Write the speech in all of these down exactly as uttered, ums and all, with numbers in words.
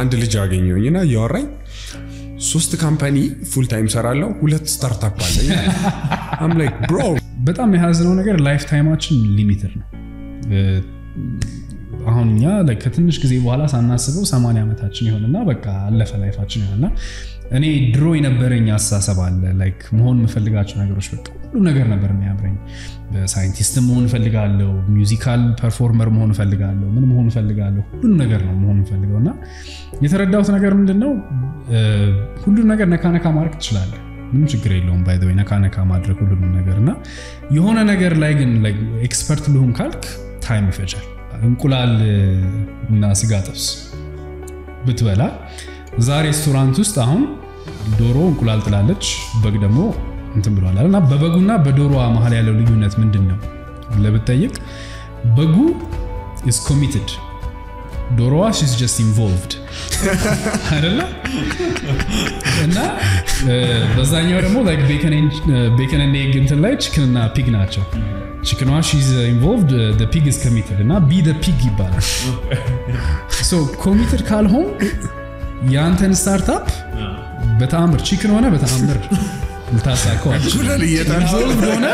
አንድ ልጅ አገኘሁኝና ያወራኝ ሶስት ካምፓኒ ፉል ታይም ሰራለሁ ሁለት ስታርታፕ አለኝ I'm like bro በጣም ያዝነው ነገር ላይፍ ታይማችን ሊሚትድ ነው አሁንኛ like ከትንሽ ጊዜ በኋላ ሳናስበው ሰማንያ አመታችን ይሆንና በቃ አለፈ ላይፋችን ይሆንና እኔ ድሮ የነበረኝ አሳሰብ አለ like መሆን የምፈልጋቸው ነገሮች በቃ ሁሉ ነገር ነበር የሚያብረኝ በሳይንቲስት መሆን ፈልጋለሁ ሙዚካል ፐርፎርመር መሆን ፈልጋለሁ ምን መሆን ፈልጋለሁ ሁሉ ነገር ነው መሆን ፈልጋለሁና የተረዳሁት ነገር ምንድነው ሁሉ ነገር ነካነካ ማድረግ ትችላለህ ምንም ችግር የለውም ባይ ዘ ወይ ነካነካ ማድረግ ሁሉ ነገርና የሆነ ነገር ላይ ግን like ኤክስፐርት ልሁን ካልክ ታይም ይፈጃል እንቁላል እና ስጋ ጥብስ ብትበላ ዛ ሬስቶራንት ውስጥ አሁን ዶሮ እንቁላል ጥላለች በግ ደግሞ እንትን ብሏልና በበጉና በዶሮዋ መሃል ያለው ልዩነት ምንድነው ለብትጠይቅ በጉ is committed ዶሮዋ is just involved አይደለ እና በዛኛው ደግሞ like bacon and bacon and egg እንትን ላይ chicken እና pig ናቸው chicken wash is involved uh, the pig is committed እና be the pig ይባላል so committed ካልሆን ያንተን ስታርታፕ በታምር chicken ሆነ በታምር እንታሳቀው እንቁላል እየታሰው ሆነ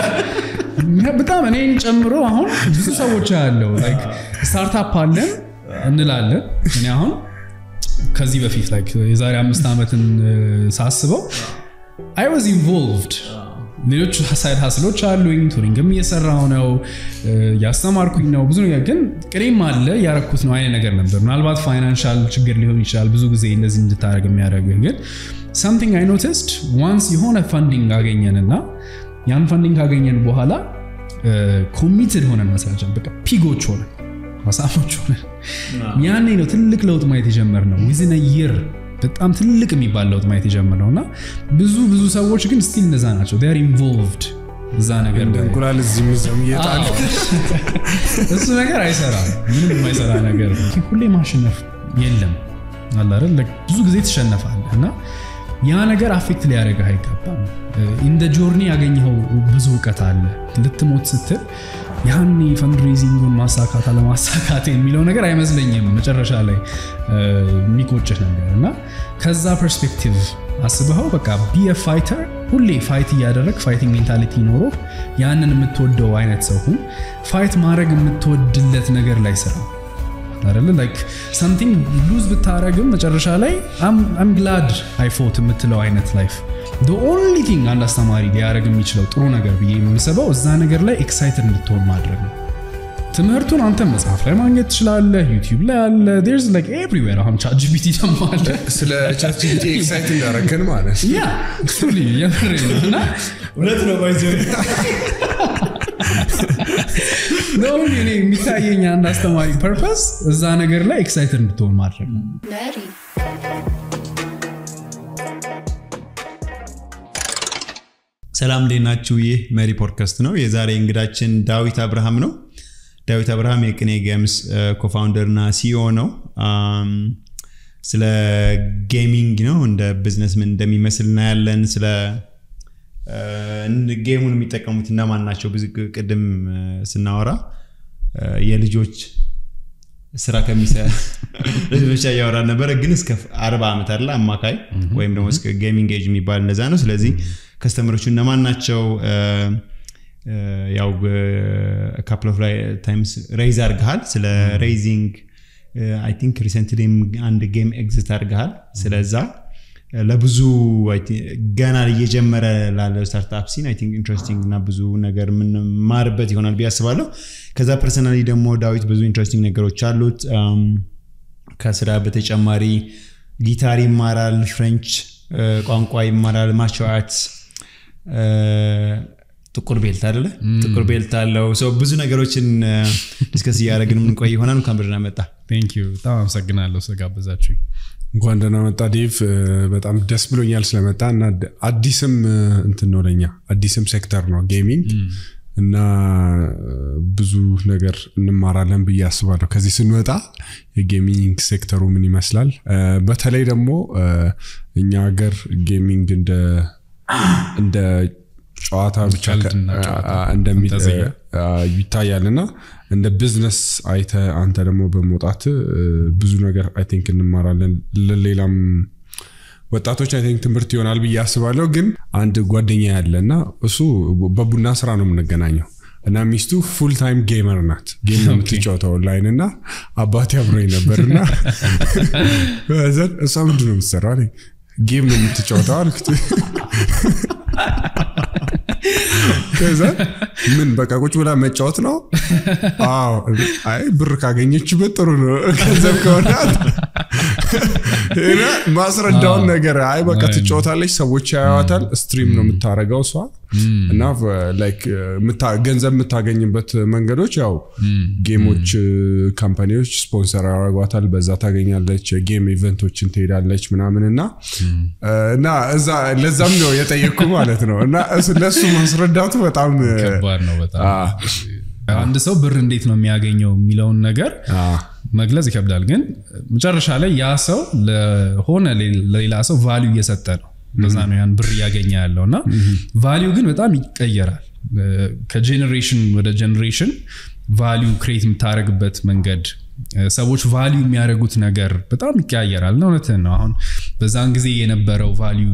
በጣም እኔን ጨምሮ አሁን ብዙ ሰዎች ያለው like ስታርታፕ አለን እንላለን እኔ አሁን ከዚህ በፊት like የዛሬ አምስት አመትን ሳስበው I was involved ሌሎች ሳይድ ሀስሎች አሉኝ ቱሪንግም እየሰራሁ ነው ያስተማርኩኝ ነው ብዙ ነገር ግን ቅሬም አለ ያረኩት ነው አይነ ነገር ነበር ምናልባት ፋይናንሻል ችግር ሊሆን ይችላል ብዙ ጊዜ እንደዚህ እንድታረግ የሚያደርገው ግን something I noticed once የሆነ funding አገኘንና ያን funding አገኘን በኋላ committed ሆነን መስራት በቃ ፒጎች ሆነን ማሳፎች ሆነን ያኔ ነው ትልቅ ለውጥ ማየት የጀመርነው within a year በጣም ትልቅ የሚባል ለውጥ ማየት የጀመረውና ብዙ ብዙ ሰዎች ግን still እንደዛ ናቸው they are involved እዛ ነገር ላይ እንቁላል እዚህ ምዝም ይጣል እሱ ነገር አይሰራም ምንም የማይሰራ ነገር ሁሌ ማሸነፍ የለም አለ አይደል ብዙ ጊዜ ተሸነፋለህ እና ያ ነገር አፌክት ሊያደርግህ አይገባም in the journey ያገኘው ብዙ ዕውቀት አለ ልትሞት ስትል ያኔ ፈንድሬዚንግን ማሳካታ ለማሳካት የሚለው ነገር አይመስለኝም መጨረሻ ላይ ሚቆጭህ ነገርና ከዛ ፐርስፔክቲቭ አስበው በቃ be a fighter ሁሌ ፋይት ያደረክ ፋይቲንግ ሜንታሊቲ ኖሮ ያንን የምትወደው አይነት ሰው ሁን ፋይት ማድረግ የምትወድለት ነገር ላይ ሰራ አይደል like something lose ብታረግም መጨረሻ ላይ i'm i'm glad I fought የምትለው አይነት life the only thing አንዳስተማሪ ሊያረግ የሚችለው ጥሩ ነገር ብዬ የምሰበው እዛ ነገር ላይ excited እንድትሆን ማድረግ ነው ትምህርቱን አንተ መጽሐፍ ላይ ማግኘት ትችላለህ YouTube ላይ አለ there's like everywhere አሁን ChatGPT ደግሞ አለ ስለ ChatGPT excited ያረከን ማለት yeah truly ያረከና ሁለት ነው ባይዘው ነው እኔ የሚታየኝ አንድ አስተማሪ ፐርፐስ እዛ ነገር ላይ excited እንድትሆን ማድረግ ነው ሰላም ለናችሁ ይህ መሪ ፖድካስት ነው የዛሬ እንግዳችን ዳዊት አብርሃም ነው ዳዊት አብርሃም የቅኔ ጌምስ ኮፋውንደር እና ሲኢኦ ነው ስለ ጌሚንግ ነው እንደ ቢዝነስመን እንደሚመስል እና ያለን ስለ ጌሙን የሚጠቀሙት እና ማናቸው ብዙ ቀደም ስናወራ የልጆች ስራ ከሚሰ ልጆች ያወራ ነበር ግን እስከ አርባ አመት አይደል አማካይ ወይም ደግሞ እስከ ጌሚንግ ኤጅ የሚባል እንደዛ ነው ስለዚህ ከስተመሮቹ እና ማናቸው ያው a couple of times raise አርጋል ስለ raising I think recently and the game exit አርጋል ስለዛ ለብዙ ገና እየጀመረ ላለው ስታርታፕ ሲን I think interesting እና ብዙ ነገር ምን ማርበት ይሆናል ብያስባለሁ ከዛ ፐርሰናሊ ደግሞ ዳዊት ብዙ interesting ነገሮች አሉት ከስራ በተጨማሪ ጊታር ይማራል ፍሬንች ቋንቋ ይማራል ማቻት ጥቁር ቤልት አይደለ ጥቁር ቤልት አለው so ብዙ ነገሮችን ዲስከስ ያደረግን ምን ቆይ ይሆናል ካምብርና መጣ thank you በጣም አመሰግናለሁ ስለጋበዛችሁ እንኳን ደህና መጣ ዴቭ በጣም ደስ ብሎኛል ስለመጣና አዲስም እንትን ነውለኛ አዲስም ሴክተር ነው ጌሚንግ እና ብዙ ነገር እንማራለን ብዬ አስባለሁ ከዚህ ስንወጣ የጌሚንግ ሴክተሩ ምን ይመስላል በተለይ ደግሞ እኛ ሀገር ጌሚንግ እንደ እንደ ጨዋታ ብቻ እንደሚል ይታያልና እንደ ቢዝነስ አይተ አንተ ደሞ በመውጣት ብዙ ነገር አይ ቲንክ እንማራለን ለሌላም ወጣቶች አይ ቲንክ ትምርት ይሆናል ብዬ አስባለሁ ግን አንድ ጓደኛ ያለና እሱ በቡና ስራ ነው የምንገናኘው እና ሚስቱ ፉል ታይም ጌመር ናት ጌም ነው የምትጫወተው ኦንላይን እና አባቴ አብሮኝ ነበርና እዛ ሳምንት ነው የምሰራው ጌም ነው የምትጫወተው አልኩት ከዛ ምን በቃ ቁጭ ብላ መጫወት ነው አዎ አይ ብር ካገኘችበት ጥሩ ነው ገንዘብ ከሆናት እና ማስረዳው ነገር አይ በቃ ትጫወታለች ሰዎች ያያታል ስትሪም ነው የምታረጋው ሷ እና ላይክ ምታ ገንዘብ የምታገኝበት መንገዶች ያው ጌሞች ካምፓኒዎች ስፖንሰር አረጋዋታል በዛ ታገኛለች ጌም ኢቨንቶችን ትሄዳለች ምናምን እና እና እዛ ለዛም ነው የጠየኩ ማለት ነው እና ስለሱ ማስረዳቱ በጣም ከባድ ነው በጣም አንድ ሰው ብር እንዴት ነው የሚያገኘው የሚለውን ነገር መግለጽ ይከብዳል ግን መጨረሻ ላይ ያ ሰው ለሆነ ሌላ ሰው ቫልዩ እየሰጠ ነው በዛ ነው ያን ብር ያገኛ ያለውና ቫልዩ ግን በጣም ይቀየራል ከጄነሬሽን ወደ ጄነሬሽን ቫልዩ ክሬት የምታረግበት መንገድ ሰዎች ቫልዩ የሚያረጉት ነገር በጣም ይቀየራል ነው ማለት ነው አሁን በዛን ጊዜ የነበረው ቫልዩ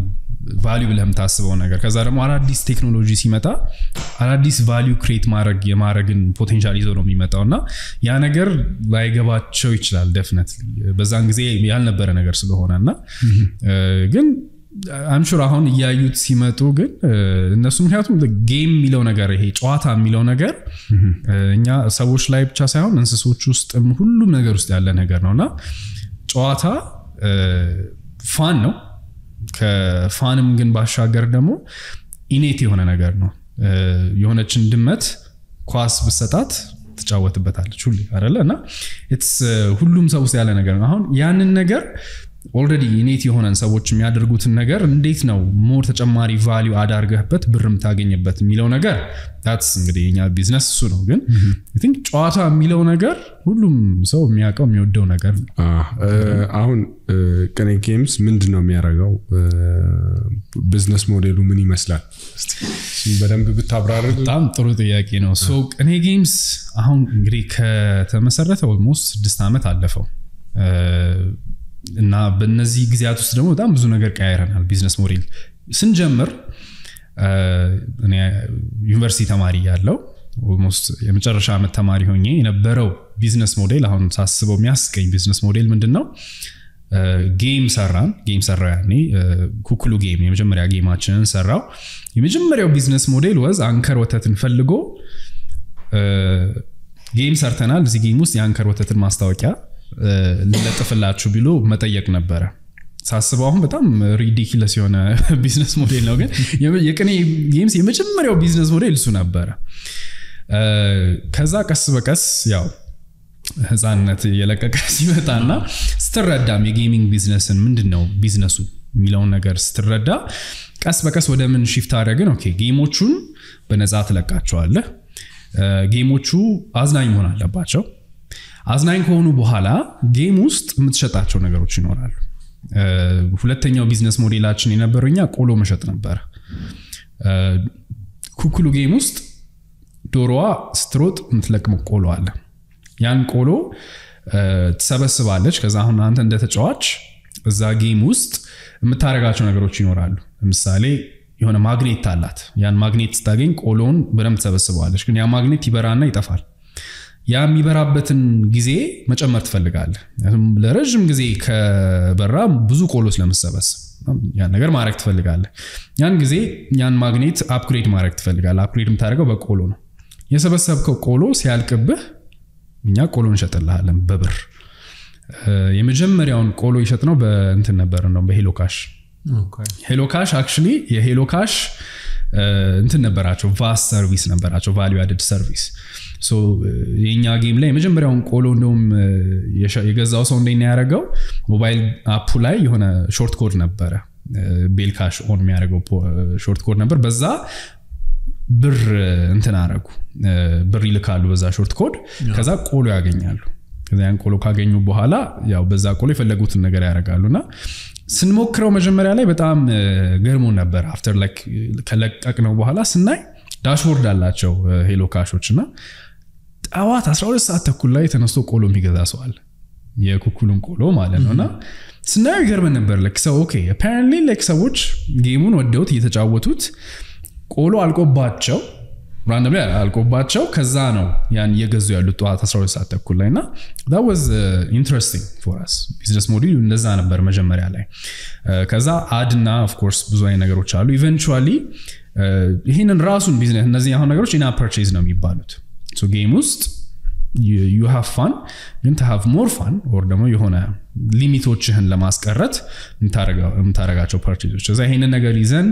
ቫልዩ ለምን ታስበው ነገር ከዛ ደግሞ አዲስ ቴክኖሎጂ ሲመጣ አዲስ ቫልዩ ክሬት ማድረግ የማድረግን ፖቴንሻል ይዞ ነው የሚመጣውና ያ ነገር ላይገባቸው ይችላል definitely በዛን ጊዜ ያልነበረ ነገር ስለሆነና ግን I'm sure አሁን ያዩት ሲመጡ ግን እነሱ ምክንያቱም ጌም የሚለው ነገር ይሄ ጨዋታ የሚለው ነገር እኛ ሰዎች ላይ ብቻ ሳይሆን እንስሶች ውስጥም ሁሉም ነገር ውስጥ ያለ ነገር ነውና ጨዋታ ፋን ነው ከፋንም ግን ባሻገር ደግሞ ኢኔት የሆነ ነገር ነው የሆነችን ድመት ኳስ በሰጣት ተጫወተበታለች ሁሉ አይደለና ኢትስ ሁሉም ሰው ውስጥ ያለ ነገር ነው አሁን ያንን ነገር already ኢኔት የሆነን ሰዎች የሚያደርጉት ነገር እንዴት ነው ሞር ተጨማሪ ቫልዩ አዳርገህበት ብርም ታገኝበት የሚለው ነገር that's እንግዲህ የኛ ቢዝነስ እሱ ነው ግን I think ጨዋታ የሚለው ነገር ሁሉም ሰው የሚያቀው የሚወደው ነገር አሁን ከኔ ጌምስ ምንድነው የሚያረጋው ቢዝነስ ሞዴሉ ምን ይመስላል እስቲ በደንብ ብታብራራው በጣም ጥሩ ጥያቄ ነው so ከኔ ጌምስ አሁን እንግዲህ ከተመሰረተ almost ስድስት አመት አለፈው እና በእነዚህ ግዚያት ውስጥ ደግሞ በጣም ብዙ ነገር ቀያይረናል ቢዝነስ ሞዴል ስንጀምር እኔ ዩኒቨርሲቲ ተማሪ ያለው almost የመጨረሻ አመት ተማሪ ሆኜ የነበረው ቢዝነስ ሞዴል አሁን ሳስበው የሚያስቀኝ ቢዝነስ ሞዴል ምንድነው ጌም ሰራን ጌም ሰራ ያኔ ኩኩሉ ጌም የመጀመሪያ ጌማችንን ሰራው የመጀመሪያው ቢዝነስ ሞዴል was አንከር ወተትን ፈልጎ ጌም ሰርተናል እዚህ ጌም ውስጥ የአንከር ወተትን ማስታወቂያ ለለጥፍላችሁ ቢሉ መጠየቅ ነበር ሳስበው አሁን በጣም ሪዲኩለስ የሆነ ቢዝነስ ሞዴል ነው ግን የቀኔ ጌምስ የመጀመሪያው ቢዝነስ ሞዴል እሱ ነበር ከዛ ቀስ በቀስ ያው ህፃንነት የለቀቀ ሲመጣና ስትረዳም የጌሚንግ ቢዝነስን ምንድነው ቢዝነሱ የሚለው ነገር ስትረዳ ቀስ በቀስ ወደ ምን ሺፍት አደረግን ኦኬ ጌሞቹን በነጻ ተለቃቸዋለህ ጌሞቹ አዝናኝ መሆን አለባቸው አዝናኝ ከሆኑ በኋላ ጌም ውስጥ የምትሸጣቸው ነገሮች ይኖራሉ ሁለተኛው ቢዝነስ ሞዴላችን የነበረኛ ቆሎ መሸጥ ነበር ኩኩሉ ጌም ውስጥ ዶሮዋ ስትሮጥ የምትለቅመው ቆሎ አለ ያን ቆሎ ተሰበስባለች ከዛ አሁን አንተ እንደ ተጫዋች እዛ ጌም ውስጥ የምታረጋቸው ነገሮች ይኖራሉ ለምሳሌ የሆነ ማግኔት አላት ያን ማግኔት ስታገኝ ቆሎን በደም ተሰበስባለች ግን ያ ማግኔት ይበራና ይጠፋል ያም ይበራበትን ጊዜ መጨመር ትፈልጋለህ ለረጅም ጊዜ ከበራ ብዙ ቆሎስ ለምሰበስ ያን ነገር ማረክ ትፈልጋለህ ያን ጊዜ ያን ማግኔት አፕግሬድ ማረክ ትፈልጋለህ አፕግሬድም ታደርገው በቆሎ ነው የሰበሰብከው ቆሎ ሲያልቅብህ እኛ ቆሎን ሸጥልሃለን በብር የመጀመሪያውን ቆሎ ይሸጥነው በእንትን ነበር ነው በሄሎ ካሽ ኦኬ ሄሎ ካሽ አክቹሊ የሄሎ ካሽ እንትን ነበራቸው ቫስ ሰርቪስ ነበራቸው ቫልዩ አድድ ሰርቪስ so የኛ ጌም ላይ መጀመሪያው ቆሎ እንደውም የገዛው ሰው እንደኛ ያረጋው ሞባይል አፕ ላይ የሆነ ሾርት ኮድ ነበር ቤል ካሽ ኦን የሚያረጋው ሾርት ኮድ ነበር በዛ ብር እንትን አረጉ ብር ይልካሉ በዛ ሾርት ኮድ ከዛ ቆሎ ያገኛሉ ከዛ ያን ቆሎ ካገኙ በኋላ ያው በዛ ቆሎ የፈለጉትን ነገር ያረጋሉና ስንሞክረው መጀመሪያ ላይ በጣም ገርሞን ነበር after like ከለቀቅ ነው በኋላ ስናይ ዳሽቦርድ አላቸው ሄሎ ካሾችና ጣዋት አስራ ሁለት ሰዓት ተኩል ላይ ተነስቶ ቆሎ የሚገዛሷል የኩኩሉን ቆሎ ማለት ነውና ስናይ ገርመን ነበር like so okay apparently like ሰዎች ጌሙን ወደውት እየተጫወቱት ቆሎ አልቆባቸው randomly አልቆባቸው ከዛ ነው ያን የገዙ ያሉት ጣዋት አስራ ሁለት ሰዓት ተኩል ላይና that was uh, interesting for us business model እንደዛ ነበር መጀመሪያ ላይ ከዛ አድና of course ብዙ አይነት ነገሮች አሉ eventually ይሄንን ራሱን ቢዝነስ እነዚህ ያሁን ነገሮች ኢና purchase ነው የሚባሉት so game ውስጥ you, you have fun ግን to have more fun or ደግሞ የሆነ ሊሚቶችህን ለማስቀረት እንታረጋው እንታረጋቸው ፓርቲዎች እዛ ይሄንን ነገር ይዘን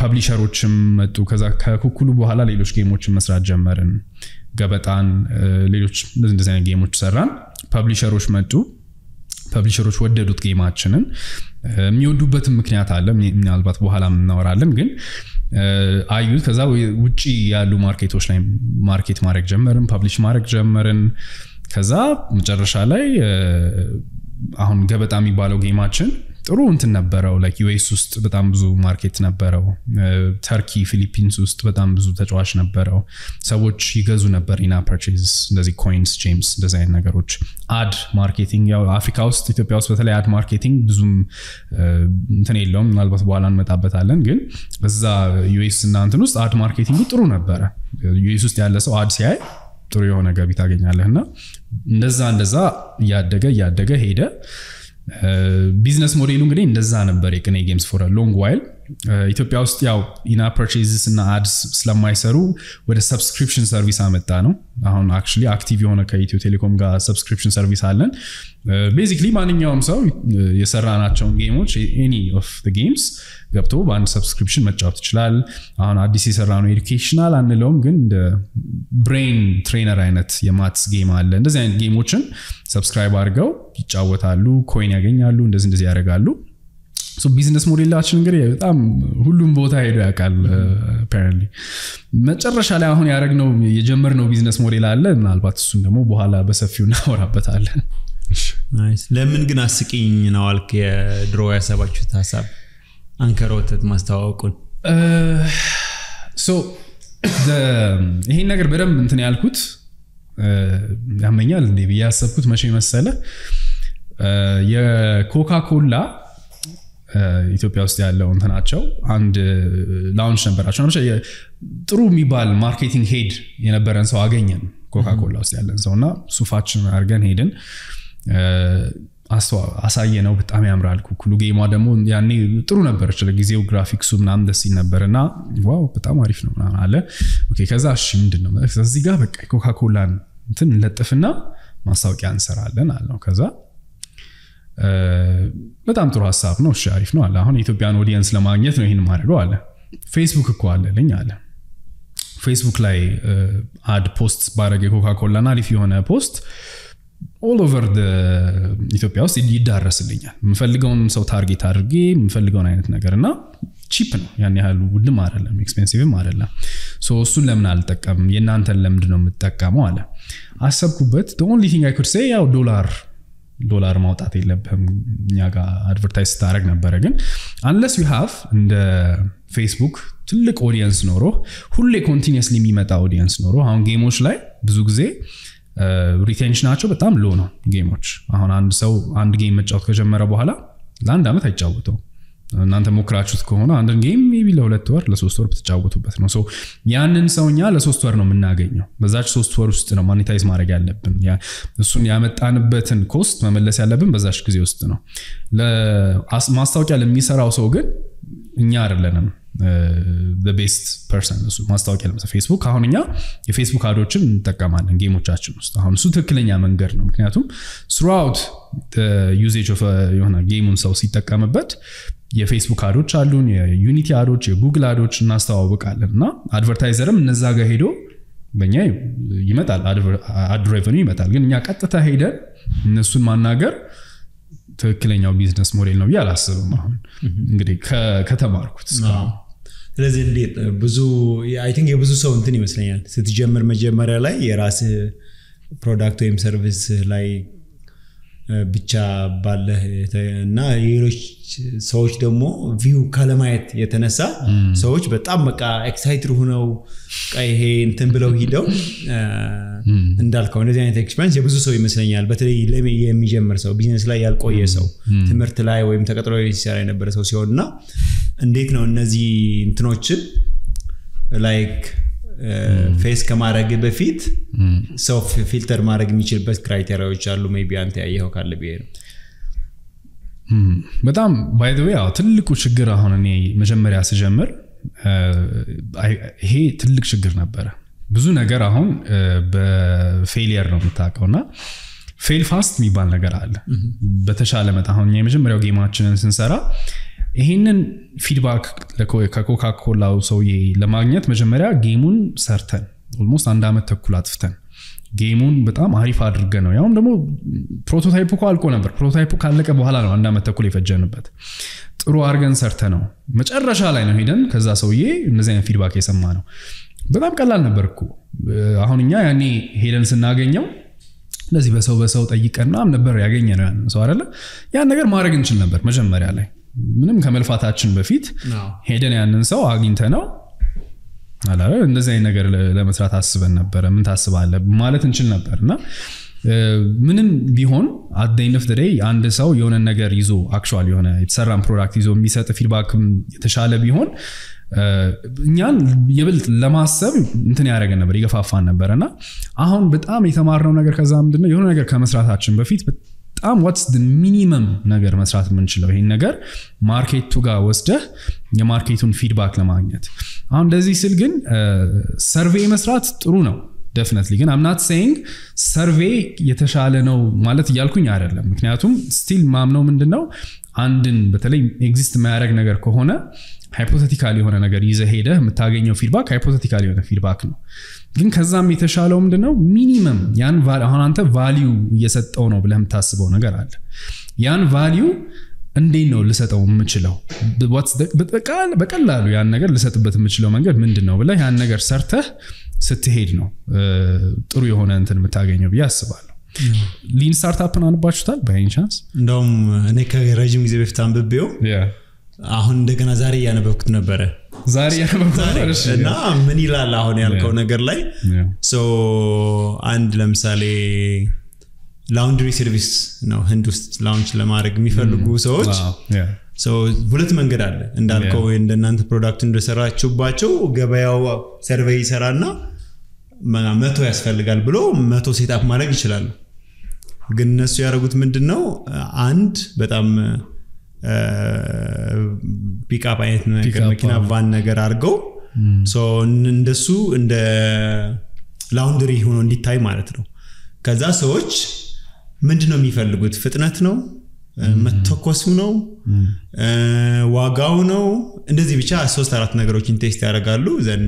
ፐብሊሸሮችም መጡ ከዛ ከኩኩሉ በኋላ ሌሎች ጌሞችን መስራት ጀመርን ገበጣን ሌሎች እንደዚህ አይነት ጌሞች ሰራን ፐብሊሸሮች መጡ ፐብሊሸሮች ወደዱት ጌማችንን የሚወዱበት ምክንያት አለ ምናልባት በኋላ እናወራለን ግን አዩት ከዛ ውጪ ያሉ ማርኬቶች ላይ ማርኬት ማድረግ ጀመርን ፐብሊሽ ማድረግ ጀመርን ከዛ መጨረሻ ላይ አሁን ገበጣ የሚባለው ጌማችን ጥሩ እንትን ነበረው like ዩኤስ ውስጥ በጣም ብዙ ማርኬት ነበረው ተርኪ ፊሊፒንስ ውስጥ በጣም ብዙ ተጫዋች ነበረው ሰዎች ይገዙ ነበር ኢና purchase እንደዚህ coins gems እንደዚህ አይነት ነገሮች ad marketing ያው አፍሪካ ውስጥ ኢትዮጵያ ውስጥ በተለይ ad marketing ብዙ እንትን የለውም ምናልባት በኋላ እንመጣበታለን ግን በዛ ዩኤስ እና እንትን ውስጥ ad marketing ጥሩ ነበረ ዩኤስ ውስጥ ያለ ሰው ad ሲያይ ጥሩ የሆነ ገቢ ታገኛለህና እንደዛ እንደዛ ያደገ ያደገ ሄደ ቢዝነስ ሞዴሉ እንግዲህ እንደዛ ነበር የቀኔ ጌምስ ፎር አ ሎንግ ዋይል ኢትዮጵያ ውስጥ ያው ኢና purchases እና ads ስለማይሰሩ ወደ subscription service አመጣ ነው አሁን actually active የሆነ ከኢትዮ ቴሌኮም ጋር subscription service አለን basically ማንኛውም ሰው የሰራናቸውን ጌሞች any of the games ገብቶ በአንድ subscription መጫወት ይችላል አሁን አዲስ የሰራነው educational አንለውም ግን brain trainer አይነት የማትስ ጌም አለ እንደዚህ አይነት ጌሞችን subscribe አድርገው ይጫወታሉ coin ያገኛሉ እንደዚህ እንደዚህ ያደርጋሉ so business ሞዴላችን እንግዲህ በጣም ሁሉም ቦታ ሄዶ ያቃል apparently መጨረሻ ላይ አሁን ያረግነው የጀመርነው ቢዝነስ ሞዴል አለ ምናልባት እሱ ደግሞ በኋላ በሰፊው እናወራበታለን nice ለምን ግን አስቂኝ ነው አልክ የድሮ ያሰባችሁት ሐሳብ አንከር ወተት ማስተዋወቁን so the ይሄን ነገር በደንብ እንትን ያልኩት ያመኛል እንዴ ያሰብኩት መቼ መሰለ የኮካኮላ ኢትዮጵያ ውስጥ ያለው እንተናቸው አንድ ላውንች ነበርአቸው ነው ጥሩ የሚባል ማርኬቲንግ ሄድ የነበረን ሰው አገኘን ኮካኮላ ውስጥ ያለን ሰውና ሱፋችን አርገን ሄድን አሳየነው በጣም ያምራል ኩኩሉ ጌማ ደግሞ ያኔ ጥሩ ነበርች ለጊዜው ግራፊክሱ ምናም ደስ ይል ነበርና ዋው በጣም አሪፍ ነው አለ ኦኬ ከዛ እሺ ምንድነው ማለት እዚህ ጋር በቃ ኮካኮላን እንትን ለጥፍና ማሳወቂያ እንሰራለን አለው ከዛ በጣም ጥሩ ሐሳብ ነው እሺ አሪፍ ነው አለ አሁን ኢትዮጵያን ኦዲየንስ ለማግኘት ነው ይሄን ማድረግ አለ Facebook እኮ አለልኝ አለ Facebook ላይ ad posts ባረገ ኮካኮላና አሪፍ የሆነ post all over the ኢትዮጵያ ውስጥ ይዳረስልኛል ምፈልገውን ሰው ታርጌት አድርጌ ምፈልገውን አይነት ነገርና cheap ነው ያን ያህል ውድም አይደለም expensiveም አይደለም so እሱን ለምን አልጠቀምም የናንተን ለምን ነው የምትጠቀመው አለ አሰብኩበት the only thing I could say ያው ዶላር ዶላር ማውጣት የለብህም እኛጋ አድቨርታይዝ ታደርግ ነበር ግን unless you have እንደ Facebook ትልቅ ኦዲየንስ ኖሮ ሁሌ ኮንቲኒዩስሊ የሚመጣ ኦዲየንስ ኖሮ አሁን ጌሞች ላይ ብዙ ጊዜ ሪቴንሽናቸው በጣም ሎ ነው ጌሞች አሁን አንድ ሰው አንድ ጌም መጫወት ከጀመረ በኋላ ለአንድ አመት አይጫወተው እናንተ ሞክራችሁት ከሆነ አንድ ጌም maybe ለሁለት ወር ለሶስት ወር ብትጫወቱበት ነው so ያንን ሰውኛ ለሶስት ወር ነው የምናገኘው በዛች ሶስት ወር ውስጥ ነው ማኔታይዝ ማድረግ ያለብን ያ እሱን ያመጣንበትን ኮስት መመለስ ያለብን በዛች ጊዜ ውስጥ ነው ለማስታወቂያ ለሚሰራው ሰው ግን እኛ አይደለንም the best person እሱ ማስታወቂያ ለምሳሌ Facebook አሁንኛ የፌስቡክ አዶችን እንጠቀማለን ጌሞቻችን ውስጥ አሁን እሱ ትክክለኛ መንገድ ነው ምክንያቱም throughout the usage of የሆነ ጌሙን ሰው ሲጠቀምበት የፌስቡክ አዶች አሉን የዩኒቲ አዶች የጉግል አዶች እናስተዋውቃለንና አድቨርታይዘርም እነዛ ጋር ሄዶ በእኛ ይመጣል አድ ሬቨኒው ይመጣል ግን እኛ ቀጥታ ሄደ እነሱን ማናገር ትክክለኛው ቢዝነስ ሞዴል ነው ያላሰብም አሁን እንግዲህ ከተማርኩት ስለዚህ እንዴት ብዙ አይ ቲንክ የብዙ ሰው እንትን ይመስለኛል ስትጀምር መጀመሪያ ላይ የራስ ፕሮዳክት ወይም ሰርቪስ ላይ ብቻ ባለህ እና ሌሎች ሰዎች ደግሞ ቪው ካለማየት የተነሳ ሰዎች በጣም በቃ ኤክሳይትድ ሆነው ቀይሄ እንትን ብለው ሄደው እንዳልከው እንደዚህ አይነት ኤክስፒሪየንስ የብዙ ሰው ይመስለኛል በተለይ ለሚጀምር ሰው ቢዝነስ ላይ ያልቆየ ሰው ትምርት ላይ ወይም ተቀጥሮ ይሰራ የነበረ ሰው ሲሆንና እንዴት ነው እነዚህ እንትኖች ላይክ ፌስ ከማረግ በፊት ሰው ፊልተር ማረግ የሚችልበት ክራይቴሪያዎች አሉ ሜቢ አንተ ያየኸው ካለ ቢሄን በጣም ባይ ዘ ዌይ አትልቁ ችግር አሁን እኔ መጀመሪያ ሲጀምር ይሄ ትልቅ ችግር ነበር ብዙ ነገር አሁን በፌሊየር ነው መታቀውና ፌል ፋስት የሚባል ነገር አለ በተሻለ መጣ አሁን የመጀመሪያው ጌማችንን ስንሰራ ይሄንን ፊድባክ ለኮካኮላው ሰውዬ ለማግኘት መጀመሪያ ጌሙን ሰርተን ኦልሞስት አንድ አመት ተኩል አጥፍተን ጌሙን በጣም አሪፍ አድርገን ነው ያውም ደግሞ ፕሮቶታይፕ እኮ አልቆ ነበር ፕሮቶታይፕ ካለቀ በኋላ ነው አንድ አመት ተኩል የፈጀንበት ጥሩ አድርገን ሰርተን ነው መጨረሻ ላይ ነው ሄደን ከዛ ሰውዬ እንደዚህ አይነት ፊድባክ የሰማ ነው በጣም ቀላል ነበርኩ አሁንኛ ያኔ ሄደን ስናገኘው ለዚህ በሰው በሰው ጠይቀና ነበር ያገኘነው ያን ሰው አይደለ ያን ነገር ማድረግ እንችል ነበር መጀመሪያ ላይ ምንም ከመልፋታችን በፊት ሄደን ያንን ሰው አግኝተ ነው አላለ እንደዚህ አይነት ነገር ለመስራት አስበን ነበር ምን ታስባለህ ማለት እንችል ነበርና ምንም ቢሆን at the end of the day አንድ ሰው የሆነ ነገር ይዞ አክቹአሊ የሆነ የተሰራን ፕሮዳክት ይዞ የሚሰጥ ፊድባክ የተሻለ ቢሆን እኛን ይብልጥ ለማሰብ እንትን ያረጋን ነበር ይገፋፋን ነበርና አሁን በጣም የተማርነው ነገር ከዛ ምንድነው የሆነ ነገር ከመስራታችን በፊት በጣም what's the minimum ነገር መስራት ምንችለው ይሄን ነገር ማርኬቱ ጋር ወስደህ የማርኬቱን ፊድባክ ለማግኘት አሁን እንደዚህ ሲል ግን ሰርቬይ መስራት ጥሩ ነው definitely ግን I'm not saying survey የተሻለ ነው ማለት ይያልኩኝ አይደለም ምክንያቱም still ማምነው ምንድነው አንድን በተለይ ኤግዚስት ማያረግ ነገር ከሆነ ሃይፖቴቲካሊ የሆነ ነገር ይዘህ ሄደህ የምታገኘው ፊድባክ ሃይፖቴቲካሊ የሆነ ፊድባክ ነው ግን ከዛም የተሻለው ምንድነው ሚኒመም ያን አሁን አንተ ቫልዩ እየሰጠው ነው ብለህ ምታስበው ነገር አለ ያን ቫልዩ እንዴት ነው ልሰጠው የምችለው what's the በቀላል በቀላሉ ያን ነገር ልሰጥበት የምችለው መንገድ ምንድነው ብለህ ያን ነገር ሰርተህ ስትሄድ ነው ጥሩ የሆነ እንትን የምታገኘው ብዬ አስባለሁ ሊን ስታርታፕ እናንባችሁታል ባይን ቻንስ እንደውም እኔ ከረጅም ጊዜ በፊት አንብቤው ያ አሁን እንደገና ዛሬ ያነበብኩት ነበር ዛሬ ያነበብኩት እና ምን ይላል አሁን ያልከው ነገር ላይ ሶ አንድ ለምሳሌ ላውንድሪ ሰርቪስ ነው ህንዱስ ላውንች ለማድረግ የሚፈልጉ ሰዎች ያ ሶ ሁለት መንገድ አለ እንዳልከው እንደናንተ ፕሮዳክት እንደሰራችሁባቸው ገበያው ሰርቬይ ይሰራልና መቶ ያስፈልጋል ብሎ መቶ ሴትአፕ ማድረግ ይችላል ግን እነሱ ያረጉት ምንድነው አንድ በጣም ፒክአፕ አይነት ነገር መኪና ባን ነገር አድርገው ሶ እንደሱ እንደ ላውንደሪ ሆኖ እንዲታይ ማለት ነው ከዛ ሰዎች ምንድነው የሚፈልጉት ፍጥነት ነው መተኮሱ ነው ዋጋው ነው እንደዚህ ብቻ ሶስት አራት ነገሮችን ቴስት ያደርጋሉ ዘን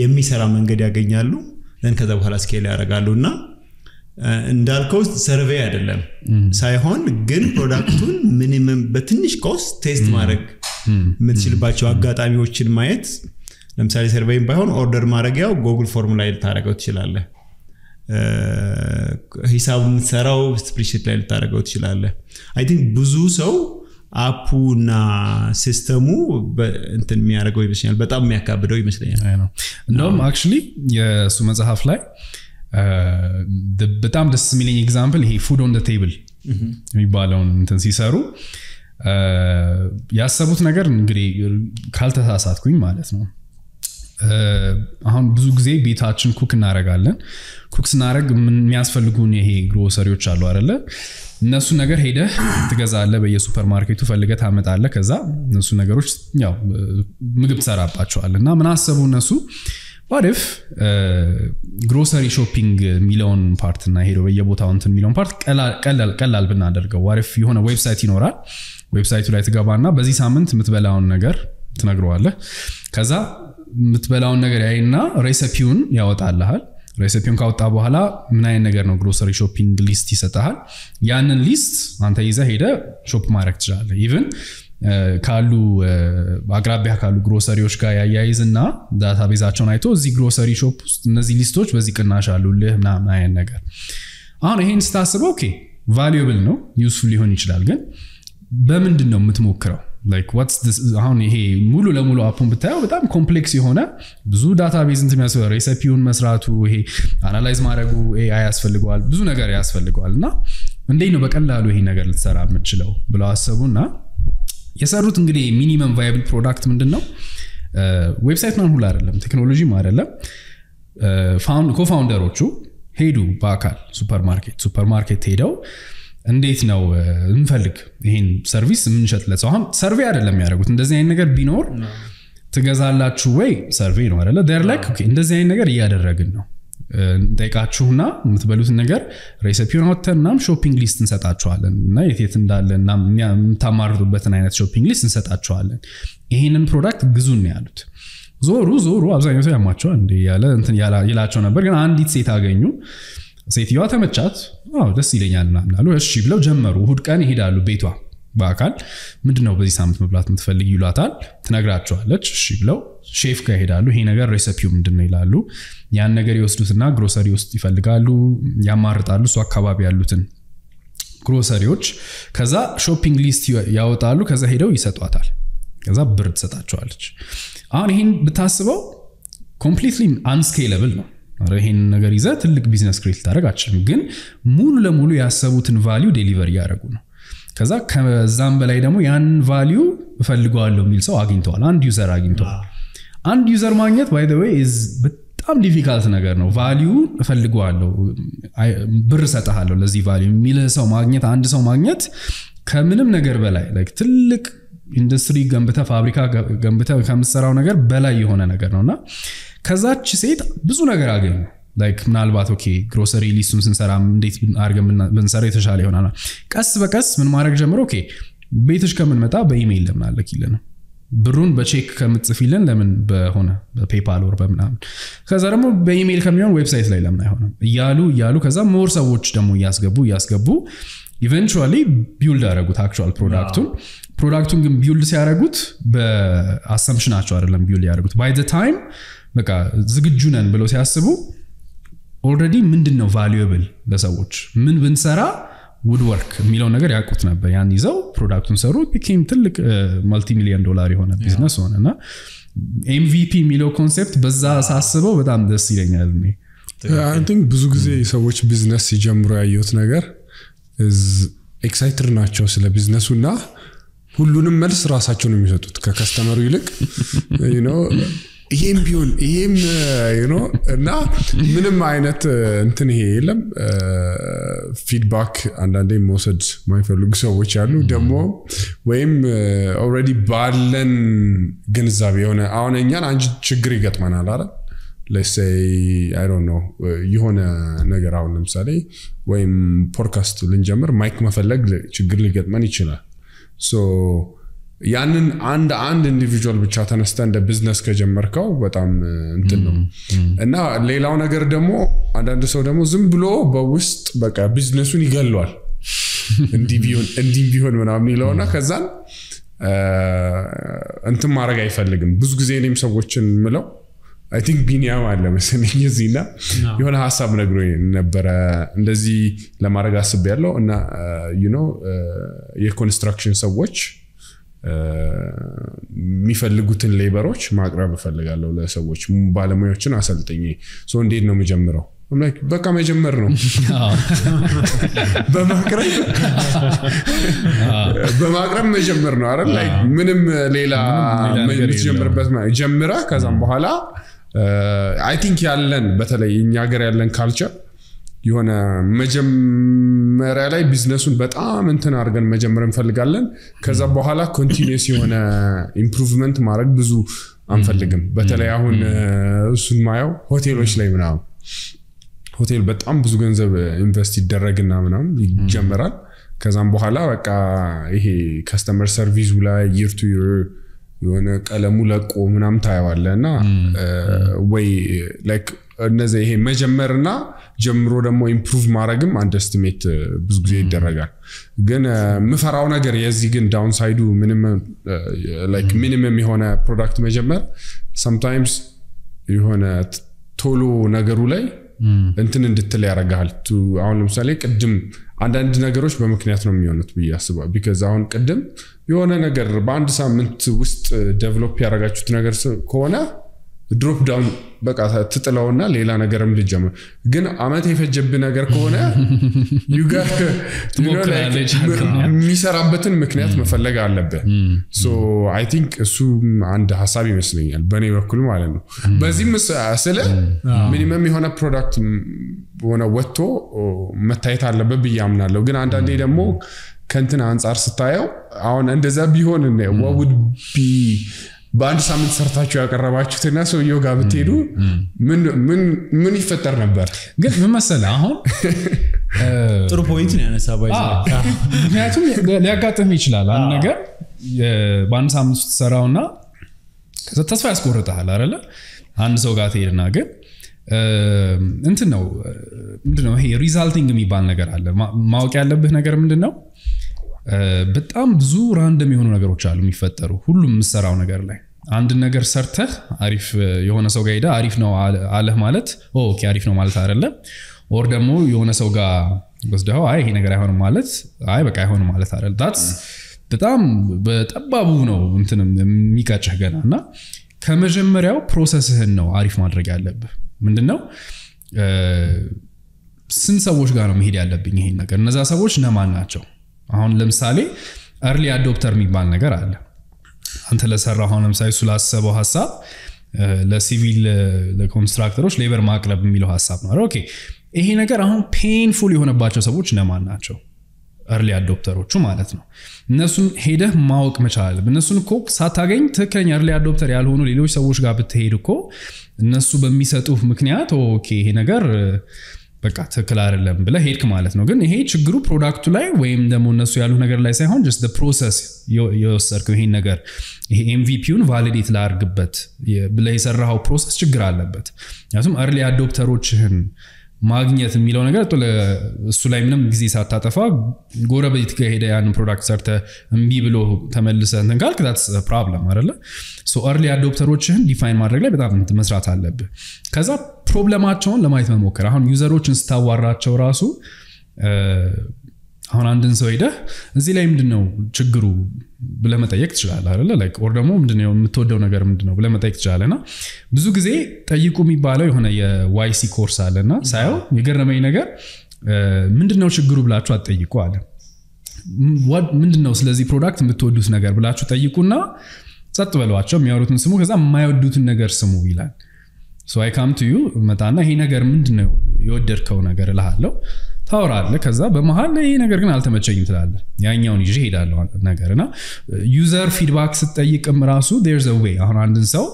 የሚሰራ መንገድ ያገኛሉ ዘን ከዛ በኋላ ስኬል ያደርጋሉና እንዳልከው ሰርቬይ አይደለም ሳይሆን ግን ፕሮዳክቱን ሚኒመም በትንሽ ኮስት ቴስት ማድረግ ምትችልባቸው አጋጣሚዎችን ማየት ለምሳሌ ሰርቬይም ባይሆን ኦርደር ማድረጊያው Google ፎርም ላይ ልታረገው ትችላለህ ሂሳቡን ሰራው ስፕሪትሺት ላይ ልታረገው ትችላለህ አይ ቲንክ ብዙ ሰው አፑና ሲስተሙ እንትን የሚያረጋው ይመስላል በጣም የሚያካብደው ይመስላል አይ ነው እንደውም አክቹሊ የሱ መጽሐፍ ላይ በጣም ደስ የሚለኝ ኤግዛምፕል ይሄ ፉድ ኦን ዘ ቴብል የሚባለውን እንትን ሲሰሩ ያሰቡት ነገር እንግዲህ ካልተሳሳትኩኝ ማለት ነው አሁን ብዙ ጊዜ ቤታችን ኩክ እናረጋለን ኩክ ስናረግ የሚያስፈልጉን ይሄ ግሮሰሪዎች አሉ አይደለ እነሱ ነገር ሄደ ትገዛለህ በየሱፐርማርኬቱ ፈልገህ ታመጣለህ ከዛ እነሱ ነገሮች ያው ምግብ ተሰራባቸዋልና ምን አሰቡ እነሱ what if grocery shopping ሚሊዮን ፓርት እና ሄዶ በየቦታው እንትን ሚሊዮን ፓርት ቀላል ቀላል ብናደርገው what if የሆነ ዌብሳይት ይኖራል ዌብሳይቱ ላይ ትገባና በዚህ ሳምንት የምትበላውን ነገር ትነግረዋለህ ከዛ የምትበላውን ነገር ያይና ሬሲፒውን ያወጣልሃል ሬሲፒውን ካወጣ በኋላ ምን አይነት ነገር ነው ግሮሰሪ ሾፒንግ ሊስት ይሰጣሃል ያንን ሊስት አንተ ይዘህ ሄደ ሾፕ ማድረግ ትችላለህ ኢቭን ካሉ አግራቢያ ካሉ ግሮሰሪዎች ጋር ያያይዝና ዳታቤዛቸውን አይቶ እዚ ግሮሰሪ ሾፕ ውስጥ እነዚህ ሊስቶች በዚህ ቅናሽ አሉልህ ምናምን አይነት ነገር አሁን ይሄን ስታስበው ኦኬ valuable no, useful ሊሆን ይችላል ግን በምንድን ነው የምትሞክረው? Like what's this? How many? Hey, mulu la mulu apun betayo. But I'm complex. You know, bzu database into me as well. Recipe un masratu. Hey, analyze maragu. A I as well legal. Bzu nagar as well legal. Na, and they no back Allah lohi nagar ltsara matchilo. Bla asabun na. Yesarut ngre minimum viable product manden no. Website man hularallam. Technology marallam. Found co-founder ochu. Hey do bakal supermarket supermarket hey do. And they know in service service. So ham survey are lam yara. But in design nagar binor. To gazala chuway survey no are They're like okay in design nagar yara ragun no. They ka chuhna mutbalut nagar recipe hotter nam shopping list set achualen. Na yethin dalen nam yam tamardu beten aynet shopping list set achualen. Ehinen product gzun yalut. Zoru zoru abzayno se yamacho and yala enten yala yala chona. Bergan andit seita ganyu. Said you are a chat. Oh, that's silly. I'm not a sheep. Love jammer who can hit a betua. Bacal, Midnobody Samson Platon Feligulatal, Tanagratua, let sheep low, Shave Kahidalu, Hinagar recipium de Nilalu, Yan Nagarius Lucena, Grossarius Tifalgalu, Yamartalu, Swakabia Luton. Grossarioch, Kaza shopping list Yaotalu, Kazahido is at Watal. Kaza birds at a church. Are him betasabo? Completely unscalable. Rahin nagarizat lik business create taragachim gin mulu la mulu yasabutin value delivery yaragun kaza kazambelay demo yan value feliguallo mil so agintwal and user agintwal and user magnet by the way is betam difficult nagar no value feliguallo bir satahallo lezi value mil so magnet and so magnet keminum nagar belay like tilik industry gambeta fabrica gambeta kamsaraw nagar belay yihona nagar no na Kazach said, Buzunagar again. Like Nalbat, okay, grocery listums and Saram, date argument, Bensarita Shaliona. Casbacas, Marag Jamaroke. Betish come and meta by email them, Nalakilan. Brun Bachek comes a filan lemon, Behona, the PayPal or Bamnam. Kazaramo by email come on websites Lalam Nahona. Yalu, Yalu Kaza, Morsa watch them, Yaskabu, Yaskabu. Eventually, build a good actual product. Productum can build Saragut, the assumption actual and build Yaragut. By the time Baka Zgujunan below Sabu already Mindino valuable, that's a watch. Minvin Sara would work. Milonagar Kutna Bayanizo, Productum Sarut became multi million dollar business on M V P Milo concept, Baza Sassabo, but I'm the ceiling elmi. I think Buzuguze is a watch business Jamra Yotnagar is exciter nacho sila business una. ሁሉንም መልስ ራሳቸው ነው የሚሰጡት ከከስተመሩ ይልቅ you know ይሄም ቢሆን ይሄም you know እና ምንም አይነት እንትን ይሄ የለም ፊድባክ አንዳንዴ መውሰድ ማይፈልጉ ሰዎች አሉ ደሞ ወይም already ባለን ግንዛቤ የሆነ አሁን እኛን አንቺ ችግር ይገጥመናል አይደል let's say I don't know የሆነ ነገር አሁን ለምሳሌ ወይም ፖድካስት ልንጀምር ማይክ መፈለግ ችግር ሊገጥመን ይችላል So, Yanin and and individual which I understand the business Kajamarko, but I'm mm-hmm. And now Leila Nagar demo and under Sodamo Zimblo, but wist back a business when you get one. And Divion and Divion when I'm Nilona Kazan and Tamaragai Fadigan, Buzguzanim Sawachin Melo. I think Binia Madlamis and Yazina. You want to have some green, but Lazi Lamaragasa Bello, you know, your constructions of watch. Mifalugutin labor watch, Magrab Falagalo, so watch Balamochina Saltini. So indeed, no Mijamero. I'm like, Baka Mijamero. Bamagram Mijamero, like Minim Leila Mijamera, Kazambohala. Uh, I think yallen betalay inyager yallen culture yona mejemera lay businessun betam enten argan mejemera nፈልጋለን ከዛ በኋላ continuous yona improvement ማድረግ ብዙ አንፈልግም በተለይ አሁን እሱን ማየው ሆቴሎች ላይ ምናምን ሆቴል በጣም ብዙ ገንዘብ ኢንቨስት ይደረግና ምናምን ይጀምራል ከዛም በኋላ በቃ ይሄ customer service ላይ year to year When Kalamu Lakuminam Taiwalena, way like Nazehe Mejamerna, Jamrodamo improve Maragam, underestimate Buzgui Deraga. Then Mufarauna Gariazigan downside to minimum, like minimum Mihona product measurement. Sometimes you wanna Tolu Nagarule, and then in the Teleragal to Alam Salik, Jim አንዳንድ ነገሮች በመክንያት ነው የሚሆኑት ብዬ አስባለሁ because አሁን ቀደም የሆነ ነገር በአንድ ሳምንት ውስጥ ዴቨሎፕ ያረጋችሁት ነገር ከሆነ ድሮፕ ዳውን በቃ ተጥለውና ሌላ ነገርም ልጅም ግን አመት የፈጀብ ነገር ከሆነ you got to know like የሚሰራበትን ምክንያት መፈለግ አለበት so I think እሱ አንድ ሐሳብ ይመስለኛል በኔ በኩል ማለት ነው በዚህም ስለ ሚኒመም የሆነ ፕሮዳክት ሆነ ወጥቶ መታየት አለበት ብያምናለሁ ግን አንዳንዴ ደግሞ ከንተን አንፃር ስታየው አሁን እንደዛ ቢሆን ነው what would be በአንድ ሳምንት ሰርታችሁ ያቀረባችሁትና ሰውየው ጋር ብትሄዱ ምን ምን ምን ይፈጠር ነበር ግን ምን መሰለ አሁን ጥሩ ፖይንት ነው ያነሳባይ ምክንያቱም ሊያጋጥም ይችላል አንድ ነገር በአንድ ሳምንት ተሰራውና ከዛ ተስፋ ያስቆርጣል አይደለ አንድ ሰው ጋር ትሄድና ግን እንት ነው ምንድነው ይሄ ሪዛልቲንግ የሚባል ነገር አለ ማወቅ ያለብህ ነገር ምንድነው በጣም ብዙ ራንደም የሆኑ ነገሮች አሉ የሚፈጠሩ ሁሉም መስራው ነገር ላይ አንድ ነገር ሰርተህ አሪፍ የሆነ ሰው ጋር ሄዳ አሪፍ ነው አለህ ማለት ኦኬ አሪፍ ነው ማለት አይደለም or ደግሞ የሆነ ሰው ጋር ወስደው አይ ይሄ ነገር አይሆንም ማለት አይ በቃ አይሆንም ማለት አይደለም that's በጣም በጠባቡ ነው እንትን የሚቃጭህ ገናና ከመጀመሪያው ፕሮሰስህን ነው አሪፍ ማድረግ ያለብህ ምንድነው ስን ሰዎች ጋር ነው መሄድ ያለብኝ ይሄን ነገር እነዛ ሰዎች ነማን ናቸው አሁን ለምሳሌ early adopter የሚባል ነገር አለ አንተ ለሰራው አሁን ለምሳሌ ስላሰበው ሐሳብ ለሲቪል ለኮንስትራክተሮች ሌበር ማቅረብ የሚለው ሐሳብ ነው አይደል ኦኬ ይሄ ነገር አሁን ፔንፉል የሆነባቸው ሰዎች ነማን ናቸው early adopterዎቹ ማለት ነው እነሱን ሄደህ ማወቅ መቻል እነሱን እኮ ሳታገኝ ትክክለኛ early adopter ያልሆኑ ሌሎች ሰዎች ጋር ብትሄድ እኮ እነሱ በሚሰጡህ ምክንያት ኦኬ ይሄ ነገር በቃ ተክል አይደለም ብለ ሄድክ ማለት ነው ግን ይሄ ችግሩ ፕሮዳክቱ ላይ ወይም ደሞ እነሱ ያሉት ነገር ላይ ሳይሆን just the process የወሰድከው ይሄን ነገር ይሄ ኤም ቪ ፒውን ቫሊዴት ላድርግበት ብለ የሰራው ፕሮሰስ ችግር አለበት ያቱም early adopterዎችን ማግኘት የሚለው ነገር ተለ እሱ ላይ ምንም ጊዜ ሳታጠፋ ጎረቤት ከሄደ ያን ፕሮዳክት ሰርተ እምቢ ብሎ ተመለሰ እንትን ካልክ that's a problem አይደለ so early adopterዎችን ዲፋይን ማድረግ ላይ በጣም መስራት አለበት ከዛ ፕሮብለማቸውን ለማየት መሞከር አሁን ዩዘሮችን ስታዋራቸው ራሱ አሁን አንድን ሰው ሄደ እዚህ ላይ ምንድነው ችግሩ ብለ መጠየቅ ትችላለህ አይደለ ላይክ or ደግሞ ምንድነው የምትወደው ነገር ምንድነው ብለ መጠየቅ ትችላለህና ብዙ ጊዜ ጠይቁ የሚባለው የሆነ የዋይሲ ኮርስ አለና ሳይው የገረመኝ ነገር ምንድነው ችግሩ ብላችሁ አትጠይቁ አለ what ምንድነው ስለዚህ ፕሮዳክት የምትወዱት ነገር ብላችሁ ጠይቁና ጸጥ በሏቸው የሚያወሩትን ስሙ ከዛ የማይወዱትን ነገር ስሙ ይላል so I come to you መጣና ይሄ ነገር ምንድነው የወደድከው ነገር እልሃለሁ ታውራለ ከዛ በመሃል ላይ ነገር ግን አልተመቸኝም ትላለ ያኛውን ይዤ ሄዳለሁ ነገርና ዩዘር ፊድባክ ስትጠይቅም ራሱ there's a way አሁን አንድን ሰው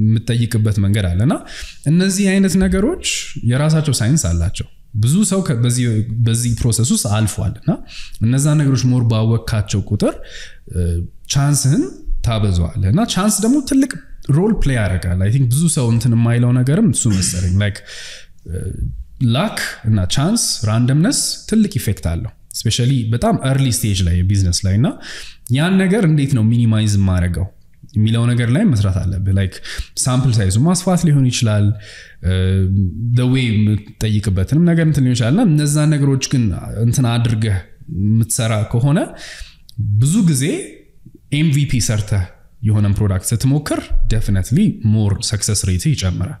የምትጠይቅበት መንገድ አለና እነዚህ አይነት ነገሮች የራሳቸው ሳይንስ አላቸው ብዙ ሰው በዚህ በዚህ ፕሮሰስ ውስጥ አልፏልና እነዛ ነገሮች ሞር ባወቃቸው ቁጥር ቻንስን ታበዛለና ቻንስ ደግሞ ትልቅ ሮል ፕሌይ ያደርጋል I think ብዙ ሰው እንትን የማይለው ነገርም እሱ መሰለኝ like luck እና chance randomness ትልቅ ኢፌክት አለው especially በጣም early stage ላይ ቢዝነስ ላይ እና ያን ነገር እንዴት ነው ሚኒማይዝ ማድረገው የሚለው ነገር ላይ መስራት አለበት like sample size ማስፋት ሊሆን ይችላል the way ጠይቅበትንም ነገር እንትን ሊሆን ይችላልና እነዛ ነገሮች ግን እንትን አድርገህ ምትሰራ ከሆነ ብዙ ጊዜ ኤም ቪ ፒ ሰርተህ የሆነ ፕሮዳክት ስትሞክር definitely more success rate ይጨምራል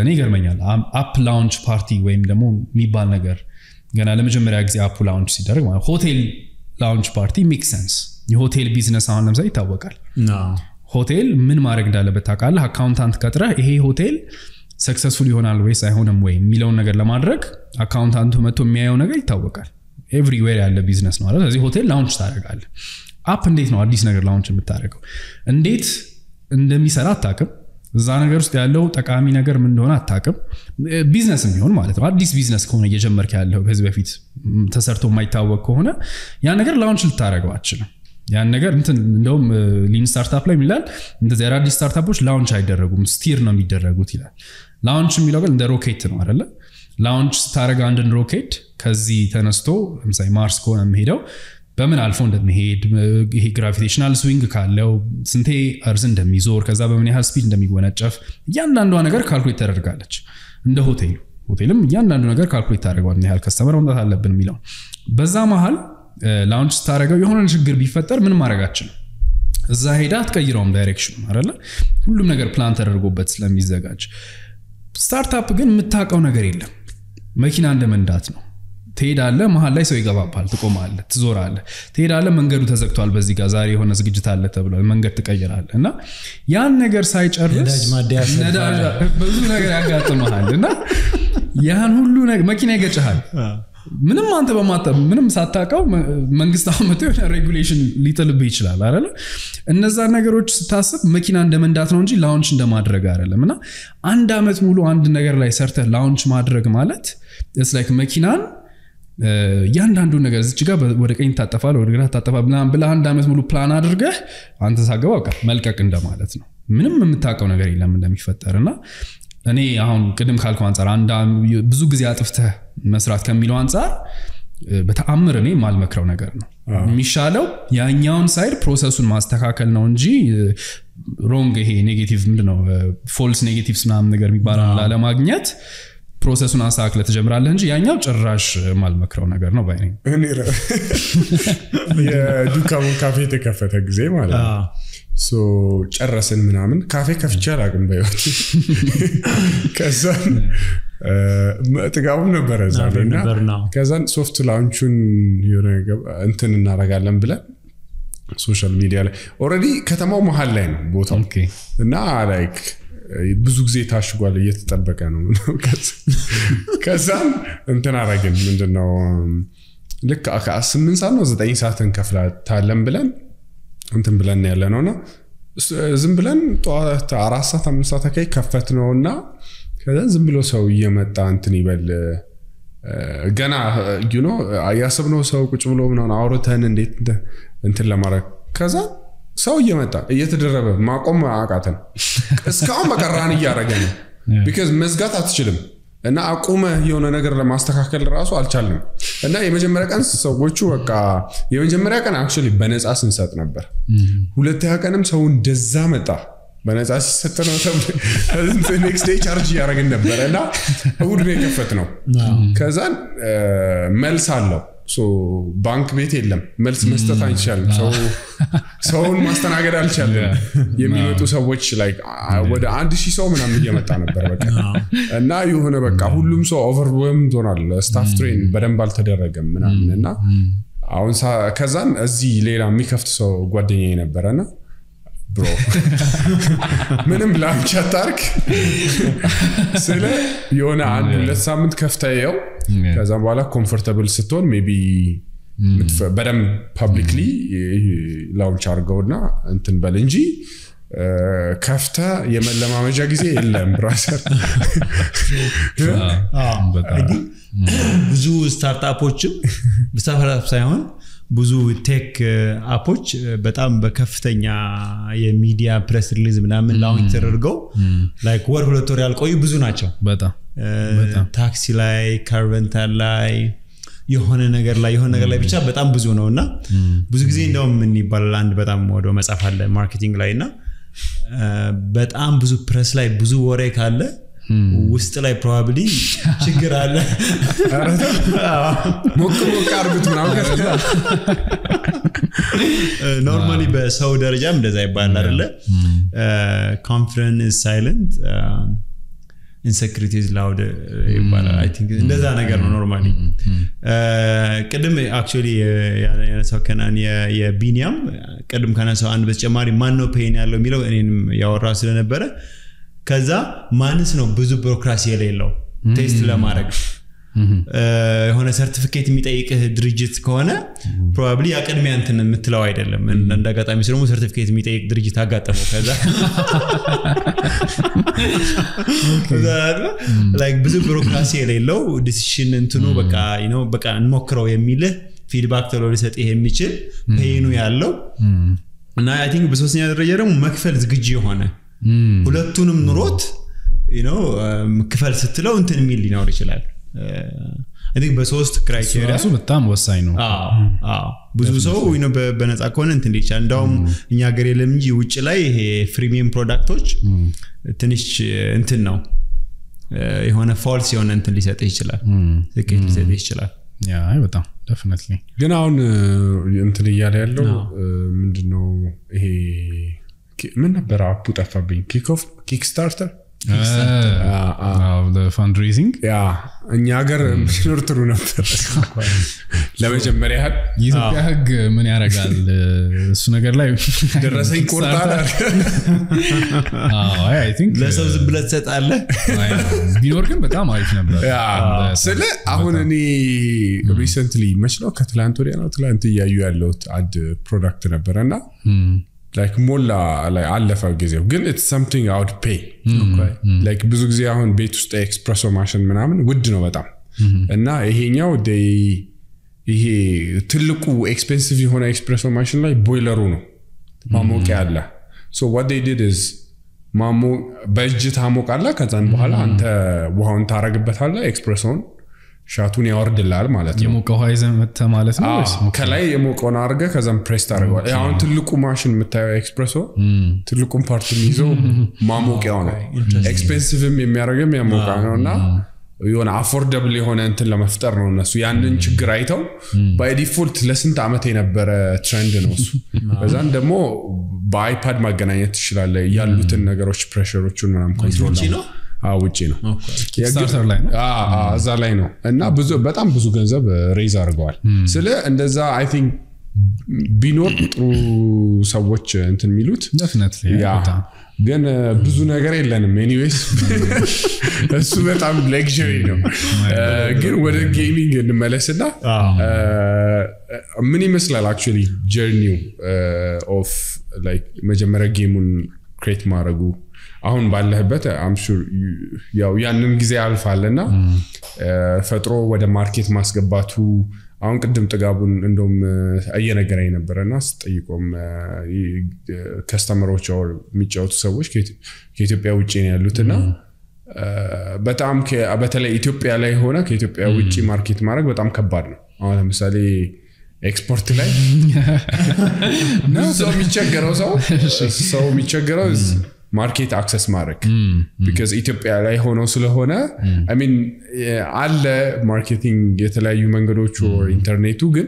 እኔ ገርመኛል አፕ ላውንች ፓርቲ ወይም ደግሞ የሚባል ነገር ገና ለመጀመሪያ ጊዜ አፕ ላውንች ሲደረግ ማለት ሆቴል ላውንች ፓርቲ ሜክ ሰንስ የሆቴል ቢዝነስ አሁን ለምሳሌ ይታወቃል ሆቴል ምን ማድረግ እንዳለበት ታውቃለህ አካውንታንት ቀጥረህ ይሄ ሆቴል ሰክሰስፉል ይሆናል ወይስ አይሆንም ወይ የሚለውን ነገር ለማድረግ አካውንታንቱ መጥቶ የሚያየው ነገር ይታወቃል ኤቭሪዌር ያለ ቢዝነስ ነው አይደል ስለዚህ ሆቴል ላውንች ታደርጋለህ አፕ እንዴት ነው አዲስ ነገር ላውንች የምታደርገው እንዴት እንደሚሰራ አታውቅም Zana girls they are low. Takami nagar mendona attack business in yon malet. What this business kona yejammer kallo his befit tasarto maitawa kona. Yan nagar launch tarago achna. Yan nagar nten no lean startup le milan. Nte zera di startup push launch ideragum steer na mideragu tila. Launch milagal nte rocket no aralla. Launch taraga nten rocket. Kazi tanasto msai Mars kona mhidao. በምን አልፎ እንደሚሄድ ይሄ ግራቪቴሽናል ስዊንግ ካለው ስንቴ አርዝ እንደሚዞር ከዛ በምን ያህል ስፒድ እንደሚወነጨፍ ያንዳንዱ ነገር ካልኩሌት ተደርጋለች እንደ ሆቴል ሆቴልም ያንዳንዱ ነገር ካልኩሌት ታደርጋው ምን ያህል ከስተመር ወንዳት አለብን የሚለው በዛ መሃል ላውንች ታደርጋው የሆነ ችግር ቢፈጠር ምን ማረጋችን እዛ ሄዳ አትቀይረውም ዳይሬክሽን አይደለ ሁሉም ነገር ፕላን ተደርጎበት ስለሚዘጋጅ ስታርታፕ ግን የምታቀው ነገር የለም መኪና እንደመንዳት ነው Tedale mahal ላይ ሰው ይገባባል ተቆማለ ትዞራለ Tedale መንገዱ ተዘግቷል በዚህ ጋር ዛሬ የሆነ ዝግጅት አለ ተብሏል መንገድ ተቀየራል እና ያን ነገር ሳይጨርስ ነዳጅ ብዙ ነገር ያጋጥማልና ያን ሁሉ ነገር መኪና ይገጫል ምንም አንተ በማታ ምንም ሳታቀው መንግስት አመጣው ሬጉሌሽን ሊጥልብ ይችላል አይደል እነዛ ነገሮች ስታስብ መኪና እንደመንዳት ነው እንጂ ላውንች እንደማድረግ አይደለምና አንድ አመት ሙሉ አንድ ነገር ላይ ሰርተ ላውንች ማድረግ ማለት it's like መኪናን ያንዳንዱ ነገር እዚህ ጋር ወደ ቀኝ ታጠፋለ ወደ ግራ ታጠፋ ብላን ብላን ዳመስ ሙሉ ፕላን አድርገ አንተ ሳገባው ቃል መልቀቅ እንደማለት ነው ምንም የምታቀው ነገር የለም እንደሚፈጠርና እኔ አሁን ቅድም ካልኩ አንፃር አንዳ ብዙ ጊዜ አጥፍተ መስራት ከሚለው አንፃር በተአምር እኔ ማልመክረው ነገር ነው የሚሻለው ያኛውን ሳይድ ፕሮሰሱን ማስተካከል ነው እንጂ ሮንግ ይሄ ኔጌቲቭ ምንድነው ፎልስ ኔጌቲቭስ ናም ነገር የሚባለው ላለማግኘት ፕሮሰሱን አሳክለ ተጀምራለህ እንጂ ያኛው ጭራሽ ማልመክረው ነገር ነው ባይኔ እኔ የዱካም ካፌ ተከፈተ ግዜ ማለት ነው ሶ ጨረስን ምናምን ካፌ ከፍቻል አግም በይወት ከዛን ጥጋውም ነበር ዛሬና ከዛን ሶፍት ላውንቹን የሆነ እንትን እናረጋለን ብለን ሶሻል ሚዲያ ላይ ኦሬዲ ከተማው መሃል ላይ ነው ቦታው ኦኬ እና ላይክ ብዙ ጊዜ ታሽጓል እየተጠበቀ ነው ከዛም እንተና አረጋግን ምንድነው ለካ ስምንት ሰዓት ነው ዘጠኝ ሰዓት እንከፍላታለን ብለን እንትን ብለን ያለ ነውና ዝም ብለን ጧት አራት ሰዓት አምስት ሰዓት አካይ ከፈት ነውና ከዛ ዝም ብሎ ሰው እየመጣ እንትን ይበል ገና you know ያሰብነው ሰው ቁጭ ብሎ ምናን አውርተን እንዴት እንትን ለማረክ ከዛ ሰው እየመጣ እየተደረበ ማቆም አቃተን እስካሁን በቀራን ያረጋኝ because መዝጋት አትችልም እና አቁመ የሆነ ነገር ለማስተካከል ራሱ አልቻለም እና የመጀመሪያ ቀን ሰዎቹ በቃ የመጀመሪያ ቀን actually በነፃ ስንሰጥ ነበር ሁለተኛ ቀንም ሰው እንደዛ መጣ በነፃ ሲሰጥ ነው ተብሎ next day charge ያረጋኝ ነበር እና እሁድ ነው የከፈትነው ከዛን መልስ አለው so bank ቤት የለም መልስ መስጠት አይቻልም so ሰውን ማስተናገድ አልቻለም የሚመጡ ሰዎች like ወደ one thousand ሰው ምናምን እየመጣ ነበር በቃ እና ይሆነ በቃ ሁሉም ሰው overwhelmed ሆኗል staff train በደንብ አልተደረገም ምናምን እና አሁን ከዛን እዚህ ሌላ የሚከፍት ሰው ጓደኛዬ ነበርና bro ምንም ላንች አታርክ ስለ ዮና አንድ ለሳምንት ከፍታየው ከዛ በኋላ comfortable ስትሆን maybe በደም publicly launch አርገውና እንትን በል እንጂ ከፍታ የመለማመጃ ጊዜ የለም ብራዘር አም በጣም ብዙ ስታርታፖችም በሳፈራፍ ሳይሆን ብዙ ቴክ አፖች በጣም በከፍተኛ የሚዲያ ፕሬስ ሪሊዝ ምናምን ላውንች ተደርገው ላይክ ወር ሁለት ወር ያልቆዩ ብዙ ናቸው በጣም ታክሲ ላይ ካርቨንታ ላይ የሆነ ነገር ላይ የሆነ ነገር ላይ ብቻ በጣም ብዙ ነውና ብዙ ጊዜ እንደው ምን ይባላል አንድ በጣም ወዶ መጻፍ አለ ማርኬቲንግ ላይና በጣም ብዙ ፕሬስ ላይ ብዙ ወሬ ካለ ውስጥ ላይ ፕሮባብሊ ችግር አለ ሞክ ሞክ አርብት ምናምን ኖርማሊ በሰው ደረጃ እንደዛ ይባላል አይደለ ኮንፈረንስ ሳይለንት ኢንሴኩሪቲስ ላውድ ይባላል አይ ቲንክ እንደዛ ነገር ነው ኖርማሊ ቀደም አክቹሊ ያነሳው ከናን የቢኒያም ቀደም ካነሳው አንድ በተጨማሪ ማን ነው ፔን ያለው የሚለው እኔንም ያወራ ስለነበረ ከዛ ማንስ ነው ብዙ ቢሮክራሲ የሌለው ቴስት ለማድረግ የሆነ ሰርቲፊኬት የሚጠይቅህ ድርጅት ከሆነ ፕሮባብሊ አቀድሚ አንተን የምትለው አይደለም እንደጋጣሚ ስለሆነ ሰርቲፊኬት የሚጠይቅ ድርጅት አጋጠመው ከዛ ላይክ ብዙ ቢሮክራሲ የሌለው ዲሲዥን እንትኑ በቃ you know በቃ እንሞክረው የሚል ፊድባክ ተለውል ሰጥ የሚችል ፔኑ ያለው እና I think በሶስተኛ ደረጃ ደግሞ መክፈል ዝግጅ የሆነ ሁለቱንም ኑሮት you know መክፈል ስትለው እንትን የሚል ሊኖር ይችላል I think በሶስት ክራይቴሪያ እሱ በጣም ወሳኝ ነው አዎ አዎ ብዙ ሰው you know በነፃ ከሆነ እንትን ይችላል እንደውም እኛ ሀገር የለም እንጂ ውጪ ላይ ይሄ ፍሪሚየም ፕሮዳክቶች ትንሽ እንትን ነው የሆነ ፋልስ የሆነ እንትን ሊሰጥ ይችላል ልክ ሊሰጥ ይችላል ያ አይ በጣም definitely ግን አሁን እንትን ይያለ ያለው ምንድነው ይሄ ምን ነበር አፑ ጠፋብኝ ኪክ ኦፍ ኪክስታርተር Ah, ah, the fundraising. Yeah, and Yagar Mister Turunat. ለመጀመሪያ የኢትዮጵያ ህግ ምን ያረጋል እሱ ነገር ላይ ደረሰኝ ቆርጣል አዎ አይ አይ ቲንክ ለሰው ዝብለት ሰጣለ ቢኖርም በጣም አሪፍ ነበር ስለ አሁን እኔ recently መስሎ ከትላንት ወዲያ ነው ትላንት ያዩ ያለው አድ ፕሮዳክት ነበርና like molla like አለፈ ጊዜው ግን it's something I would pay okay like ብዙ ጊዜ አሁን ቤት ውስጥ ኤክስፕረሶ ማሽን ምናምን ውድ ነው በጣም እና ይሄኛው they ይሄ ትልቁ ኤክስፔንሲቭ የሆነ ኤክስፕረሶ ማሽን ላይ ቦይለሩ ነው ማሞቂያ አለ so what they did is ማሞ በእጅት አሞቃላ ከዛን በኋላ አንተ ውሃውን ታረግበታለ ኤክስፕረሶን ሻቱን ያወርድላል ማለት ነው የሞቀው ሃይዘን መተ ማለት ነው ወይስ ከላይ የሞቀውን አርገ ከዛም ፕሬስ ታደርጋለህ አሁን ትልቁ ማሽን የምታየው ኤክስፕረሶ ትልቁን ፓርት ይዞ ማሞቂያው ነው ኤክስፔንሲቭም የሚያደርገም ያሞቃው ነውና የሆነ አፎርደብል የሆነ እንትን ለመፍጠር ነው እነሱ ያንን ችግር አይተው ባይ ዲፎልት ለስንት አመት የነበረ ትሬንድ ነው እሱ በዛን ደግሞ በአይፓድ ማገናኘት ይችላል ያሉትን ነገሮች ፕሬሸሮቹን ምናምን ኮንትሮል ነው አውጪ ነው የስታርተር ላይ ነው አአ እዛ ላይ ነው እና ብዙ በጣም ብዙ ገንዘብ ሬዝ አድርጓል ስለ እንደዛ I think ቢኖር ጥሩ ሰዎች እንትን የሚሉት definitely yeah ግን ብዙ ነገር የለንም anyways እሱ በጣም luxury ነው ግን ወደ gaming እንመለስና ምን ይመስላል actually journey of like መጀመሪያ ጌሙን create ማድረጉ አሁን ባለህበት I'm sure ያው ያንን ጊዜ አልፋለና ፈጥሮ ወደ ማርኬት ማስገባቱ አሁን ቀደም ጥጋቡን እንደም አየነገረኝ ነበርና ስጠይቆም ከስተመሮች or የሚጫወቱ ሰዎች ከኢትዮጵያ ውጪ ነው ያሉትና በጣም በተለይ ኢትዮጵያ ላይ ሆነ ከኢትዮጵያ ውጪ ማርኬት ማድረግ በጣም ከባድ ነው አሁን ለምሳሌ ኤክስፖርት ላይ ነው ሰው የሚቸገረው ሰው ሰው የሚቸገረው market access ማድረግ mm, mm. because ኢትዮጵያ ላይ ሆኖ ስለሆነ I mean አለ ማርኬቲንግ የተለያዩ መንገዶች or ኢንተርኔቱ ግን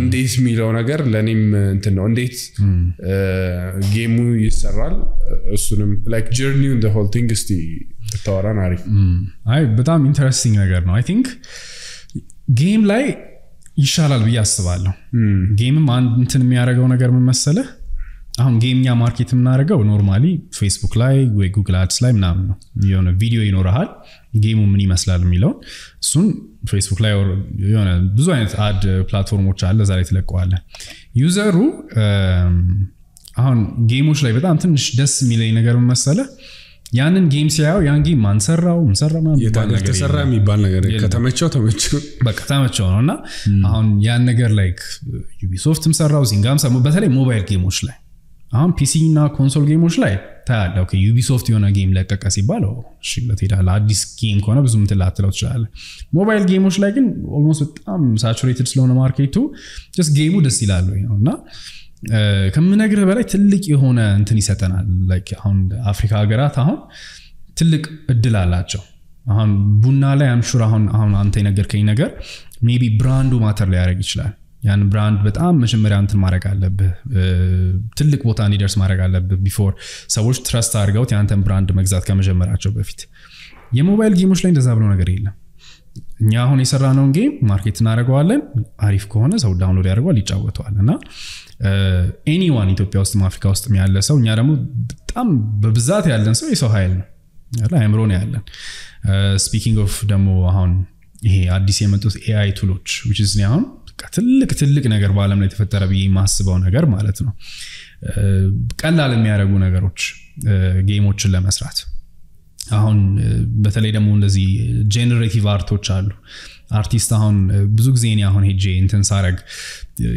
እንዴት የሚለው ነገር ለኔም እንትን ነው እንዴት ጌሙ ይሰራል እሱንም like journey and the whole thing is the ተወራን አሪፍ አይ በጣም interesting ነገር ነው I think game ላይ ይሻላል ብዬ አስባለሁ ጌምም እንትን የሚያደርገው ነገር ምን መሰለህ አሁን ጌምኛ ማርኬት እናደርገው ኖርማሊ Facebook ላይ ወይ Google Ads ላይ ምናምን ነው የሆነ ቪዲዮ ይኖርሃል ጌሙ ምን ይመስላል የሚለው እሱን Facebook ላይ የሆነ ብዙ አይነት አድ ፕላትፎርሞች አለ ዛሬ ተለቀዋል ዩዘሩ አሁን ጌሞች ላይ በጣም ትንሽ ደስ የሚለኝ ነገር መሰለ ያንን ጌም ሲያው ያን ጌም ማንሰራው ማንሰራማ ባል ተሰራ የሚባል ነገር ከተመቸው ተመቸው በቃ ተመቸው ነውና አሁን ያን ነገር ላይክ Ubisoftም ሰራው ዚንጋም ሰራው በተለይ ሞባይል ጌሞች ላይ አሁን ፒሲ እና ኮንሶል ጌሞች ላይ ታያለ ኦኬ ዩቢሶፍት የሆነ ጌም ለቀቀ ሲባል እሺ ለተዳላ አዲስ ጌም ከሆነ ብዙም ተላተለው ይችላል ሞባይል ጌሞች ላይ ግን ኦልሞስት በጣም ሳቹሬትድ ስለሆነ ማርኬቱ just ጌሙ ደስ ይላል ነውና ከምነግርህ በላይ ትልቅ የሆነ እንትን ይሰጠናል like አሁን አፍሪካ ሀገራት አሁን ትልቅ እድል አላቸው አሁን ቡና ላይ I'm sure አሁን አሁን አንተ የነገርከኝ ነገር maybe ብራንዱ ማተር ላይ ያረግ ይችላል ያን ብራንድ በጣም መጀመሪያ እንትን ማድረግ አለበት ትልቅ ቦታ ሊደርስ ማድረግ አለበት ቢፎር ሰዎች ትራስት አድርገው ያንተን ብራንድ መግዛት ከመጀመራቸው በፊት የሞባይል ጌሞች ላይ እንደዛ ብሎ ነገር የለም እኛ አሁን የሰራነው ጌም ማርኬት እናደርገዋለን አሪፍ ከሆነ ሰው ዳውንሎድ ያደርጋል ይጫወተዋልና ኤኒዋን ኢትዮጵያ ውስጥ ማፍሪካ ውስጥ የሚያለ ሰው እኛ ደግሞ በጣም በብዛት ያለን ሰው የሰው ኃይል ነው ያለ አይምሮ ነው ያለን ስፒኪንግ ኦፍ ደሞ አሁን Yeah, December A I to launch, which is now. ትልቅ ትልቅ ነገር በአለም ላይ ተፈጠረ ብዬ ማስበው ነገር ማለት ነው ቀላል የሚያደርጉ ነገሮች ጌሞችን ለመስራት አሁን በተለይ ደግሞ እንደዚህ ጄነሬቲቭ አርቶች አሉ አርቲስት አሁን ብዙ ጊዜ እኔ አሁን ሄጄ እንትን ሳረግ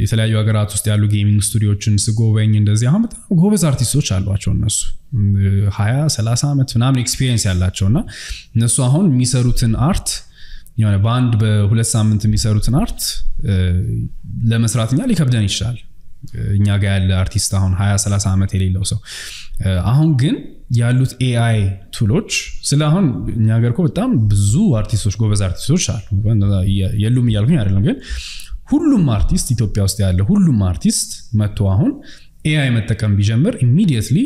የተለያዩ አገራት ውስጥ ያሉ ጌሚንግ ስቱዲዮችን ስጎበኝ እንደዚህ አሁን በጣም ጎበዝ አርቲስቶች አሏቸው እነሱ ሃያ ሰላሳ አመት ምናምን ኤክስፒሪየንስ ያላቸውና እነሱ አሁን የሚሰሩትን አርት You know, band በሁለት ሳምንት የሚሰሩትን አርት ለመስራትኛ ሊከብደን ይችላል እኛ ጋር ያለ አርቲስት አሁን ሃያ ሰላሳ አመት የሌለው ሰው አሁን ግን ያሉት ኤአይ ቱሎች ስለአሁን እኛ ጋር እኮ በጣም ብዙ አርቲስቶች ጎበዝ አርቲስቶች አሉ የሉም ይያልኩኝ አይደለም ግን ሁሉም አርቲስት ኢትዮጵያ ውስጥ ያለ ሁሉም አርቲስት መጥቶ አሁን ኤአይ መጠቀም ቢጀምር ኢሚዲየትሊ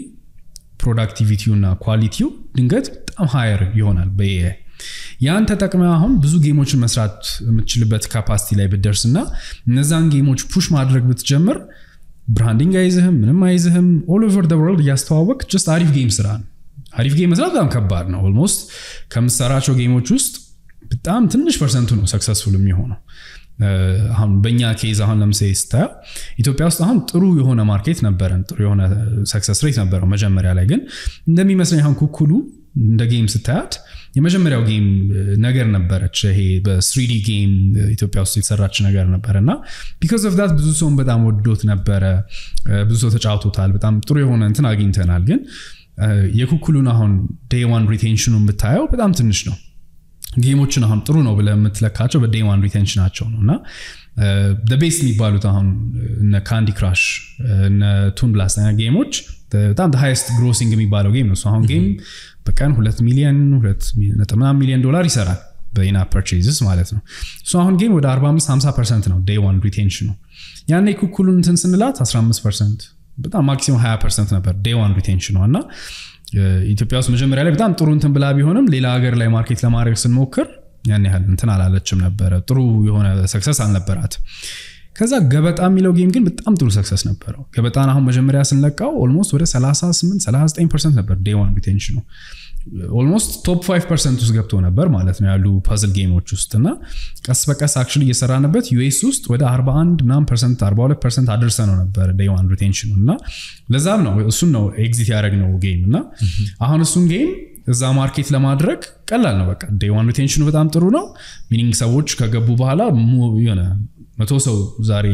ፕሮዳክቲቪቲውና ኳሊቲው ድንገት በጣም ሃየር ይሆናል በኤአይ ያን ተጠቅመ አሁን ብዙ ጌሞችን መስራት የምትችልበት ካፓሲቲ ላይ በደርስና እነዛን ጌሞች ፑሽ ማድረግ ብትጀምር ብራንዲንግ አይዘህም ምንም አይዘህም all over the world ያስተዋወቅ just አሪፍ ጌም ስራ አሪፍ ጌም መስራት በጣም ከባድ ነው almost ከምሰራቸው ጌሞች ውስጥ በጣም ትንሽ ፐርሰንቱ ነው ሰክሰስፉል የሚሆነው አሁን በእኛ ኬዝ አሁን ለምሳሌ ስታየው ኢትዮጵያ ውስጥ አሁን ጥሩ የሆነ ማርኬት ነበረን ጥሩ የሆነ ሰክሰስ ሬት ነበረው መጀመሪያ ላይ ግን እንደሚመስለኝ አሁን ኩኩሉ እንደ ጌም ስታያት የመጀመሪያው ጌም ነገር ነበረች ይሄ በ3D ጌም ኢትዮጵያ ውስጥ የተሰራች ነገር ነበርና because of that ብዙ ሰው በጣም ወዶት ነበረ ብዙ ሰው ተጫውቶታል በጣም ጥሩ የሆነ እንትን አግኝተናል ግን የኩኩሉን አሁን day one retentionን ብታየው በጣም ትንሽ ነው ጌሞችን አሁን ጥሩ ነው ብለ የምትለካቸው በday one retentionናቸው ነውና the base የሚባሉት አሁን እነ Candy Crush እነ Tune Blast እና ጌሞች በጣም the highest grossing የሚባለው ጌም ነው አሁን ጌም በቀን ሁለት ሚሊዮን ሁለት ነጥብ አምስት ሚሊዮን ዶላር ይሰራል በኢና purchases ማለት ነው ሶ አሁን ጌም ወደ አርባ አምስት ሀምሳ ፐርሰንት ነው day one retention ነው ያኔ ኩኩሉን እንትን ስንላት አስራ አምስት ፐርሰንት በጣም maximum ሃያ ፐርሰንት ነበር day one retention ነው እና ኢትዮጵያ ውስጥ መጀመሪያ ላይ በጣም ጥሩ እንትን ብላ ቢሆንም ሌላ ሀገር ላይ ማርኬት ለማድረግ ስንሞክር ያኔ ያህል እንትን አላለችም ነበር ጥሩ የሆነ success አልነበራት ከዛ ገበጣ የሚለው ጌም ግን በጣም ጥሩ ሰክሰስ ነበርው ገበጣን አሁን መጀመሪያ ስንለቀው almost ወደ ሰላሳ ስምንት ሰላሳ ዘጠኝ ፐርሰንት ነበር day one retention ነው almost top five percent ውስጥ ገብቶ ነበር ማለት ነው ያሉ ፓዝል ጌሞች ውስጥና ቀስ በቀስ አክቹሊ እየሰራንበት ዩኤስ ውስጥ ወደ አርባ አንድ ምናምን ፐርሰንት አርባ ሁለት ፐርሰንት አድርሰን ነው ነበር day one retention እና ለዛም ነው እሱን ነው ኤግዚት ያደረግነው ጌም እና አሁን እሱን ጌም እዛ ማርኬት ለማድረግ ቀላል ነው በቃ day one retention በጣም ጥሩ ነው meaning ሰዎች ከገቡ በኋላ የሆነ መቶ ሰው ዛሬ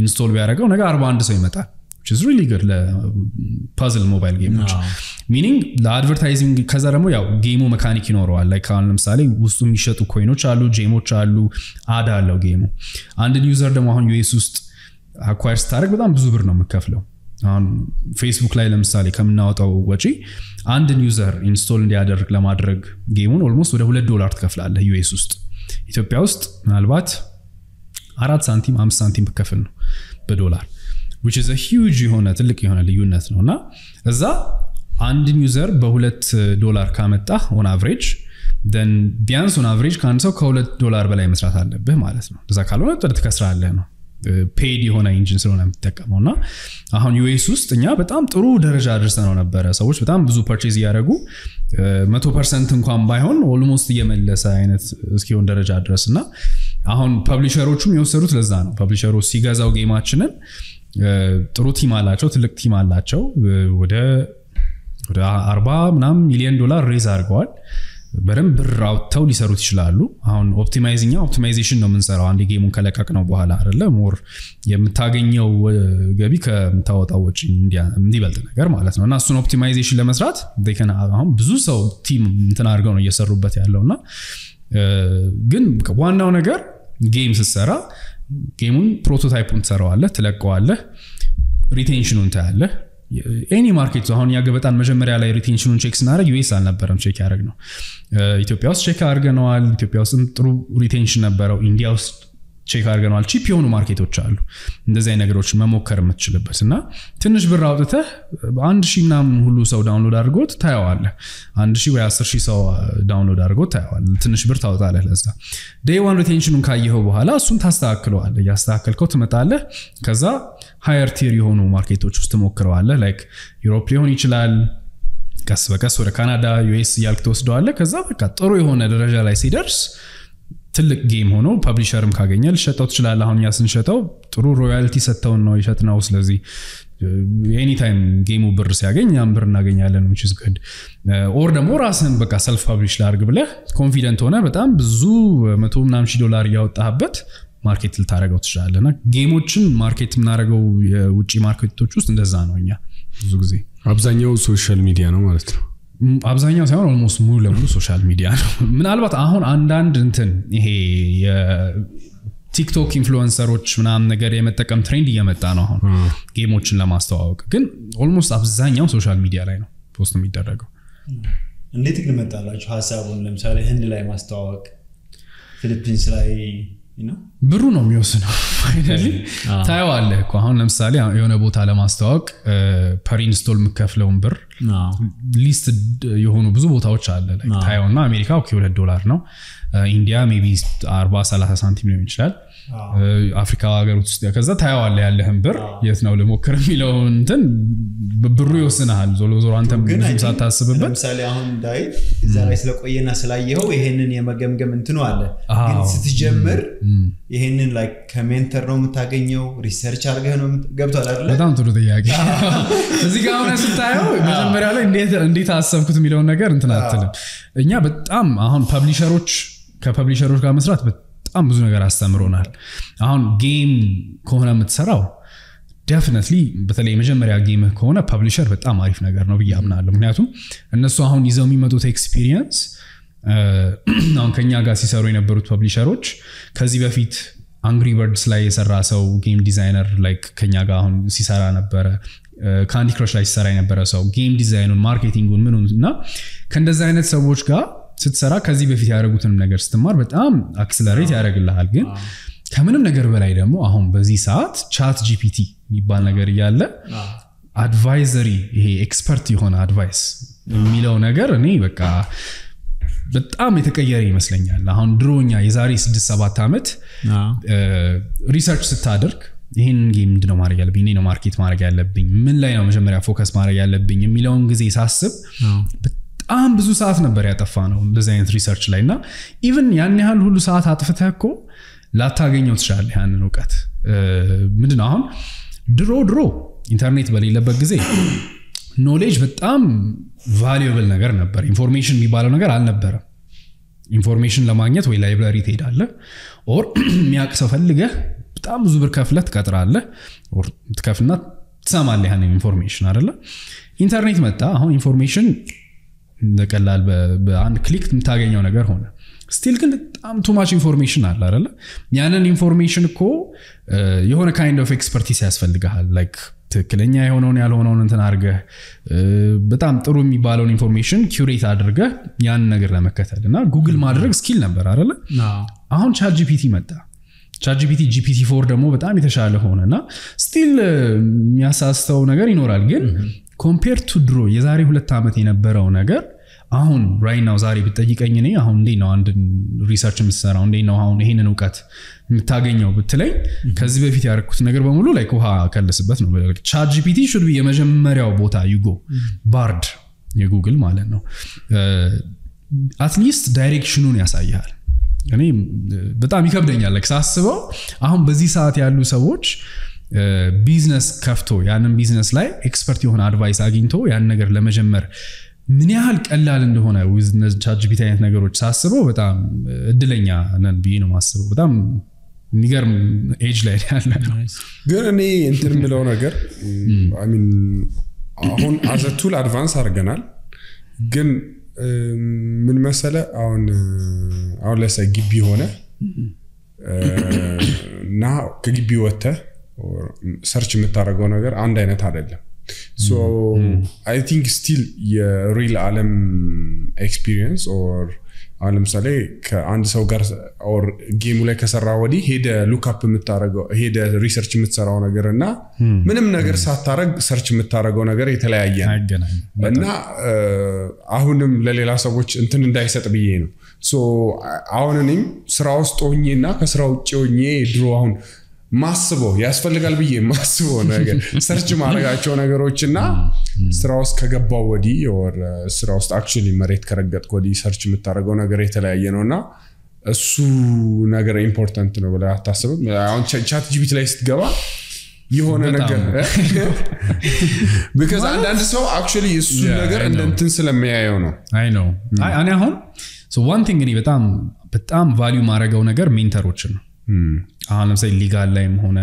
ኢንስቶል ቢያደርገው ነገ አርባ አንድ ሰው ይመጣል which is really good ለpuzzle mobile game which meaning ለአድቨርታይዚንግ ከዛ ደግሞ ያው ጌሙ መካኒክ ይኖረዋል like አሁን ለምሳሌ ውስጡ የሚሸጡ ኮይኖች አሉ ጄሞች አሉ አድ አለው ጌሙ አንድ ዩዘር ደግሞ አሁን ዩኤስ ውስጥ acquire ስታደርግ በጣም ብዙ ብር ነው የሚከፍለው አሁን Facebook ላይ ለምሳሌ ከምናወጣው ወጪ አንድ ዩዘር ኢንስቶል እንዲያደርግ ለማድረግ ጌሙን almost ወደ ሁለት ዶላር ትከፍላለህ ዩኤስ ውስጥ ኢትዮጵያ ውስጥ ምናልባት አራት ሳንቲም አምስት ሳንቲም በከፈል ነው በዶላር which is a huge የሆነ ትልቅ የሆነ ልዩነት ነውና እዛ አንድ ዩዘር በሁለት ዶላር ካመጣ on average then ቢያንስ on average ካንሰው ከሁለት ዶላር በላይ መስራት አለብህ ማለት ነው እዛ ካልሆነ ጥርት ከስራለህ ነው paid የሆነ ኢንጂን ስለሆነ የምትጠቀመውና አሁን ዩኤስ ውስጥ እኛ በጣም ጥሩ ደረጃ አድርሰነው ነበር ሰዎች በጣም ብዙ purchase ያደርጉ መቶ ፐርሰንት እንኳን ባይሆን almost የመለሰ አይነት እስኪሆን ደረጃ አድርሰና አሁን ፐብሊሸሮቹም የወሰዱት ለዛ ነው ፐብሊሸሮች ሲጋዛው ጌማችንን ጥሩ ቲም አላቸው ትልቅ ቲም አላቸው ወደ ወደ አርባ ምናምን ሚሊዮን ዶላር ሬዝ አድርገዋል በረም ብር አውጥተው ሊሰሩት ይችላሉ አሁን ኦፕቲማይዚንግ ኦፕቲማይዜሽን ነው የምንሰራው አንድ ጌሙን ከለቀቅነው በኋላ አይደለ ሞር የምታገኘው ገቢ ከመታወጣው ወጪ እንዲበልጥ ነገር ማለት ነውና እሱን ኦፕቲማይዜሽን ለመስራት they can አሁን ብዙ ሰው ቲም እንትን አድርገው ነው እየሰሩበት ያለውና ግን ዋናው ነገር ጌም ሲሰራ ጌሙን ፕሮቶታይፑን ተሰራዋለህ ተለቀዋለህ ሪቴንሽኑን ታያለህ ኤኒ ማርኬት አሁን ያገበጣን መጀመሪያ ላይ ሪቴንሽኑን ቼክ ስናደርግ ዩኤስ አልነበረም ቼክ ያደርግነው ኢትዮጵያ ውስጥ ቼክ አድርገናል ኢትዮጵያ ውስጥም ጥሩ ሪቴንሽን ነበረው ኢንዲያ ውስጥ ቼክ አድርገናል ቺፕ የሆኑ ማርኬቶች አሉ እንደዚህ አይነት ነገሮች መሞከር የምትችልበትና ትንሽ ብር አውጥተህ አንድ ሺህ እናም ሁሉ ሰው ዳውንሎድ አድርጎት ታያዋለህ አንድ ሺህ ወይ አስር ሺህ ሰው ዳውንሎድ አድርጎት ታያዋለህ ትንሽ ብር ታውጣለህ ለዛ day one retentionን ካየኸው በኋላ እሱን ታስተካክለዋለህ ያስተካከልከው ትመጣለህ ከዛ higher tier የሆኑ ማርኬቶች ውስጥ ትሞክረዋለህ like ዩሮፕ ሊሆን ይችላል ቀስ በቀስ ወደ ካናዳ ዩኤስ ያልክ ተወስደዋለህ ከዛ በቃ ጥሩ የሆነ ደረጃ ላይ ሲደርስ ትልቅ ጌም ሆኖ ፐብሊሸርም ካገኛል ሸጣው ይችላል አሁን ያስን ሸጣው ጥሩ ሮያልቲ ሰጣው ነው ይሸጥናው ስለዚህ ኤኒ ታይም ጌሙ ብር ሲያገኝ አንብር እናገኛለን which is good or ደግሞ ራስን በቃ self publish ላርግ ብለህ ኮንፊደንት ሆነ በጣም ብዙ መቶ ምናምን ሺህ ዶላር ያወጣህበት ማርኬት ልታረጋው ትችላለህና ጌሞችን ማርኬት ምናረጋው የውጪ ማርኬቶች ውስጥ እንደዛ ነውኛ ብዙ ጊዜ አብዛኛው ሶሻል ሚዲያ ነው ማለት ነው አብዛኛው ሳይሆን almost ሙሉ ለሙሉ ሶሻል ሚዲያ ነው ምናልባት አሁን አንዳንድ እንትን ይሄ የቲክቶክ ኢንፍሉዌንሰሮች ምናም ነገር የመጠቀም ትሬንድ እየመጣ ነው አሁን ጌሞችን ለማስተዋወቅ ግን almost አብዛኛው ሶሻል ሚዲያ ላይ ነው ፖስት የሚደረገው እንዴት ግን መጣላችሁ ሐሳቡን ለምሳሌ ህንድ ላይ ማስተዋወቅ ፊሊፒንስ ላይ ና ብሩ ነው የሚወስነው ፋይናሊ ታይዋለ እኮ አሁን ለምሳሌ የሆነ ቦታ ለማስተዋወቅ ፐር ኢንስቶል መከፍለውን ብር ሊስት የሆኑ ብዙ ቦታዎች አለ ላይክ ታይዋንና አሜሪካ ኦኬ ሁለት ዶላር ነው ኢንዲያ ሜቢ አርባ ሰላሳ ሳንቲም ሊሆን ይችላል አፍሪካ ሀገሮች ውስጥ ያከዛ ታይዋለ ያለህን ብር የት ነው ለሞከር የሚለው እንትን ብሩ ይወስናል ዞሎ ዞሮ አንተም ግን ሳታስብበት ለምሳሌ አሁን ዳይ እዛ ላይ ስለቆየና ስላየው ይሄንን የመገምገም እንትኑ አለ ግን ስትጀምር ይሄንን ላይክ ከሜንተር ነው የምታገኘው ሪሰርች አድርገህ ነው ገብቷል አይደል በጣም ጥሩ ጥያቄ እዚህ ጋር አሁን ስታየው መጀመሪያ ላይ እንዴት እንዴት አሰብኩት የሚለው ነገር እንትን አትልም እኛ በጣም አሁን ፐብሊሸሮች ከፐብሊሸሮች ጋር መስራት በጣም ብዙ ነገር አስተምሮናል አሁን ጌም ከሆነ የምትሰራው definitely በተለይ መጀመሪያ ጌም ከሆነ ፐብሊሸር በጣም አሪፍ ነገር ነው ብዬ አምናለሁ ምክንያቱም እነሱ አሁን ይዘው የሚመጡት ኤክስፒሪየንስ አሁን ከኛ ጋር ሲሰሩ የነበሩት ፐብሊሸሮች ከዚህ በፊት Angry Birds ላይ የሰራ ሰው ጌም ዲዛይነር ላይክ ከኛ ጋር አሁን ሲሰራ ነበር Candy Crush ላይ ሲሰራ ነበር ሰው ጌም ዲዛይኑን ማርኬቲንጉን ምንና ከእንደዛ አይነት ሰዎች ጋር ስትሰራ ከዚህ በፊት ያደረጉትን ነገር ስትማር በጣም አክሰለሬት ያደርግልሃል ግን ከምንም ነገር በላይ ደግሞ አሁን በዚህ ሰዓት ቻት ጂፒቲ የሚባል ነገር ያለ አድቫይዘሪ ይሄ ኤክስፐርት የሆነ አድቫይስ የሚለው ነገር እኔ በቃ በጣም የተቀየረ ይመስለኛል አሁን ድሮኛ የዛሬ ስድስት ሰባት ዓመት ሪሰርች ስታደርግ ይሄን ጌም እንድነው ማድረግ ያለብኝ እኔ ነው ማርኬት ማድረግ ያለብኝ ምን ላይ ነው መጀመሪያ ፎከስ ማድረግ ያለብኝ የሚለውን ግዜ ሳስብ በጣም ብዙ ሰዓት ነበር ያጠፋነው ዲዛይን ሪሰርች ላይና ኢቭን ያን ያህል ሁሉ ሰዓት አጥፍተህኮ ላታገኘው ትሻለህ ያንን ዕውቀት ምንድነው አሁን ድሮ ድሮ ኢንተርኔት በሌለበት ግዜ knowledge በጣም valuable ነገር ነበር information የሚባለው ነገር አልነበረም information ለማግኘት ወይ ላይብራሪ ትሄዳለህ or የሚያቅሰው ፈልገህ በጣም ብዙ ብር ከፍለህ ትቀጥራለህ or ትከፍና ትሰማለህ ያንን information አይደለ ኢንተርኔት መጣ አሁን information በቀላል በአንድ ክሊክ የምታገኘው ነገር ሆነ still ግን በጣም too much information አለ አይደለ ያንን information እኮ የሆነ kind of expertise ያስፈልጋል like ትክክለኛ የሆነውን ያልሆነውን እንትን አድርገህ በጣም ጥሩ የሚባለውን ኢንፎርሜሽን ኩሬት አድርገህ ያን ነገር ለመከተልና Google ማድረግ ስኪል ነበር አይደለ? አሁን ቻት ጂፒቲ መጣ። ቻት ጂፒቲ ጂ ፒ ቲ ፎር ደግሞ በጣም የተሻለ ሆነና ስቲል የሚያሳስተው ነገር ይኖራል ግን compared to ድሮ የዛሬ ሁለት ዓመት የነበረው ነገር አሁን right now ዛሬ ብትጠይቀኝ እኔ አሁን እንዴ ነው አንድ ሪሰርች መስራው እንዴ ነው አሁን ይሄንን ዕውቀት የምታገኘው ብትለኝ ከዚህ በፊት ያርኩት ነገር በሙሉ ላይክ ውሃ ከለስበት ነው ማለት ቻት ጂፒቲ should be የመጀመሪያው ቦታ you go Bard የጉግል ማለት ነው at least ዳይሬክሽኑን ያሳያል እኔ በጣም ይከብደኛል ለክ ሳስበው አሁን በዚህ ሰዓት ያሉ ሰዎች ቢዝነስ ከፍቶ ያንን ቢዝነስ ላይ ኤክስፐርት የሆነ አድቫይስ አግኝቶ ያን ነገር ለመጀመር ምን ያህል ቀላል እንደሆነ ዊዝነስ ቻት ጂፒቲ አይነት ነገሮች ሳስበው በጣም እድለኛ ነን ብዬ ነው ማስበው በጣም የሚገርም ኤጅ ላይ ያለ ግን እኔ እንትን ምለው ነገር አይ ሚን አሁን as a tool advance አድርገናል ግን ምን መሰለ አሁን አሁን ለሰ ግቢ ሆነ እና ከግቢ ወጣ ሰርች የምታረጋው ነገር አንድ አይነት አይደለም So mm. I think still yeah, real alam experience or alam sale and so gar or game like kesara wadi hede look up mitarego hede research mitserao neger na minim neger satareg search mitarego neger etelaye na ahunum lelela sewoch entin ndaisat biye no so ahunenim sra ust oñe na kesra ucce oñe dro ahun ማስቦ ያስፈልጋል ብዬ ማስቦ ነገር ሰርች ማረጋቸው ነገሮችና ስራውስ ከገባው ወዲ or ስራውስ actually መሬት ከረገጥኩ ወዲ ሰርች መታረጋው ነገር የተለያየ ነውና So, nagar important no bala atasabum on ChatGPT ላይ ስትገባ የሆነ ነገር because and and so actually is so ነገር እንደንትን ስለማያየው ነው I know I and አሁን so one thing እኔ በጣም በጣም value ማረጋው ነገር ሜንተሮችን ነው አሁን ለምሳሌ ሊጋል ላይም ሆነ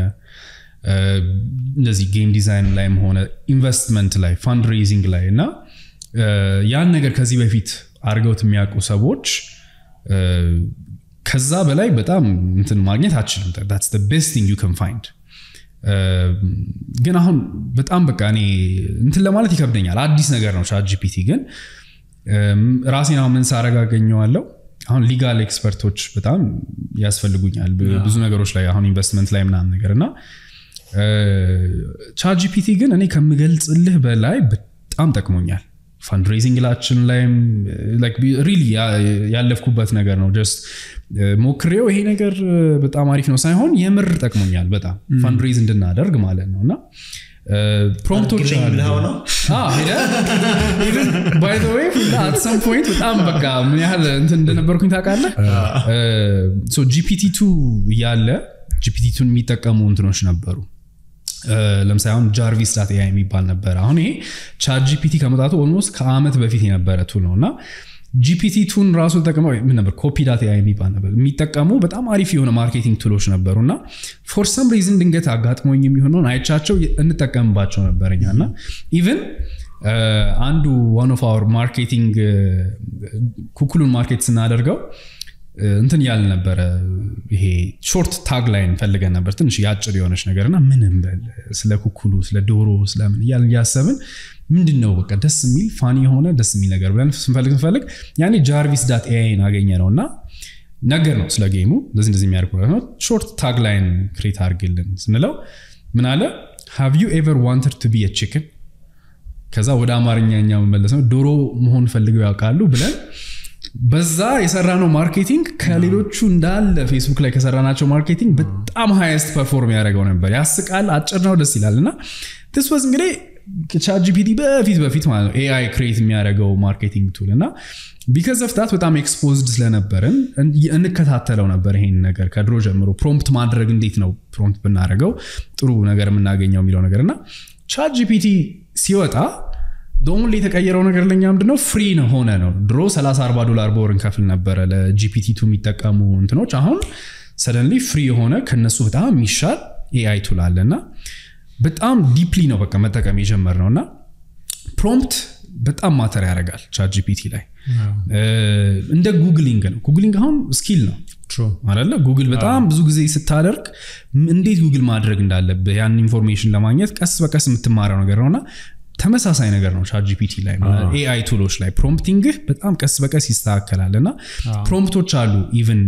እንደዚህ ጌም ዲዛይን ላይም ሆነ ኢንቨስትመንት ላይ ፋንድሬዚንግ ላይ እና ያን ነገር ከዚህ በፊት አርገውት የሚያውቁ ሰዎች ከዛ በላይ በጣም እንትን ማግኘት አትችልም that's the best thing you can find ግን አሁን በጣም በቃ እኔ እንትን ለማለት ይከብደኛል አዲስ ነገር ነው ቻት ጂፒቲ ግን ራሴን አሁን ምን ሳረጋገኘዋለሁ አሁን ሊጋል ኤክስፐርቶች በጣም ያስፈልጉኛል ብዙ ነገሮች ላይ አሁን ኢንቨስትመንት ላይ ምናምን ነገርና ቻት ጂፒቲ ግን እኔ ከምገልጽልህ በላይ በጣም ጠቅሞኛል fundraising ላችን ላይም like really ያለፍኩበት ነገር ነው just ሞክሬው ይሄ ነገር በጣም አሪፍ ነው ሳይሆን የምር ጠቅሞኛል በጣም fundraising እንድናደርግ ማለት ነውና promptoች አለው ነው አዎ even by the way at some point በጣም በቃ ምን ያህል እንትን እንደነበርኩኝ ታውቃለህ so ጂ ፒ ቲ ሁለት ያለ ጂ ፒ ቲ ሁለትን የሚጠቀሙ እንትኖች ነበሩ ለምሳሌ አሁን ጃርቪስ ዳት ኤአይ የሚባል ነበር አሁን ይሄ ቻት ጂፒቲ ከመጣቱ ኦልሞስት ከአመት በፊት የነበረ ቱል ነውና ጂ ፒ ቲ ሁለትን ራሱ ተጠቅመው ምን ነበር ኮፒ ዳት ኤአይ የሚባል ነበር የሚጠቀሙ በጣም አሪፍ የሆነ ማርኬቲንግ ቱሎች ነበርና for some reason ድንገት አጋጥሞኝ የሚሆነውን አይቻቸው እንጠቀምባቸው ነበርኛና even አንዱ one of our marketing ኩኩሉን ማርኬትስ እናደርገው እንትን ያል ነበር ይሄ ሾርት ታግ ላይን ፈልገን ነበር ትንሽ ያጭር የሆነሽ ነገርና ምንም በል ስለ ኩኩሉ ስለ ዶሮ ስለ ምን ያል ያሰብን ምንድነው በቃ ደስ የሚል ፋኒ ሆነ ደስ የሚል ነገር ብለን ስንፈልግ ስንፈልግ ያኔ jarvis.ai እናገኘነውና ነገር ነው ስለ ጌሙ እንደዚህ እንደዚህ የሚያርቁት ነው ሾርት ታግ ላይን ክሬት አርግልን ስንለው ምን አለ have you ever wanted to be a chicken ከዛ ወደ አማርኛኛው መለስ ነው ዶሮ መሆን ፈልገው ያውቃሉ ብለን በዛ የሰራነው ማርኬቲንግ ከሌሎቹ እንዳለ Facebook ላይ ከሰራናቸው ማርኬቲንግ በጣም ሃይስት ፐርፎርም ያደርገው ነበር ያስቃል አጭር ነው ደስ ይላልና this was እንግዲህ ቻት ጂፒቲ በፊት በፊት ማለት ኤአይ ክሬት የሚያደርገው ማርኬቲንግ ቱል እና because of that በጣም exposed ስለነበረን እንከታተለው ነበር ይሄን ነገር ከድሮ ጀምሮ prompt ማድረግ እንዴት ነው prompt ብናደርገው ጥሩ ነገር እናገኛው የሚለው ነገርና ቻት ጂፒቲ ሲወጣ ዶንሊ ተቀየረው ነገር ለኛ ምንድነው ፍሪ ነው ሆነ ነው ድሮ ሰላሳ አርባ ዶላር በወርን ከፍል ነበር ለጂፒቲ ሁለት የሚጠቀሙ እንትኖች አሁን suddenly ፍሪ ሆነ ከነሱ በጣም የሚሻል ኤአይ ቱል አለና በጣም ዲፕሊ ነው በቃ መጠቀም የጀመረ ነውና ፕሮምፕት በጣም ማተር ያደርጋል ቻት ጂፒቲ ላይ እንደ ጉግሊንግ ነው ጉግሊንግ አሁን ስኪል ነው true ማለት ነው ጉግል በጣም ብዙ ጊዜ ስታደርግ እንዴት ጉግል ማድረግ እንዳለበት ያን ኢንፎርሜሽን ለማግኘት ቀስ በቀስ የምትማረው ነገር ነውና ተመሳሳይ ነገር ነው ቻት ጂፒቲ ላይ ኤአይ ቱሎች ላይ ፕሮምፕቲንግ በጣም ቀስ በቀስ ይስተካከላልና ፕሮምፕቶች አሉ ኢቭን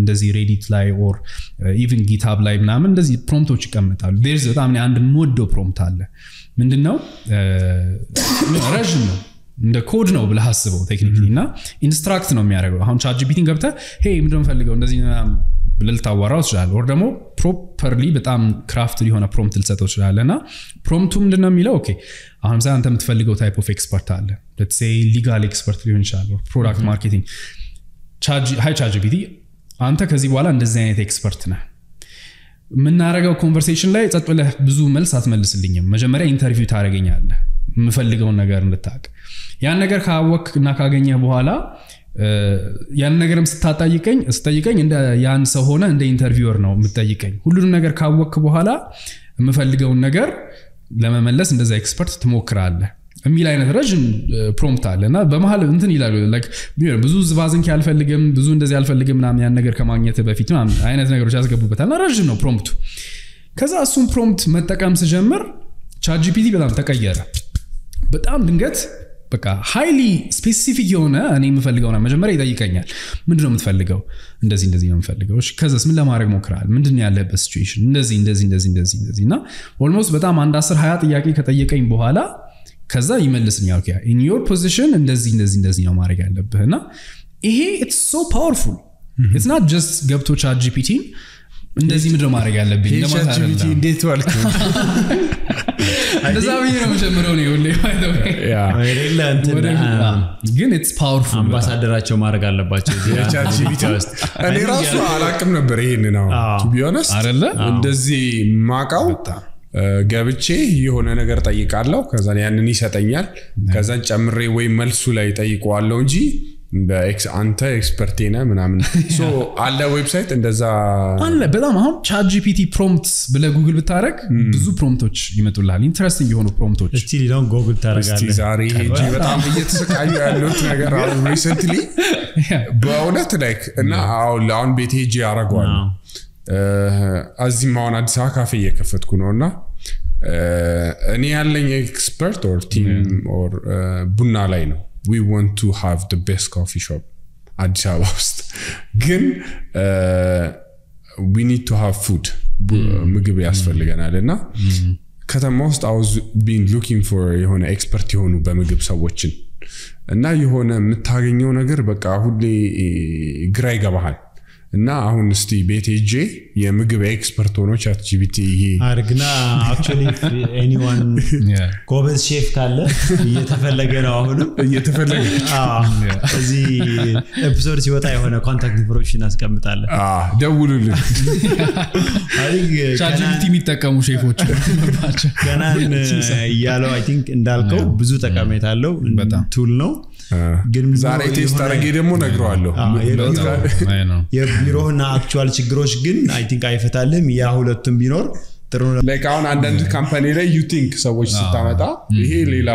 እንደዚህ Reddit ላይ or even GitHub ላይ ምናምን እንደዚህ ፕሮምፕቶች ይቀመጣሉ there's በጣም ነው አንድ ሞዶ ፕሮምፕት አለ ምንድነው ረጅም ነው እንደ ኮድ ነው ብለህ አስበው ቴክኒካሊና ኢንስትራክት ነው የሚያደርገው አሁን ቻት ጂፒቲን ገብተህ ሄይ ምንድነው ፈልገው እንደዚህ ልልታወራው ይችላል or ደግሞ properly በጣም craft ሊሆነ prompt ልሰጠው ይችላልና promptቱ ምንድነው የሚለው ኦኬ አሁን ዛን አንተ የምትፈልገው type of expert አለ let's say legal expert ሊሆን ይችላል or product marketing charge high charge ጂፒቲ አንተ ከዚህ በኋላ እንደዚህ አይነት expert ነህ ምናረጋው conversation ላይ ጸጥ ብለህ ብዙ መልስ አትመልስልኝም መጀመሪያ ኢንተርቪው ታደርገኛለህ የምፈልገው ነገር እንድታውቅ ያን ነገር ካወቅና ካገኘህ በኋላ ያን ነገርም ስታጣይቀኝ ስታይቀኝ እንደ ያን ሰው ሆነ እንደ ኢንተርቪውር ነው የምትጠይቀኝ ሁሉንም ነገር ካወቅክ በኋላ የምፈልገውን ነገር ለመመለስ እንደዛ ኤክስፐርት ትሞክራለህ የሚል አይነት ረጅም ፕሮምፕት አለና በመሃል እንትን ይላል like ብዙ ዝባዝንክ ያልፈልግም ብዙ እንደዚህ ያልፈልግም እና ያን ነገር ከማግኘት በፊት አይነት ነገሮች ያስገቡበታልና ረጅም ነው ፕሮምፕቱ ከዛ እሱን ፕሮምፕት መጠቀም ስጀምር ቻት ጂፒቲ በጣም ተቀየረ በጣም ድንገት በቃ ሃይሊ ስፔሲፊክ የሆነ እኔ የምፈልገው ነው መጀመሪያ ይጠይቀኛል ምንድነው የምትፈልገው እንደዚህ እንደዚህ ነው የምፈልገው እሺ ከዛስ ምን ለማድረግ ሞክራል ምንድነው ያለበት ሲቹዌሽን እንደዚህ እንደዚህ እንደዚህ እንደዚህ እንደዚህና ኦልሞስት በጣም አንድ አስር ሃያ ጥያቄ ከጠየቀኝ በኋላ ከዛ ይመልስኛል ኦኬ in your position እንደዚህ እንደዚህ እንደዚህ ነው ማድረግ ያለብህና ይሄ it's so powerful it's not just ገብቶ ቻት ጂፒቲ እንደዚህ ምድር ማረግ ያለብኝ ለማታ አይደለም እንዴት ዋልኩ እንደዛ ብዬ ነው ጀምረው ነው ሁሌ አይደው ያ አይደለ እንትና ግን ኢትስ ፓወርፉል አምባሳደራቸው ማረግ አለባቸው ቻትጂፒቲ ውስጥ እኔ ራሱ አላቅም ነበር ይሄን ነው to be honest አይደለ እንደዚህ ማቃው ጋብቼ የሆነ ነገር ጠይቃለሁ ከዛ ያንን ይሰጠኛል ከዛ ጨምሬ ወይ መልሱ ላይ ጠይቀዋለሁ እንጂ the ex anta expertina manamen so alla website endeza alla betam ahun chat gpt prompts bile google bitarek ብዙ promptoch ይመጡልሃል interesting የሆኑ promptoች እስቲ ሊዶን google ታረጋለህ እስቲ ዛሬ እጂ በጣም እየተሰቃዩ ያሉት ነገር አሁን recently በእውነት like እና አሁን አሁን ቤት እጂ ያረጋዋል አዚም አሁን አዲስ አበባ ካፌ እየከፈትኩ ነውና እኔ ያለኝ expert or team or ቡና ላይ ነው we want to have the best coffee shop at Java's again uh, we need to have food ምግብ ያስፈልገናል እና ከተማው ውስጥ I was been looking for የሆነ expert የሆኑ በምግብ ሰዎችን እና የሆነ የምታገኘው ነገር በቃ ሁሌ ግራ ይገባሃል እና አሁን እስቲ ቤቴጄ የምግብ ኤክስፐርት ሆኖ ቻት ጂፒቲ ይሄ አርግና actually anyone ጎበዝ ሼፍ ካለ እየተፈለገ ነው አሁን እየተፈለገ አዚ ኤፒሶድ ሲወጣ የሆነ ኮንታክት ኢንፎርሜሽን አስቀምጣለሁ አ ደውሉልኝ አሪግ ቻት ጂፒቲ የሚጠቀሙ ሼፎች ናቸው ገናን ያለው I think እንዳልከው ብዙ ጠቀሜታ አለው ቱል ነው ግን ዛሬ ቴስት አረጋይ ደሞ ነግሯለሁ የቢሮና አክቹዋል ችግሮች ግን I think አይፈታልም ያ ሁለቱም ቢኖር ጥሩ like አሁን አንድ ካምፓኒ ላይ you think ሰዎች ስታመጣ ይሄ ሌላ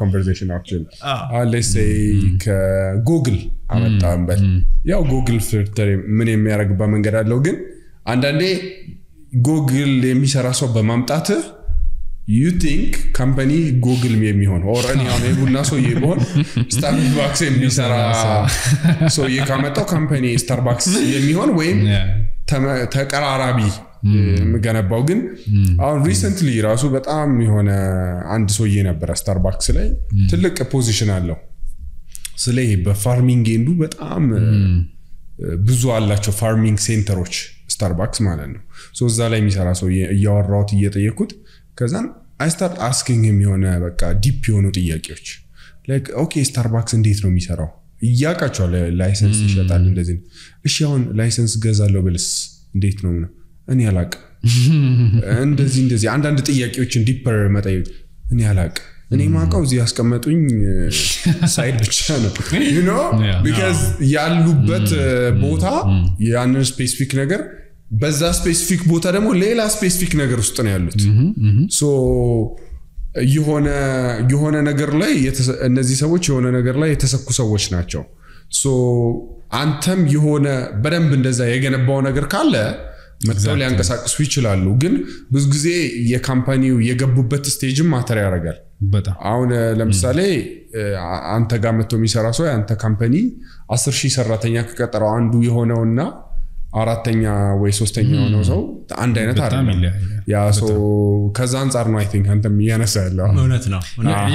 conversation actually uh, let's say Google አመጣንበት ያው Google filter ምን የሚያረግባ መንገድ አለው ግን አንዳንዴ Google የሚሰራ ሰው በማምጣት you think company google me የሚሆን or any one ቡና ሰው ይሆን Starbucks የሚሰራ so የካመጣው company Starbucks የሚሆን ወይም ተቀራራቢ መገነባው ግን አሁን recently ራሱ በጣም የሆነ አንድ ሰው የነበረ Starbucks ላይ ትልቅ position አለው ስለዚህ በfarming እንዱ በጣም ብዙ አላቸው farming centers Starbucks ማለት ነው so እዛ ላይ የሚሰራ ሰው ያወራውት እየጠየቁት ከዛን I start asking him የሆነ በቃ ዲፕ የሆኑ ጥያቄዎች like okay Starbucks እንዴት ነው የሚሰራው ያቃቸው ላይሰንስ ይሸጣል እንደዚህ እሺ አሁን ላይሰንስ ገዛለው ብልስ እንዴት ነው ነው እኔ ያላቅ እንደዚህ እንደዚህ አንድ አንድ ጥያቄዎችን ዲፐር መጠየቅ እኔ ያላቅ እኔ ማቃው እዚህ ያስቀመጡኝ ሳይድ ብቻ ነው you know because ያሉበት ቦታ ያንን ስፔሲፊክ ነገር በዛ ስፔሲፊክ ቦታ ደግሞ ሌላ ስፔሲፊክ ነገር ውስጥ ነው ያሉት ሶ የሆነ የሆነ ነገር ላይ እነዚህ ሰዎች የሆነ ነገር ላይ የተሰኩ ሰዎች ናቸው ሶ አንተም የሆነ በደንብ እንደዛ የገነባው ነገር ካለ መጥተው ሊያንቀሳቅሱ ይችላሉ ግን ብዙ ጊዜ የካምፓኒው የገቡበት ስቴጅ ማተር ያረጋል በጣም አሁን ለምሳሌ አንተ ጋር መጥተው የሚሰራ ሰው አንተ ካምፓኒ አስር ሺህ ሰራተኛ ከቀጠረው አንዱ የሆነውና አራተኛ ወይ ሶስተኛ ነው ሰው አንድ አይነት አይደለም ያ ሶ ከዛን ጻር ነው I think አንተም ያነሳለህ እውነት ነው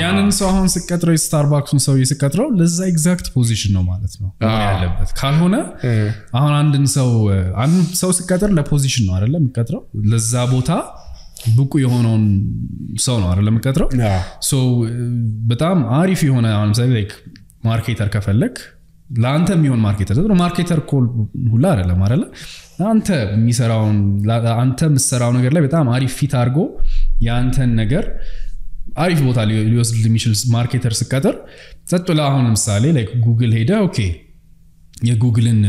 ያንን ሰው አሁን ስከትረው ስታርባክስን ሰው ይስከትረው ለዛ ኤግዛክት ፖዚሽን ነው ማለት ነው ያለበት ካልሆነ አሁን አንድን ሰው አንድ ሰው ስከትር ለፖዚሽን ነው አይደለም ይከትረው ለዛ ቦታ ቡቁ የሆነውን ሰው ነው አይደለም ይከትረው ሶ በጣም አሪፍ የሆነ አሁን ለምሳሌ like ማርኬተር ከፈለክ ላንተም ይሁን ማርኬተር ነው ማርኬተር ኮል ሁላ አይደለም አይደለ አንተ የሚሰራው አንተ የምትሰራው ነገር ላይ በጣም አሪፍ ፊት አርጎ ያንተን ነገር አሪፍ ቦታ ሊወስድ ሊሚሽል ማርኬተር ስከተር ጸጥላ አሁን ለምሳሌ ላይክ ጉግል ሄደ ኦኬ የጉግልን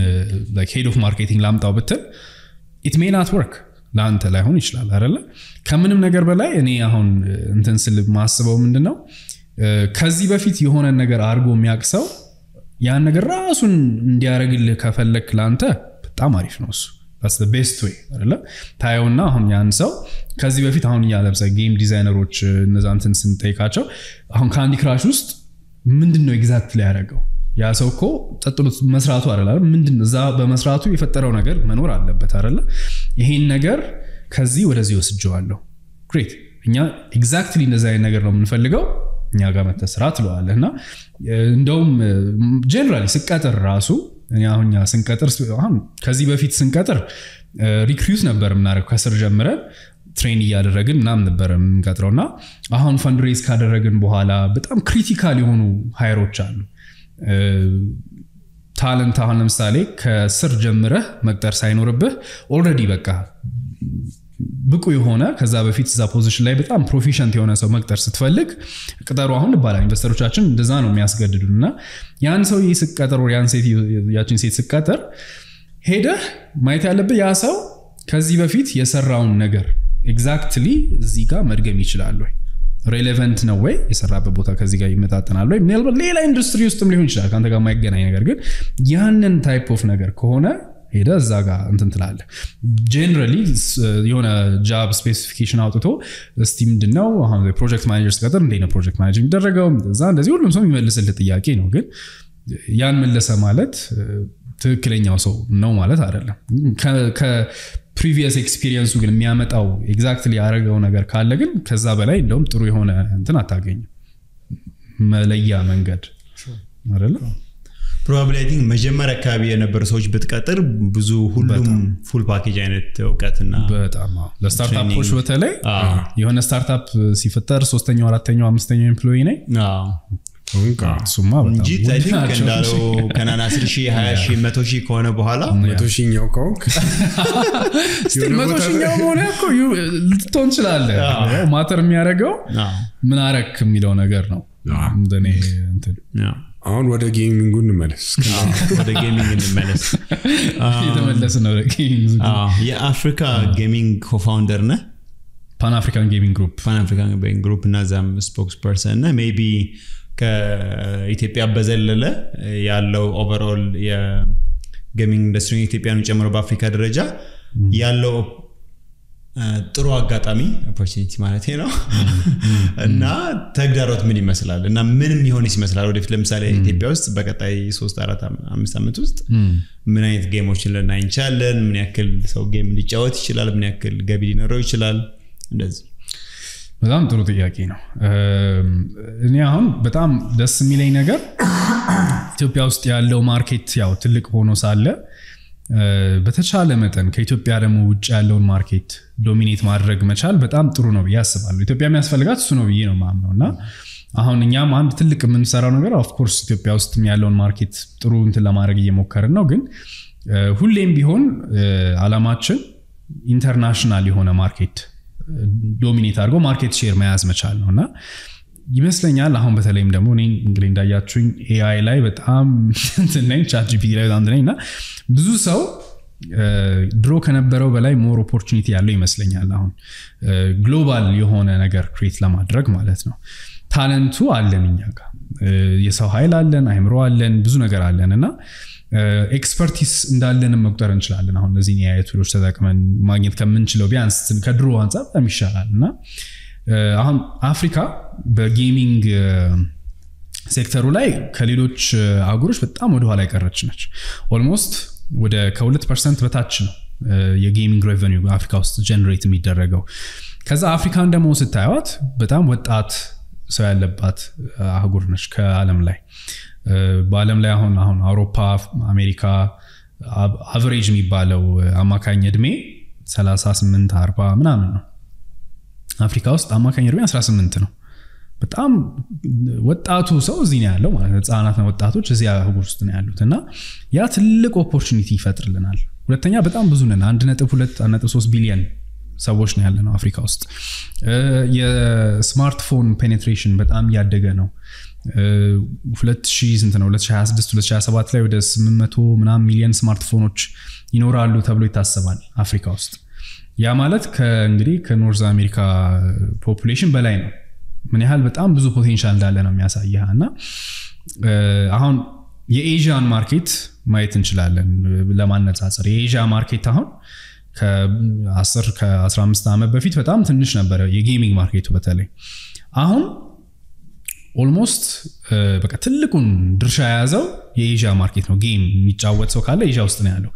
ላይክ ሄድ ኦፍ ማርኬቲንግ ላምጣው ብትል it may not work ላንተ ላይሆን ይችላል አይደለ ከምንም ነገር በላይ እኔ አሁን እንትን ስል ማስበው ምንድነው ከዚህ በፊት የሆነ ነገር አርጎ የሚያክሰው ያን ነገር ራሱን እንዲያረግልህ ከፈለክ ላንተ በጣም አሪፍ ነው እሱ that's the best way አይደለ ታየውና አሁን ያን ሰው ከዚህ በፊት አሁን ያለብሰ ጌም ዲዛይነሮች እነዛንተን ስንጠይቃቸው አሁን Candy Crush ውስጥ ምንድነው ኤግዛክትሊ ያረጋው ያ ሰውኮ ተጥሉት መስራቱ አይደለም ምንድነው ዛ በመስራቱ የፈጠረው ነገር መኖር አለበት አይደለ ይሄን ነገር ከዚህ ወደዚህ ወስጄዋለሁ great እኛ ኤግዛክትሊ እንደዛ ያን ነገር ነው የምንፈልገው ኛጋ መተስራት ለዋለና እንደውም ጀነራሊ ስቀጥር ራሱ አሁን ያ ስንቀጥር አሁን ከዚህ በፊት ስንቀጥር ሪክሩት ነበር ምናረክ ከስር ጀምረ ትሬን ያደረግን እናም ነበር ምንቀጥረውና አሁን ፈንድ ሬዝ ካደረግን በኋላ በጣም ክሪቲካል የሆኑ ሃይሮች አሉ ታለንት አሁን ለምሳሌ ከስር ጀምረ መቅጠር ሳይኖርብህ ኦልሬዲ በቃ ብቁ የሆነ ከዛ በፊት ዛ ፖዚሽን ላይ በጣም ፕሮፊሽንት የሆነ ሰው መቅጠር ስትፈልግ ቀጠሩ አሁን ባላ ኢንቨስተሮቻችን እንደዛ ነው የሚያስገድዱና ያን ሰው ይስቀጠሩ ያን ሴት ያችን ሴት ስቀጠር ሄደ ማይት ያለበት ያ ሰው ከዚህ በፊት የሰራውን ነገር ኤግዛክትሊ እዚህ ጋር መድገም ይችላል ወይ ሬሌቫንት ነው ወይ የሰራበት ቦታ ከዚህ ጋር ይመጣጣናል ወይ ምናልባት ሌላ ኢንዱስትሪ ውስጥም ሊሆን ይችላል ካንተ ጋር ማይገናኝ ነገር ግን ያንን ታይፕ ኦፍ ነገር ከሆነ ሄደ እዛ ጋር እንትን ትላለህ ጀነራሊ የሆነ ጃብ ስፔሲፊኬሽን አውጥቶ እስቲ ምንድነው አሁን ፕሮጀክት ማኔጀርስ ጋር እንደ ነው ፕሮጀክት ማኔጂንግ ደረገው እዛ እንደዚህ ሁሉም ሰው የሚመልስልህ ጥያቄ ነው ግን ያን መለሰ ማለት ትክክለኛው ሰው ነው ማለት አይደለም ከ previous experience ግን የሚያመጣው exactly ያረጋው ነገር ካለ ግን ከዛ በላይ እንደውም ጥሩ የሆነ እንትን አታገኝ መለያ መንገድ አይደለ probably I think መጀመሪያ አካባቢ የነበረ ሰዎች በትቀጥር ብዙ ሁሉም full package አይነት ተውቀትና በጣም አዎ ለስታርታፖች በተለይ የሆነ ስታርታፕ ሲፈጠር ሶስተኛው አራተኛው አምስተኛው ኤምፕሎይ ነኝ አዎ እንካ ሱማ በጣም ጂታይን ከንዳሮ ከናና አስር ሺህ ሃያ ሺህ መቶ ሺህ ከሆነ በኋላ መቶ ሺህ ነው ኮክ መቶ ሺህ ነው ሞናኮ ዩልቶን ይችላል ማተር የሚያረጋው ምን አረክ የሚለው ነገር ነው እንደኔ እንት አሁን ወደ ጌሚንግ እንመለስ ወደ ጌሚንግ እንመለስ እየተመለስን ነው ጌሚንግ የአፍሪካ ጌሚንግ ኮፋውንደር ነህ Pan African Gaming Group Pan African Gaming Group እና ዛም spokesperson ነህ ሜቢ ከኢትዮጵያ በዘለለ ያለው ኦቨርኦል የጌሚንግ ኢንደስትሪ ኢትዮጵያን ጨምሮ በአፍሪካ ደረጃ ያለው ጥሩ አጋጣሚ opportunity ማለት ነው እና ተግዳሮት ምን ይመስላል እና ምንም ይሆንስ ይመስላል ወደፊት ለምሳሌ ኢትዮጵያ ውስጥ በቀጣይ ሶስት አራት አምስት አመት ውስጥ ምን አይነት ጌሞችን ለና እንቻለን ምን ያክል ሰው ጌም ሊጫወት ይችላል ምን ያክል ገቢ ሊኖረው ይችላል እንደዚህ በጣም ጥሩ ጥያቄ ነው እኔ አሁን በጣም ደስ የሚለኝ ነገር ኢትዮጵያ ውስጥ ያለው ማርኬት ያው ትልቅ ሆኖ ሳለ በተቻለ መጠን ከኢትዮጵያ ደሞ ውጭ ያለውን ማርኬት ዶሚኔት ማድረግ መቻል በጣም ጥሩ ነው ያስባሉ ኢትዮጵያ የሚያስፈልጋት እሱ ነው ብዬ ነው ማምነውና አሁን እኛም አንድ ትልቅ ምን ሰራው ነገር ኦፍ ኮርስ ኢትዮጵያ ውስጥ ያለውን ማርኬት ጥሩ እንትን ለማድረግ እየሞከርን ነው ግን ሁሌም ቢሆን አላማችን ኢንተርናሽናል የሆነ ማርኬት ዶሚኔት አድርጎ ማርኬት ሼር መያዝ መቻል ነውና ይመስለኛል አሁን በተለይም ደግሞ እኔ እንግሊዝ እንዳያችሁኝ ኤአይ ላይ በጣም እንተነኝ ChatGPT ላይ በጣም እንደነኝና ብዙ ሰው ድሮ ከነበረው በላይ ሞር ኦፖርቹኒቲ ያለው ይመስለኛል አሁን ግሎባል የሆነ ነገር ክሬት ለማድረግ ማለት ነው ታለንቱ አለን እኛ ጋር የሰው ኃይል አለን አይምሮ አለን ብዙ ነገር አለንና ኤክስፐርቲስ እንዳለንም መቁጠር እንችላለን አሁን እዚህ ነው ያየቱ ልጅ ተዛቅመን ማግኔት ከምንችለው ቢያንስ ከድሮ አንፃር በሚሻላልና አሁን አፍሪካ በጌሚንግ ሴክተሩ ላይ ከሌሎች አገሮች በጣም ወደ ኋላ ቀረች ነች ኦልሞስት ወደ ከ2% በታች ነው የጌሚንግ ሬቨኒው በአፍሪካ ውስጥ ጀነሬት የሚደረገው ከዛ አፍሪካን ደግሞ ስታዩት በጣም ወጣት ሰው ያለባት አገር ነች ከዓለም ላይ በዓለም ላይ አሁን አሁን አውሮፓ አሜሪካ አቨሬጅ የሚባለው አማካኝ እድሜ ሰላሳ ስምንት አርባ ምናምን ነው አፍሪካ ውስጥ አማካኝ እድሜ አስራ ስምንት ነው በጣም ወጣቱ ሰው እዚህ ነው ያለው ማለት ህፃናት ነው ወጣቶች እዚህ አህጉር ውስጥ ነው ያሉትና ያ ትልቅ ኦፖርቹኒቲ ይፈጥርልናል ሁለተኛ በጣም ብዙ ነን አንድ ነጥብ ሁለት አንድ ነጥብ ሶስት ቢሊዮን ሰዎች ነው ያለነው አፍሪካ ውስጥ የስማርትፎን ፔኔትሬሽን በጣም ያደገ ነው ሁለት ሺህ እንት ነው ሁለት ሺህ ሃያ ስድስት ሁለት ሺህ ሃያ ሰባት ላይ ወደ ስምንት መቶ ምናምን ሚሊዮን ስማርትፎኖች ይኖራሉ ተብሎ ይታሰባል አፍሪካ ውስጥ ያ ማለት ከእንግዲህ ከኖርዝ አሜሪካ ፖፑሌሽን በላይ ነው ምን ያህል በጣም ብዙ ፖቴንሻል እንዳለ ነው የሚያሳየውና አሁን የኤዥያን ማርኬት ማየት እንችላለን ለማነጻጸር የኤዥያ ማርኬት አሁን ከ10 ከ15 አመት በፊት በጣም ትንሽ ነበር የጌሚንግ ማርኬቱ በተለይ አሁን ኦልሞስት በቃ ትልቁን ድርሻ ያዘው የኤዥያ ማርኬት ነው ጌም የሚጫወት ሰው ካለ ኤዥያ ውስጥ ነው ያለው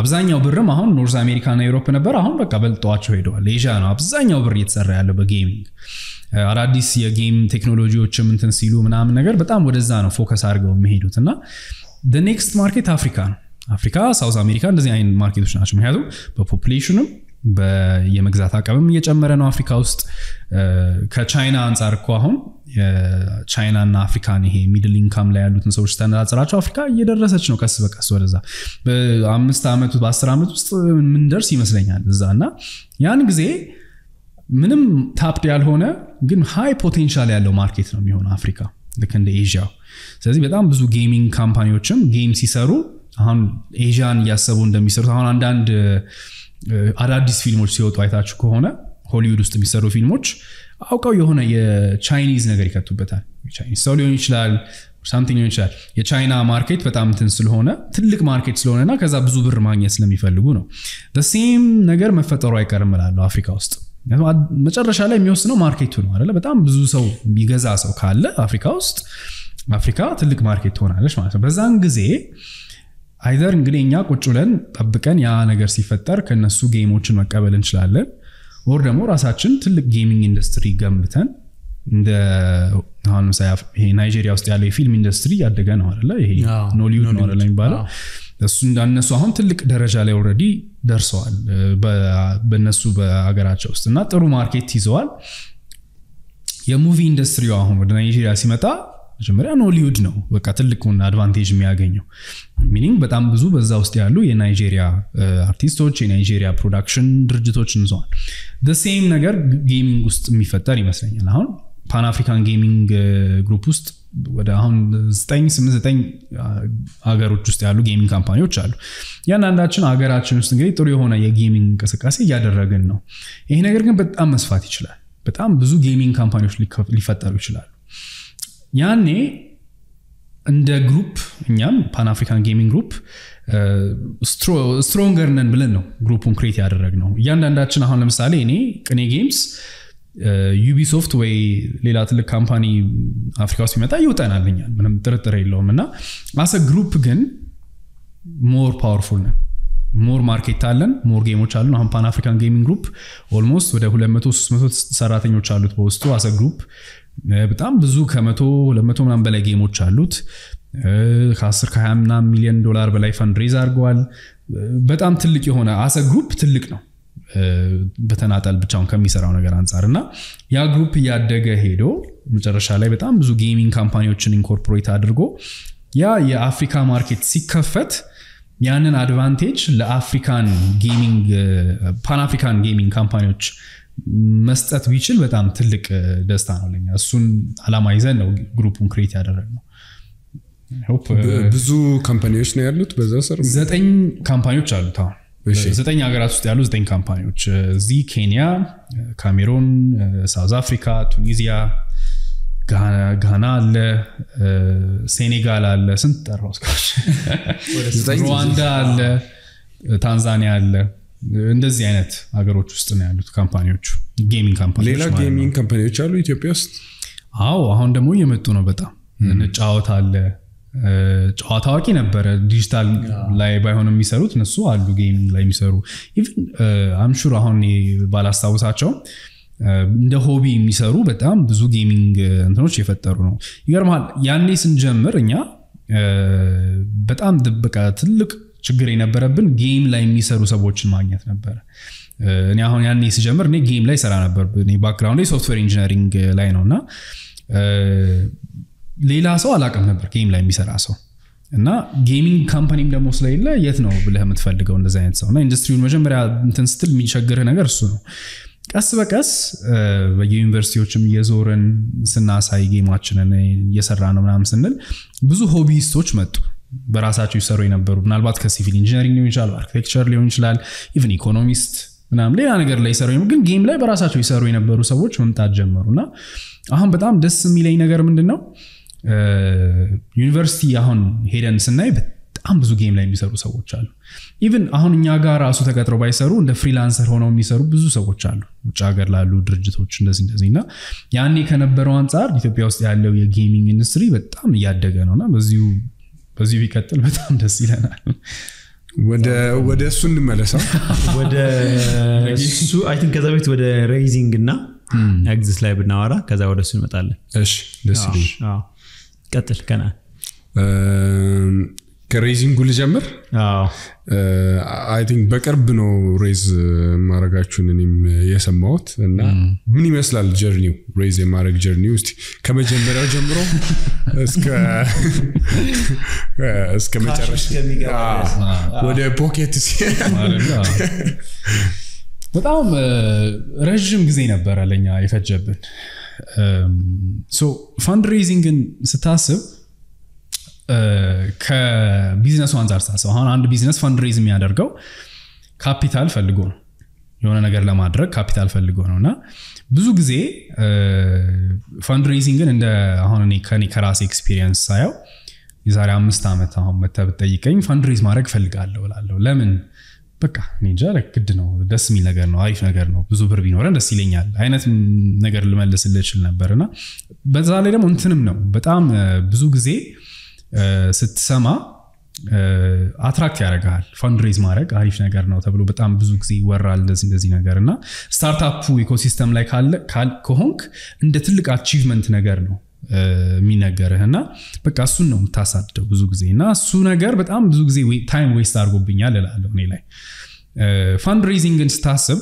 አብዛኛው ብርም አሁን ኖርዝ አሜሪካ እና ዩሮፕ ነበር አሁን በቃ በልጧቸው ሄደዋል ኤዥያ ነው አብዛኛው ብር እየተሰራ ያለው በጌሚንግ አራዲስ የጌም ቴክኖሎጂዎችም እንትን ሲሉ ምናምን ነገር በጣም ወደዛ ነው ፎከስ አድርገው የሚሄዱትና The next market Africa. Africa, South America, and the market is the population. የመግዛት አቅምም እየጨመረ ነው አፍሪካ ውስጥ ከቻይና አንፃር እኮ አሁን ቻይና እና አፍሪካ ነው ሚድል ኢንካም ላይ ያሉትን ሰዎች ተነጻጽራቸው አፍሪካ እየደረሰች ነው ከስ በቀስ ወደዛ በአምስት አመት በአስር አመት ውስጥ ምን ደርስ ይመስለኛል እዛና ያን ጊዜ ምንም ታፕድ ያልሆነ ግን ሃይ ፖቴንሻል ያለው ማርኬት ነው የሚሆነው አፍሪካ ልክ እንደ ኤዥያ ስለዚህ በጣም ብዙ ጌሚንግ ካምፓኒዎችም ጌም ሲሰሩ አሁን ኤዥያን ያሰቡ እንደሚሰሩ አሁን አንድ አንድ አዳዲስ ፊልሞች ሲወጡ አይታችሁ ከሆነ ሆሊውድ ውስጥ የሚሰሩ ፊልሞች አውቀው የሆነ የቻይኒዝ ነገር ይከቱበታል የቻይኒዝ ሰው ሊሆን ይችላል something ሊሆን ይችላል የቻይና ማርኬት በጣም እንትን ስለሆነ ትልቅ ማርኬት ስለሆነና ከዛ ብዙ ብር ማግኘት ስለሚፈልጉ ነው the same ነገር መፈጠሩ አይቀርም ላለው አፍሪካ ውስጥ መጨረሻ ላይ የሚወስነው ማርኬቱ ነው አይደለ በጣም ብዙ ሰው የሚገዛ ሰው ካለ አፍሪካ ውስጥ አፍሪካ ትልቅ ማርኬት ሆናለች ማለት ነው በዛን ጊዜ Either እንግዲኛ ቁጭ ብለን ጠብቀን ያ ነገር ሲፈጠር ከነሱ ጌሞችን መቀበል እንችላለን or ደግሞ ራሳችን ትልቅ ጌሚንግ ኢንደስትሪ ገምተን እንደ አሁን ሳይፍ ይሄ ናይጄሪያ ውስጥ ያለው የፊልም ኢንደስትሪ ያደገ ነው አይደለ ይሄ ኖሊውድ ነው አይደለ የሚባለው እሱ እንዳነሱ አሁን ትልቅ ደረጃ ላይ already ደርሰዋል በነሱ በአገራቸው ውስጥና ጥሩ ማርኬት ይዘዋል የሙቪ ኢንደስትሪው አሁን ወደ ናይጄሪያ ሲመጣ ጀመሪያ ኖሊውድ ነው በቃ ትልቁን አድቫንቴጅ የሚያገኘው ሚኒንግ በጣም ብዙ በዛ ውስጥ ያሉ የናይጄሪያ አርቲስቶች የናይጄሪያ ፕሮዳክሽን ድርጅቶች እንዟል the same ነገር ጌሚንግ ውስጥ የሚፈጠር ይመስለኛል አሁን ፓን አፍሪካን ጌሚንግ ግሩፕ ውስጥ ወደ አሁን ዘጠኝ መቶ ስምንት ዘጠኝ አገሮች ውስጥ ያሉ ጌሚንግ ካምፓኒዎች አሉ ያንዳንዳችን አገራችን ውስጥ እንግዲህ ጥሩ የሆነ የጌሚንግ እንቅስቃሴ ያደረገን ነው ይሄ ነገር ግን በጣም መስፋት ይችላል በጣም ብዙ ጌሚንግ ካምፓኒዎች ሊፈጠሩ ይችላል ያኔ እንደ ግሩፕ እኛም ፓን አፍሪካን ጌሚንግ ግሩፕ ስትሮንገር ነን ብለን ነው ግሩፑን ክሬት ያደረግነው ያንዳንዳችን አሁን ለምሳሌ እኔ ቅኔ ጌምስ ዩቢሶፍት ወይ ሌላ ትልቅ ካምፓኒ አፍሪካ ውስጥ ቢመጣ ይውጣናልኛል ምንም ጥርጥር የለውምና ማሰ ግሩፕ ግን ሞር ፓወርፉል ነው ሞር ማርኬት አለን ሞር ጌሞች አሉን አሁን ፓን አፍሪካን ጌሚንግ ግሩፕ ኦልሞስት ወደ ሁለት መቶ ሶስት መቶ ሰራተኞች አሉት በውስጡ አሰ ግሩፕ በጣም ብዙ ከመቶ ለመቶ ምናምን በላይ ጌሞች አሉት ከአስር ከሃያ ሚሊዮን ዶላር በላይ ፈንድ ሬዝ አድርጓል በጣም ትልቅ የሆነ አሰ ግሩፕ ትልቅ ነው በተናጠል ብቻውን ከሚሰራው ነገር አንፃርና ያ ግሩፕ ያደገ ሄዶ መጨረሻ ላይ በጣም ብዙ ጌሚንግ ካምፓኒዎችን ኢንኮርፖሬት አድርጎ ያ የአፍሪካ ማርኬት ሲከፈት ያንን አድቫንቴጅ ለአፍሪካን ጌሚንግ ፓን አፍሪካን ጌሚንግ ካምፓኒዎች መስጠት ቢችል በጣም ትልቅ ደስታ ነው ለኛ እሱን አላማ ይዘን ነው ግሩፑን ክሬት ያደረግነው ሆፕ ብዙ ካምፓኒዎች ነው ያሉት በዛው ሰር ዘጠኝ ካምፓኒዎች አሉት አሁን ዘጠኝ ሀገራት ውስጥ ያሉ ዘጠኝ ካምፓኒዎች ዚ ኬንያ ካሜሩን ሳውዝ አፍሪካ ቱኒዚያ ጋና አለ ሴኔጋል አለ ስንት ተራውስ ካሽ ሩዋንዳ አለ ታንዛኒያ አለ እንደዚህ አይነት ሀገሮች ውስጥ ነው ያሉት ካምፓኒዎች ጌሚንግ ካምፓኒዎች ሌላ ጌሚንግ ካምፓኒዎች አሉ ኢትዮጵያ ውስጥ አዎ አሁን ደግሞ እየመጡ ነው በጣም ጫዋታ አለ ጫዋታ አቂ ነበር ዲጂታል ላይ ባይሆንም የሚሰሩት እነሱ አሉ ጌሚንግ ላይ የሚሰሩ ኢቭን አም ሹር አሁን ባላስታውሳቸው እንደ ሆቢ የሚሰሩ በጣም ብዙ ጌሚንግ እንትኖች እየፈጠሩ ነው ይገርማል ያኔ ስንጀምር እኛ በጣም በቃ ትልቅ ችግር የነበረብን ጌም ላይ የሚሰሩ ሰዎችን ማግኘት ነበር እኔ አሁን ያኔ ሲጀምር እኔ ጌም ላይ ሰራ ነበር እኔ ባክግራውንዴ ሶፍትዌር ኢንጂነሪንግ ላይ ነውና ሌላ ሰው አላቀም ነበር ጌም ላይ የሚሰራ ሰው እና ጌሚንግ ካምፓኒም ደሞ ስለሌለ የት ነው ብለህ የምትፈልገው እንደዛ አይነት ሰው እና ኢንዱስትሪውን መጀመሪያ እንትን ስትል የሚቸገረህ ነገር እሱ ነው ቀስ በቀስ በዩኒቨርሲቲዎችም እየዞርን ስናሳይ ጌማችንን እየሰራን ነው ምናምን ስንል ብዙ ሆቢስቶች መጡ በራሳቸው ይሰሩ የነበሩ ምናልባት ከሲቪል ኢንጂነሪንግ ሊሆን ይችላል አርኪቴክቸር ሊሆን ይችላል ኢቭን ኢኮኖሚስት ምናምን ሌላ ነገር ላይ ይሰሩ የነበሩ ግን ጌም ላይ በራሳቸው ይሰሩ የነበሩ ሰዎች መምጣት ጀመሩና አሁን በጣም ደስ የሚለኝ ነገር ምንድነው ዩኒቨርሲቲ አሁን ሄደን ስናይ በጣም ብዙ ጌም ላይ የሚሰሩ ሰዎች አሉ ኢቭን አሁን እኛ ጋር ራሱ ተቀጥረው ባይሰሩ እንደ ፍሪላንሰር ሆነው የሚሰሩ ብዙ ሰዎች አሉ ውጭ ሀገር ላሉ ድርጅቶች እንደዚህ እንደዚህና ያኔ ከነበረው አንፃር ኢትዮጵያ ውስጥ ያለው የጌሚንግ ኢንዱስትሪ በጣም እያደገ ነውና በዚሁ በዚህ ቢከተል በጣም ደስ ይለናል ወደ ወደ ሱን መለሳው ወደ ሱ አይ ቲንክ ከዛ ቤት ወደ ሬይዚንግ እና ኤግዚት ላይ ብናወራ ከዛ ወደ ሱን መጣለን እሺ ደስ ይላል አዎ ቀጥል ከና ከሬዚንግ ሁሉ ጀምር አዎ አይ ቲንክ በቅርብ ነው ሬዝ ማረጋችሁን እኔም የሰማሁት እና ምን ይመስላል ጀርኒው ሬዝ የማረግ ጀርኒው እስቲ ከመጀመሪያው ጀምሮ እስከ እስከ መጨረሻው ወደ ፖኬት ሲያማረጋ በጣም ረጅም ጊዜ ነበር አለኛ ይፈጀብን ሶ ፋንድሬዚንግ ስታስብ ከቢዝነሱ አንፃር ሳሰው አሁን አንድ ቢዝነስ ፋንድሬዝ የሚያደርገው ካፒታል ፈልጎ ነው የሆነ ነገር ለማድረግ ካፒታል ፈልጎ ነውና ብዙ ጊዜ ፋንድሬዚንግን እንደ አሁን እኔ ከኔ ከራሴ ኤክስፒሪየንስ ሳየው የዛሬ አምስት አመት አሁን መተብጠይቀኝ ፋንድሬዝ ማድረግ ፈልጋለሁ እላለሁ ለምን በቃ ኒንጃ ለክድ ነው ደስ የሚል ነገር ነው አሪፍ ነገር ነው ብዙ ብር ቢኖረን ደስ ይለኛል አይነት ነገር ልመለስልህ ይችላል ነበርና በዛ ላይ ደግሞ እንትንም ነው በጣም ብዙ ጊዜ ስትሰማ አትራክት ያረጋል ፋንድሬዝ ማድረግ አሪፍ ነገር ነው ተብሎ በጣም ብዙ ጊዜ ይወራል እንደዚህ እንደዚህ ነገርና ስታርታፕ ኢኮሲስተም ላይ ካለ ካልከሆንክ እንደ ትልቅ አቺቭመንት ነገር ነው የሚነገርህና በቃ እሱን ነው ተሳስተው ብዙ ጊዜና እሱ ነገር በጣም ብዙ ጊዜ ታይም ዌስት አድርጎብኛል እላለሁ እኔ ላይ ፋንድሬዚንግን ስታስብ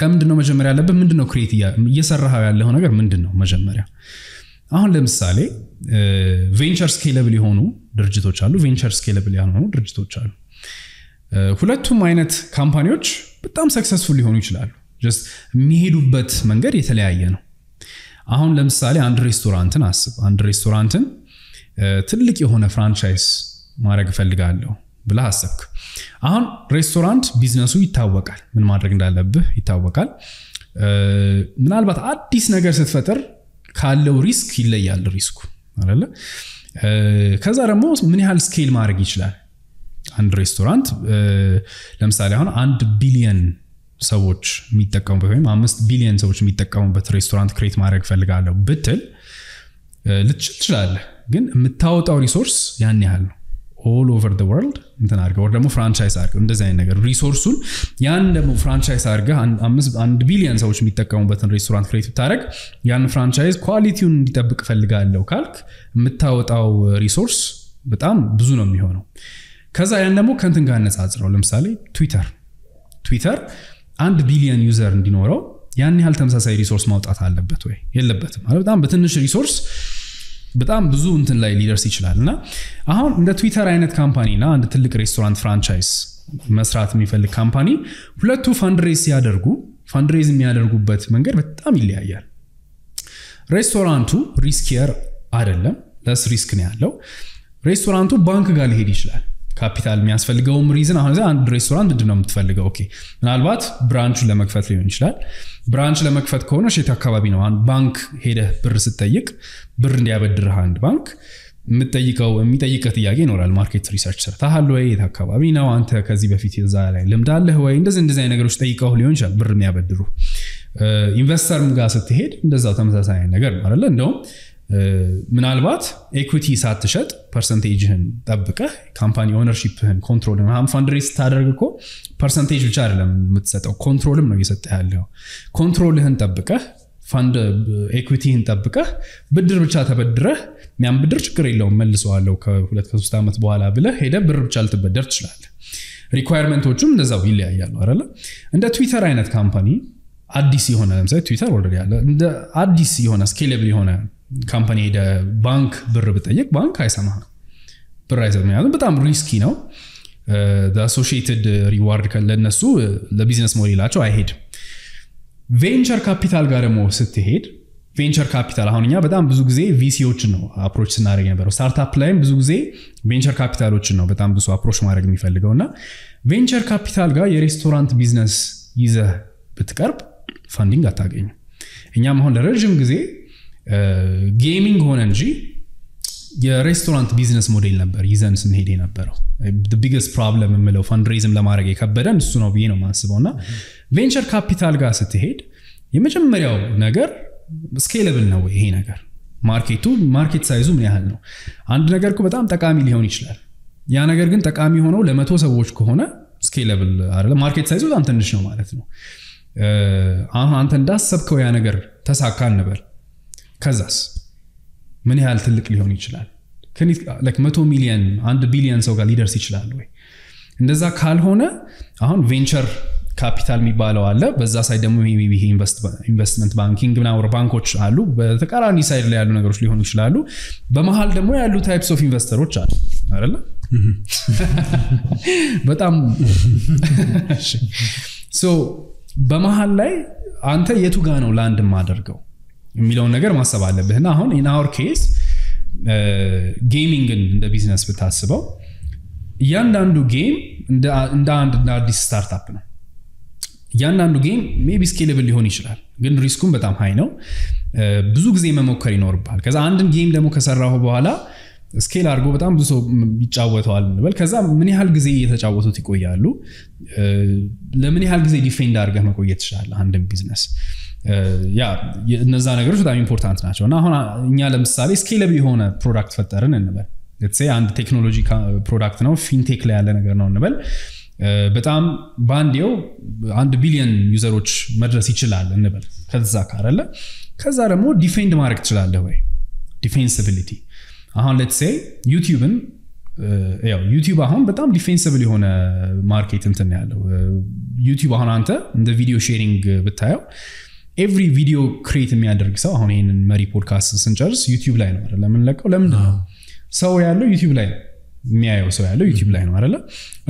ከምንድነው መጀመሪያ ያለበት ምንድነው ክሬት እየሰራው ያለው ነገር ምንድነው መጀመሪያ አሁን ለምሳሌ ቬንቸር ስኬለብል የሆኑ ድርጅቶች አሉ ቬንቸር ስኬለብል ያልሆኑ ድርጅቶች አሉ ሁለቱም አይነት ካምፓኒዎች በጣም ሰክሰስፉል ሊሆኑ ይችላሉ just የሚሄዱበት መንገድ የተለያየ ነው አሁን ለምሳሌ አንድ ሬስቶራንትን አስብ አንድ ሬስቶራንትን ትልቅ የሆነ ፍራንቻይዝ ማድረግ ፈልጋለሁ ብለህ አስብክ አሁን ሬስቶራንት ቢዝነሱ ይታወቃል ምን ማድረግ እንዳለብህ ይታወቃል ምናልባት አዲስ ነገር ስትፈጥር ካለው ሪስክ ይለያል ሪስኩ አይደለ ከዛ ደግሞ ምን ያህል ስኬል ማድረግ ይችላል አንድ ሬስቶራንት ለምሳሌ አሁን አንድ ቢሊየን ሰዎች የሚጠቀሙበት ወይም አምስት ቢሊየን ሰዎች የሚጠቀሙበት ሬስቶራንት ክሬት ማድረግ ፈልጋለሁ ብትል ልትችል ትችላለህ ግን የምታወጣው ሪሶርስ ያን ያህል ነው all over the world እንትን አድርገህ ወይም ደግሞ ፍራንቻይዝ አድርገህ እንደዚህ አይነት ነገር ሪሶርሱን ያን ደግሞ ፍራንቻይዝ አድርገህ አንድ ቢሊየን ሰዎች የሚጠቀሙበትን ሬስቶራንት ክሬት ብታደርግ ያን ፍራንቻይዝ ኳሊቲውን እንዲጠብቅ ፈልጋለሁ ካልክ የምታወጣው ሪሶርስ በጣም ብዙ ነው የሚሆነው ከዛ ያን ደግሞ ከእንትን ጋር አነጻጽረው ለምሳሌ ትዊተር ትዊተር አንድ ቢሊየን ዩዘር እንዲኖረው ያን ያህል ተመሳሳይ ሪሶርስ ማውጣት አለበት ወይ የለበትም ማለት በጣም በትንሽ ሪሶርስ በጣም ብዙ እንትን ላይ ሊደርስ ይችላልና አሁን እንደ ትዊተር አይነት ካምፓኒና አንድ ትልቅ ሬስቶራንት ፍራንቻይዝ መስራት የሚፈልግ ካምፓኒ ሁለቱ ፋንድሬዝ ሲያደርጉ ፋንድሬዝ የሚያደርጉበት መንገድ በጣም ይለያያል ሬስቶራንቱ ሪስኪየር አይደለም ለስ ሪስክ ነው ያለው ሬስቶራንቱ ባንክ ጋር ሊሄድ ይችላል ካፒታል የሚያስፈልገው ሪዝን አሁን እዛ አንድ ሬስቶራንት እንደሆነ የምትፈልገው ኦኬ ምናልባት ብራንቹን ለመክፈት ሊሆን ይችላል ብራንች ለመክፈት ከሆነ ሼት አካባቢ ነው አንድ ባንክ ሄደህ ብር ስትጠይቅ ብር እንዲያበድርህ አንድ ባንክ የምትጠይቀው የሚጠይቀህ ጥያቄ ይኖራል ማርኬት ሪሰርች ሰርተሃል ወይ የታካባቢ ነው አንተ ከዚህ በፊት እዛ ላይ ልምድ አለህ ወይ እንደዚህ እንደዚህ ነገሮች ጠይቀው ሊሆን ይችላል ብር የሚያበድሩ ኢንቨስተርም ጋር ስትሄድ እንደዛው ተመሳሳይ ነገር ነው አይደል እንደውም ምናልባት ኢኩዊቲ ሳትሸጥ ፐርሰንቴጅህን ጠብቀህ ካምፓኒ ኦነርሺፕህን ኮንትሮል ምናምን ፋንድሬዝ ታደርግኮ ፐርሰንቴጅ ብቻ አይደለም የምትሰጠው ኮንትሮልም ነው እየሰጠህ ያለው ኮንትሮልህን ጠብቀህ ፋንድ ኢኩዊቲህን ጠብቀህ ብድር ብቻ ተበድረህ ያን ብድር ችግር የለውም መልሰዋለሁ ከሁለት ከሶስት አመት በኋላ ብለህ ሄደህ ብር ብቻ ልትበደር ትችላለህ ሪኳየርመንቶቹም እንደዛው ይለያያሉ አይደል እንደ ትዊተር አይነት ካምፓኒ አዲስ የሆነ ለምሳሌ ትዊተር ኦልሬዲ ያለ እንደ አዲስ የሆነ ስኬለብል የሆነ ካምፓኒ ደ ባንክ ብር ብጠይቅ ባንክ አይሰማህም ብር አይሰማህም በጣም ሪስኪ ነው ዳ አሶሺየትድ ሪዋርድ ከለነሱ ለቢዝነስ ሞዴላቸው አይሄድም ቬንቸር ካፒታል ጋር ደግሞ ስትሄድ ቬንቸር ካፒታል አሁንኛ በጣም ብዙ ጊዜ ቪሲዎች ነው አፕሮች ስናደርግ ነበርው ስታርታፕ ላይም ብዙ ጊዜ ቬንቸር ካፒታሎች ነው በጣም ብዙ አፕሮች ማድረግ የሚፈልገውና ቬንቸር ካፒታል ጋር የሬስቶራንት ቢዝነስ ይዘህ ብትቀርብ ፋንዲንግ አታገኝ እኛም አሁን ለረጅም ጊዜ ጌሚንግ ሆነ እንጂ የሬስቶራንት ቢዝነስ ሞዴል ነበር ይዘን ስንሄድ የነበረው the biggest problem የምለው ፋንድሬዝም ለማድረግ የከበደን እሱ ነው ብዬ ነው የማስበውና ቬንቸር ካፒታል ጋር ስትሄድ የመጀመሪያው ነገር ስኬለብል ነው ይሄ ነገር ማርኬቱ ማርኬት ሳይዙ ምን ያህል ነው አንድ ነገር እኮ በጣም ጠቃሚ ሊሆን ይችላል ያ ነገር ግን ጠቃሚ ሆኖ ለመቶ ሰዎች ከሆነ ስኬለብል አይደለም ማርኬት ሳይዙ በጣም ትንሽ ነው ማለት ነው አሁን አንተ እንዳሰብከው ያ ነገር ተሳካ ነበር ከዛስ ምን ያህል ትልቅ ሊሆን ይችላል can it like one hundred million and billions of leaders each way. And there's a Kalhona, a venture capital me balo alla, but that's I demo maybe invest investment banking or bank coach alu, but the Karani side Lalu Nagroshli Honishlalu, Bamahal the more types of investor or chat. But I'm so Bamahal, Anta Yetugano land the mother go. Milon Nagar Masabala Benahon, in our case, uh, gaming and the business with Tasabo. Yandandu game and the startup. Yandandu game maybe scalable ሊሆን ይችላል ግን ሪስኩም በጣም ሃይ ነው ብዙ ጊዜ መሞከር ይኖርባል ከዛ አንድን ጌም ደግሞ ከሰራው በኋላ ስኬል አድርጎ በጣም ብዙ ሰው ይጫወተዋል እንበል ከዛ ምን ያህል ጊዜ እየተጫወቱት ይቆያሉ ለምን ያህል ጊዜ ዲፌንድ አድርገህ መቆየት ይችላል አንድን ቢዝነስ ያ እነዛ ነገሮች በጣም ኢምፖርታንት ናቸው እና አሁን እኛ ለምሳሌ ስኬለብል የሆነ ፕሮዳክት ፈጠርን እንበል let's say አንድ ቴክኖሎጂ ፕሮዳክት ነው ፊንቴክ ላይ ያለ ነገር ነው እንበል በጣም ባንዲው አንድ ቢሊዮን ዩዘሮች መድረስ ይችላል እንበል ከዛ ካረለ ከዛ ደግሞ ዲፌንድ ማድረግ ይችላል ወይ ዲፌንሲቢሊቲ አሁን let's say YouTubeን ያው YouTube አሁን በጣም ዲፌንሲብል የሆነ ማርኬት እንትን ያለው YouTube አሁን አንተ እንደ ቪዲዮ ሼሪንግ ብታየው every video create የሚያደርግ ሰው አሁን ይሄንን መሪ ፖድካስት ስንጨርስ YouTube ላይ ነው አይደል ለምንለቀው ለምን ሰው ያለው YouTube ላይ ነው ሚያየው ሰው ያለው YouTube ላይ ነው አይደል?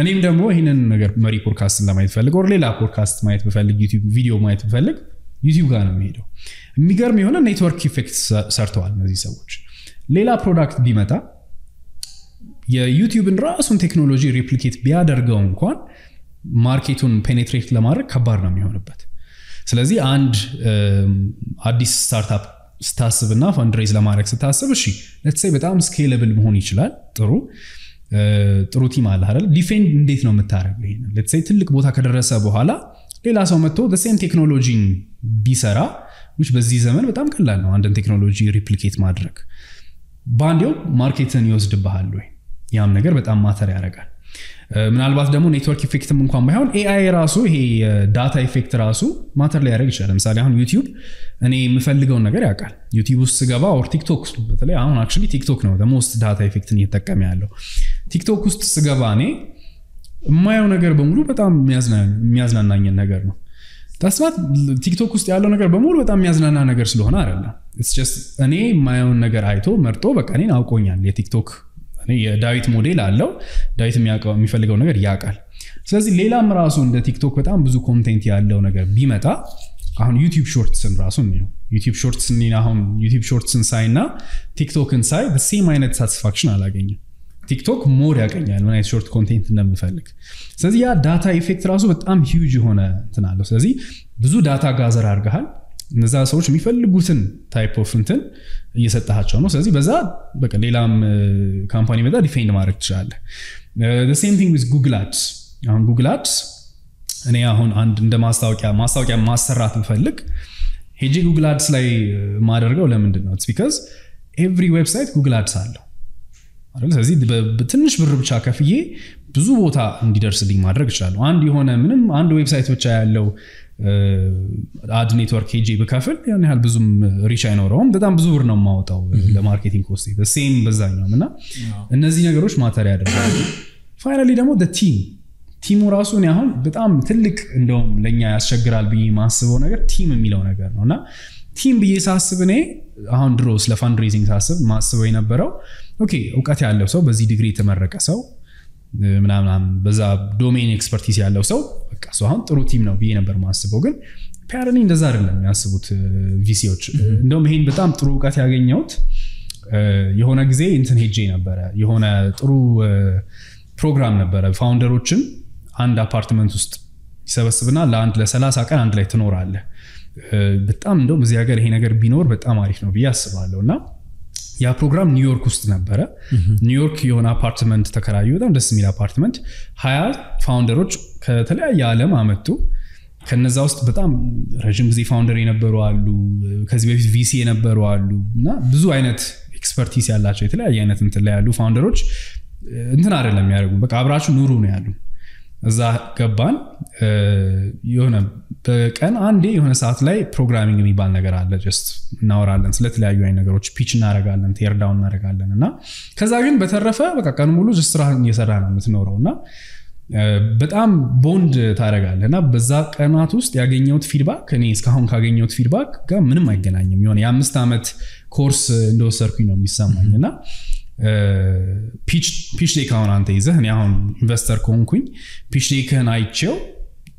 እኔም ደግሞ ይሄንን ነገር መሪ ፖድካስትን ለማየት ፈልግ ኦር ሌላ ፖድካስት ማየት ፈልግ YouTube ቪዲዮ ማየት ፈልግ YouTube ጋር ነው የሚሄደው። የሚገርም የሆነ ኔትወርክ ኢፌክት ሰርተዋል እነዚህ ሰዎች። ሌላ ፕሮዳክት ቢመጣ የYouTubeን ራሱን ቴክኖሎጂ ሪፕሊኬት ቢያደርገው እንኳን ማርኬቱን ፔኔትሬት ለማድረግ ከባድ ነው የሚሆንበት። ስለዚህ አንድ አዲስ ስታርታፕ ስታስብና ፈንድሬዝ ለማድረግ ስታስብ እሺ let's say በጣም ስኬለብል መሆን ይችላል ጥሩ ጥሩ ቲም አለ አይደል ዲፌንድ እንዴት ነው መታረገው ይሄን let's say ትልቅ ቦታ ከደረሰ በኋላ ሌላ ሰው መጥቶ the same technology ቢሰራ which በዚህ ዘመን በጣም ቀላል ነው አንድን ቴክኖሎጂ ሪፕሊኬት ማድረግ ባንዲው ማርኬትን ይወስድብሃል ወይ ያም ነገር በጣም ማተር ያረጋል ምናልባት ደግሞ ኔትወርክ ኢፌክትም እንኳን ባይሆን ኤአይ ራሱ ይሄ ዳታ ኢፌክት ራሱ ማተር ላይ ያረግ ይችላል ለምሳሌ አሁን YouTube እኔ የምፈልገው ነገር ያውቃል YouTube ውስጥ ገባ or TikTok ውስጥ በተለይ አሁን actually TikTok ነው the most data effect እየተጠቀመ ያለው TikTok ውስጥ ስገባ እኔ የማየው ነገር በሙሉ በጣም የሚያዝናናኝ ነገር ነው ታስባት TikTok ውስጥ ያለው ነገር በሙሉ በጣም የሚያዝናና ነገር ስለሆነ አይደለም it's just እኔ የማየው ነገር አይቶ መርጦ በቃ እኔን አውቆኛል የቲክቶክ የዳዊት ሞዴል አለው ዳዊት የሚያቀው የሚፈልገው ነገር ያቃል ስለዚህ ሌላም ራሱ እንደ ቲክቶክ በጣም ብዙ ኮንቴንት ያለው ነገር ቢመጣ አሁን YouTube Shortsን ራሱ ነው YouTube Shortsን እና አሁን YouTube Shortsን ሳይና ቲክቶክን ሳይ the same አይነት satisfaction አላገኘም ቲክቶክ ሞር ያቀኛል ምን አይነት ሾርት ኮንቴንት እንደምፈልግ ስለዚህ ያ ዳታ ኢፌክት ራሱ በጣም huge ሆነ እንትናለው ስለዚህ ብዙ ዳታ ጋዘር አርጋሃል እነዛ ሰዎች የሚፈልጉትን type of እንትን እየሰጣቸው ነው ስለዚህ በዛ በቃ ሌላም ካምፓኒ መጣ ዲፌንድ ማድረግ ይችላል the same thing with Google Ads አሁን Google Ads እኔ አሁን አንድ እንደ ማስታወቂያ ማስታወቂያ ማሰራት እንፈልግ ሄጂ Google Ads ላይ ማደርገው ለምንድን ነው it's because every website Google Ads አለው አይደል ስለዚህ በትንሽ ብር ብቻ ከፍዬ ብዙ ቦታ እንዲደርስልኝ ማድረግ ይችላል አንድ የሆነ ምንም አንድ ዌብሳይት ብቻ ያለው አድ ኔትወርክ ሄጄ በካፈል ያን ያህል ብዙም ሪች አይኖርም በጣም ብዙ ብር ነው ማውጣው ለማርኬቲንግ ኮስት the same በዛኛውና እነዚህ ነገሮች ማተር ያደርጋሉ finally ደግሞ the team ቲሙ ራሱ ነው አሁን በጣም ትልቅ እንደውም ለኛ ያስቸግራል ብዬ ማስበው ነገር ቲም የሚለው ነገር ነውና ቲም ብዬ ሳስብ እኔ አሁን ድሮ ስለ ፋንድሬዚንግ ሳስብ ማስበው የነበረው ኦኬ ዕውቀት ያለው ሰው በዚህ ዲግሪ የተመረቀ ሰው ምናምን በዛ ዶሜን ኤክስፐርቲዝ ያለው ሰው በቃ ሰው አሁን ጥሩ ቲም ነው ብዬ ነበር ማስበው ግን ፓራኒ እንደዛ አይደለም ያስቡት ቪሲዎች እንደውም ይሄን በጣም ጥሩ ዕውቀት ያገኘሁት የሆነ ጊዜ እንትን ሄጄ ነበር የሆነ ጥሩ ፕሮግራም ነበር ፋውንደሮችን አንድ አፓርትመንት ውስጥ ይሰበስብና ለአንድ ለ30 ቀን አንድ ላይ ተኖራለ በጣም እንደው በዚህ ሀገር ይሄ ነገር ቢኖር በጣም አሪፍ ነው ብዬ አስባለሁና ያ ፕሮግራም ኒውዮርክ ውስጥ ነበር ኒውዮርክ የሆነ አፓርትመንት ተከራዩ በጣም ደስ የሚል አፓርትመንት ሃያ ፋውንደሮች ከተለያየ ዓለም አመጡ ከነዛ ውስጥ በጣም ረጅም ጊዜ ፋውንደር የነበሩ አሉ ከዚህ በፊት ቪሲ የነበሩ አሉና ብዙ አይነት ኤክስፐርቲስ ያላቸው የተለያየ አይነት እንትን ላይ ያሉ ፋውንደሮች እንትን አይደለም ያደርጉ በቃ አብራችሁ ኑሩ ነው ያሉ Za Gaban, Yona Can Andy, Yona Satlay, programming in Iban Nagarada, just Nauralans, let Laguin Nagaroch, Pitch Naragal, and tear down Naragal and Na. Kazagin better refer, but Kanmulu just ran Yesaran with Norona. But I'm bond Taragal, and up Bazak and Atus, the Agenot feedback, and is Kahon Kagenot feedback, Gaminum Ganan, Yoni Amstamet, course, no circuno, Miss Samanina. Pitch pitch deka on ante izah niya on investor kong kuin pitch deka na ichyo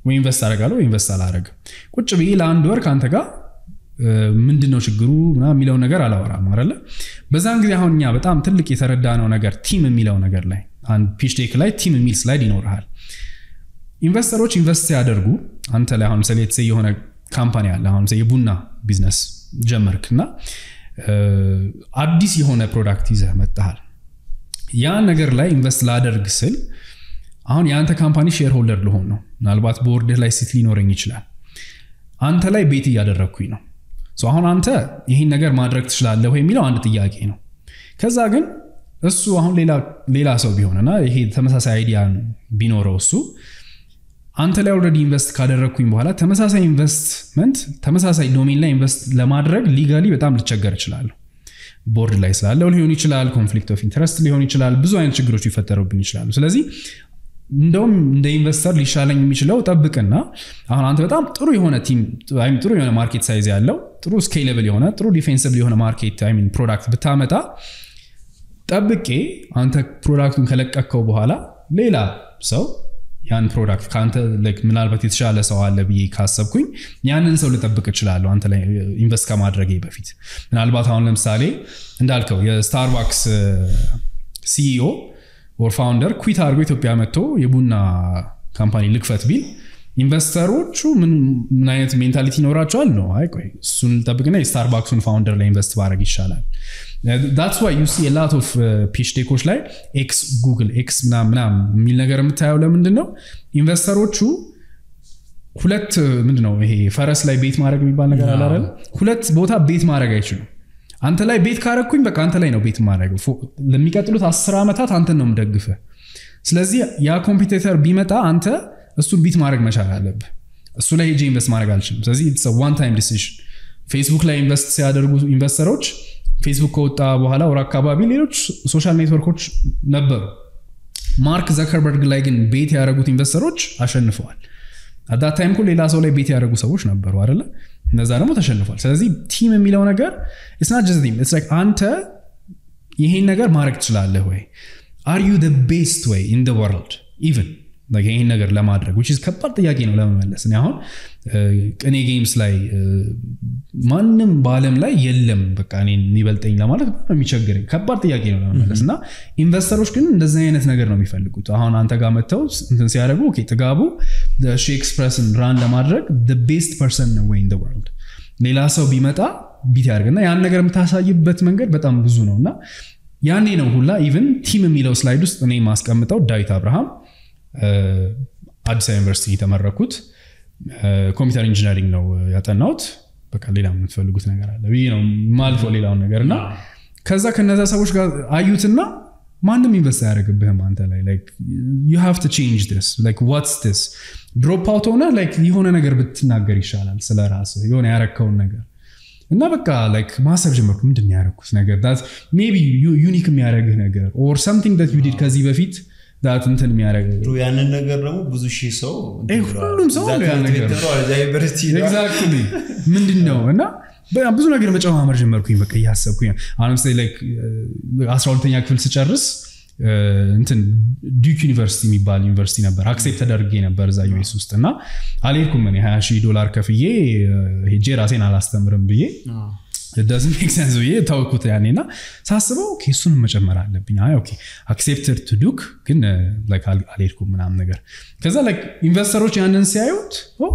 wo investor galo investor larag kuch bhi ilan door kanta ga mindino shigru na mila onagar ala wara marala bazang niya on niya betam tlik itaradda na onagar team mila onagar lai and pitch deka lai team mil slide inorhal investoroch invest yadergu ante lai on selet sey yone company ala on sey bunna business jemerkna Addis Yona product is a metal. Yan Nagarla invest ladder gsel. An Yanta company shareholder Lohono. Nalbat board de la Citlino Ringichla. Antalai Betty Yadaraquino. So on Anta, Yinagar Madrak Shla, the way Milan at the Yagino. Kazagan, a suan Lila Sobiona, he Tamasas idea and Binorosu. Until I already invest Kadaraquim Bola, Tamasasa investment, Tamasasa domina invest Lamadreg legally with Amlichagarchal. Borderless Lal, Leonichal, conflict of interest, Leonichal, Buzo and Chigruchi Fatarobinichal. Solazi Dom the investor Lishaling Michelot Abekana, Anantatam, Turuyona team, I'm Turuyona market size yellow, through scalable Yona, through defensively on a market, I mean product Betameta Tabeke, Antak product and collect a Kobohala, Leila. So Yan product can't like Minalbatit Shalas or Alabi Casabquin, Yan and Solita Bucachalalo until I invest Camadra gave a fit. Minalbat Honlam Sale and Alco, Starbucks C E O or founder, quit Arguito Piameto, Yabuna company Liquid Bill, investor or true mentality nor a chal no. I quite soon Tabagana, Starbucks and founder, invest Varagishala. That's why you see a lot of pitch takers like X Google, X Nam Nam, Milagaram Taulamundano, investor or two who let Mundano, he Faras like beat Maragabanagal, who let both up beat Maragation. Until I beat Karaquin, but until I no beat Marag for the Mikatulu Asramata Antanum Daguffer. Slazia, ya competitor Bimeta Anta, as to beat Marag Mashalab. Sulay James Maragalchim. Sazi, it's a one time decision. Facebook la invests the other investor roach. Facebook ወጣ በኋላ ወራ አካባቢ ሌሎች ሶሻል ኔትወርኮች ነበሩ ማርክ ዘከርበርግ ላይ ግን ቤት ያረጉት ኢንቨስተሮች አሸንፈዋል at that time ኩል ሌላ ሰው ላይ ቤት ያረጉ ሰዎች ነበሩ አይደለ እነዛ ደግሞ ተሸንፈዋል ስለዚህ ቲም የሚለው ነገር it's not just team it's like አንተ ይሄን ነገር ማድረግ ትችላለህ ወይ are you the best way in the world even like ይሄን ነገር ለማድረግ which is ከባድ ጥያቄ ነው ለመመለስ ነው አሁን እኔ ጌምስ ላይ ማንንም ባለም ላይ የለም በቃ እኔ ንይበልጠኝ ለማለት ነው የሚቸገረኝ ከባድ ጥያቄ ነው ለማለትና ኢንቨስተሮች ግን እንደዚህ አይነት ነገር ነው የሚፈልጉት አሁን አንተ ጋር መተው እንትን ሲያደርጉ ኦኬ ተጋቡ ሺ ኤክስፕረስን ራን ለማድረግ the best person away in the world ሌላ ሰው ቢመጣ ቢት ያርግና ያን ነገር የምታሳይበት መንገድ በጣም ብዙ ነውና ያኔ ነው ሁላ ኢቭን ቲም የሚለው ስላይድ ውስጥ እኔ ማስቀምጠው ዳዊት አብርሃም አዲስ ዩኒቨርሲቲ ተመረኩት ኮምፒውተር ኢንጂነሪንግ ነው ያጠናውት በቃ ሌላ ምን ፈልጉት ነገር አለ ብዬ ነው ማልፎ ሌላው ነገርና ከዛ ከነዛ ሰዎች ጋር አዩትና ማንንም ኢንቨስት ያደርግብህም አንተ ላይ like you have to change this like what's this drop out ሆነ like የሆነ ነገር ብትናገር ይሻላል ስለራስህ የሆነ ያረከውን ነገር እና በቃ like ማሰብ ጀመርኩ ምንድነው ያረኩት ነገር that maybe unique የሚያደርግህ ነገር or something that you did ከዚህ በፊት That until me are going. Do you understand? Because she saw. Eh, who knows? That is Exactly. Mending now, na. But I'm busy. I'm going to go. I'm going to go. I'm going to go. I'm It doesn't make sense. We talk about it. So I said, okay, so much of my life. Okay, accepted to do. Like I'll I'll do it. Because like investor, which I didn't see out. Oh,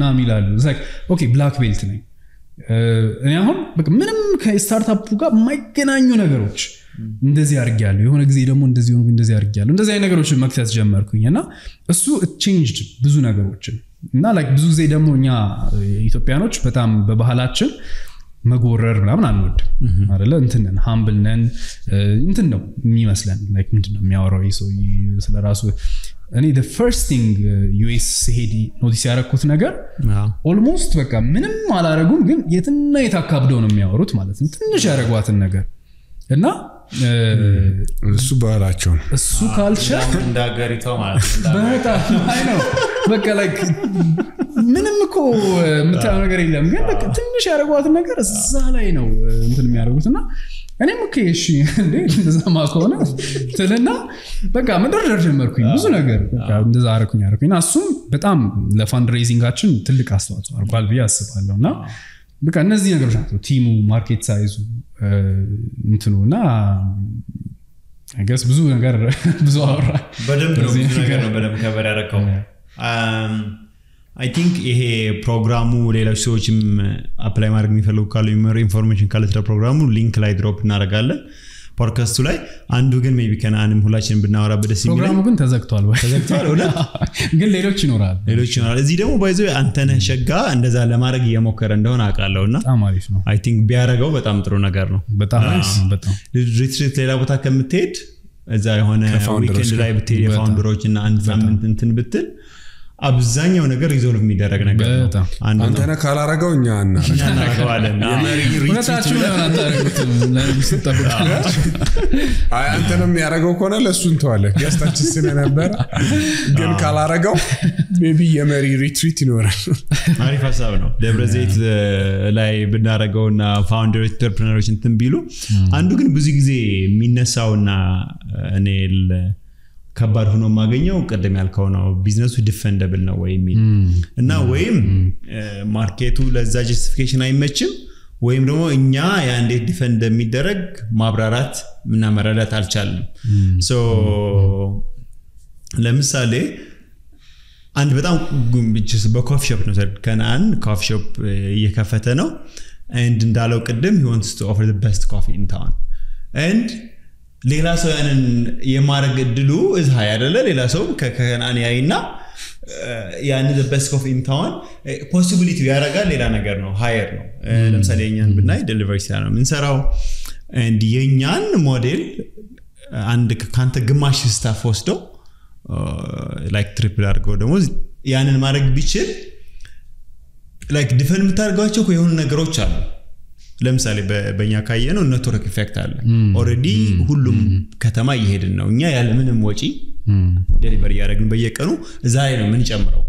no, me lad. It's like okay, black belt. No. And I'm like, minimum startup. Puga, my canna you never watch. This year, girl, you want to see them. This year, this year, girl. This year, never watch. Maxis jam mark. You know, so it changed. Buzu never watch. No, like buzu see them. Yeah, Ethiopian watch. But I'm behind watch. Magorer, I'm not good. I'm learned and humble and, uh, no, me as land like no, me or so. You, so any the first thing uh, U S headi no this yara kut nagar almost baka minim alaragum gin yetinna yetakabdo no miyaworut malet no tinnish yaraguatin nagar እና እሱ ባላቾን እሱ ካልቸር እንዳገሪቶ ማለት በጣም አይ ነው በቃ like ምንም እኮ ምታው ነገር የለም ግን በቃ ትንሽ ያረጓት ነገር እዛ ላይ ነው እንትን የሚያረጉትና እኔም እኮ እሺ እንዴ እንደዛ ማቆና ስለና በቃ ምንድነው ጀመርኩኝ ብዙ ነገር በቃ እንደዛ አረኩኝ አረኩኝና እሱም በጣም ለፋንድ ሬዚንጋችን ትልቅ አስተዋጽኦ አርጓል ብዬ አስባለሁና በቃ እነዚህ ነገሮች ናቸው ቲሙ ማርኬት ሳይዙ እንትኑና I guess ብዙ ነገር ብዙ አወራ በደም ነው ብዙ ነገር ነው በደም ከበር ያረከው um I think ይሄ ፕሮግራሙ ሌሎች ሰዎችም አፕላይ ማድረግ የሚፈልጉ ካሉ ይመረው ኢንፎርሜሽን ካለ ስለ ፕሮግራሙ ሊንክ ላይ ድሮፕ እናደርጋለን ፖድካስቱ ላይ አንዱ ግን maybe ከናንም ሁላችንም ብናወራ በደስ ይላል ፕሮግራሙ ግን ተዘግቷል ወይ ተዘግቷል ወላ ግን ሌሎች ይኖራል ሌሎች ይኖራል እዚህ ደግሞ ባይዘው አንተነህ ሸጋ እንደዛ ለማድረግ እየሞከረ እንደሆነ አቃለውና አማሪፍ ነው I think ቢያረጋው በጣም ጥሩ ነገር ነው በጣም በጣም ሪትሪት ሌላ ቦታ ከምትሄድ እዛ የሆነ ዊኬንድ ላይ ብትሄድ የፋውንደሮች እና አንድ ሳምንት እንትን ብትል አብዛኛው ነገር ሪዞልቭ የሚደረግ ነገር ነው አንተና ካላረጋው እኛና እናረጋዋለን ሁለታችሁ እናታረጉት ለነሱ ተጣጣቁ አይ አንተና የሚያረጋው ከሆነ ለሱ እንተዋለን ያስታችሁ ስለነበር ግን ካላረጋው ሜቢ የመሪ ሪትሪት ይኖራል አሪፍ ሀሳብ ነው ደብረዘይት ላይ ብናረጋውና ፋውንደር ኢንተርፕረነሮች እንትን ቢሉ አንዱ ግን ብዙ ጊዜ የሚነሳውና እኔል ከባድ ሆኖ ማገኘው ቀደም ያልከው ነው ቢዝነሱ ዲፈንደብል ነው ወይ ሚል እና ወይም ማርኬቱ ለዛ ጀስቲፊኬሽን አይመችም ወይም ደግሞ እኛ ያ እንዴት ዲፈንድ የሚደረግ ማብራራት እና መረዳት አልቻልንም ሶ ለምሳሌ አንድ በጣም ቢዝነስ በኮፊ ሾፕ ነው ከናን ኮፊ ሾፕ እየከፈተ ነው and እንዳለው ቀደም he wants to offer the best coffee in town and ሌላ ሰው ያንን የማረግ እድሉ እዛ ያደለ ሌላ ሰው ከከናን ያይና ያንን the best coffee in town possibility ያረጋ ሌላ ነገር ነው higher ነው ለምሳሌ የኛን ብናይ delivery ስራ ነው እንሰራው and የኛን ሞዴል አንድ ካንተ ግማሽ ስታፍ ወስዶ like triple አድርገው ደግሞ ያንን ማረግ ቢችል like different ምታርጋቸው የሆኑ ነገሮች አሉ ለምሳሌ በእኛ ካየነው ኔትወርክ ኢፌክት አለ ኦሬዲ ሁሉም ከተማ ይሄድን ነው እኛ ያለ ምንም ወጪ ዴሊቨሪ ያረግን በየቀኑ ዛሬ ነው ምን ጨምረው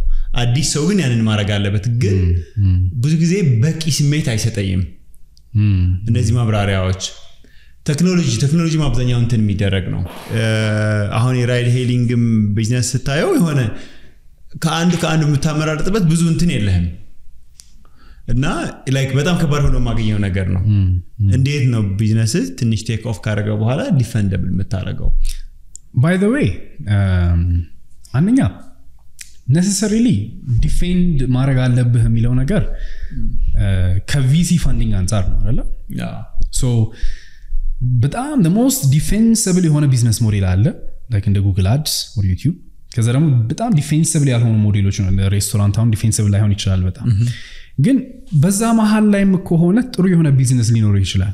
አዲስ ሰው ግን ያንን ማረግ አለበት ግን ብዙ ጊዜ በቂ ስሜት አይሰጠኝም እንደዚህ ማብራሪያዎች ቴክኖሎጂ ቴክኖሎጂ ማብዛኛው እንትን የሚደረግ ነው አሁን የራይድ ሄሊንግም ቢዝነስ ስታየው የሆነ ከአንድ ከአንድ ምታመራረጥበት ብዙ እንትን የለህም እና like በጣም ከባድ ሆኖ ማገኘው ነገር ነው እንዴት ነው ቢዝነስ ትንሽ ቴክ ኦፍ ካረጋ በኋላ ዲፈንደብል መታረጋው by the way um አንኛ necessarily defend ማረጋ አለብህ የሚለው ነገር ከቪሲ ፋንዲንግ አንፃር ነው አይደል ያ so በጣም the most defensible የሆነ ቢዝነስ ሞዴል አለ like እንደ Google Ads or YouTube ከዛ ደግሞ በጣም defensible ያልሆኑ ሞዴሎች ነው ለሬስቶራንት አሁን defensible ላይሆን ይችላል በጣም ግን በዛ መሃል ላይም ከሆነ ጥሩ የሆነ ቢዝነስ ሊኖር ይችላል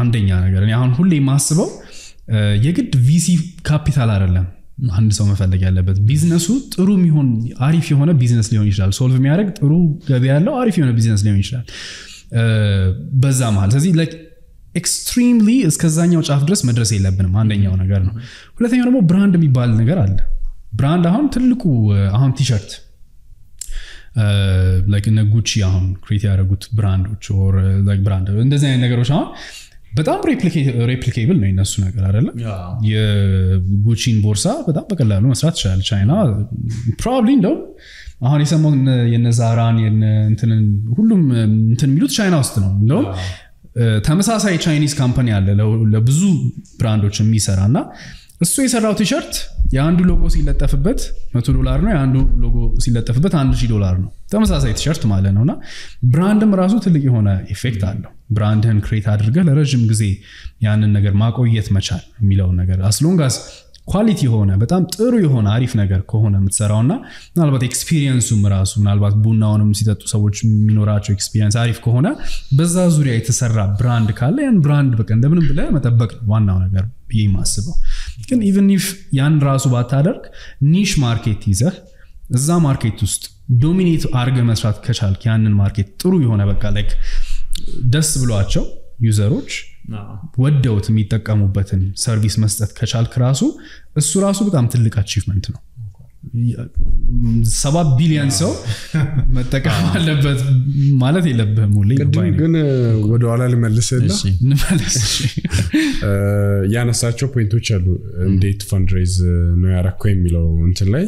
አንደኛ ነገር እኔ አሁን ሁሌ ማስበው የግድ ቪሲ ካፒታል አይደለም አንድ ሰው መፈለግ ያለበት ቢዝነሱ ጥሩ የሚሆን አሪፍ የሆነ ቢዝነስ ሊሆን ይችላል ሶልቭ የሚያደርግ ጥሩ ገቢ ያለው አሪፍ የሆነ ቢዝነስ ሊሆን ይችላል በዛ መሃል ስለዚህ like extremely እስከዛኛው ጫፍ ድረስ መድረስ የለብንም አንደኛው ነገር ነው ሁለተኛው ደግሞ ብራንድ የሚባል ነገር አለ ብራንድ አሁን ትልቁ አሁን ቲሸርት Uh, like in a Gucci on create a good brand or uh, like brand እንደዚህ አይነት ነገሮች አሁን በጣም replicable ነው እነሱ ነገር አይደለ የጉቺን ቦርሳ በጣም በቀላሉ መስራት ይችላል ቻይና probably ነው አሁን የሰሞን የነዛራን እንትን ሁሉም እንትን የሚሉት ቻይና ውስጥ ነው ነው ተመሳሳይ ቻይኒዝ ካምፓኒ አለ ለብዙ ብራንዶች የሚሰራና እሱ የሰራው ቲሸርት ያንዱ ሎጎ ሲለጠፍበት መቶ ዶላር ነው ያንዱ ሎጎ ሲለጠፍበት አንድ ሺህ ዶላር ነው ተመሳሳይ ቲሸርት ማለት ነውና ብራንድም ራሱ ትልቅ የሆነ ኢፌክት አለው ብራንድን ክሬት አድርገህ ለረጅም ጊዜ ያንን ነገር ማቆየት መቻል የሚለው ነገር as long as ኳሊቲ ሆነ በጣም ጥሩ የሆነ አሪፍ ነገር ከሆነ ምትሰራውና ምናልባት ኤክስፒሪየንሱም ራሱ ምናልባት ቡናውንም ሲጠጡ ሰዎች የሚኖራቸው ኤክስፒሪየንስ አሪፍ ከሆነ በዛ ዙሪያ የተሰራ ብራንድ ካለ ያን ብራንድ በቀን እንደምንም ብለህ መጠበቅ ዋናው ነገር ይማስበው ግን ኢቭን ኢፍ ያን ራሱ ባታደርግ ኒሽ ማርኬት ይዘህ እዛ ማርኬት ውስጥ ዶሚኔት አርገ መስራት ከቻልክ ያንን ማርኬት ጥሩ የሆነ በቃ ላይክ ደስ ብሏቸው ዩዘሮች ወደውት የሚጠቀሙበትን ሰርቪስ መስጠት ከቻልክ ራሱ እሱ ራሱ በጣም ትልቅ አቺቭመንት ነው seven billion ሰው መጠቀም አለበት ማለት የለብህም ሁሌ ግን ወደ ኋላ ለመልሰና ለመልሰሽ ያነሳቸው ፖይንቶች አሉ እንዴት ፈንድሬዝ ነው ያራከው የሚለው እንትን ላይ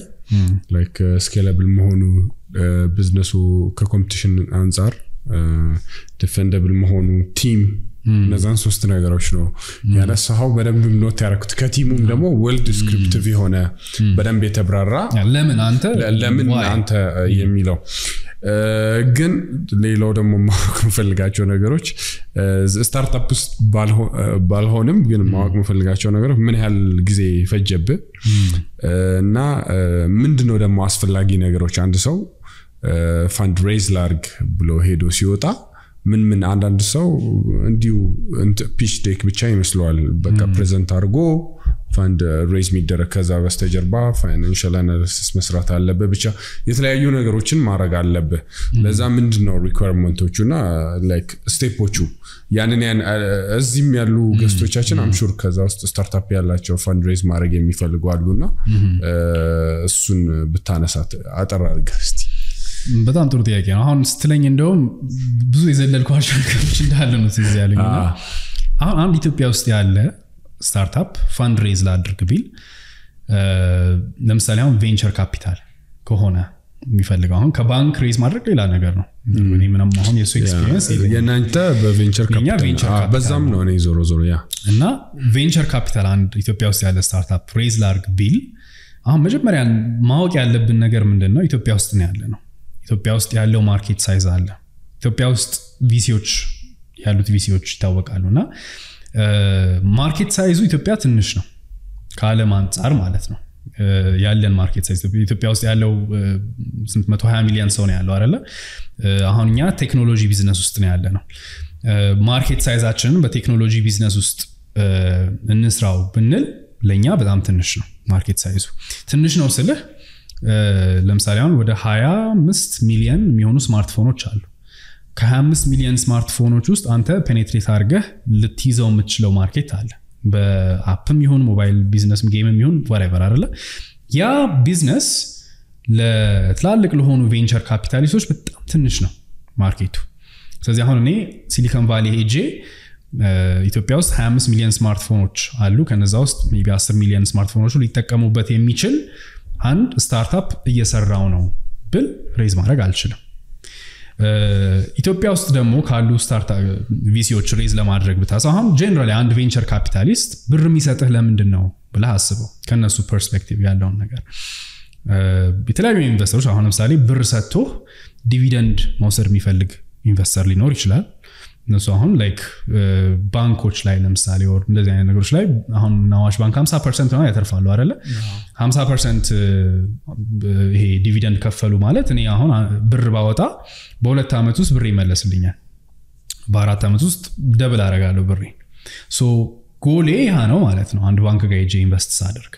ላይክ ስኬለብል መሆኑ ቢዝነሱ ከኮምፒቲሽን አንፃር ዲፌንደብል መሆኑ ቲም ነዛን ሶስት ነገሮች ነው ያነሳው በደንብ ኖት ያረኩት ከቲሙም ደግሞ ወልድ ስክሪፕቲቭ ሆነ በደንብ የተብራራ ለምን አንተ ለምን አንተ የሚለው ግን ሌላው ደግሞ ማወቅም ፈልጋቸው ነገሮች ስታርታፕስ ባልሆንም ግን ማወቅም ፈልጋቸው ነገሮች ምን ያህል ጊዜ ፈጀበ እና ምንድነው ደግሞ አስፈልጋጊ ነገሮች አንድ ሰው ፋንድ ሬዝ ላርግ ብሎ ሄዶ ሲወጣ ምን ምን አንድ አንድ ሰው እንዲው ፒች ዴክ ብቻ ይመስላል በቃ ፕሬዘንት አርጎ ፋንድ ሬዝ ሚደረ ከዛ በስተጀርባ ፋይናንሻል አናሊሲስ መስራት አለበት ብቻ የተለያዩ ነገሮችን ማረግ አለበት ለዛ ምንድነው ሪኳየርመንቶቹና ላይክ ስቴፖቹ ያንን ያን እዚህም ያሉ ገስቶቻችን አም ሹር ከዛ ውስጥ ስታርታፕ ያላቸው ፋንድ ሬዝ ማረግ የሚፈልጉ አሉና እሱን ብታነሳት አጠራ አርጋስቲ በጣም ጥሩ ጥያቄ ነው አሁን ስትለኝ እንደው ብዙ የዘለልኳቸው ነገሮች እንዳለ ነው ስለዚህ ያለኝ አሁን አንድ ኢትዮጵያ ውስጥ ያለ ስታርታፕ ፋንድ ሬዝ ላድርግ ቢል ለምሳሌ አሁን ቬንቸር ካፒታል ከሆነ የሚፈልገው አሁን ከባንክ ሬዝ ማድረግ ሌላ ነገር ነው እኔ ምንም አሁን የሱ ኤክስፒሪየንስ የናንተ በቬንቸር ካፒታል በዛም ነው እኔ ዞሮ ዞሮ ያ እና ቬንቸር ካፒታል አንድ ኢትዮጵያ ውስጥ ያለ ስታርታፕ ሬዝ ላድርግ ቢል አሁን መጀመሪያ ማወቅ ያለብን ነገር ምንድነው ኢትዮጵያ ውስጥ ነው ያለ ነው ኢትዮጵያ ውስጥ ያለው ማርኬት ሳይዝ አለ ኢትዮጵያ ውስጥ ቪሲዎች ያሉት ቪሲዎች ታወቃሉና ማርኬት ሳይዙ ኢትዮጵያ ትንሽ ነው ከዓለም አንፃር ማለት ነው ያለን ማርኬት ሳይዝ ኢትዮጵያ ውስጥ ያለው one hundred twenty ሚሊዮን ሰው ነው ያለው አይደለ አሁንኛ ቴክኖሎጂ ቢዝነስ ውስጥ ነው ያለነው ማርኬት ሳይዛችንን በቴክኖሎጂ ቢዝነስ ውስጥ እንስራው ብንል ለኛ በጣም ትንሽ ነው ማርኬት ሳይዙ ትንሽ ነው ስለዚህ ለምሳሌ አሁን ወደ twenty-five ሚሊዮን የሚሆኑ ስማርትፎኖች አሉ ከ twenty-five ሚሊዮን ስማርትፎኖች ውስጥ አንተ ፔኔትሬት አድርገህ ልትይዘው የምትችለው ማርኬት አለ በአፕም ይሁን ሞባይል ቢዝነስም ጌምም ይሁን whatever አይደለ ያ ቢዝነስ ለትላልቅ ለሆኑ ቬንቸር ካፒታሊስቶች በጣም ትንሽ ነው ማርኬቱ ስለዚህ አሁን እኔ ሲሊኮን ቫሊ ሄጄ ኢትዮጵያ ውስጥ twenty-five ሚሊዮን ስማርትፎኖች አሉ ከነዛ ውስጥ maybe ten ሚሊዮን ስማርትፎኖች ሊጠቀሙበት የሚችል አንድ ስታርታፕ እየሰራው ነው ብል ሬዝ ማድረግ አልችልም ኢትዮጵያ ውስጥ ደግሞ ካሉ ስታርታፕ ቪሲዎች ሬዝ ለማድረግ ብታሳሁን ጄነራሊ አንድ ቬንቸር ካፒታሊስት ብር የሚሰጥህ ለምንድን ነው ብለህ አስበው ከነሱ ፐርስፔክቲቭ ያለውን ነገር በተለያዩ ኢንቨስተሮች አሁን ለምሳሌ ብር ሰጥቶ ዲቪደንድ መውሰድ የሚፈልግ ኢንቨስተር ሊኖር ይችላል እነሱ አሁን ላይክ ባንኮች ላይ ለምሳሌ ወር እንደዚህ አይነት ነገሮች ላይ አሁን ናዋሽ ባንክ fifty percent ነው ያተርፋሉ አይደለ fifty percent ይሄ ዲቪደንድ ከፈሉ ማለት እኔ አሁን ብር ባወጣ በሁለት አመት ውስጥ ብር ይመለስልኛል በአራት አመት ውስጥ ደብል አረጋለሁ ብር ሶ ጎሌ ያ ነው ማለት ነው አንድ ባንክ ጋር ሄጄ ኢንቨስት ሳደርግ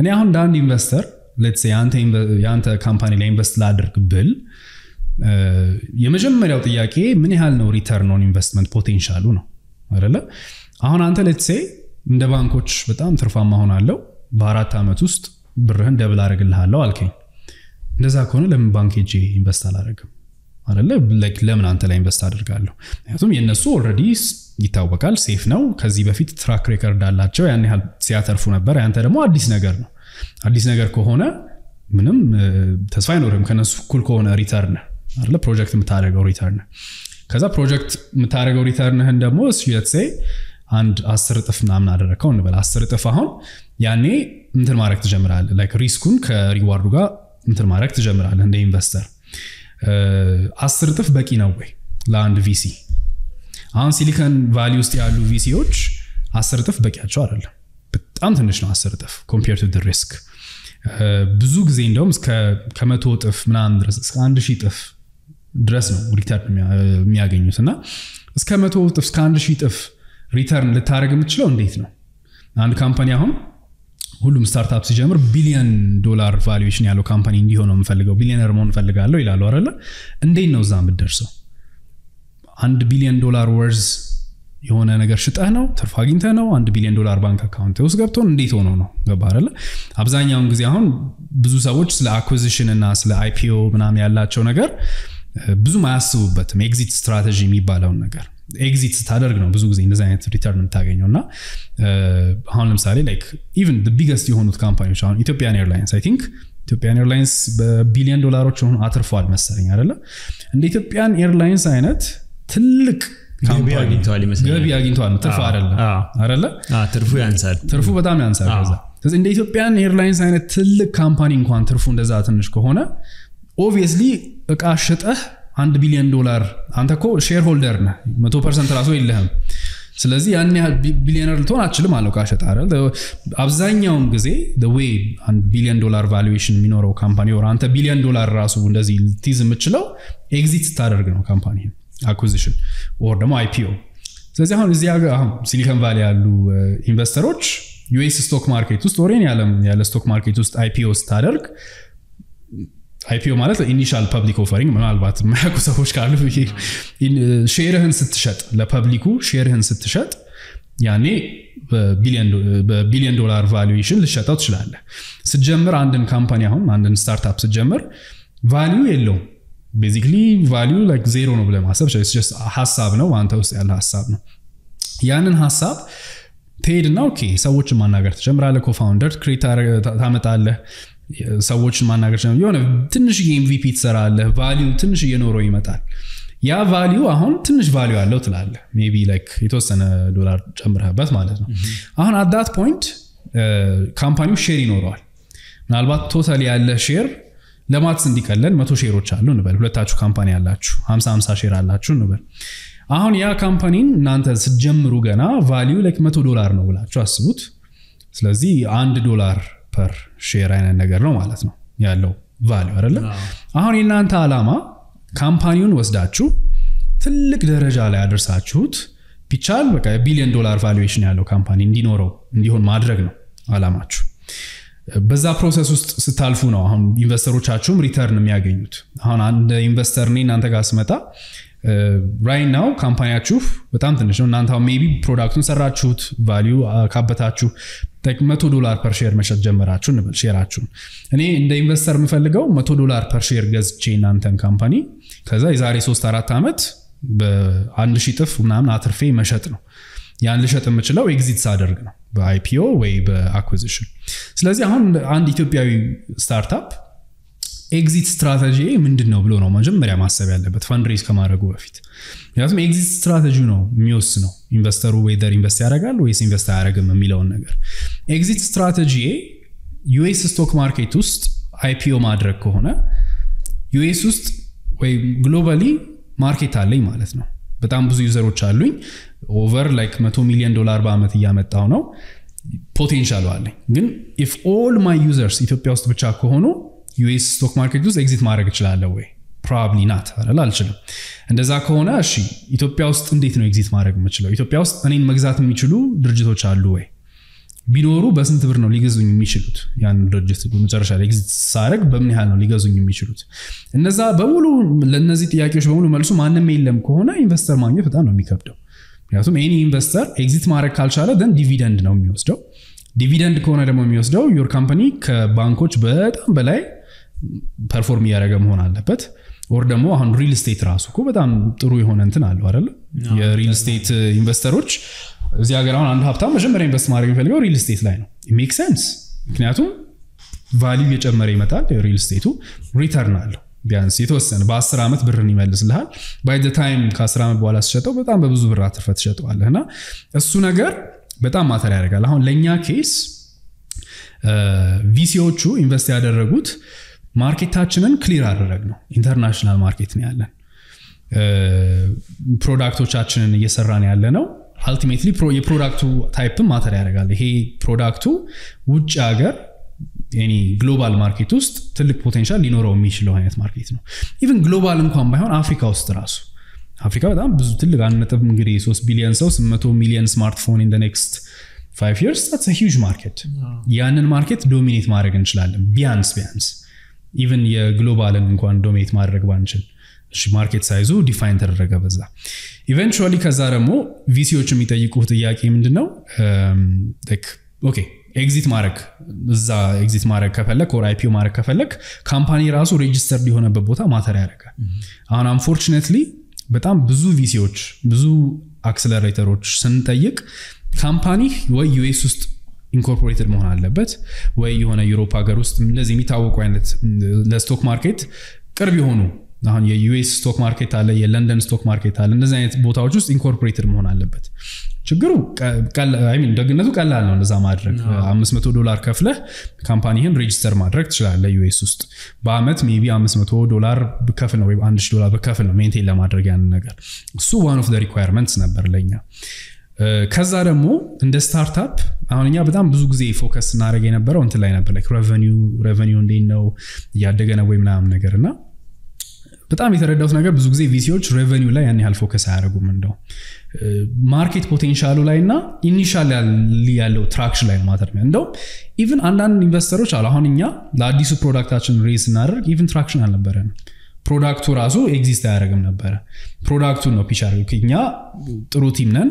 እኔ አሁን ዳን ኢንቨስተር let's say አንተ ያንተ ካምፓኒ ላይ ኢንቨስት ላድርግ ብል የመጀመሪያው ጥያቄ ምን ያህል ነው ሪተርን ኦን ኢንቨስትመንት ፖቴንሻሉ ነው አይደለ አሁን አንተ let's say እንደ ባንኮች በጣም ትርፋማ ሆናለው በአራት አመት ውስጥ ብርህን ደብል አረጋግልሃለው አልከኝ እንደዛ ከሆነ ለምን ባንክ ሄጄ ኢንቨስት አላደርግም አይደለ like ለምን አንተ ላይ ኢንቨስት አደርጋለሁ ያቱም የነሱ ኦሬዲ ይታወቃል ሴፍ ነው ከዚህ በፊት ትራክ ሪከርድ አላቸው ያን ያህል ሲያተርፉ ነበር አንተ ደግሞ አዲስ ነገር ነው አዲስ ነገር ከሆነ ምንም ተስፋ አይኖርም ከነሱ እኩል ከሆነ ሪተርን አለ ፕሮጀክት መታረገው ሪተርን ከዛ ፕሮጀክት መታረገው ሪተርንህን ደግሞ let's say አንድ ten እጥፍ ምናምን አደረከው እንበል ten እጥፍ አሁን ያኔ እንትን ማድረግ ትጀምራለህ like ሪስኩን ከሪዋርዱ ጋር እንትን ማድረግ ትጀምራለህ እንደ ኢንቨስተር ten እጥፍ በቂ ነው ወይ ለአንድ ቪሲ አሁን ሲሊኮን ቫሊ ውስጥ ያሉ ቪሲዎች ten እጥፍ በቂያቸው አይደለም በጣም ትንሽ ነው አስር እጥፍ compared to the risk ብዙ ጊዜ እንደውም እስከ ከመቶ እጥፍ ምናምን ድረስ እስከ አንድ ሺህ እጥፍ ድረስ ነው ሪተርን የሚያገኙትና እስከ መቶ እጥፍ እስከ አንድ ሺህ እጥፍ ሪተርን ልታረግ የምትችለው እንዴት ነው አንድ ካምፓኒ አሁን ሁሉም ስታርታፕ ሲጀምር ቢሊዮን ዶላር ቫልዩዌሽን ያለው ካምፓኒ እንዲሆን ነው የምፈልገው ቢሊዮነር መሆን ፈልጋለሁ ይላሉ አይደል እንዴት ነው ዛም ብደርሰው አንድ ቢሊዮን ዶላር ወርዝ የሆነ ነገር ሽጣህ ነው ትርፍ አግኝተህ ነው አንድ ቢሊዮን ዶላር ባንክ አካውንት ውስጥ ገብቶን እንዴት ሆኖ ነው ገባ አይደል አብዛኛው ጊዜ አሁን ብዙ ሰዎች ስለ አኩዊዚሽን እና ስለ አይፒኦ ምናምን ያላቸው ነገር ብዙ ማያስቡበትም ኤግዚት ስትራቴጂ የሚባለው ነገር exit ስታደርግ ነው ብዙ ጊዜ እንደዛ አይነት ሪተርን ታገኘውና አሁን ለምሳሌ like even the biggest የሆኑት ካምፓኒዎች አሁን Ethiopian Airlines I think Ethiopian Airlines በቢሊዮን ዶላሮች ሆኖ አትርፏል መሰለኝ አይደለ እንደ Ethiopian Airlines አይነት ትልቅ ካምፓኒ አግኝቷል መሰለኝ ገቢ አግኝቷል ትርፍ አይደለም አይደለ አዎ ትርፉ ያንሳል ትርፉ በጣም ያንሳል ከዛ ስለዚህ እንደ Ethiopian Airlines አይነት ትልቅ ካምፓኒ እንኳን ትርፉ እንደዛ ትንሽ ከሆነ obviously እቃ ሽጠህ አንድ ቢሊዮን ዶላር አንተኮ ሼርሆልደር ነህ መቶ ፐርሰንት ራስዎ ይልህም ስለዚህ ያን ያህል ቢሊዮነር ልትሆን አትችልም አለው ካሸጠ አይደል አብዛኛው ጊዜ the way አንድ ቢሊዮን ዶላር valuation የሚኖረው ካምፓኒ ወራ አንተ ቢሊዮን ዶላር ራሱ እንደዚህ ልትይዝ የምትችለው exit ስታደርግ ነው ካምፓኒ acquisition or ደግሞ I P O ስለዚህ አሁን እዚህ አሁን ሲሊኮን ቫሊ ያሉ ኢንቨስተሮች ዩኤስ ስቶክ ማርኬት ውስጥ ኦሬን ያለም ያለ ስቶክ ማርኬት ውስጥ I P O ስታደርግ I P O ማለት ኢኒሺያል ፐብሊክ ኦፈሪንግ ምናልባት ማያውቁ ሰዎች ካሉ ሼርህን ስትሸጥ ለፐብሊኩ ሼርህን ስትሸጥ ያኔ በቢሊዮን በቢሊዮን ዶላር ቫልዩዌሽን ልትሸጠው ትችላለህ ስትጀምር አንድን ካምፓኒ አሁን አንድን ስታርታፕ ስትጀምር ቫልዩ የለውም basically ቫልዩ like zero ነው ብለህ ማሰብ it's just ሐሳብ ነው አንተ ውስጥ ያለ ሐሳብ ነው ያንን ሐሳብ ትሄድና ኦኬ ሰዎች ማናገር ትጀምራለህ ኮፋውንደር ክሬት ታመጣለህ ሰዎችን ማናገር ነው የሆነ ትንሽ M V P ትሰራለህ ቫልዩ ትንሽ የኖረው ይመጣል ያ ቫልዩ አሁን ትንሽ ቫልዩ አለው ትላለህ ሜቢ ላይክ የተወሰነ ዶላር ጨምረህበት ማለት ነው አሁን at that point ካምፓኒው ሼር ይኖረዋል ምናልባት ቶታሊ ያለ ሼር ለማትስ እንዲቀለል መቶ ሼሮች አሉ እንበል ሁለታችሁ ካምፓኒ ያላችሁ ሃምሳ ሃምሳ ሼር አላችሁ እንበል አሁን ያ ካምፓኒን እናንተ ስትጀምሩ ገና ቫልዩ ላይክ መቶ ዶላር ነው ብላችሁ አስቡት ስለዚህ አንድ ዶላር per share አይነት ነገር ነው ማለት ነው ያለው value አይደለ አሁን እናንተ አላማ ካምፓኒውን ወስዳችሁ ትልቅ ደረጃ ላይ አድርሳችሁት ቢቻል በቃ ቢሊዮን ዶላር valuation ያለው ካምፓኒ እንዲኖረው እንዲሆን ማድረግ ነው አላማችሁ በዛ process ውስጥ ስታልፉ ነው አሁን ኢንቨስተሮቻችሁም return የሚያገኙት አሁን አንድ ኢንቨስተር ነኝ እናንተ ጋር ስመጣ right now ካምፓኒያችሁ በጣም ትንሽ ነው እናንተ maybe ፕሮዳክቱን ሰራችሁት value ካበታችሁ like መቶ ዶላር per share መሸጥ ጀመራችሁ እንበል ሼራችሁ እኔ እንደ ኢንቨስተር ምፈልገው መቶ ዶላር per share ገዝቼ እናንተን ካምፓኒ ከዛ የዛሬ ሶስት አራት አመት በ1000 ጥፍ ምናምን አትርፌ መሸጥ ነው ያን ልሸጥ የምችለው exit ሳደርግ ነው በIPO ወይ በacquisition ስለዚህ አሁን አንድ ኢትዮጵያዊ ስታርታፕ exit strategy ምንድነው ብሎ ነው መጀመሪያ ማሰብ ያለበት fundraise ከማድረጉ በፊት ያስም exit strategy ነው የሚወስ ነው ኢንቨስተሩ whether invest ያደርጋል ወይስ invest አያደርግም የሚለውን ነገር exit strategy U S stock market ውስጥ I P O ማድረግ ከሆነ U S ውስጥ ወይ globally market አለኝ ማለት ነው በጣም ብዙ ዩዘሮች አሉኝ over like መቶ ሚሊዮን ዶላር በአመት ያመጣው ነው ፖቴንሻል አለኝ ግን if all my users ኢትዮጵያ ውስጥ ብቻ ከሆኑ U S stock market ውስጥ exit ማድረግ ይችላል ወይ probably not አላልችልም እንደዛ ከሆነ እሺ ኢትዮጵያ ውስጥ እንዴት ነው exit ማድረግ የምችለው ኢትዮጵያ ውስጥ እኔን መግዛት የሚችሉ ድርጅቶች አሉ ወይ ቢኖሩ በስንት ብር ነው ሊገዙኝ የሚችሉት ያን ድርጅት በመጨረሻ ላይ exit ሳደርግ በምን ያህል ነው ሊገዙኝ የሚችሉት እነዛ በሙሉ ለነዚህ ጥያቄዎች በሙሉ መልሱ ማንም የለም ከሆነ ኢንቨስተር ማግኘት በጣም ነው የሚከብደው ምክንያቱም any investor exit ማድረግ ካልቻለ then dividend ነው የሚወስደው dividend ከሆነ ደግሞ የሚወስደው your company ከባንኮች በጣም በላይ ፐርፎርም ያደረገ መሆን አለበት or ደግሞ አሁን ሪል ስቴት ራሱ እኮ በጣም ጥሩ የሆነ እንትን አለው አይደል የሪል ስቴት ኢንቨስተሮች እዚህ ሀገር አሁን አንድ ሀብታም መጀመሪያ ኢንቨስት ማድረግ የሚፈልገው ሪል ስቴት ላይ ነው ሜክ ሴንስ ምክንያቱም ቫልዩ እየጨመረ ይመጣል ሪል ስቴቱ ሪተርን አለው ቢያንስ የተወሰነ በ10 አመት ብርን ይመልስልሃል by the time ከ10 አመት በኋላ ሲሸጠው በጣም በብዙ ብር አትርፈት ትሸጠዋለህና እሱ ነገር በጣም ማተር ያደርጋል አሁን ለኛ ኬስ ቪሲዎቹ ኢንቨስት ያደረጉት ማርኬታችንን ክሊር አደረግ ነው ኢንተርናሽናል ማርኬት ነው ያለን ፕሮዳክቶቻችንን እየሰራን ያለ ነው ultimately pro የፕሮዳክቱ ታይፕም ማተር ያደርጋል ይሄ ፕሮዳክቱ ውጭ ሀገር የኔ ግሎባል ማርኬት ውስጥ ትልቅ ፖቴንሻል ሊኖረው የሚችለው አይነት ማርኬት ነው ኢቭን ግሎባል እንኳን ባይሆን አፍሪካ ውስጥ ራሱ አፍሪካ በጣም ብዙ ትልቅ አንነጥብ እንግዲህ three billion ሰው one hundred million smartphone in the next five years that's a huge market ያንን ማርኬት ዶሚኔት ማድረግ እንችላለን ቢያንስ ቢያንስ ኢቭን የግሎባልን እንኳን ዶሚኔት ማድረግ ባንችል ማርኬት ሳይዙ ዲፋይን ተደረገ በዛ ኢቨንቹአሊ ከዛ ደግሞ ቪሲዎች የሚጠይቁት ጥያቄ ምንድነው ላይክ ኦኬ ኤግዚት ማድረግ እዛ ኤግዚት ማድረግ ከፈለክ ኦር አይፒኦ ማድረግ ከፈለክ ካምፓኒ ራሱ ሬጂስተር ሊሆነበት ቦታ ማተር ያደርጋል አሁን አንፎርቹኔትሊ በጣም ብዙ ቪሲዎች ብዙ አክሰለሬተሮች ስንጠይቅ ካምፓኒ ወይ ዩኤስ ውስጥ ኢንኮርፖሬትድ መሆን አለበት ወይ የሆነ ዩሮፓ ሀገር ውስጥ እንደዚህ የሚታወቁ አይነት ለስቶክ ማርኬት ቅርብ የሆኑ አሁን የዩኤስ ስቶክ ማርኬት አለ የለንደን ስቶክ ማርኬት አለ እንደዚህ አይነት ቦታዎች ውስጥ ኢንኮርፖሬትድ መሆን አለበት ችግሩ ቃል አይ ሚን ደግነቱ ቀላል ነው ለዛ ማድረግ five hundred ዶላር ከፍለህ ካምፓኒህን ሬጂስተር ማድረግ ትችላለህ ዩኤስ ውስጥ በአመት ሜቢ five hundred ዶላር በከፍ ነው ወይ one hundred ዶላር በከፍ ነው ሜንቴን ለማድረግ ያን ነገር እሱ one of the requirements ነበር ለኛ ከዛ ደግሞ እንደ ስታርታፕ አሁንኛ በጣም ብዙ ጊዜ ፎከስ እናደርግ የነበረው እንት ላይ ነበር ላይክ revenue revenue እንዴት ነው ያደገነው ወይ ምናምን ነገርና በጣም የተረዳሁት ነገር ብዙ ጊዜ ቪሲዎች revenue ላይ ያን ያህል ፎከስ አያደርጉም እንደው ማርኬት ፖቴንሻሉ ላይና ኢኒሺያል ያለው ትራክሽን ላይ ማተር ነው እንደው ኢቭን አንዳንድ ኢንቨስተሮች አሉ አሁንኛ ለአዲሱ ፕሮዳክታችን ሬዝ እናደርግ ኢቭን ትራክሽን አልነበረም ፕሮዳክቱ ራሱ ኤግዚስት ያደርግም ነበር ፕሮዳክቱ ነው ፒቻርኩኛ ጥሩ ቲም ነን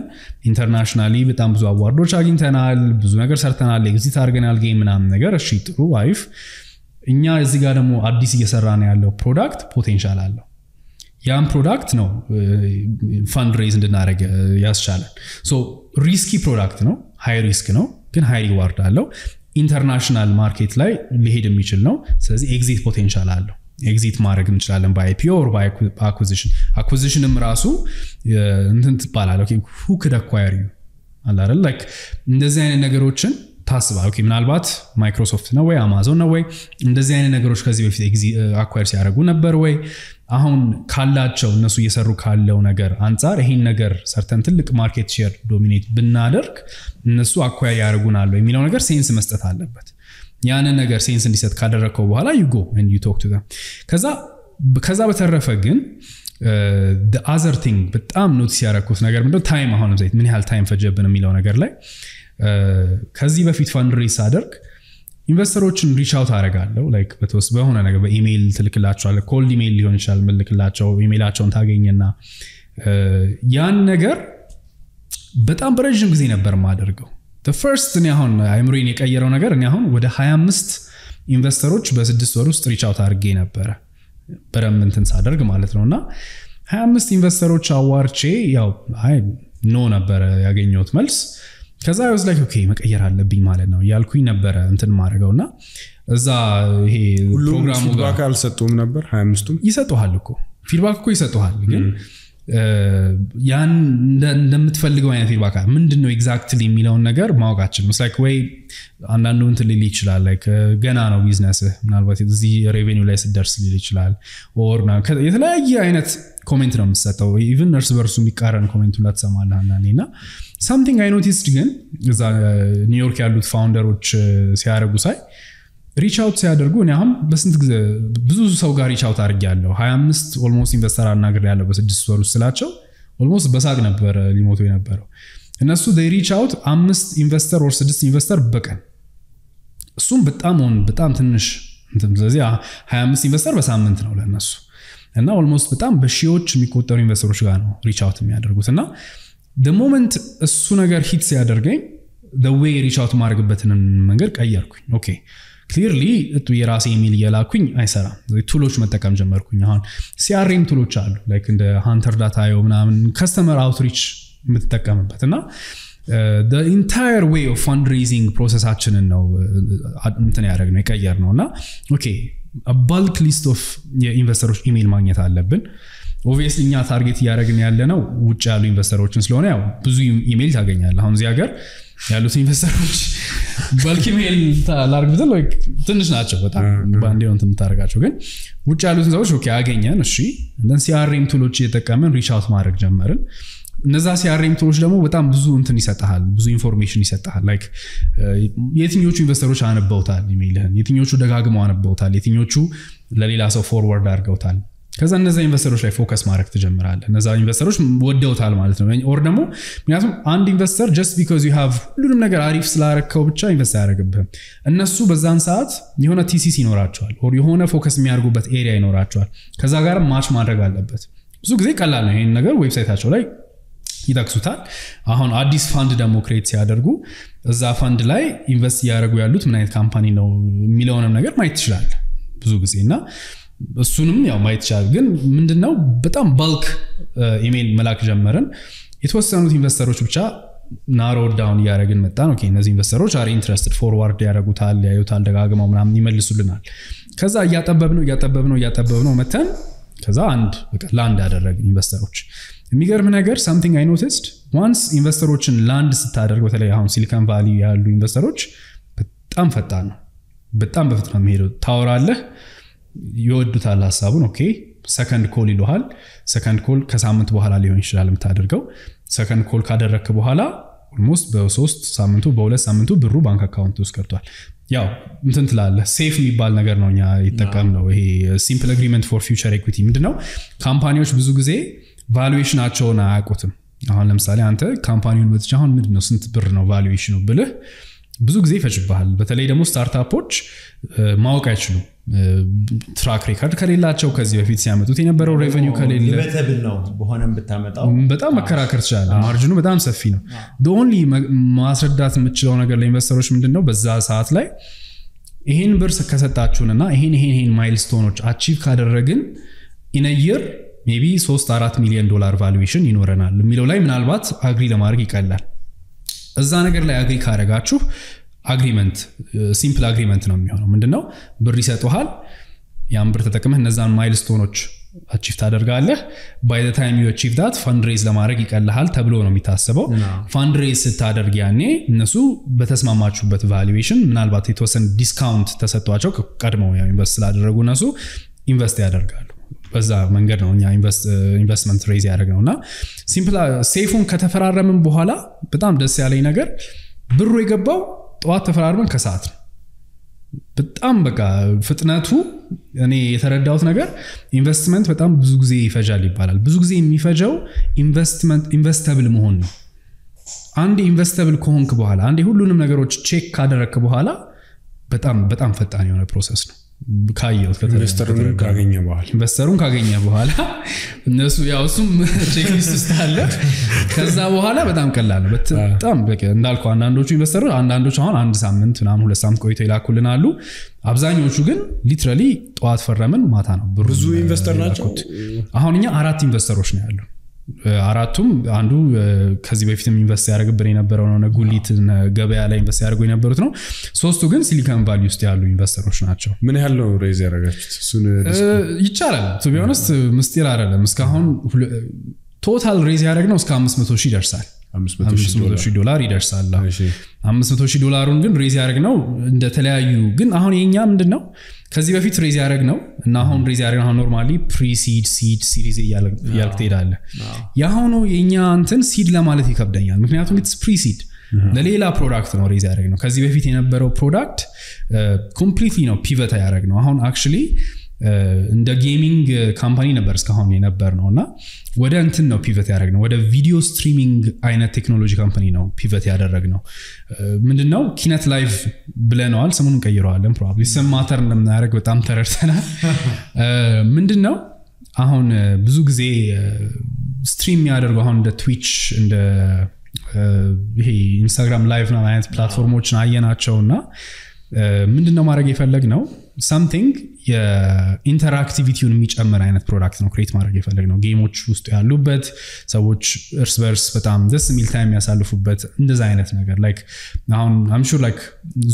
ኢንተርናሽናሊ በጣም ብዙ አዋርዶች አግኝተናል ብዙ ነገር ሰርተናል ኤግዚት አድርገናል ጌም ምናምን ነገር እሺ ጥሩ አይፍ እኛ እዚህ ጋር ደግሞ አዲስ እየሰራን ያለው ፕሮዳክት ፖቴንሻል አለው ያን ፕሮዳክት ነው ፈንድ ሬዝ እንድናደርግ ያስቻለን ሶ ሪስኪ ፕሮዳክት ነው ሃይ ሪስክ ነው ግን ሃይ ሪዋርድ አለው ኢንተርናሽናል ማርኬት ላይ ሊሄድ የሚችል ነው ስለዚህ ኤግዚት ፖቴንሻል አለው ኤግዚት ማድረግ እንችላለን ባይ አይፒኦ or by acquisition acquisitionም ራሱ እንትን ተባላል ኦኬ who could acquire you አላረል like እንደዚህ አይነት ነገሮችን ታስባል ኦኬ ምናልባት ማይክሮሶፍት ነው ወይ አማዞን ነው ወይ እንደዚህ አይነት ነገሮች ከዚህ በፊት ኤግዚት አኳየር ሲያደርጉ ነበር ወይ አሁን ካላቸው እነሱ እየሰሩ ካለው ነገር አንፃር ይሄን ነገር ሰርተን ትልቅ ማርኬት ሼር ዶሚኔት ብናደርግ እነሱ አኳየር ያደርጉናል ወይ የሚለው ነገር ሴንስ መስጠት አለበት ያን ነገር ሴንስ እንዲሰጥ ካደረከው በኋላ you go and you talk to them ከዛ ከዛ በተረፈ ግን the other thing በጣም ኖቲስ ያደረኩት ነገር ምንድነው ታይም አሁንም ዘይት ምን ያህል ታይም ፈጀብን የሚለው ነገር ላይ ከዚህ በፊት ፈንድ ሬዝ አደርግ ኢንቨስተሮችን ሪች አውት አደርጋለሁ ላይክ በተወስ በሆነ ነገር በኢሜል ትልክላቸዋለሁ ኮልድ ኢሜል ሊሆን ይችላል መልክላቸው ኢሜላቸውን ታገኘና ያን ነገር በጣም በረጅም ጊዜ ነበር ማደርገው the first እኔ አሁን አይምሮን የቀየረው ነገር እኔ አሁን ወደ twenty-five ኢንቨስተሮች በስድስት ወር ውስጥ ሪች አውት አድርጌ ነበር በረም እንትን ሳደርግ ማለት ነውና twenty-five ኢንቨስተሮች አዋርቼ ያው አይ ኖ ነበር ያገኘሁት መልስ ከዛ I was like okay መቀየር አለብኝ ማለት ነው ያልኩኝ ነበር እንትን ማድረገውና እዛ ይሄ ፕሮግራሙ ጋር ፊድባክ አልሰጡም ነበር twenty-five ቱም ይሰጡሃል እኮ ፊድባክ እኮ ይሰጡሃል ግን ያን እንደምትፈልገው አይነት ፊድባክ አለ ምንድነው ኤግዛክትሊ የሚለው ነገር ማወቃችን ነው like way አንዳንዱ እንትን ሊል ይችላል like ገና ነው ቢዝነስ ምናልባት እዚህ ሬቬኒው ላይ ሲደርስ ሊል ይችላል or ና የተለያየ አይነት ኮሜንት ነው የሚሰጠው even እርስ በርሱ የሚቃረን ኮሜንት ሁላ ተሰማልና እናኔና something I noticed ግን እዛ ኒውዮርክ ያሉት ፋውንደሮች ሲያደርጉ ሳይ ሪች አውት ሲያደርጉ እኛም በስንት ጊዜ ብዙ ሰው ጋር ሪች አውት አድርጋለሁ twenty-five almost ኢንቨስተር አናግሬ ያለው በስድስት ወር ውስጥ ስላቸው almost በሳቅ ነበር ሊሞቱ የነበረው እነሱ they reach out አምስት ኢንቨስተር or ስድስት ኢንቨስተር በቀን እሱም በጣም ሆን በጣም ትንሽ እንትን ስለዚህ twenty-five ኢንቨስተር በሳምንት ነው ለነሱ እና almost በጣም በሺዎች የሚቆጠሩ ኢንቨስተሮች ጋር ነው ሪች አውት የሚያደርጉትና the moment እሱ ነገር ሂት ሲያደርገኝ the way ሪች አውት ማድረግበትን መንገድ ቀየርኩኝ ኦኬ ክሊርሊ እቱ የራሴ ኢሜል ያላኩኝ አይሰራ ቱሎች መጠቀም ጀመርኩኝ አሁን ሲአርኤም ቱሎች አሉ ላይክ እንደ ሃንተር ዳታ ያው ምናምን ከስተመር አውትሪች መተጠቀምበትና the entire way of fundraising process-አችን ነው እንትን ያደረግ ነው ይቀየር ነውና ኦኬ a bulk list of የኢንቨስተሮች ኢሜል ማግኘት አለብን obviously እኛ ታርጌት ያደረግን ያለ ነው ውጭ ያሉ ኢንቨስተሮችን ስለሆነ ያው ብዙ ኢሜል ታገኛለህ አሁን እዚህ ሀገር ያሉት ኢንቨስተሮች bulk email ታላርግብት like ትንሽ ናቸው በጣም ባንዴው እንትን ታርጋቸው ግን ውጭ ያሉት ሰዎች ኦኬ አገኘን እሺ እንደን ሲአርኤም ቱሎች እየተጠቀምን ሪች አውት ማድረግ ጀመርን Naza siarim tools demo, but I'm ብዙ እንትን ይሰጣል ብዙ ኢንፎርሜሽን ይሰጣል like የትኞቹ ኢንቨስተሮች አነበውታል ኢሜይልህን የትኞቹ ደጋግመው አነበውታል የትኞቹ ለሌላ ሰው ፎርዋርድ አድርገውታል ከዛ እነዛ ኢንቨስተሮች ላይ ፎከስ ማድረግ ትጀምራለህ እነዛ ኢንቨስተሮች ወደውታል ማለት ነው or ደግሞ ምክንያቱም አንድ ኢንቨስተር just because you have ሁሉንም ነገር አሪፍ ስላረከው ብቻ ኢንቨስት ያደርግብህ እነሱ በዛን ሰዓት የሆነ ቲሲሲ ይኖራቸዋል or የሆነ ፎከስ የሚያርጉበት ኤሪያ ይኖራቸዋል ከዛ ጋር ማች ማድረግ አለበት ብዙ ጊዜ ቀላል ነው ይሄን ነገር ዌብሳይታቸው ላይ ይታክሱታል አሁን አዲስ ፋንድ ደሞ ክሬት ሲያደርጉ እዛ ፋንድ ላይ ኢንቨስት ያደርጉ ያሉት ምን አይነት ካምፓኒ ነው ሚሊዮንም ነገር ማየት ይችላል ብዙ ጊዜና እሱንም ያው ማየት ይችላል ግን ምንድነው በጣም ባልክ ኢሜል መላክ ጀመረን የተወሰኑት ኢንቨስተሮች ብቻ ናሮ ዳውን ያደረግን መጣን ኦኬ እነዚህ ኢንቨስተሮች አር ኢንትረስትድ ፎርዋርድ ያደርጉታል ያዩታል ደጋግመው ምናምን ይመልሱልናል ከዛ ያጠበብነው ያጠበብነው ያጠበብነው መተን ከዛ አንድ በቃ ላንድ ያደረግን ኢንቨስተሮች የሚገርም ነገር something I noticed once ኢንቨስተሮችን ላንድ ስታደርግ በተለይ አሁን ሲሊካን ቫሊ ያሉ ኢንቨስተሮች በጣም ፈጣን ነው በጣም በፍጥነት ሄደው ታወራለህ ይወዱታል ሐሳቡን ኦኬ ሰከንድ ኮል ይሏል ሰከንድ ኮል ከሳምንት በኋላ ሊሆን ይችላል የምታደርገው ሰከንድ ኮል ካደረክ በኋላ almost በሶስት ሳምንቱ በሁለት ሳምንቱ ብሩ ባንክ አካውንት ውስጥ ገብቷል ያው እንትን ትላለህ ሴፍ የሚባል ነገር ነውኛ ይተካም ነው ይሄ ሲምፕል አግሪመንት ፎር ፊውቸር ኢኩዊቲ ምንድነው ካምፓኒዎች ብዙ ጊዜ ቫሉዌሽናቸውን አያውቁትም አሁን ለምሳሌ አንተ ካምፓኒውን ወጥቻ አሁን ምንድነው ስንት ብር ነው ቫሉዌሽኑ ብለህ ብዙ ጊዜ ፈጅባል በተለይ ደግሞ ስታርታፖች ማወቅ አይችሉም ትራክ ሪከርድ ከሌላቸው ከዚህ በፊት ሲያመጡት የነበረው ሬቨኒው ከሌለ ለበተብል ነው በሆነም በታመጣው በጣም መከራከር ይችላል ማርጂኑ በጣም ሰፊ ነው the only ማስረዳት የምችለው ነገር ለኢንቨስተሮች ምንድነው በዛ ሰዓት ላይ ይሄን ብር ከሰጣችሁና ይሄን ይሄን ይሄን ማይልስቶኖች አቺቭ ካደረግን in a year maybe three to four million dollar valuation ይኖረናል የሚለው ላይ ምናልባት አግሪ ለማድረግ ይቀላል እዛ ነገር ላይ አግሪ ካደረጋችሁ አግሪመንት ሲምፕል አግሪመንት ነው የሚሆነው ምንድነው ብር ይሰጣል ያን ብር ተጠቅመህ እነዛን ማይልስቶኖች አቺቭ ታደርጋለህ by the time you achieve that fundraise ለማድረግ ይቀላል ተብሎ ነው የሚታሰበው fundraise ስታደርግ ያኔ እነሱ በተስማማችሁበት valuation ምናልባት የተወሰነ ዲስካውንት ተሰጥቷቸው ቀድመው ያው ኢንቨስት ስላደረጉ እነሱ ኢንቨስት ያደርጋሉ በዛ መንገድ ነው እኛ ኢንቨስት ኢንቨስትመንት ሬዝ ያደረግነውና ሲምፕል ሴፉን ከተፈራረመን በኋላ በጣም ደስ ያለኝ ነገር ብሩ የገባው ጧት ተፈራርመን ከሰዓት በጣም በቃ ፍጥነቱ እኔ የተረዳሁት ነገር ኢንቨስትመንት በጣም ብዙ ጊዜ ይፈጃል ይባላል ብዙ ጊዜ የሚፈጀው ኢንቨስትመንት ኢንቨስተብል መሆን ነው አንዴ ኢንቨስተብል ከሆንክ በኋላ አንዴ ሁሉንም ነገሮች ቼክ ካደረክ በኋላ በጣም በጣም ፈጣን የሆነ ፕሮሰስ ነው ካየው ኢንቨስተሩን ካገኘ በኋላ ኢንቨስተሩን ካገኘ በኋላ እነሱ ያው እሱም ቼክ ሊስት ስታለ ከዛ በኋላ በጣም ቀላል ነው በጣም በቃ እንዳልኩህ አንዳንዶቹ ኢንቨስተሮች አንዳንዶቹ አሁን አንድ ሳምንት ምናምን ሁለት ሳምንት ቆይቶ ይላኩልናሉ አብዛኞቹ ግን ሊትራሊ ጧት ፈረመን ማታ ነው ብዙ ኢንቨስተር ናቸው አሁንኛ አራት ኢንቨስተሮች ነው ያለው አራቱም አንዱ ከዚህ በፊትም ኢንቨስት ያደርግብን የነበረው ነው ጉሊት ገበያ ላይ ኢንቨስት ያደርጉ የነበሩት ነው ሶስቱ ግን ሲሊካን ቫሊ ውስጥ ያሉ ኢንቨስተሮች ናቸው ምን ያህል ነው ሬዝ ያደረጋችሁት እሱን ይቻላል to be honest ምስጢር አይደለም እስካሁን ቶታል ሬዝ ያደረግነው እስከ five hundred thousand ይደርሳል five hundred thousand dollars ይደርሳል five hundred thousand dollars ግን ሬዝ ያደረግነው እንደ ተለያዩ ግን አሁን የኛ ምንድነው ከዚህ በፊት ሬዝ ያደረግነው እና አሁን ሬዝ ያደረግነው ኖርማሊ ፕሪሲድ ሲድ ሲሪዝ ያልክቴዳለ ያሁኑ የኛ አንተን ሲድ ለማለት ይከብደኛል ምክንያቱም ኢትስ ፕሪሲድ ለሌላ ፕሮዳክት ነው ሬዝ ያደረግነው ከዚህ በፊት የነበረው ፕሮዳክት ኮምፕሊትሊ ነው ፒቨት ያደረግነው አሁን አክቹሊ እንደ ጌሚንግ ካምፓኒ ነበር እስካሁን የነበርነውና ወደ እንትን ነው ፒቨት ያደረግነው ወደ ቪዲዮ ስትሪሚንግ አይነት ቴክኖሎጂ ካምፓኒ ነው ፒቨት ያደረግነው ምንድነው ኪነት ላይቭ ብለናል ሰሞኑን ቀይረዋለን ፕሮባብሊ ሰማተር እንደምናደርግ በጣም ተረድተናል ምንድነው አሁን ብዙ ጊዜ ስትሪም ያደርጉ አሁን እንደ ትዊች እንደ ይሄ ኢንስታግራም ላይቭ እና አይነት ፕላትፎርሞችን አየናቸውና ምንድነው ማድረግ የፈለግነው something የኢንተራክቲቪቲውን የሚጨምር አይነት ፕሮዳክት ነው ክሬት ማድረግ የፈለግነው ጌሞች ውስጥ ያሉበት ሰዎች እርስ በርስ በጣም ደስ የሚል ታይም ያሳልፉበት እንደዛ አይነት ነገር like አሁን I'm sure like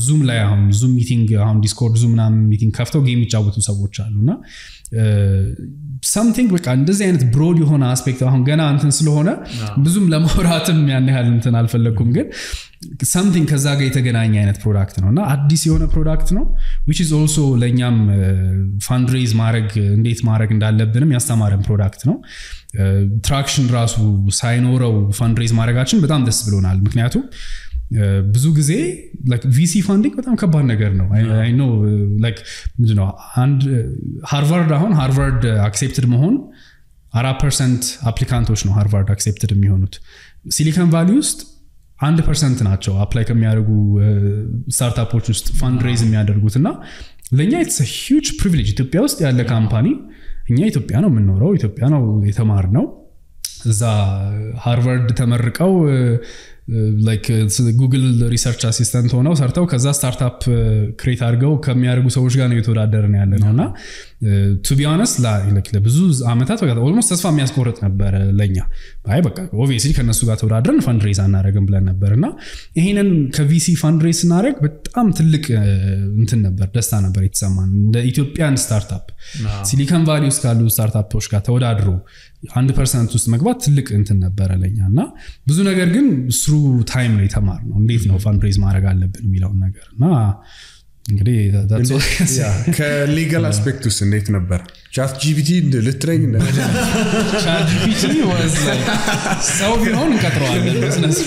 Zoom ላይ አሁን Zoom meeting አሁን Discord Zoom እና meeting ከፍተው ጌም ይጫወቱ ሰዎች አሉና something በቃ እንደዛ አይነት broad የሆነ አስፔክት አሁን ገና እንትን ስለሆነ ብዙም ለማውራትም ያን ያህል እንትን አልፈለኩም ግን something ከዛ ጋር የተገናኘ አይነት ፕሮዳክት ነውና አዲስ የሆነ ፕሮዳክት ነው which is also ለኛም ፋንድሬዝ ማድረግ እንዴት ማድረግ እንዳለብንም ያስተማረን ፕሮዳክት ነው ትራክሽን ራሱ ሳይኖረው ፋንድሬዝ ማድረጋችን በጣም ደስ ብሎናል ምክንያቱም ብዙ ጊዜ like VC funding በጣም ከባድ ነገር ነው I know like you know and Harvard አሁን Harvard accepted መሆን four percent አፕሊካንቶች ነው Harvard accepted የሚሆኑት Silicon Valley ውስጥ one percent ናቸው አፕላይ ከሚያደርጉ ስታርታፖች ውስጥ ፋንድሬዝ የሚያደርጉትና ለኛ it's a huge privilege ኢትዮጵያ ውስጥ ያለ ካምፓኒ እኛ ኢትዮጵያ ነው የምንኖረው ኢትዮጵያ ነው የተማርነው እዛ ሃርቫርድ ተመርቀው like Google research assistant ሆነው ሰርተው ከዛ ስታርታፕ ክሬት አድርገው ከሚያደርጉ ሰዎች ጋር ነው የተወዳደርን ያለነውና to be honest like ለብዙ አመታት በቃ almost ተስፋ የሚያስቆርጥ ነበር ለኛ አይ በቃ obviously ከነሱ ጋር ተወዳደርን fundraise አናደርግም ብለን ነበርና ይሄንን ከVC fundraise እናደርግ በጣም ትልቅ እንትን ነበር ደስታ ነበር የተሰማን እንደ ኢትዮጵያን ስታርታፕ Silicon Valley ውስጥ ካሉ ስታርታፖች ጋር ተወዳድሩ one percent ውስጥ መግባት ትልቅ እንትን ነበር ለኛና ብዙ ነገር ግን through time ላይ ተማር ነው እንዴት ነው fundraise ማድረግ አለብን የሚለው ነገርና እንግዲህ that's all ከሊጋል አስፔክቱስ እንዴት ነበር ChatGPT ለትሬን ነበር ChatGPT was like so ቢሆን እንቀጥረዋለን business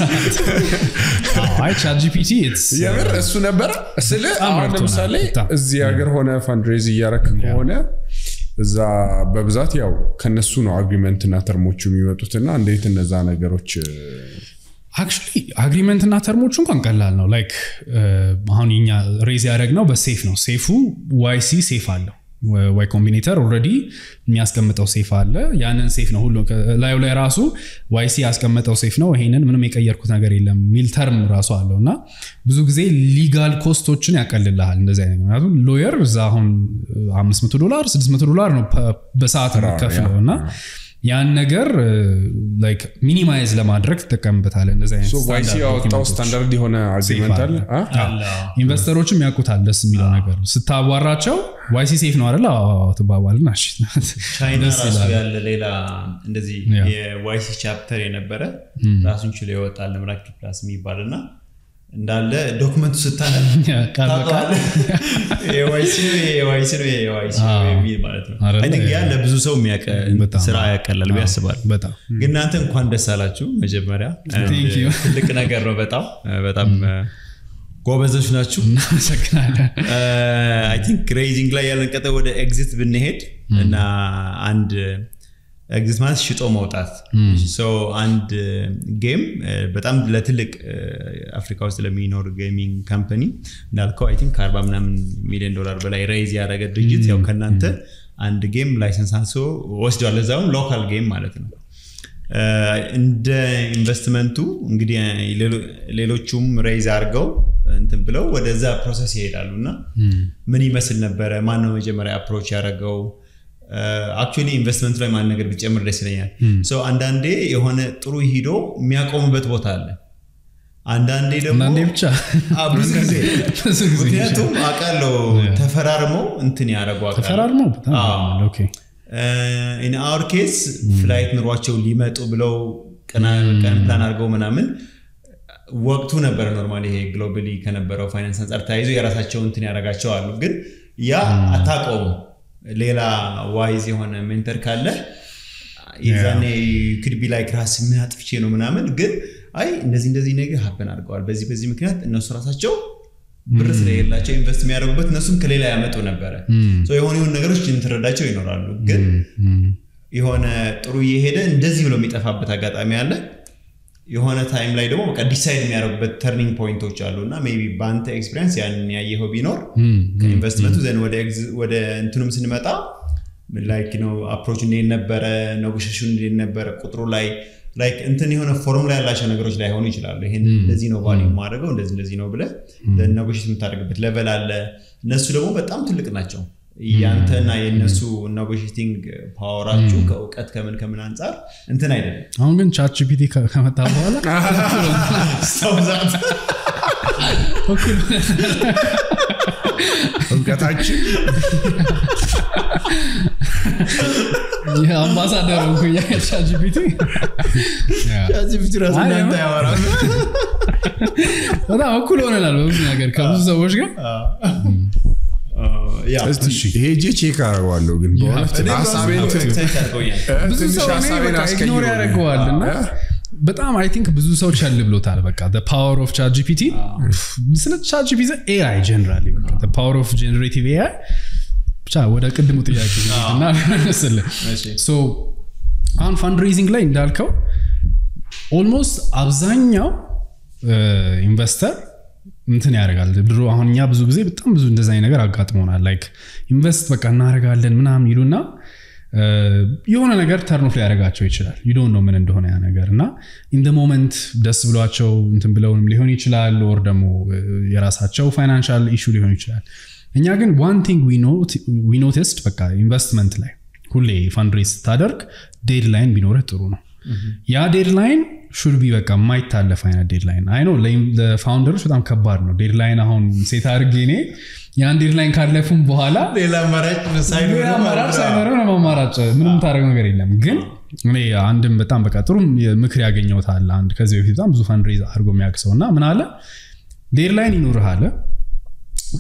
አይ ChatGPT it's የምር እሱ ነበር ስለ አሁን ለምሳሌ እዚህ ሀገር ሆነ fundraise እያረክ ሆነ እዛ በብዛት ያው ከነሱ ነው አግሪመንት እና ተርሞቹ የሚወጡትና እንዴት እነዛ ነገሮች actually agreement እና ተርሞቹ እንኳን ቀላል ነው like አሁን እኛ ሬዝ ያደረግነው በሴፍ ነው ሴፉ ዋይሲ ሴፍ አለው ዋይ ኮምቢኔተር already የሚያስቀምጠው ሴፍ አለ ያንን ሴፍ ነው ሁሉ ላይ ላይ ራሱ ዋይሲ ያስቀምጠው ሴፍ ነው ይሄንን ምንም የቀየርኩት ነገር የለም ሚል ተርም ራሱ አለውና ብዙ ጊዜ ሊጋል ኮስቶችን ያቀልልሃል እንደዚህ አይነት ነው ማለት ሎየር እዛ አሁን five hundred ዶላር six hundred ዶላር ነው በሰዓት ከፍለውና ያን ነገር like minimize ለማድረግ ተቀምጣለ እንደዛ አይነት standard ነው so why standard የሆነ agreement አለ አላ ኢንቨስተሮችም ያቁታል ደስ የሚለው ነገር ስታዋራቸው why safe ነው አይደል አዎ ተባባልና እሺ ቻይናስ ያለ ሌላ እንደዚህ የwhy chapter የነበረ ራሱን ችሎ ይወጣል ለምራክት ፕላስ የሚባልና እንዳለ ዶክመንቱ ስታነብ ካርበካል ኤዋይሲ ኤዋይሲ ኤዋይሲ ማለት ነው አይደል ያለ ብዙ ሰው የሚያቀ ስራ ያቀላል ቢያስባል በጣም ግን እናንተ እንኳን ደስ አላችሁ መጀመሪያ thank you ልክ ነገር ነው በጣም በጣም ጎበዞች ናችሁ እናሰክናለን አይ ቲንክ ሬዚንግ ላይ ያለን ቀጠ ወደ ኤግዚት ብንሄድ እና አንድ ኤግዚት ማለት ሽጦ መውጣት ሶ አንድ ጌም በጣም ለትልቅ አፍሪካ ውስጥ ለሚኖር ጌሚንግ ካምፓኒ እንዳልከው አይ ቲንክ forty-five million ዶላር በላይ ሬዝ ያደረገ ድርጅት ያው ከናንተ አንድ ጌም ላይሰንስ አንሶ ወስዷል ለዛው ሎካል ጌም ማለት ነው እንደ ኢንቨስትመንቱ እንግዲህ ሌሎቹም ሬዝ አድርገው እንትን ብለው ወደዛ ፕሮሰስ ይሄዳሉና ምን ይመስል ነበር ማን ነው መጀመሪያ አፕሮች ያደረገው actually investment ላይ ማን ነገር ቢጨምር ደስ ይለኛል so አንዳንዴ የሆነ ጥሩ ሂዶ የሚያቆምበት ቦታ አለ አንዳንዴ ደግሞ አንዴ ብቻ አብዙ ጊዜ ምክንያቱም አቃለው ተፈራርመው እንትን ያረጋው አቃለው ተፈራርመው በጣም ኦኬ in our case flight ኑሯቸው ሊመጡ ብለው ቀና ቀን ፕላን አድርገው ምናምን ወቅቱ ነበር ኖርማሊ ይሄ ግሎባሊ ከነበረው ፋይናንስ አንፃር ታይዞ የራሳቸው እንትን ያረጋቸው አሉ ግን ያ አታቆሙ ሌላ wise የሆነ ሜንተር ካለ ይዛኔ could be like ራስ ምን አጥፍቼ ነው ምናምን ግን አይ እንደዚህ እንደዚህ ነገር happen አድርጓል በዚህ በዚህ ምክንያት እነሱ ራሳቸው ብር ስለሌላቸው ኢንቨስት የሚያደርጉበት እነሱም ከሌላ ያመጡ ነበር so የሆነ የሆነ ነገሮች እንትረዳቸው ይኖራሉ ግን የሆነ ጥሩ የሄደ እንደዚህ ብሎ የሚጠፋበት አጋጣሚ አለ የሆነ ታይም ላይ ደግሞ በቃ ዲሳይድ የሚያደርጉበት turning points አሉና maybe ባንተ ኤክስፒሪየንስ ያን ያየኸው ቢኖር ከኢንቨስትመንቱ ዘን ወደ ወደ እንትኑም ስንመጣ like you know approach እንደነበረ negotiation እንደነበረ ቁጥሩ ላይ like እንትን የሆነ ፎርሙላ ያላቸው ነገሮች ላይ ሆኑ ይችላል ይሄን እንደዚህ ነው value ማድረገው እንደዚህ እንደዚህ ነው ብለ then negotiation የምታደርግበት level አለ እነሱ ደግሞ በጣም ትልቅ ናቸው ያንተና የነሱ negotiating powerአችሁ ከውቀት ከምን ከምን አንፃር እንትን አይደለም አሁን ግን ChatGPT ከመጣ በኋላ ኩኩሉ ወቀታችሁ ያ አምባሳደሩ ኩያ ChatGPT ChatGPT ራሱ እናንተ ያወራሉ ታዲያ ኩኩሉ ሆነናል ብዙ ነገር ከብዙ ሰዎች ጋር yeah. But um, I think the power of ChatGPT, ChatGPT is A I generally. The power of generative A I, so on fundraising line, almost abzanyaw investor. Like invest Uh, you don't know men and Dohana. In the moment, Dasbulacho, Intembilon, Lihonichal, or Damo, Yarasacho, financial issue Lihonichal. And again, one thing we know, we noticed, investment like Hule, fundraise Tadark, deadline Binoreturuna. Yeah, deadline should be like a might tell the final deadline. I know the founder should have Kabarno, deadline on Setar Guinea. Yan deadline Carle from Bohala, they la Marach, Simon Marach, Muntarangarilam. Gin, may Andem Betambacatrum, Mukriagino Thailand, because if you come to fundraise Argomiaxona, Manala, deadline in Urhala,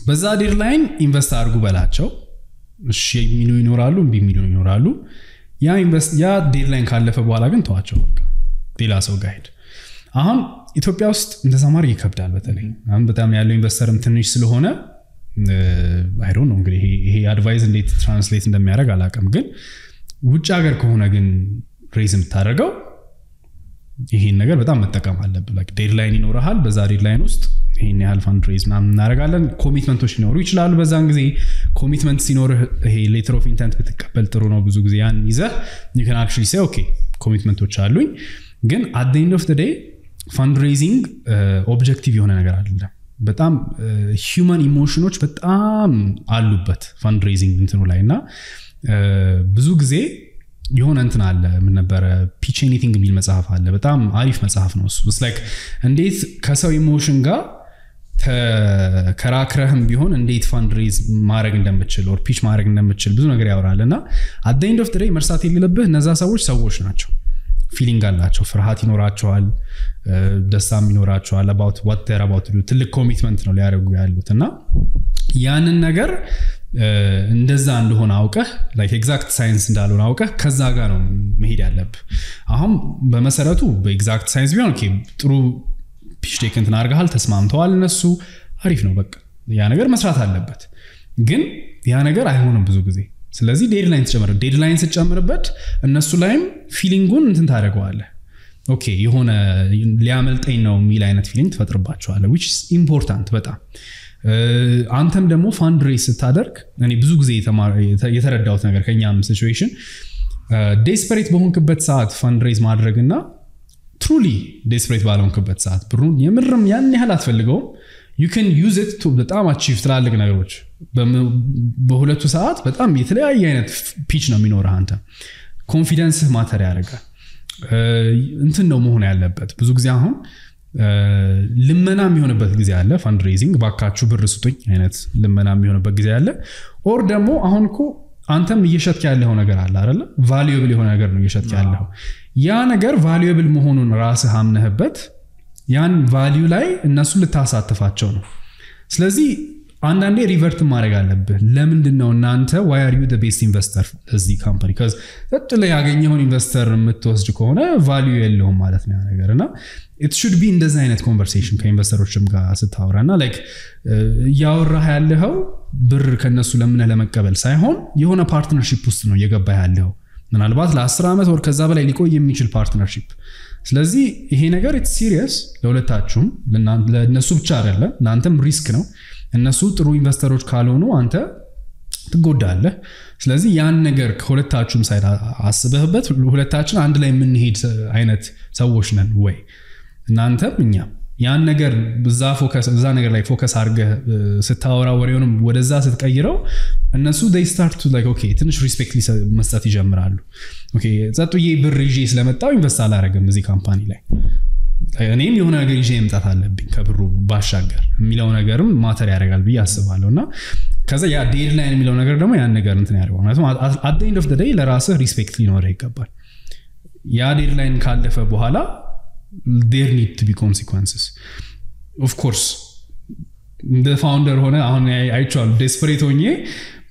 Baza deadline, invest Argubalacho, Sheminu Nuralu, Biminu Nuralu. Ya invest ya deadline ካለፈ በኋላ ግን ተዋቸው በቃ ሌላ ሰው ጋይድ አሁን ኢትዮጵያ ውስጥ እንደዛ ማድረግ ይከብዳል በተለይ አሁን በጣም ያለው ኢንቨስተርም ትንሽ ስለሆነ አይ ዶንት ኖ እንግዲህ ይሄ አድቫይስ እንዴት ትራንስሌት እንደሚያደርግ አላውቅም ግን ውጭ ሀገር ከሆነ ግን ሬዝ የምታደርገው ይሄን ነገር በጣም መጠቀም አለበት ላይክ ዴድላይን ይኖርሃል በዛ ዴድላይን ውስጥ ይሄን ያህል ፈንድ ሬዝ ምናምን እናደርጋለን ኮሚትመንቶች ሊኖሩ ይችላሉ በዛን ጊዜ ኮሚትመንት ሲኖር ይሄ ሌተር ኦፍ ኢንተንት በተቀበል ጥሩ ነው ብዙ ጊዜ ያን ይዘ you can actually say okay ኮሚትመንቶች አሉኝ ግን at the end of the day ፈንድ ሬዚንግ ኦብጀክቲቭ የሆነ ነገር አይደለም በጣም ሂዩማን ኢሞሽኖች በጣም አሉበት ፈንድ ሬዚንግ እንትኑ ላይና ብዙ ጊዜ የሆነ እንትን አለ ምን ነበር ፒች ኤኒቲንግ የሚል መጽሐፍ አለ በጣም አሪፍ መጽሐፍ ነው እሱ ኢትስ ላይክ እንዴት ከሰው ኢሞሽን ጋር ተከራክረህም ቢሆን እንዴት ፈንድ ሬዝ ማድረግ እንደምትችል ኦር ፒች ማድረግ እንደምትችል ብዙ ነገር ያወራልና at the end of the day መርሳት የሌለብህ እነዛ ሰዎች ሰዎች ናቸው ፊሊንግ አላቸው ፍርሃት ይኖራቸዋል ደስታም ይኖራቸዋል about what they're about to do ትልቅ ኮሚትመንት ነው ሊያደርጉ ያሉትና ያንን ነገር እንደዛ እንደሆነ አውቀህ like exact science እንዳልሆነ አውቀህ ከዛ ጋር ነው መሄድ ያለብህ አሁን በመሰረቱ በexact science ቢሆን ኦኬ ጥሩ ፒች ቴክ እንትን አርጋሃል ተስማምተዋል እነሱ አሪፍ ነው በቃ ያ ነገር መስራት አለበት ግን ያ ነገር አይሆንም ብዙ ጊዜ ስለዚህ ዴድላይን ተጨመረ ዴድላይን ተጨመረበት እነሱ ላይም ፊሊንጉን እንትን ታደርገዋለህ ኦኬ የሆነ ሊያመልጠኝ ነው ሚል አይነት ፊሊንግ ተፈጥርባቸዋለህ which is important በጣም አንተም ደግሞ ፈንድ ሬዝ ታደርክ እኔ ብዙ ጊዜ የተረዳሁት ነገር ከኛም ሲቹዌሽን ዴስፐሬት በሆንክበት ሰዓት ፈንድ ሬዝ ማድረግና truly desperate ባልሆንክበት ሰዓት ብሩን የምርም ያን ያህል አትፈልገው you can use it to በጣም achieve ትላልቅ ነገሮች በሁለቱ ሰዓት በጣም የተለያየ አይነት ፒች ነው የሚኖርህ አንተ ኮንፊደንስ ማተር ያደርጋል እንትን ነው መሆን ያለበት ብዙ ጊዜ አሁን ልመና የሚሆንበት ጊዜ አለ ፈንድ ሬዚንግ ባካቹ ብር ስጡኝ አይነት ልመና የሚሆንበት ጊዜ አለ ኦር ደግሞ አሁንኮ አንተም እየሸጥክ ያለው ነገር አለ አይደል ቫልዩብል የሆነ ነገር ነው እየሸጥክ ያለው ያ ነገር ቫልዩብል መሆኑን ራስህ አምነህበት ያን ቫልዩ ላይ እነሱ ልታሳተፋቸው ነው ስለዚህ አንዳንዴ ሪቨርት ማድረግ አለበት ለምንድነው እናንተ why are you the best investor as the company because that ላይ ያገኘውን ኢንቨስተር የምትወስድ ከሆነ ቫልዩ የለውም ማለት ነው ያ ነገርና it should be in design at conversation ከኢንቨስተሮችም ጋር ስታወራና like ያወራህ ያለው ብር ከነሱ ለምን ለመቀበል ሳይሆን የሆነ ፓርትነርሺፕ ውስጥ ነው የገባ ያለው ምናልባት ለ10 አመት ወር ከዛ በላይ ሊቆይ የሚችል ፓርትነርሺፕ ስለዚህ ይሄ ነገር it's serious ለሁለታችሁም ለነሱ ብቻ አይደለም እናንተም ሪስክ ነው እነሱ ጥሩ ኢንቨስተሮች ካልሆኑ አንተ ትጎዳለህ ስለዚህ ያን ነገር ሁለታችሁም ሳይታ አስበህበት ሁለታችን አንድ ላይ ምን ሄድ አይነት ሰዎች ነን ወይ እናንተም እኛም ያን ነገር በዛ ፎከስ እዛ ነገር ላይ ፎከስ አድርገህ ስታወራ ወሬውንም ወደዛ ስትቀይረው እነሱ they start to like okay ትንሽ ሪስፔክት መስጠት ይጀምራሉ okay ጻጥዬ ብር ይዤ ስለመጣው ኢንቨስት አላደርግም እዚህ ካምፓኒ ላይ እኔም የሆነ ነገር ይዤ መምጣት አለብኝ ከብሩ ባሻገር የሚለው ነገርም ማተር ያደርጋል ብዬ አስባለሁና ከዛ ያ ዴድላይን የሚለው ነገር ደግሞ ያን ነገር እንትን ያደርጋል ማለት at the end of the day ለራስህ ሪስፔክት ሊኖርህ ይገባል ያ ዴድላይን ካለፈ በኋላ there need to be consequences of course the founder ሆነ አሁን አይቻል desperate ሆኜ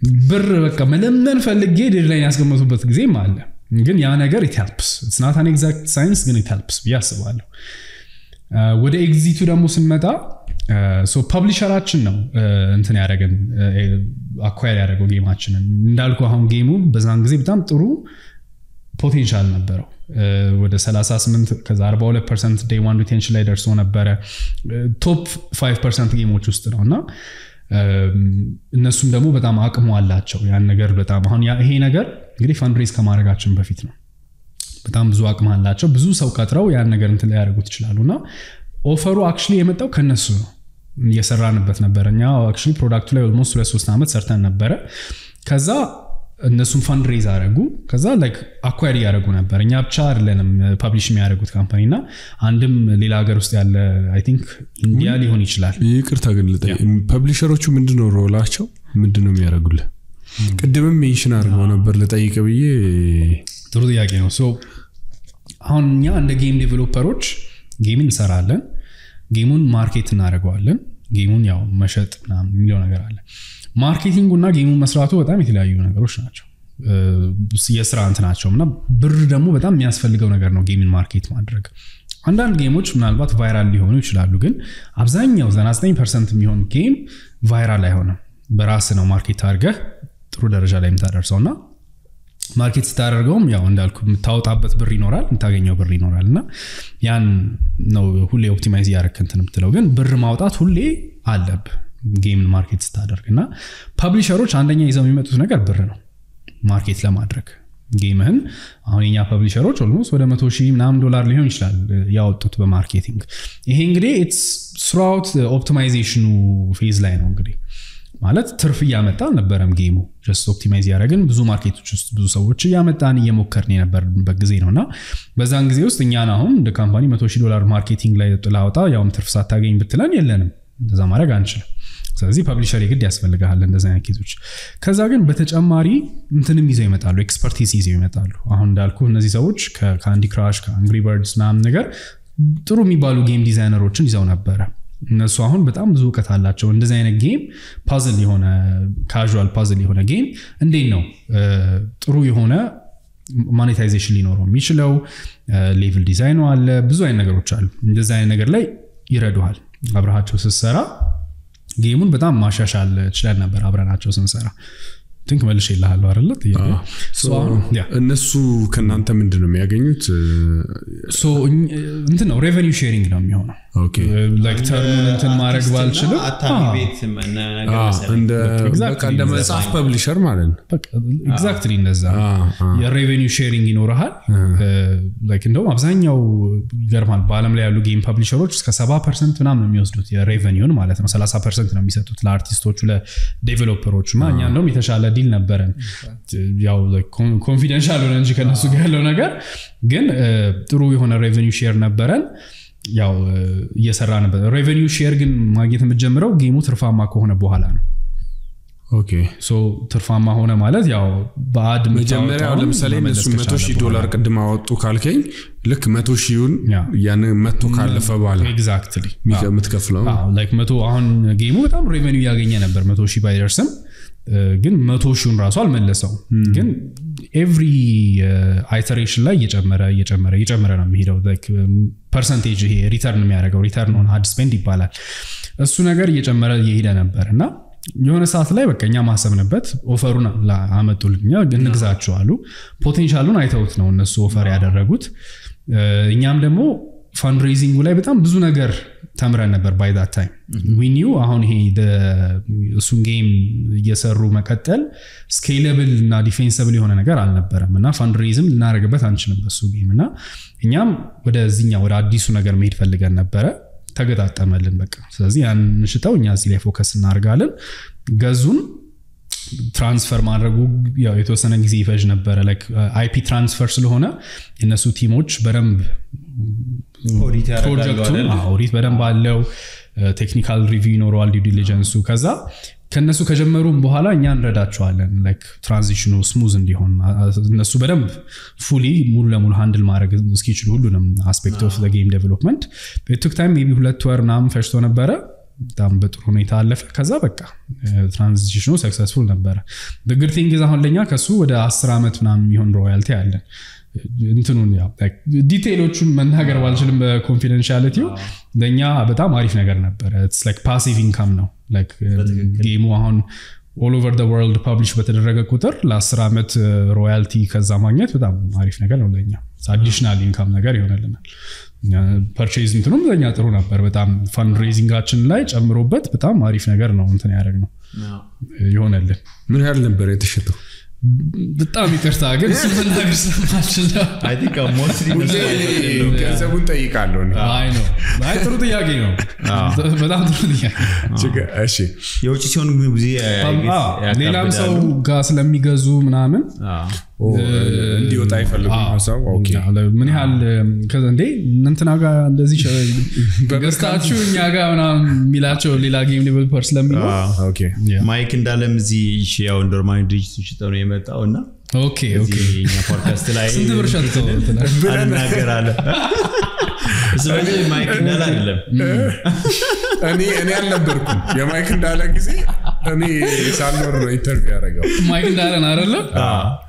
Brr, like Melemden Fallegate Airlines come up with Ximal. Again, Yanagar, it helps. It's not an exact science, then it helps. Yes, well. Uh, would exit to the Musimata? Uh, so, publisher action now, Anthony Aragon, acquire Arago game action, and Dalcoham game, Bazangzib Tamturu, potential number. With the sell assessment, because our ball percent day one retention later, so on a better top five percent game, which is on. እነሱም ደግሞ በጣም አቅሙ አላቸው ያን ነገር በጣም አሁን ይሄ ነገር እንግዲህ ፈንድሬዝ ከማረጋችን በፊት ነው በጣም ብዙ አቅም አላቸው ብዙ ሰው ቀጥረው ያን ነገር እንት ላይ ያረጉት ይችላሉና ኦፈሩ አክቹሊ የመጣው ከነሱ ነው እየሰራንበት ነበርኛ አክቹሊ ፕሮዳክቱ ላይ almost three ዓመት ሰርተን ነበረ ከዛ እነሱም ፈንድሬዝ አረጉ ከዛ ላይክ አኳየር ያረጉ ነበርኛ ብቻ አይደለም ፐብሊሽ የሚያረጉት ካምፓኒና አንድም ሌላ ሀገር ውስጥ ያለ አይ ቲንክ ኢንዲያ ሊሆን ይችላል ይቅርታ ግን ልጠይ ፐብሊሸሮቹ ምንድነው ሮላቸው ምንድነው የሚያረጉል ቀደምም ሜንሽን አድርገው ነበር ለጠይቀ ብዬ ጥሩ ጥያቄ ነው ሶ አሁንኛ እንደ ጌም ዴቨሎፐሮች ጌም እንሰራለን ጌሙን ማርኬት እናደርገዋለን ጌሙን ያው መሸጥ ምናምን የሚለው ነገር አለ ማርኬቲንግ እና ጌሙ መስራቱ በጣም የተለያዩ ነገሮች ናቸው የሥራ አንተ ናቸው እና ብር ደግሞ በጣም የሚያስፈልገው ነገር ነው ጌሚን ማርኬት ማድረግ አንዳንድ ጌሞች ምናልባት ቫይራል ሊሆኑ ይችላሉ ግን አብዛኛው ninety-nine percent የሚሆን ጌም ቫይራል አይሆንም በራስ ነው ማርኬት አድርገህ ጥሩ ደረጃ ላይ የምታደርሰውና ማርኬት ስታደርገውም ያው እንዳልኩ የምታወጣበት ብር ይኖራል የምታገኘው ብር ይኖራልና ያን ነው ሁሌ ኦፕቲማይዝ ያረከንተን የምትለው ግን ብር ማውጣት ሁሌ አለብ ጌም ማርኬት ስታደርግና ፐብሊሸሮች አንደኛ ይዘው የሚመጡት ነገር ብር ነው ማርኬት ለማድረግ ጌምህን አሁንኛ ፐብሊሸሮች almost ወደ one hundred thousand ምናምን ዶላር ሊሆን ይችላል ያወጡት በማርኬቲንግ ይሄ እንግዲህ it's throughout the optimization phase ላይ ነው እንግዲህ ማለት ትርፍ ያመጣ ነበርም ጌሙ just optimize ያረጋግን ብዙ ማርኬቶች ውስጥ ብዙ ሰዎች ያመጣን እየሞከርን ነበር በግዜ ነውና በዛን ጊዜ ውስጥ እኛና አሁን እንደ ካምፓኒ one hundred thousand dollars ማርኬቲንግ ላይ ጥላውጣ ያውም ትርፍ ሳታገኝ ብትለን የለንም እንደዛ ማረግ አንችልም ስለዚህ ፐብሊሸር ይግድ ያስፈልጋል እንደዛ አይነት ኬዞች ከዛ ግን በተጨማሪ እንትንም ይዘው ይመጣሉ ኤክስፐርቲዝ ይዘው ይመጣሉ አሁን እንዳልኩ እነዚህ ሰዎች ከካንዲ ክራሽ ከአንግሪ በርድስ ናም ነገር ጥሩ የሚባሉ ጌም ዲዛይነሮችን ይዘው ነበር እነሱ አሁን በጣም ብዙ ዕውቀት አላቸው እንደዛ አይነት ጌም ፓዝል የሆነ ካዡዋል ፓዝል የሆነ ጌም እንዴት ነው ጥሩ የሆነ ማኔታይዜሽን ሊኖረው የሚችለው ሌቭል ዲዛይኑ አለ ብዙ አይነት ነገሮች አሉ እንደዛ አይነት ነገር ላይ ይረዱሃል አብራሃቸው ሲሰራ ጌሙን በጣም ማሻሻል ይችላል ነበር አብራናቸው ስንሰራ think መልሽ ይላል አይደል ጥያቄ ሶ እነሱ ከናንተ ምንድነው የሚያገኙት ሶ እንት ነው ሬቨኒው ሼሪንግ ነው የሚሆነው ኦኬ ላይክ ተርሙን እንት ማረግ ባልችል አታሚ ቤት መናገር ሰለ በቃ እንደ መጽሐፍ ፐብሊሸር ማለት ነው በቃ ኤግዛክትሊ እንደዛ የሬቨኒው ሼሪንግ ይኖርሃል ላይክ እንደውም አብዛኛው ይገርማል በአለም ላይ ያሉ ጌም ፐብሊሸሮች እስከ seventy percent ምናምን የሚወስዱት የሬቨኒውን ማለት ነው thirty percent ነው የሚሰጡት ለአርቲስቶቹ ለዴቨሎፐሮቹ ማኛ እንደውም የተሻለ ዲል ነበር ያው ላይክ ኮንፊደንሻል ሆነ እንጂ ከነሱ ጋር ያለው ነገር ግን ጥሩ የሆነ ሬቨኒው ሼር ነበረን ያው እየሰራን ነበር ሬቨኒው ሼር ግን ማግኘት የምጀምረው ጌሙ ትርፋማ ከሆነ በኋላ ነው ኦኬ ሶ ትርፋማ ሆነ ማለት ያው ባድ መጀመሪያው ለምሳሌ one hundred thousand dollars ቅድም አወጡ ካልከኝ ልክ one hundred thousand ያን one hundred ካለፈ በኋላ ኤግዛክትሊ ምትከፍለው አዎ ላይክ one hundred አሁን ጌሙ በጣም ሬቨኒው ያገኘ ነበር one hundred thousand ባይደርስም ግን one hundred thousand ራሱ አልመለሰው ግን every iteration ላይ እየጨመረ እየጨመረ እየጨመረ ነው የሚሄደው like percentage ይሄ return የሚያደርገው return on ad spend ይባላል እሱ ነገር እየጨመረ እየሄደ ነበርና የሆነ ሰዓት ላይ በቃኛ ማሰብነበት ኦፈሩን አመጡልኛ ግን ንግዛቸው አሉ ፖቴንሻሉን አይተውት ነው እነሱ ኦፈር ያደረጉት እኛም ደግሞ ፋንድሬዚንግ ላይ በጣም ብዙ ነገር ተምረን ነበር by that time we knew አሁን ይሄ እሱን ጌም እየሰሩ መቀጠል scalable እና defensible የሆነ ነገር አልነበረም እና ፋንድሬዝም ልናረግበት አንችልም በሱ ጌም እና እኛም ወደዚህኛ ወደ አዲሱ ነገር መሄድ ፈልገን ነበር ተገጣጣመልን በቃ ስለዚህ ያን ሽታው እኛ እዚህ ላይ ፎከስ እናርጋለን ገዙን ትራንስፈር ማድረጉ ያው የተወሰነ ጊዜ ይፈጅ ነበር like I P transfer ስለሆነ እነሱ ቲሞች በደንብ ኦዲት ያደርጋሉ ኦዲት በደንብ አለው ቴክኒካል ሪቪው ይኖራል ዲው ዲሊጀንሱ ከዛ ከነሱ ከጀመሩም በኋላ እኛ እንረዳቸዋለን like ትራንዚሽኑ ስሙዝ እንዲሆን እነሱ በደንብ fully ሙሉ ለሙሉ ሃንድል ማድረግ እስኪችሉ ሁሉንም aspect of the game development it took time maybe ሁለት ወር ምናምን ፈጅቶ ነበረ በጣም በጥሩ ሁኔታ አለፈ ከዛ በቃ ትራንዚሽኑ ሰክሰስፉል ነበር the good thing is አሁን ለኛ ከሱ ወደ አስር አመት ምናም ይሆን ሮያልቲ አለ እንትኑን ያ ዲቴይሎቹን መናገር ባልችልም በኮንፊደንሻሊቲው ለኛ በጣም አሪፍ ነገር ነበር it's like passive income ነው like ጌሙ አሁን all over the world publish በተደረገ ቁጥር ለ10 አመት ሮያልቲ ከዛ ማግኘት በጣም አሪፍ ነገር ነው ለኛ additional income ነገር ይሆነልናል ፐርቼዝ እንትኑም ለኛ ጥሩ ነበር በጣም ፈንድ ሬዚንጋችን ላይ ጨምሮበት በጣም አሪፍ ነገር ነው እንትን ያደረግ ነው ይሆነልን ምን ያህል ነበር የተሸጠው በጣም ይቅርታ ግን ምን ነገር ስለማልችል I think I'm mostly ገንዘቡን ጠይቃለሁ አይ ነው አይ ጥሩ ጥያቄ ነው በጣም ጥሩ ጥያቄ ችግር እሺ የውጭ ሲሆን ብዙ ሌላም ሰው ጋር ስለሚገዙ ምናምን እንዲወጣ ይፈልጉ ሀሳብ ኦኬ ምን ያህል ከዛ እንዴ እንትና ጋር እንደዚህ ገዝታችሁ እኛ ጋር ምናምን ሚላቸው ሌላ ጌም ዴቨሎፐር ስለሚሆን ኦኬ ማይክ እንዳለም እዚህ ያው እንደርማን ዲጂታል ሽጠው ነው የመጣውና ኦኬ ኦኬ እኛ ፖድካስት ላይ ስንት ብር ሸጥተው እንደናገር አለ ስለዚህ ማይክ እንዳለ አይደለም እኔ እኔ አልነበርኩም የማይክ እንዳለ ጊዜ እኔ ሳልኖር ኢንተርቪው ያደረገው ማይክ እንዳለ አይደለ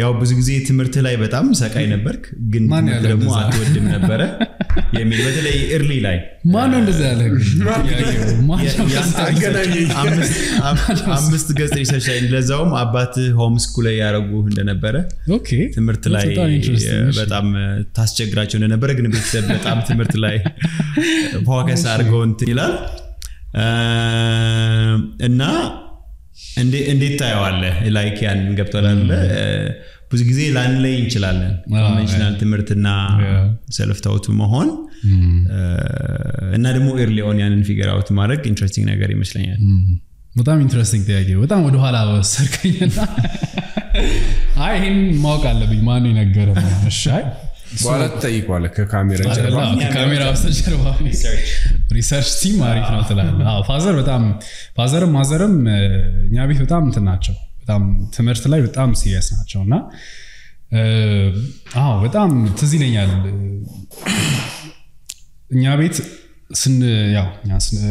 ያው ብዙ ጊዜ ትምርት ላይ በጣም ሰቃይ ነበርክ ግን ደግሞ አትወድም ነበር የሚል በተለይ early ላይ ማን ነው እንደዛ ያለ አምስት አምስት ገጽ ሪሰርች ላይ ለዛውም አባት ሆም ስኩል ላይ ያረጉ እንደነበረ ኦኬ ትምርት ላይ በጣም ታስቸግራቸው እንደነበረ ግን ቤተሰብ በጣም ትምርት ላይ ፎከስ አድርገው እንትን ይላል እና እንዴ እንዴት ታያለ ላይክ ያን ገብቷላል ብዙ ጊዜ ላን ላይ እንችላለን ኮንቬንሽናል ትምርትና ሰልፍ ታውት መሆን እና ደግሞ early on ያንን figure out ማድረግ interesting ነገር ይመስለኛል በጣም interesting ጥያቄ በጣም ወደ ኋላ ሰርቀኝና አይ ይሄን ማወቅ አለብኝ ማን ይነገረው እሺ በኋላ ጠይቋል ከካሜራ ጀርባ ካሜራ ጀርባ ሪሰርች ቲም አሪፍ ነው ተላለ አዎ ፋዘር በጣም ፋዘርም ማዘርም እኛ ቤት በጣም እንትን ናቸው በጣም ትምህርት ላይ በጣም ሲሪየስ ናቸውና አዎ በጣም ትዝ ይለኛል እኛ ቤት ስን ያው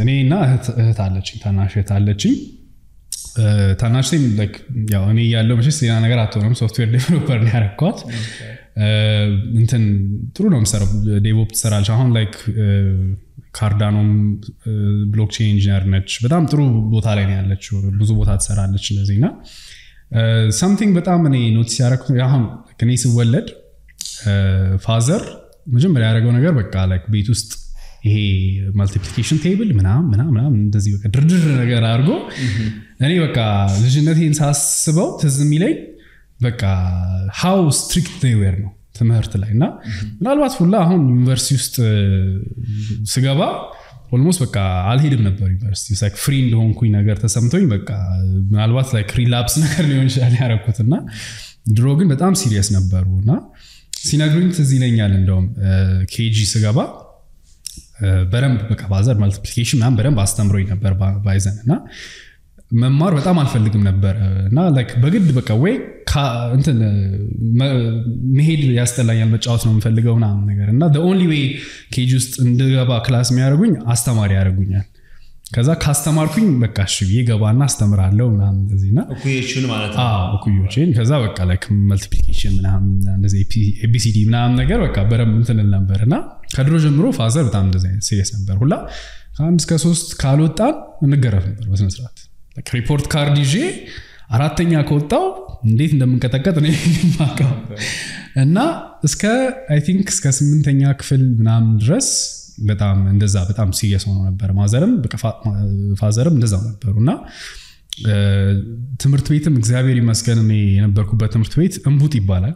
እኔና እህት አለችኝ ታናሽ እህት አለችኝ ታናሽም like ያው እኔ ያለው መቼስ ሌላ ነገር አትሆንም ሶፍትዌር ዴቨሎፐር ነው ያረኳት እንትን ጥሩ ነው መሰረብ ዴቭኦፕ ትሰራለች አሁን like ካርዳኖ ብሎክቼን ኢንጂነር ነች በጣም ጥሩ ቦታ ላይ ነው ያለችው ብዙ ቦታ ትሰራለች እንደዚህና something በጣም እኔ ኖቲስ ያረኩ አሁን ከኔ ሲወለድ ፋዘር መጀመሪያ ያረጋው ነገር በቃ like ቤት ውስጥ ይሄ multiplication table ምናምን ምናምን እንደዚህ በቃ ድርድር ነገር አርጎ እኔ በቃ ልጅነቴን ሳስበው ተዝም ይለኝ በቃ how strict they were ነው ትምህርት ላይና ምናልባት ሁላ አሁን ዩኒቨርሲቲ ውስጥ ስገባ almost በቃ አልሄድም ነበር ዩኒቨርሲቲ like free እንደሆንኩኝ ነገር ተሰምቶኝ በቃ ምናልባት like relapse ነገር ሊሆን ይችላል ያረኩትና ድሮ ግን በጣም serious ነበርውና ሲነግሩኝ ትዝ ይለኛል እንደውም ኬጂ ስገባ በረም በቃ ባዛር multiplication ምናምን በረም አስተምሮኝ ነበር ባይዘንና መማር በጣም አልፈልግም ነበር እና like በግድ በቃ ወይ እንትን መሄድ ያስጠላኛል መጫወት ነው የምፈልገው ምናምን ነገር እና the only way ኬጅ ውስጥ እንደገባ ክላስ የሚያደርጉኝ አስተማሪ ያደርጉኛል ከዛ ካስተማርኩኝ በቃ እሺ ይገባና አስተምራለሁ ምናምን እንደዚህና እኩዮችን ማለት ነው አዎ እኩዮችን ከዛ በቃ like multiplication ምናምን እንደዚህ ኤቢሲዲ ምናምን ነገር በቃ በረም እንትን ነበርና ከድሮ ጀምሮ ፋዘር በጣም እንደዚህ ሲሪየስ ነበር ሁላ ከአንድ እስከ ሶስት ካልወጣን እንገረፍ ነበር በስነ ስርዓት like report card ይዤ አራተኛ ከወጣው እንዴት እንደምንቀጠቀጥ ነው የማውቀው እና እስከ I think እስከ ስምንተኛ ክፍል ምናምን ድረስ በጣም እንደዛ በጣም ሲሪየስ ሆኖ ነበር ማዘርም በቃ ፋዘርም እንደዛ ነበርና ትምህርት ቤትም እግዚአብሔር ይመስገን እኔ የነበርኩበት ትምህርት ቤት እንቡጥ ይባላል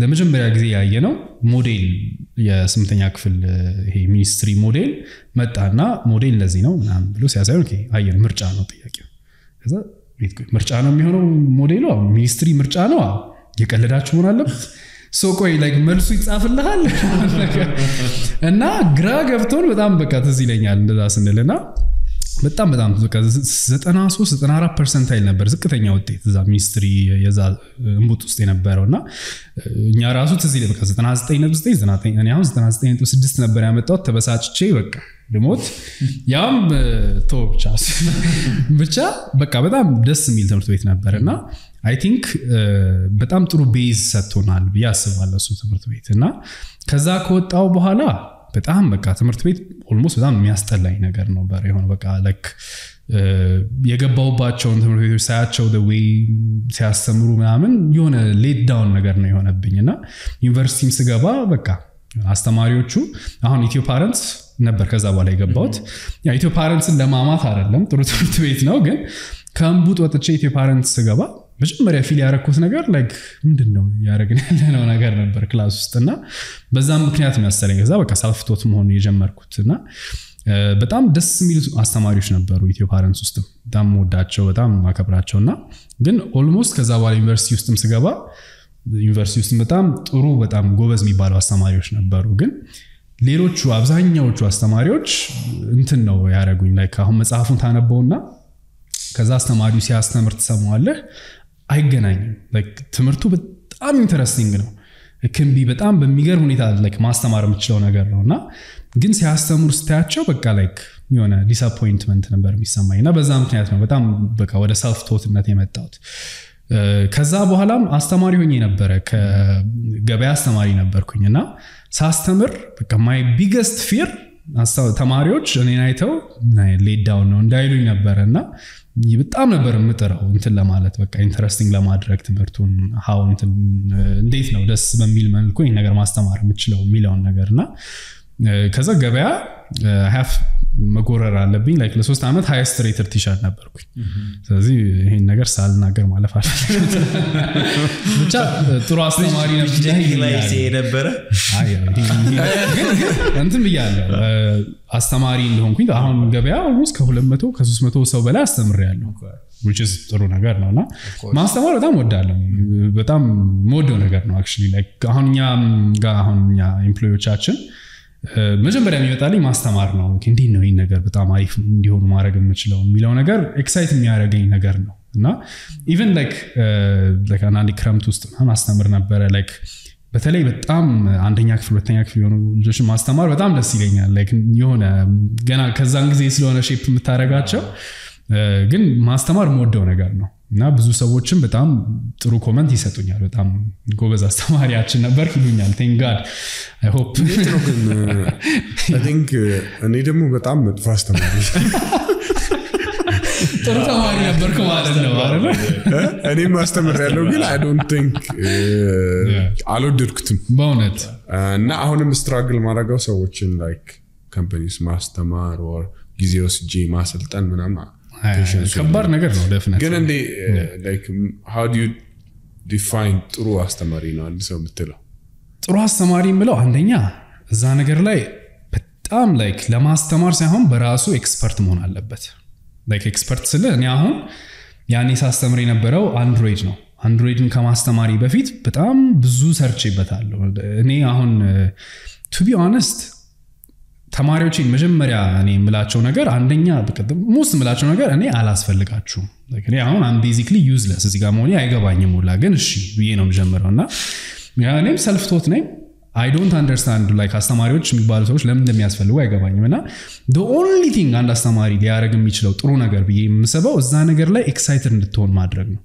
ለመጀመሪያ ጊዜ ያየነው ሞዴል የስምንተኛ ክፍል ይሄ ሚኒስትሪ ሞዴል መጣና ሞዴል ለዚህ ነው እና ብሎ ሲያሳየው ኦኬ አየን ምርጫ ነው ጥያቄው ከዛ ምርጫ ነው የሚሆነው ሞዴሉ ሚኒስትሪ ምርጫ ነው የቀለዳችሁ ሆነ አለበት ሶ ቆይ ላይክ መልሱ ይጻፍልሃል እና ግራ ገብቶን በጣም በቃ ተዚ ይለኛል እንደዛ ስንልና በጣም በጣም በቃ ዘጠና ሶስት ዘጠና አራት ፐርሰንት አይል ነበር ዝቅተኛ ውጤት እዛ ሚኒስትሪ የዛ እንቦት ውስጥ የነበረውና እኛ ራሱ ተዚ ላይ በቃ ዘጠና ዘጠኝ ነጥብ ዘጠኝ እኔ አሁን ዘጠና ዘጠኝ ነጥብ ስድስት ነበር ያመጣው ተበሳጭቼ በቃ ደሞት ያም ቶፕ ቻስ ብቻ በቃ በጣም ደስ የሚል ትምህርት ቤት ነበርና I think በጣም ጥሩ ቤዝ ሰጥቶናል ያስባለሱ ትምህርት ቤትና ከዛ ከወጣው በኋላ በጣም በቃ ትምህርት ቤት almost በጣም የሚያስጠላኝ ነገር ነው ባሪ ሆነ በቃ like የገባውባቸው ትምህርት ቤቶች ሳያቸው the way ሲያስተምሩ ምናምን የሆነ let down ነገር ነው የሆነብኝና ዩኒቨርሲቲም ስገባ በቃ አስተማሪዎቹ አሁን ኢትዮ ፓረንትስ ነበር ከዛ በኋላ የገባውት ያ ኢትዮ ፓረንትስን ለማማት አይደለም ጥሩ ትምህርት ቤት ነው ግን ካምቡት ወጥቼ ኢትዮ ፓረንትስ ስገባ መጀመሪያ ፊል ያረኩት ነገር like ምንድነው ያረግን ያለው ነገር ነበር ክላስ ውስጥና በዛም ምክንያት መሰለኝ ከዛ በቃ ሳልፍቶት መሆን የጀመርኩትና በጣም ደስ የሚሉ አስተማሪዎች ነበሩ ኢትዮ ፓረንትስ ውስጥ በጣም ወዳቸው በጣም ማከብራቸውና ግን almost ከዛ በኋላ ዩኒቨርሲቲ ውስጥም ስገባ ዩኒቨርሲቲ ውስጥ በጣም ጥሩ በጣም ጎበዝ የሚባሉ አስተማሪዎች ነበሩ ግን ሌሎቹ አብዛኛዎቹ አስተማሪዎች እንትን ነው ያረጉኝ like አሁን መጽሐፉን ታነበውና ከዛ አስተማሪው ሲያስተምር ተሰማዋለ አይገናኝም like ትምርቱ በጣም ኢንተረስቲንግ ነው እከም ቢ በጣም በሚገርም ሁኔታ like ማስተማር የምችለው ነገር ነውና ግን ሲያስተምሩ ስታያቸው በቃ like የሆነ ዲስአፖይንትመንት ነበር የሚሰማኝና በዛ ምክንያት ነው በጣም በቃ ወደ ሰልፍ ቶትነት የመጣሁት ከዛ በኋላም አስተማሪ ሆኜ ነበር ከገበያ አስተማሪ ነበርኩኝና ሳስተምር በቃ my biggest fear አስተው ተማሪዎች እኔን አይተው let down ነው እንዳይሉኝ ነበርና በጣም ነበር ምጥራው እንትን ለማለት በቃ ኢንተረስቲንግ ለማድረግ ትምህርቱን how እንትን እንዴት ነው ደስ በሚል መልኩ ይሄን ነገር ማስተማር የምችለው ሚላውን ነገርና ከዛ ገበያ I have መጎረር አለብኝ like ለሶስት አመት ሃይስት ሬተር ቲሸርት ነበርኩኝ ስለዚህ ይሄን ነገር ሳልናገር ማለፍ አልፈልግም ብቻ ጥሩ አስተማሪ ነበር አይ እንትን ብያለሁ አስተማሪ እንደሆንኩኝ አሁን ገበያ almost ከሁለት መቶ ከሶስት መቶ ሰው በላይ አስተምሬያለሁ which is ጥሩ ነገር ነውና ማስተማር በጣም ወዳለሁ በጣም ሞደው ነገር ነው actually like አሁንኛ ጋር አሁንኛ ኤምፕሎዮቻችን መጀመሪያ የሚወጣልኝ ማስተማር ነው እንዴ ነው ይሄን ነገር በጣም አሪፍ እንዲሆን ማድረግ የምችለው የሚለው ነገር ኤክሳይት የሚያደርገኝ ነገር ነውና ኢቭን ላይክ ላይክ አንድ ክረምት ውስጥ ማስተማር ነበር ላይክ በተለይ በጣም አንደኛ ክፍል ሁለተኛ ክፍል የሆኑ ልጆች ማስተማር በጣም ደስ ይለኛል ላይክ የሆነ ገና ከዛን ጊዜ ስለሆነ ሼፕ የምታረጋቸው ግን ማስተማር ሞደው ነገር ነው እና ብዙ ሰዎችም በጣም ጥሩ ኮሜንት ይሰጡኛል በጣም ጎበዝ አስተማሪያችን ነበር ይሉኛል thank god i hope i think እኔ ደግሞ በጣም መጥፎ አስተማሪ ጥሩ ተማሪ ነበርኩ ማለት ነው አይደል እኔ ማስተማር ያለው ግን i don't think አልወደድኩትም በእውነት እና አሁንም ስትራግል ማድረገው ሰዎችን like companies ማስተማር or ጊዜውስ ጂማ ሰልጣን ምናምን ከባድ ነገር ነው definitely ግን እንዴ like how do you define ጥሩ አስተማሪ ነው አልሰው የምትለው ጥሩ አስተማሪ ምለው አንደኛ እዛ ነገር ላይ በጣም like ለማስተማር ሳይሆን በራሱ ኤክስፐርት መሆን አለበት like ኤክስፐርት ስለኔ አሁን ያኔ ሳስተምር የነበረው አንድሮይድ ነው አንድሮይድን ከማስተማሪ በፊት በጣም ብዙ ሰርች ይበታለሁ እኔ አሁን to be honest ተማሪዎችን መጀመሪያ እኔ ምላቸው ነገር አንደኛ በቀደም ሞስ ምላቸው ነገር እኔ አላስፈልጋችሁ like እኔ አሁን I'm basically useless እዚህ ጋር መሆኔ አይገባኝም ሁላ ግን እሺ ይሄ ነው መጀመሪያውና ያኔም self taught ነኝ I don't understand like አስተማሪዎች የሚባሉ ሰዎች ለምን እንደሚያስፈልጉ አይገባኝምና the only thing አንድ አስተማሪ ሊያረግ የሚችለው ጥሩ ነገር ብዬ የምሰበው እዛ ነገር ላይ excited እንድትሆን ማድረግ ነው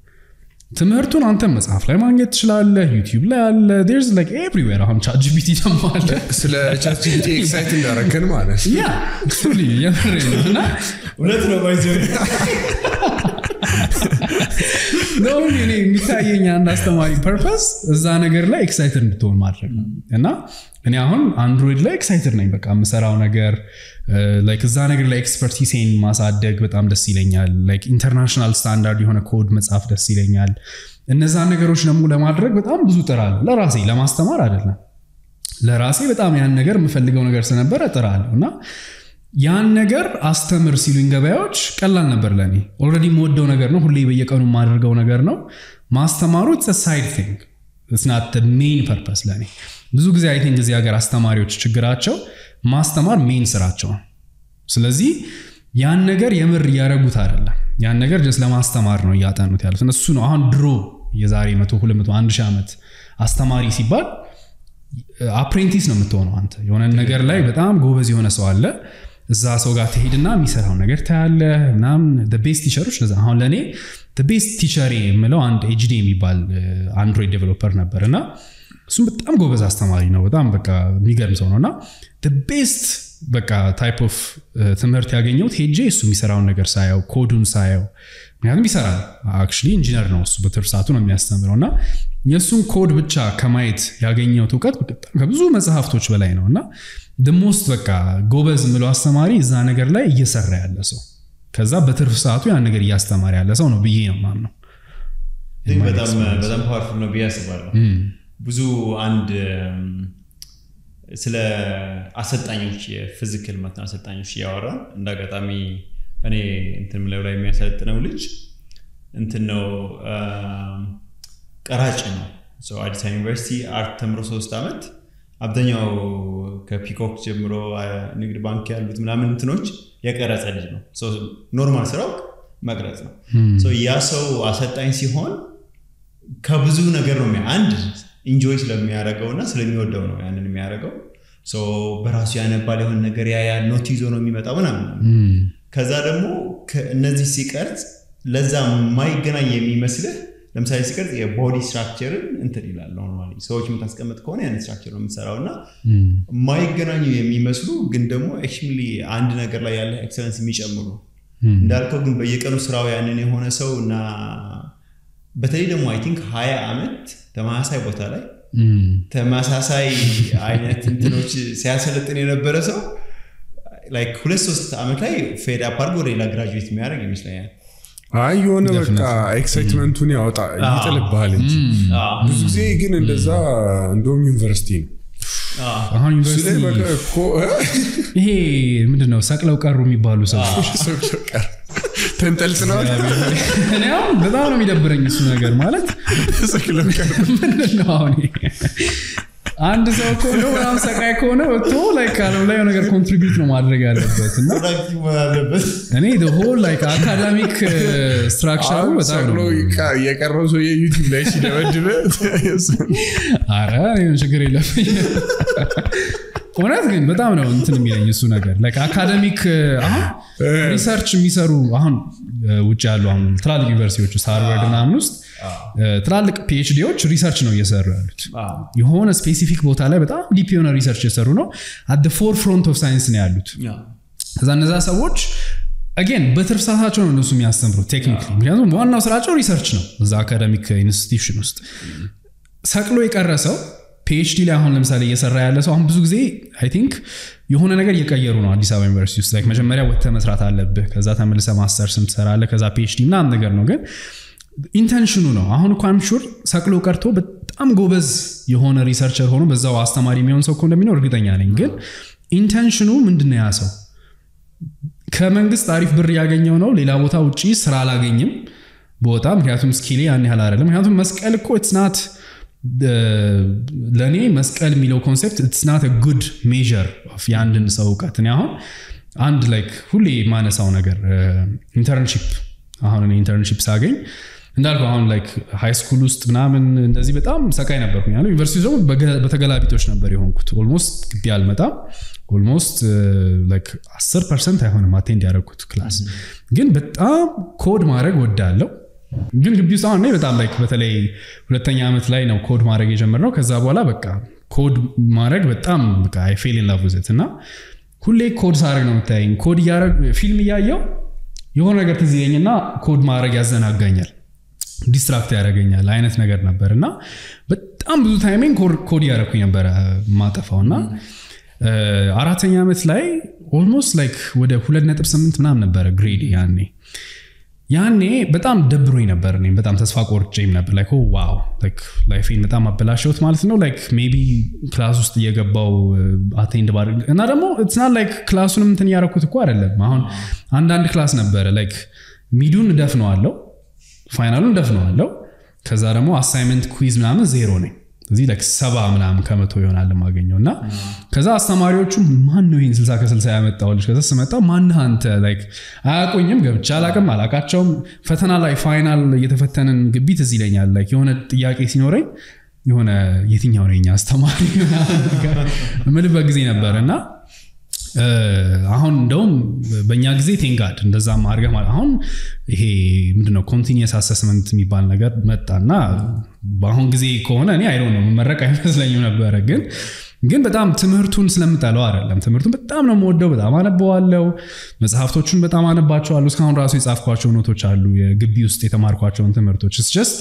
ትምህርቱን አንተ መጽሐፍ ላይ ማግኘት ትችላለህ YouTube ላይ አለ there's like everywhere አሁን ChatGPT ተማለ ስለ ChatGPT excited እንዳረከን ማለት ያ actually ያፈረና ወለት ነው ባይዘው ነው እኔ የሚታየኝ አንድ አስተማሪ purpose እዛ ነገር ላይ excited እንድትሆን ማድረግ ነው እና እኔ አሁን Android ላይ excited ነኝ በቃ መሰራው ነገር like እዛ ነገር ላይ expertise-ን ማሳደግ በጣም ደስ ይለኛል like international standard የሆነ code መጻፍ ደስ ይለኛል እነዛን ነገሮች ደግሞ ለማድረግ በጣም ብዙ ተራለ ለራሴ ለማስተማር አይደለም ለራሴ በጣም ያን ነገር የምፈልገው ነገር ስለነበረ ተራለውና ያን ነገር አስተምር ሲሉኝ ገበያዎች ቀላል ነበር ለኔ ኦልሬዲ ሞደው ነገር ነው ሁሌ በየቀኑ ማድርገው ነገር ነው ማስተማሩ it's a side thing it's not the main purpose ለኔ ብዙ ጊዜ I think እዚህ ሀገር አስተማሪዎች ችግራቸው ማስተማር ሜን ስራቸው ስለዚህ ያን ነገር የምር ያረጉት አይደለም ያን ነገር just ለማስተማር ነው ያጣኑት ያሉት እነሱ ነው አሁን ድሮ የዛሬ መቶ ሁለት መቶ አንድ ሺህ አመት አስተማሪ ሲባል አፕሬንቲስ ነው የምትሆነው አንተ የሆነ ነገር ላይ በጣም ጎበዝ የሆነ ሰው አለ እዛ ሰው ጋር ተሄድና የሚሰራው ነገር ታያለ እናም the best teachers ለዛ አሁን ለኔ the best teacher የምለው አንድ ኤችዲ የሚባል አንድሮይድ ዴቨሎፐር ነበርና እሱም በጣም ጎበዝ አስተማሪ ነው በጣም በቃ የሚገርም ሰው ነውና the best በቃ type of ትምህርት ያገኘሁት ሄጄ እሱ የሚሰራው ነገር ሳይው ኮዱን ሳይው ምንም ይሰራል actually ኢንጂነር ነው እሱ በትርሳቱ ነው የሚያስተምረውና የሱን ኮድ ብቻ ከማይት ያገኘው ተውቀት በጣም ከብዙ መጽሐፍቶች በላይ ነውና the most በቃ ጎበዝ ምሎ አስተማሪ እዛ ነገር ላይ እየሰራ ያለ ሰው ከዛ በትርፍሳቱ ያን ነገር ያስተማሪ ያለ ሰው ነው ብዬ ነው ማምነው እንዴ በጣም በጣም ፓወርፉል ነው ብዬ አስባለሁ ብዙ አንድ ስለ አሰጣኞች የፊዚካል መጥና አሰጣኞች ያወራ እንደጋጣሚ እኔ እንትም ላይ ላይ የሚያሰጥነው ልጅ እንትን ነው ቀራጭ ነው so አዲስ አበባ ዩኒቨርሲቲ አርት ተምሮ ሶስት አመት አብደኛው ከፒኮክ ጀምሮ ንግድ ባንክ ያሉት ምናምን እንትኖች የቀረጸ ልጅ ነው so ኖርማል ስራው መቅረጽ ነው so ያ ሰው አሰጣኝ ሲሆን ከብዙ ነገር ነው አንድ ኢንጆይ ስለሚያደርገውና ስለሚወደው ነው ያንን የሚያደርገው so በራሱ ያነባል የሆነ ነገር ያ ያ ኖት ይዞ ነው የሚመጣው ምናምን ከዛ ደግሞ እነዚህ ሲቀርጽ ለዛ ማይገናኝ የሚመስልህ ለምሳሌ ሲቀርጽ የቦዲ ስትራክቸርን እንትን ይላል ኖርማሊ ሰዎችም ታስቀምጥ ከሆነ ያን ስትራክቸር ነው የሚሰራውና ማይገናኙ የሚመስሉ ግን ደግሞ ኤክቹሊ አንድ ነገር ላይ ያለ ኤክሰለንስ የሚጨምሩ እንዳልከው ግን በየቀኑ ስራው ያንን የሆነ ሰውና በተለይ ደግሞ I think ሃያ አመት ተማሳይ ቦታ ላይ ተማሳሳይ አይነት እንትኖች ሲያሰለጥን የነበረ ሰው like ሁለት ሶስት አመት ላይ ፌድ አፕ አድርጎ ሌላ ግራጁዌት የሚያደርግ ይመስለኛል አይ የሆነ በቃ ኤክሳይትመንቱን ያወጣ ይጥልባል እንጂ ብዙ ጊዜ ግን እንደዛ እንደውም ዩኒቨርሲቲ ነው አሁን ዩኒቨርሲቲ እኮ ይሄ ምንድነው ሰቅለው ቀሩ የሚባሉ ሰዎች ሰቅለው ቀሩ ተንተልስ ነው እኔው በጣም ነው የሚደብረኝ እሱ ነገር ማለት ሰቅለው ቀሩ ምንድነው አሁን አንድ ሰው እኮ ነው አሁን ሰቃይ ከሆነ ወጥቶ ላይክ አለም ላይ ነገር ኮንትሪቢዩት ነው ማድረግ ያለበት እና እኔ the whole like academic structure በጣም ነው የቀረው ሰው የዩቲዩብ ላይ ሲደበድበ አረ እኔ ችግር የለብኝ ኦናስ ግን በጣም ነው እንትን የሚለኝ እሱ ነገር like academic አሁን ሪሰርች የሚሰሩ አሁን ውጭ ያሉ አሁን ትላልቅ ዩኒቨርሲቲዎች ሃርቫርድ እና አምስት ትላልቅ ፒኤችዲዎች ሪሰርች ነው እየሰሩ ያሉት የሆነ ስፔሲፊክ ቦታ ላይ በጣም ዲፕ የሆነ ሪሰርች እየሰሩ ነው at the forefront of science ነው ያሉት ከዛነዛ ሰዎች again በትርፍሳታቸው ነው እነሱ የሚያስተምሩት ቴክኒካሊ ምክንያቱም ዋናው ስራቸው ሪሰርች ነው እዛ አካዳሚክ ኢንስቲትዩሽን ውስጥ ሰቅሎ የቀረሰው ፒኤችዲ ላይ አሁን ለምሳሌ እየሰራ ያለ ሰው አሁን ብዙ ጊዜ I think የሆነ ነገር እየቀየሩ ነው አዲስ አበባ ዩኒቨርሲቲ ውስጥ like መጀመሪያ ወጥተ መስራት አለበት ከዛ ተመልሰ ማስተርስ ምትሰራለ ከዛ ፒኤችዲ ምናምን ነገር ነው ግን intention ነው አሁን ቋም ሹር ሰቅሎ ቀርቶ በጣም ጎበዝ የሆነ ሪሰርቸር ሆኖ በዛው አስተማሪ የሚሆን ሰው ኮንደም ነው እርግጠኛ ነኝ ግን intention ምንድነው ያ ሰው ከመንግስት አሪፍ ብር ያገኘው ነው ሌላ ቦታ ውጪ ስራ አላገኝም ቦታ ምክንያቱም ስኪሌ ያን ያህል አይደለም ምክንያቱም መስቀል እኮ it's not ለኔ መስቀል የሚለው ኮንሰፕት it's not a good measure of ያንድን ሰው ቃት ነው አሁን አንድ like ሁሌ ማነሳው ነገር internship አሁን እኔ internship ሳገኝ እንዳልኩ አሁን like high school ውስጥ ምናምን እንደዚህ በጣም ሰቃይ ነበርኩኝ ያለው ዩኒቨርሲቲ ደግሞ በተገላቢጦች ነበር የሆንኩት almost ግድ ያልመጣ almost like ten percent አይሆንም attend ያደረኩት ክላስ ግን በጣም ኮድ ማድረግ ወዳለው ግን ግብዩ ሳን ነው በጣም ላይክ በተለይ ሁለተኛ አመት ላይ ነው ኮድ ማድረግ የጀመረው ከዛ በኋላ በቃ ኮድ ማድረግ በጣም በቃ I fell in love with it እና ሁሌ ኮድ ሳረግ ነው የምታየኝ ኮድ ያረግ ፊልም ያያየው የሆነ ነገር ትዝየኝና ኮድ ማድረግ ያዘናጋኛል ዲስትራክት ያረጋኛል አይነት ነገር ነበርና በጣም ብዙ ታይሚንግ ኮድ ያረኩኝ ነበር ማጠፋውና አራተኛ አመት ላይ almost like ወደ two point eight ምናም ነበር ግሬድ ያኔ ያኔ በጣም ደብሮኝ ነበር እኔም በጣም ተስፋ ቆርጬም ነበር like oh wow like life in በጣም አበላሽሁት ማለት ነው like maybe class ውስጥ እየገባው attend ባደርግ እና ደግሞ it's not like classውንም እንትን ያረኩት እኮ አይደለም አሁን አንድ አንድ class ነበር like ሚዱን ደፍነዋለሁ ፋይናሉን ደፍነዋለሁ ከዛ ደግሞ assignment quiz ምናምን ዜሮ ነኝ እዚህ like ሰባ ምናምን ከመቶ ይሆናል ማገኘውና ከዛ አስተማሪዎቹ ማን ነው ይሄን ስልሳ ከስልሳ ያመጣው ልጅ ከዛ ስመጣ ማን አንተ like አያቆኝም ገብቻ አላቀም አላቃቸውም ፈተና ላይ ፋይናል እየተፈተነን ግቢት እዚህ ለኛል like የሆነ ጥያቄ ሲኖረኝ የሆነ የትኛው ነኝ አስተማሪ ምን በግዜ ነበርና አሁን እንደውም በእኛ ግዜ ቴንጋድ እንደዛ ማርገ ማለት አሁን ይሄ ምንድነው ኮንቲኒዩስ አሰስመንት የሚባል ነገር መጣና ባሁን ግዜ ከሆነ እኔ አይ ዶንት ኖ መረቀ አይመስለኝም ነበር ግን ግን በጣም ትምህርቱን ስለምጣለው አይደለም ትምህርቱን በጣም ነው ወደው በጣም አነበዋለው መጽሐፍቶቹን በጣም አነባቸዋለሁ እስካሁን ራሱ የጻፍኳቸው ኖቶች አሉ የግቢ ውስጥ የተማርኳቸው ኖቶች it's just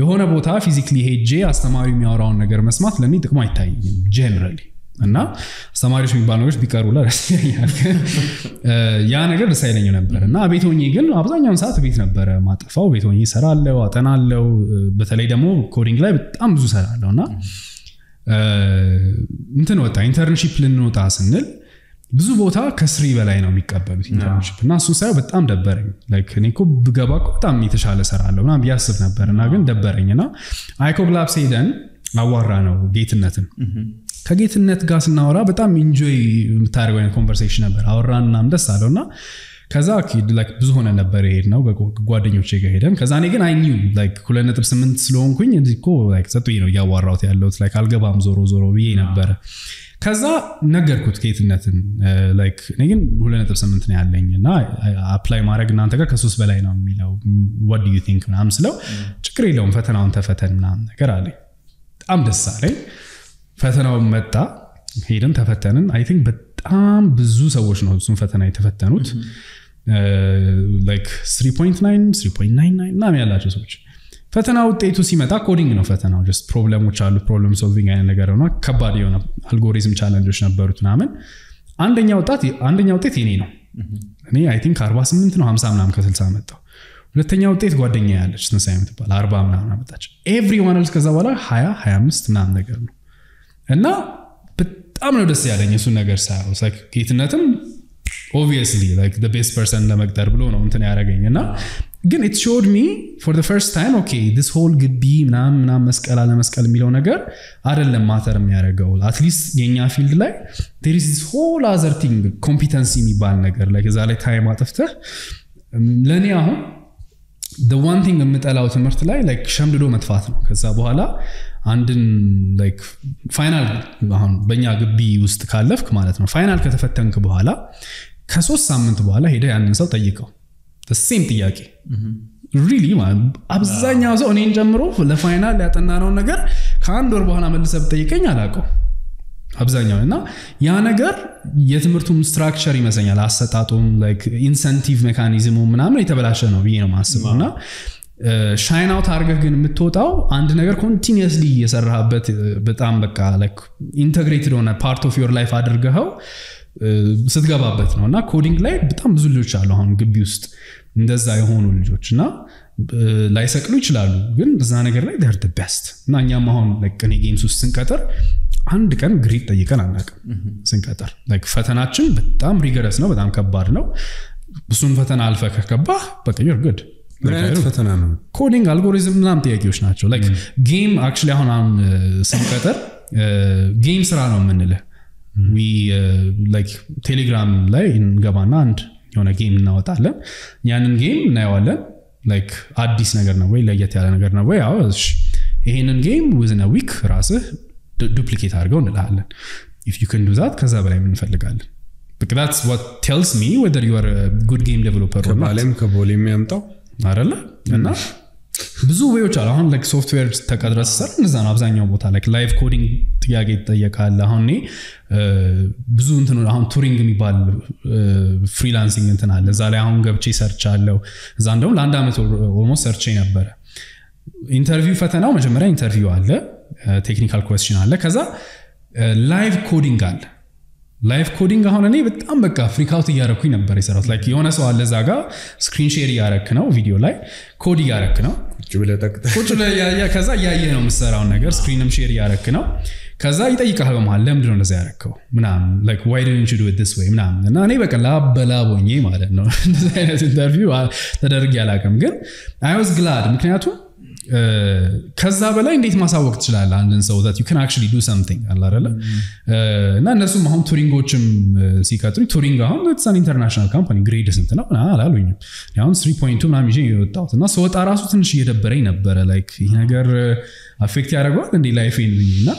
የሆነ ቦታ ፊዚካሊ ሄጄ አስተማሪው የሚያወራው ነገር መስማት ለኔ ጥቅም አይታየኝም ጀነራሊ እና አስተማሪዎች የሚባሉት ቢቀሩላ ረስያኛል ያ ነገር ሳይለኝ ነበርና አቤቶኝ ግን አብዛኛው ሰዓት ቤት ነበር ማጠፋው ቤቶኝ ሰራለው አጠናለው በተለይ ደግሞ ኮዲንግ ላይ በጣም ብዙ ሰራለውና እንትን ወጣ ኢንተርንሺፕ ልንወጣ ስንል ብዙ ቦታ ከስሪ በላይ ነው የሚቀበሉት ኢንተርንሺፕ እና እሱ ሳይው በጣም ደበረኝ ላይክ እኔኮ ብገባ በጣም የተሻለ ሰራለውና ቢያስብ ነበርና ግን ደበረኝና አይኮግላፕስ ሄደን አዋራ ነው ጌትነትን ከጌትነት ጋር ስናወራ በጣም ኢንጆይ የምታረገው አይነት ኮንቨርሴሽን ነበር አወራና ደስ አለውና ከዛ አክድ ላይክ ብዙ ሆነ ነበር ይሄድ ነው በጓደኞቼ ጋር ሄደን ከዛ እኔ ግን አይ ኒው ላይክ ሁለት ነጥብ ስምንት ስለሆንኩኝ እንዲኮ ላይክ ሰጥቶኝ ነው ያዋራውት ያለው ላይክ አልገባም ዞሮ ዞሮ ብዬ ነበር ከዛ ነገርኩት ጌትነትን ላይክ እኔ ግን ሁለት ነጥብ ስምንት ነው ያለኝና አፕላይ ማድረግ እናንተ ጋር ከሶስት በላይ ነው የሚለው what do you think ምናም ስለው ችግር የለውም ፈተናውን ተፈተን ምናም ነገር አለ በጣም ደስ አለኝ ፈተናው መጣ ሄደን ተፈተነን አይ ቲንክ በጣም ብዙ ሰዎች ነው እሱን ፈተና የተፈተኑት ላይክ three point nine three point nine nine ናም ያላችሁ ሰዎች ፈተናው ውጤቱ ሲመጣ ኮዲንግ ነው ፈተናው just ፕሮብለሞች አሉ ፕሮብለም ሶልቪንግ አይነት ነገር ነው ከባድ የሆነ አልጎሪዝም ቻሌንጆች ነበሩት ናም አንደኛው ውጤት አንደኛው ውጤት የኔ ነው እኔ አይ ቲንክ አርባ ስምንት ነው ሃምሳ ናም ከስልሳ መጣው ሁለተኛው ውጤት ጓደኛ ያለች ስንሳይም ተባለ አርባ ናም አመጣች everyone else ከዛ በኋላ twenty twenty-five ናም ነገር ነው እና በጣም ነው ደስ ያለኝ እሱ ነገር ሳይሆን like ጌትነትም obviously like the best person ለመቅጠር ብሎ ነው እንትን ያረጋኝና ግን it showed me for the first time okay this whole ግቢ ምናምን ምናምን መስቀል አለ መስቀል የሚለው ነገር አይደለም ማተር የሚያረጋው at least የኛ ፊልድ ላይ there is this whole other thing competency የሚባል ነገር like እዛ ላይ time አጥፍተህ ለኔ አሁን the one thing የምጠላው ትምህርት ላይ like ሸምድዶ መጥፋት ነው ከዛ በኋላ አንድን like final አሁን በእኛ ግቢ ውስጥ ካለፍክ ማለት ነው final ከተፈተንክ በኋላ ከሶስት ሳምንት በኋላ ሄደ ያንን ሰው ጠይቀው the same ጥያቄ really man አብዛኛው ሰው እኔን ጀምሮ ለፋይናል ያጠናነው ነገር ከአንድ ወር በኋላ መልሰብ ጠይቀኝ አላቀው አብዛኛውና ያ ነገር የትምህርቱም ስትራክቸር ይመስላል አሰጣጡም like incentive mechanism ምናምን የተበላሸ ነው ብዬ ነው ማስበውና ሻይን አውት አርገህ ግን የምትወጣው አንድ ነገር ኮንቲኒዩስሊ እየሰራህበት በጣም በቃ like integrated on a part of your life አድርገው ስትገባበት ነውና ኮዲንግ ላይ በጣም ብዙ ልጆች አሉ አሁን ግቢ ውስጥ እንደዛ የሆኑ ልጆችና ላይሰቅሉ ይችላሉ ግን በዛ ነገር ላይ they're the best እና እኛም አሁን like እኔ ጌምስ ውስጥ ስንቀጥር አንድ ቀን ግሪድ ጠይቀን አናቀም ስንቀጥር like ፈተናችን በጣም rigorous ነው በጣም ከባድ ነው ብዙን ፈተና አልፈከ ከባህ but you're good ማለት ፈተና ነው ኮዲንግ አልጎሪዝም ምናም ጥያቄዎች ናቸው like game actually አሁን አሁን ስንቀጥር game ስራ ነው ምንለ we uh, like telegram ላይ እንገባና አንድ የሆነ game እናወጣለን ያንን game እናያለን like አዲስ ነገር ነው ወይ ለየት ያለ ነገር ነው ወይ አዎ ይሄንን game within a week ራስህ duplicate አድርገው እንላለን if you can do that ከዛ በላይ ምን ፈልጋለን because that's what tells me whether you are a good game developer or not ባለም ከቦሊም ያምጣው አይደለ እና ብዙ ወይዎች አሉ አሁን like software ተቀድረስ ሰር እንደዛ ነው አብዛኛው ቦታ like live coding ጥያቄ ይጠየቃል አሁን እኔ ብዙ እንትን አሁን ቱሪንግ የሚባል freelancing እንትን አለ እዛ ላይ አሁን ገብቼ ሰርቻለሁ እዛ እንደውም ለአንድ አመት almost ሰርቼ ነበር ኢንተርቪው ፈተናው መጀመሪያ ኢንተርቪው አለ ቴክኒካል ኳስሽን አለ ከዛ ላይቭ ኮዲንግ አለ Live coding kahona ne betam beka freak out iyarekuy neber yeserat like yone sew alle zaga screen share iyarek no video lay code iyarek no ጭብለ tak ቁጭ ላይ ያ ያ ከዛ ያ ያ ነው መስራው ነገር screenም share iyarek no ከዛ ይጠይቃል በመሃል ለምንድን ነው እንደዛ ያረከው ምናም like why didn't you do it this way ምናም እና እኔ በቃ ላበላቦኝ ማለት ነው እንደዛ አይነት ኢንተርቪው ተደርግ ያላቀም ግን I was glad ምክንያቱም ከዛ በላይ እንዴት ማሳወቅ ትችላለህ አንድን ሰው that you can actually do something አለ አይደለ እና እነሱም አሁን ቱሪንጎችም ሲካትሩ ቱሪንግ አሁን it's an international company grade ስንት ነው አላሉኝም አሁን three point two ምናምን ይዤ የወጣሁት እና ሰው ጣራሱ ትንሽ እየደበረኝ ነበረ like ይሄ ነገር affect ያደርገዋል እንዴ life ይልና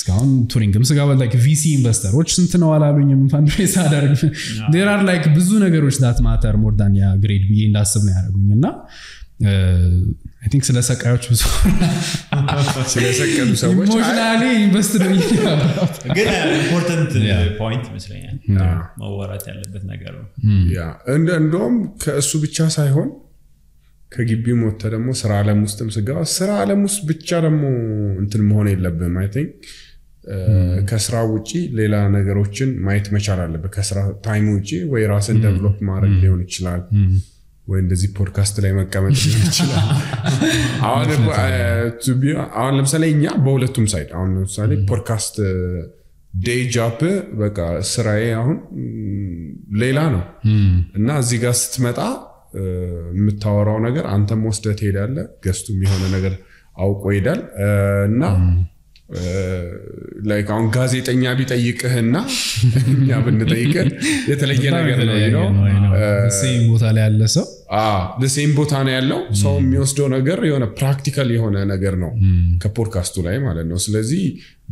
Scout Turing comes about like V C investor which isn't no aluminum fundraise yeah. There are like ብዙ ነገሮች that matter more than ya grade B እንዳስብ ነው ያደርጉኝና I think ስለ ሰቃዮች ብዙ ስለ ሰቀሉ ሰዎች emotionally investor ግን important point መስለኛል ማወራት ያለበት ነገር ነው ያ እንደውም ከእሱ ብቻ ሳይሆን ከግቢው ሞተ ደሞ ስራ ዓለም ውስጥም ስጋ ስራ ዓለም ውስጥ ብቻ ደሞ እንትን መሆን የለበም I think ከስራ ውጪ ሌላ ነገሮችን ማየት መቻል አለበት ከስራ ታይም ውጪ ወይ ራስን ዴቨሎፕ ማድረግ ሊሆን ይችላል ወይ እንደዚህ ፖድካስት ላይ መቀመጥ ሊሆን ይችላል አሁን to be አሁን ለምሳሌ እኛ በሁለቱም ሳይድ አሁን ለምሳሌ ፖድካስት ዴይ ጃፕ በቃ ስራዬ አሁን ሌላ ነው እና እዚህ ጋር ስትመጣ የምታወራው ነገር አንተም ወስደት ሄዳለ ገስቱም የሆነ ነገር አውቆ ሄዳል እና ላይክ አሁን ጋዜጠኛ ቢጠይቅህና እኛ ብንጠይቀን የተለየ ነገር ነው ነው ሴም ቦታ ላይ ያለ ሰው አዎ ሴም ቦታ ላይ ያለው ሰው የሚወስደው ነገር የሆነ ፕራክቲካል የሆነ ነገር ነው ከፖድካስቱ ላይ ማለት ነው ስለዚህ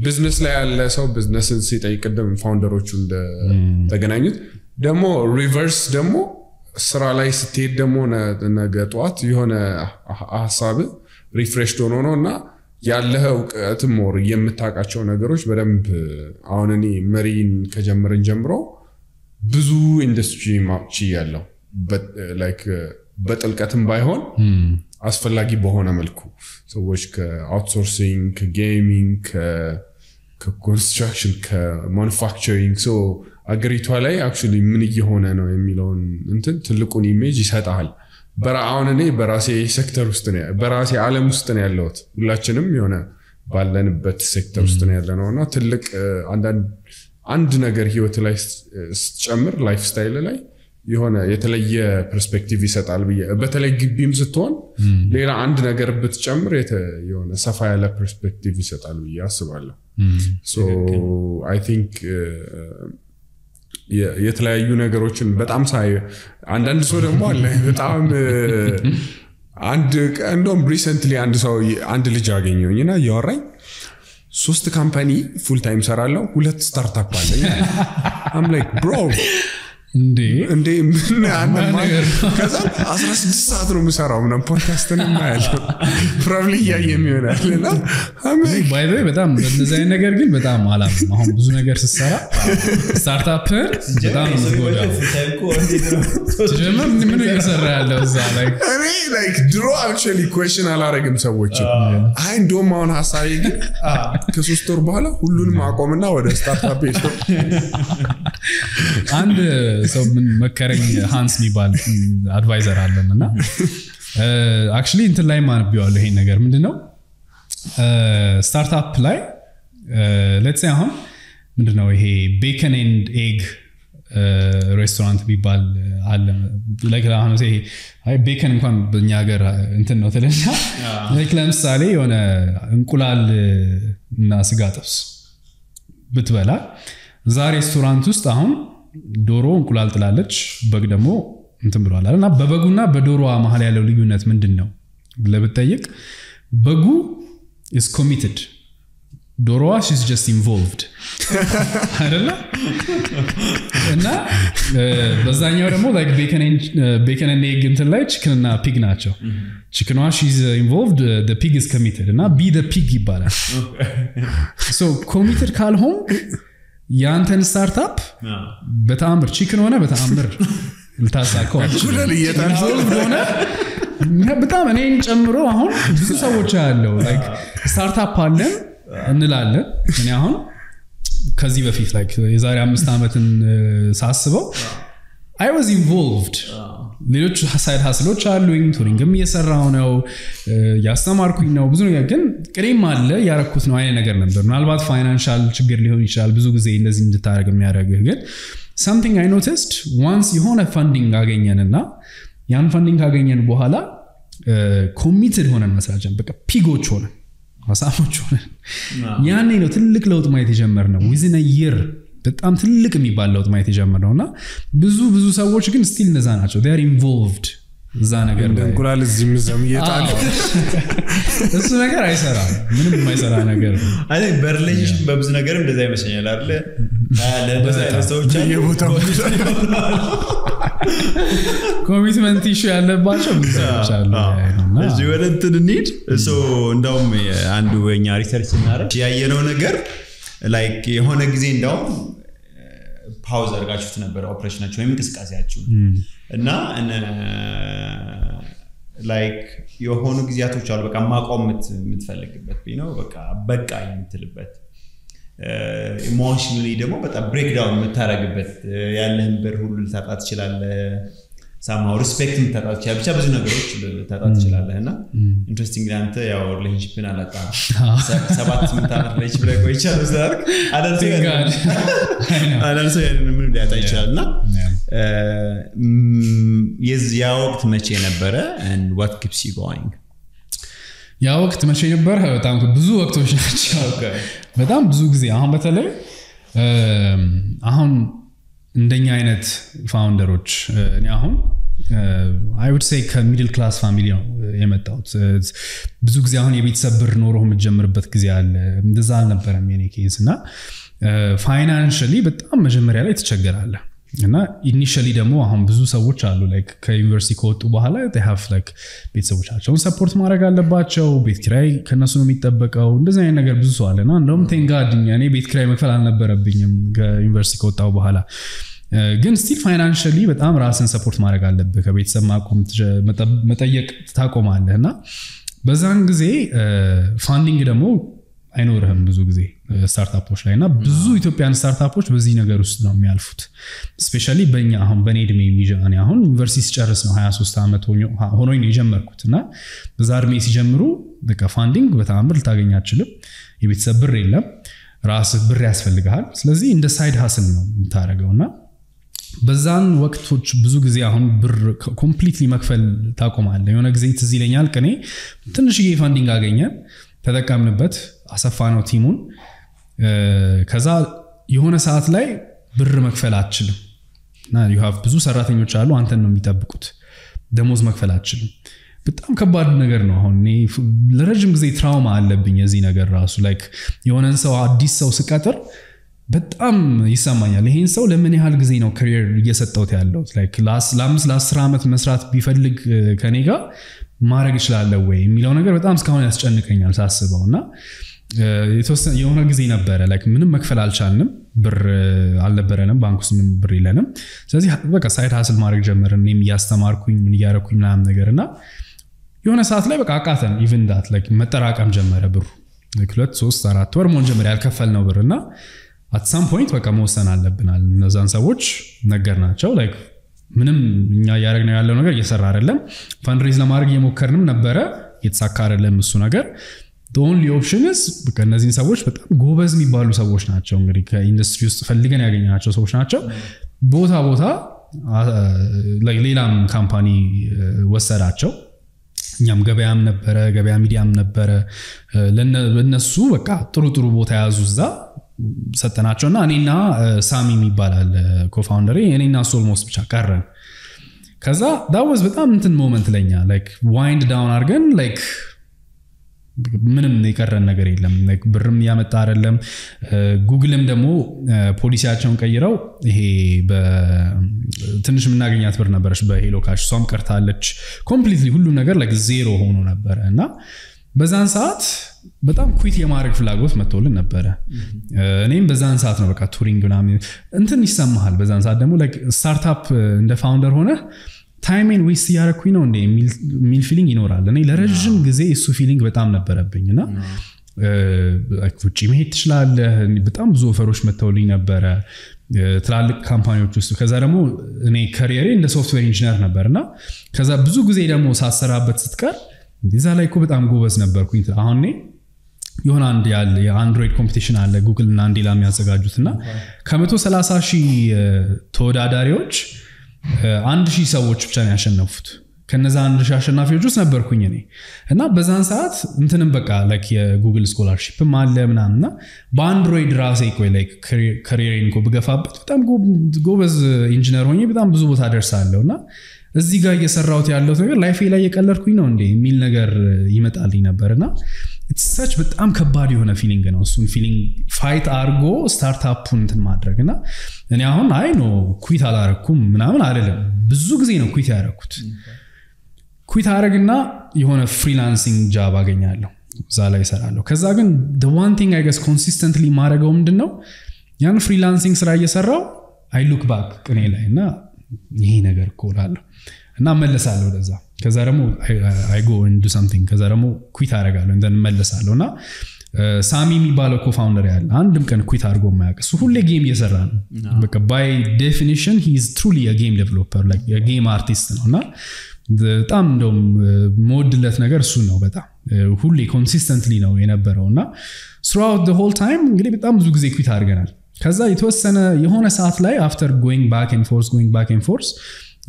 ቢዝነስ ላይ ያለ ሰው ቢዝነስን ሲጠይቅደም ፋውንደሮቹ እንደተገናኙት ደሞ ሪቨርስ ደሞ ስራ ላይ ስትሄድ ደሞ ነገጧት የሆነ ሐሳብ ሪፍሬሽ ዶኖ ነውና ያለህ ዕውቀት ሞር የምታቃቸው ነገሮች በደንብ አሁን እኔ መሪን ከጀመረን ጀምሮ ብዙ ኢንደስትሪ ማቺ ያለው ላይክ በጥልቀትም ባይሆን አስፈላጊ በሆነ መልኩ ሰዎች ከአውትሶርሲንግ ከጌሚንግ ከኮንስትራክሽን ከማኑፋክቸሪንግ ሶ አገሪቷ ላይ አክቹሊ ምን ይሆነ ነው የሚለውን እንትን ትልቁን ኢሜጅ ይሰጣል በራአውን እኔ በራሴ ሴክተር ውስጥ ነው በራሴ ዓለም ውስጥ ነው ያለሁት ሁላችንም የሆነ ባለንበት ሴክተር ውስጥ ነው ያለነውና ትልቅ አንድ አንድ ነገር ህይወት ላይ ስትጨምር ላይፍ ስታይል ላይ የሆነ የተለየ ፐርስፔክቲቭ ይሰጣል በተለይ ግቢም ስትሆን ሌላ አንድ ነገር ብትጨምር የሆነ ሰፋ ያለ ፐርስፔክቲቭ ይሰጣል ያስባለሁ ሶ አይ ቲንክ የተለያዩ ነገሮችን በጣም ሳይ አንድ አንድ ሰው ደግሞ አለ በጣም አንድ እንደውም ሪሰንትሊ አንድ ሰው አንድ ልጅ አገኘውኝና ያወራኝ ሶስት ካምፓኒ ፉል ታይም ሰራለው ሁለት ስታርታፕ አለኝ I'm like bro እንዴ እንዴ ምን አማማገር ከዛ አስራ ስድስት ሰዓት ነው የምሰራው ምናምን ፖድካስት ነው የማያለው ፕሮባብሊ ያየም ይሆናል እና አሜን ባይ ባይ በጣም እንደዚህ ነገር ግን በጣም አላም አሁን ብዙ ነገር ሲሰራ ስታርታፕ በጣም ዝጎዳው ጀመም ምን እየሰራ ያለው እዛ ላይ አይ ላይክ ድሮ አክቹሊ ኩዌስችን አላረግም ሰዎች አይ እንደውም አሁን ሐሳቤ ግን ከሶስት ወር በኋላ ሁሉንም አቆምና ወደ ስታርታፕ ሄደው አንድ so መከረኝ ሃንስ ሚባል አድቫይዘር አለና actually እንት ላይ ማርብ ያለው ይሄን ነገር ምንድነው ስታርታፕ ላይ let's say አሁን ምንድነው ይሄ bacon and egg ሬስቶራንት ቢባል አለ like አሁን say አይ bacon እንኳን በእኛ ሀገር እንት ነው ተለና like ለምሳሌ የሆነ እንቁላል እና ስጋ ጥብስ ብትበላ ዛሬ ሬስቶራንት ውስጥ አሁን ዶሮ እንቁላል ጥላለች በግ ደግሞ እንትን ብሏል አለና በበጉና በዶሮዋ መሃል ያለው ልዩነት ምንድነው ለብጠይቅ በጉ is committed ዶሮዋ is just involved አይደለ እና በዛኛው ደግሞ like bacon and bacon and egg እንትን ላይ chicken እና pig ናቸው chicken wash is involved the pig is committed እና be the pig ይባላል so committed ካልሆን ያንተን ስታርታፕ በታምር ቺክን ሆነ በታምር እንታሳቀው ኩኩሉ የታምር ሆነ በጣም እኔን ጨምሮ አሁን ብዙ ሰዎች አለው ላይክ ስታርታፕ አለን እንላለን እኔ አሁን ከዚህ በፊት like የዛሬ አምስት አመትን ሳስበው I was involved. ሌሎች ሳይድ ሀስሎች አሉኝ ቱሪንግም እየሰራው ነው ያስተማርኩኝ ነው ብዙ ነገር ግን ቅሬም አለ ያረኩት ነው አይነ ነገር ነበር ምናልባት ፋይናንሻል ችግር ሊሆን ይችላል ብዙ ጊዜ እንደዚህ እንድታረግ የሚያደርገው ግን something I noticed once የሆነ funding አገኘንና ያን funding አገኘን በኋላ committed ሆነን መስራት ጀመርን በቃ ፒጎች ሆነን ማሳሞች ሆነን ያኔ ነው ትልቅ ለውጥ ማየት የጀመርነው within a year በጣም ትልቅ የሚባል ለውጥ ማየት የጀመረውና ብዙ ብዙ ሰዎች ግን still እንደዛ ናቸው they are involved እዛ ነገር ላይ እንቁላል እዚህም እዛም እየጣለ እሱ ነገር አይሰራም ምንም አይሰራ ነገር አይ ቲንክ በሪሌሽን በብዙ ነገር እንደዛ ይመስለኛል አይደል አለ በዛ ሰዎች የቦታው ኮሚትመንት ኢሹ ያለባቸው ይችላል እዚህ ወለንት ኒድ ሶ እንደውም አንዱ በእኛ ሪሰርች እናረግ ያየነው ነገር like የሆነ ጊዜ እንደው ፓውዝ አርጋችሁት ነበር ኦፕሬሽናችሁ ወይስ ቅስቀሳችሁ እና like የሆኑ ግዚያቶች አሉ በቃ ማቆም የምትፈልግበት ነው በቃ በቃ የምትልበት ኢሞሽናሊ ደግሞ በቃ ብሬክ ዳውን የምታረግበት ያለህን በር ሁሉ ልታጣት ትችላለህ somehow respecting ተጣጣች ብቻ ብዙ ነገሮች ተጣጣች ይችላልና interesting አንተ ያው ሪሌሽንሺፕን አላጣ ሰባት ስምንት አመት ላይ ይችላል ቆይቻለሁ ዛርክ አዳንስ ያለው አዳንስ ያለው ምን ዳታ ይችላልና የዚያ ወቅት መቼ ነበረ and what keeps you going ያ ወቅት መቼ ነበር በጣም ብዙ ወቅቶች ናቸው በጣም ብዙ ጊዜ አሁን በተለይ አሁን እንደኛ አይነት ፋውንደሮች እኔ አሁን I would say ከሚድል ክላስ ፋሚሊ ነው የመጣሁት ብዙ ጊዜ አሁን የቤተሰብ ብር ኖሮህ መጀመርበት ጊዜ አለ እንደዛ አልነበረም የኔ ኬስና ፋይናንሻሊ በጣም መጀመሪያ ላይ ተቸገራለህ እና ኢኒሺያሊ ደግሞ አሁን ብዙ ሰዎች አሉ ላይክ ከዩኒቨርሲቲ ከወጡ በኋላ they have like ቤተሰቦቻቸውን ሰፖርት ማድረግ አለባቸው ቤት ኪራይ ከነሱ ነው የሚጠበቀው እንደዚህ አይነት ነገር ብዙ ሰው አለና እንደውም thank god እኔ ቤት ኪራይ መክፈል አልነበረብኝም ከዩኒቨርሲቲ ከወጣው በኋላ ግን still financially በጣም ራስን ሰፖርት ማድረግ አለበት ከቤተሰብ ማቆም መጠየቅ ታቆማለህና በዛን ጊዜ ፋንዲንግ ደግሞ አይኖርህም ብዙ ጊዜ ስታርታፖች ላይና ብዙ ኢትዮጵያን ስታርታፖች በዚህ ነገር ውስጥ ነው የሚያልፉት ስፔሻሊ በእኛ አሁን በኔድሜ ሚጃኒ አሁን ዩኒቨርሲቲ ሲጨርስ ነው ሃያ ሶስት አመት ሆኖኝ ነው የጀመርኩትና በዛርሜ ሲጀምሩ በቃ ፋንዲንግ በጣም ብር ታገኛችልም የቤተሰብ ብር የለም ራስ ብር ያስፈልጋል ስለዚህ እንደ ሳይድ ሀስል ነው የምታረገውና በዛን ወቅቶች ብዙ ጊዜ አሁን ብር ኮምፕሊትሊ መክፈል ታቆማለህ የሆነ ጊዜ ትዝይለኛል ከኔ ትንሽዬ ፋንዲንግ አገኘ ተጠቃምንበት አሰፋነው ቲሙን ከዛ የሆነ ሰዓት ላይ ብር መክፈል አችልም እና you have ብዙ ሰራተኞች አሉ አንተን ነው የሚጠብቁት ደሞዝ መክፈል አችልም በጣም ከባድ ነገር ነው አሁን እኔ ለረጅም ጊዜ ትራውማ አለብኝ እዚህ ነገር ራሱ like የሆነን ሰው አዲስ ሰው ስቀጥር በጣም ይሰማኛል ይሄን ሰው ለምን ያህል ጊዜ ነው career እየሰጠውት ያለው like last last አስር አመት መስራት ቢፈልግ ከኔ ጋር ማረግ ይችላል ወይ የሚለው ነገር በጣም እስካሁን ያስጨንቀኛል ሳስበውና የተወሰነ የሆነ ጊዜ ነበር like ምንም መክፈል አልቻልንም ብር አልነበረንም ባንኩስም ብር ይለንም ስለዚህ በቃ ሳይድ ሀስል ማድረግ ጀመርን እኔም ያስተማርኩኝ ምን ያረኩኝ ምናምን ነገርና የሆነ ሰዓት ላይ በቃ አቃተን even that like መጠራቀም ጀመረ ብሩ ለክለት ሶስት አራት ወር ሞን ጀመረ ያልከፈልነው ብርና at some point በቃ መወሰን አለብናል እነዛን ሰዎች ነገርናቸው like ምንም እኛ ያረግነው ያለው ነገር እየሰራ አይደለም ፈንድ ሬዝ ለማድረግ የሞከርንም ነበረ የተሳካ አይደለም እሱ ነገር the only option is በእነዚህን ሰዎች በጣም ጎበዝ የሚባሉ ሰዎች ናቸው እንግዲህ ከኢንዱስትሪ ውስጥ ፈልገን ያገኘናቸው ሰዎች ናቸው ቦታ ቦታ ሌላም ካምፓኒ ወሰዳቸው እኛም ገበያም ነበረ ገበያ ሚዲያም ነበረ ለነሱ በቃ ጥሩ ጥሩ ቦታ ያዙዛ ሰጠናቸውና እኔና ሳሚ የሚባላል ኮፋውንደር እኔና ሶልሞስ ብቻ ቀረን ከዛ that was በጣም እንትን ሞመንት ለኛ like wind down አድርገን like ምንም የቀረን ነገር የለም like ብርም ያመጣ አይደለም ጉግልም ደግሞ ፖሊሲያቸውን ቀይረው ይሄ በትንሽ ምናገኛት ብር ነበርሽ በሄሎ ካሽ ሷም ቀርታለች completely ሁሉ ነገር like zero ሆኖ ነበርና በዛን ሰዓት በጣም ኩዊት የማድረግ ፍላጎት መጥቶልን ነበር እኔም በዛን ሰዓት ነው በቃ ቱሪንግ ምናምን እንትን ይሰማሃል በዛን ሰዓት ደግሞ like startup እንደ founder ሆነ ታይሜን ዌስት ያረኩኝ ነው እንደ ሚል ፊሊንግ ይኖራል ለኔ ለረጅም ጊዜ እሱ ፊሊንግ በጣም ነበረብኝና ውጪ መሄድ ትችላለህ በጣም ብዙ ኦፈሮች መተውልኝ ነበር ትላልቅ ካምፓኒዎች ውስጥ ከዛ ደግሞ እኔ ካሪየሬ እንደ ሶፍትዌር ኢንጂነር ነበርና ከዛ ብዙ ጊዜ ደግሞ ሳሰራበት ስትቀር እንደዛ ላይኮ በጣም ጎበዝ ነበርኩኝ አሁን እኔ ይሁን አንድ ያለ አንድሮይድ ኮምፒቲሽን አለ ጉግል እና አንዲላ የሚያዘጋጁትና ከ130ሺህ ተወዳዳሪዎች one thousand ሰዎች ብቻ ነው ያሸነፉት ከነዛ አንድ ሺህ አሸናፊዎች ውስጥ ነበርኩኝ እኔ እና በዛን ሰዓት እንትንም በቃ ላይክ የጉግል ስኮላርሺፕ ማለምናና በአንድሮይድ ራሴ ቆይ ላይክ ካሪየሪን ኮ በገፋበት በጣም ጎበዝ ኢንጂነር ሆኜ በጣም ብዙ ቦታ ደርሳለሁና እዚህ ጋር እየሰራሁት ያለው ነገር ላይፍ ላይ የቀለልኩኝ ነው እንዴ ሚል ነገር ይመጣልኝ ነበርና it's such በጣም ከባድ የሆነ ፊሊንግ ነው እሱን ፊሊንግ ፋይት አርጎ ስታርታፑን እንትን ማድረግና እኔ አሁን አይ ኖ ኩዊት አላረኩም ምናምን አይደለም ብዙ ጊዜ ነው ኩዊት ያረኩት ኩዊት አረግና የሆነ ፍሪላንሲንግ ጃብ አገኛለሁ እዛ ላይ እሰራለሁ ከዛ ግን the one thing I guess consistently ማረገው ምንድነው ያን ፍሪላንሲንግ ስራ እየሰራው I look back እኔ ላይና ይሄ ነገር ቆራለሁ እና መልሳለሁ ወደዛ ከዛ ደግሞ I go and do something ከዛ ደግሞ ኩዊት አረጋለሁ እንደን መልሳለሁና ሳሚ የሚባለው ኮፋውንደር ያለ አንድም ቀን ኩዊት አርጎ ማያውቅ እሱ ሁሌ ጌም እየሰራ ነው በቃ by definition he is truly a game developer like a game artist ነውና በጣም እንደም ሞድለት ነገር እሱ ነው በጣም ሁሌ ኮንሲስተንትሊ ነው የነበረውና throughout the whole time እንግዲህ በጣም ብዙ ጊዜ ኩዊት አርገናል ከዛ የተወሰነ የሆነ ሰዓት ላይ after going back and forth going back and forth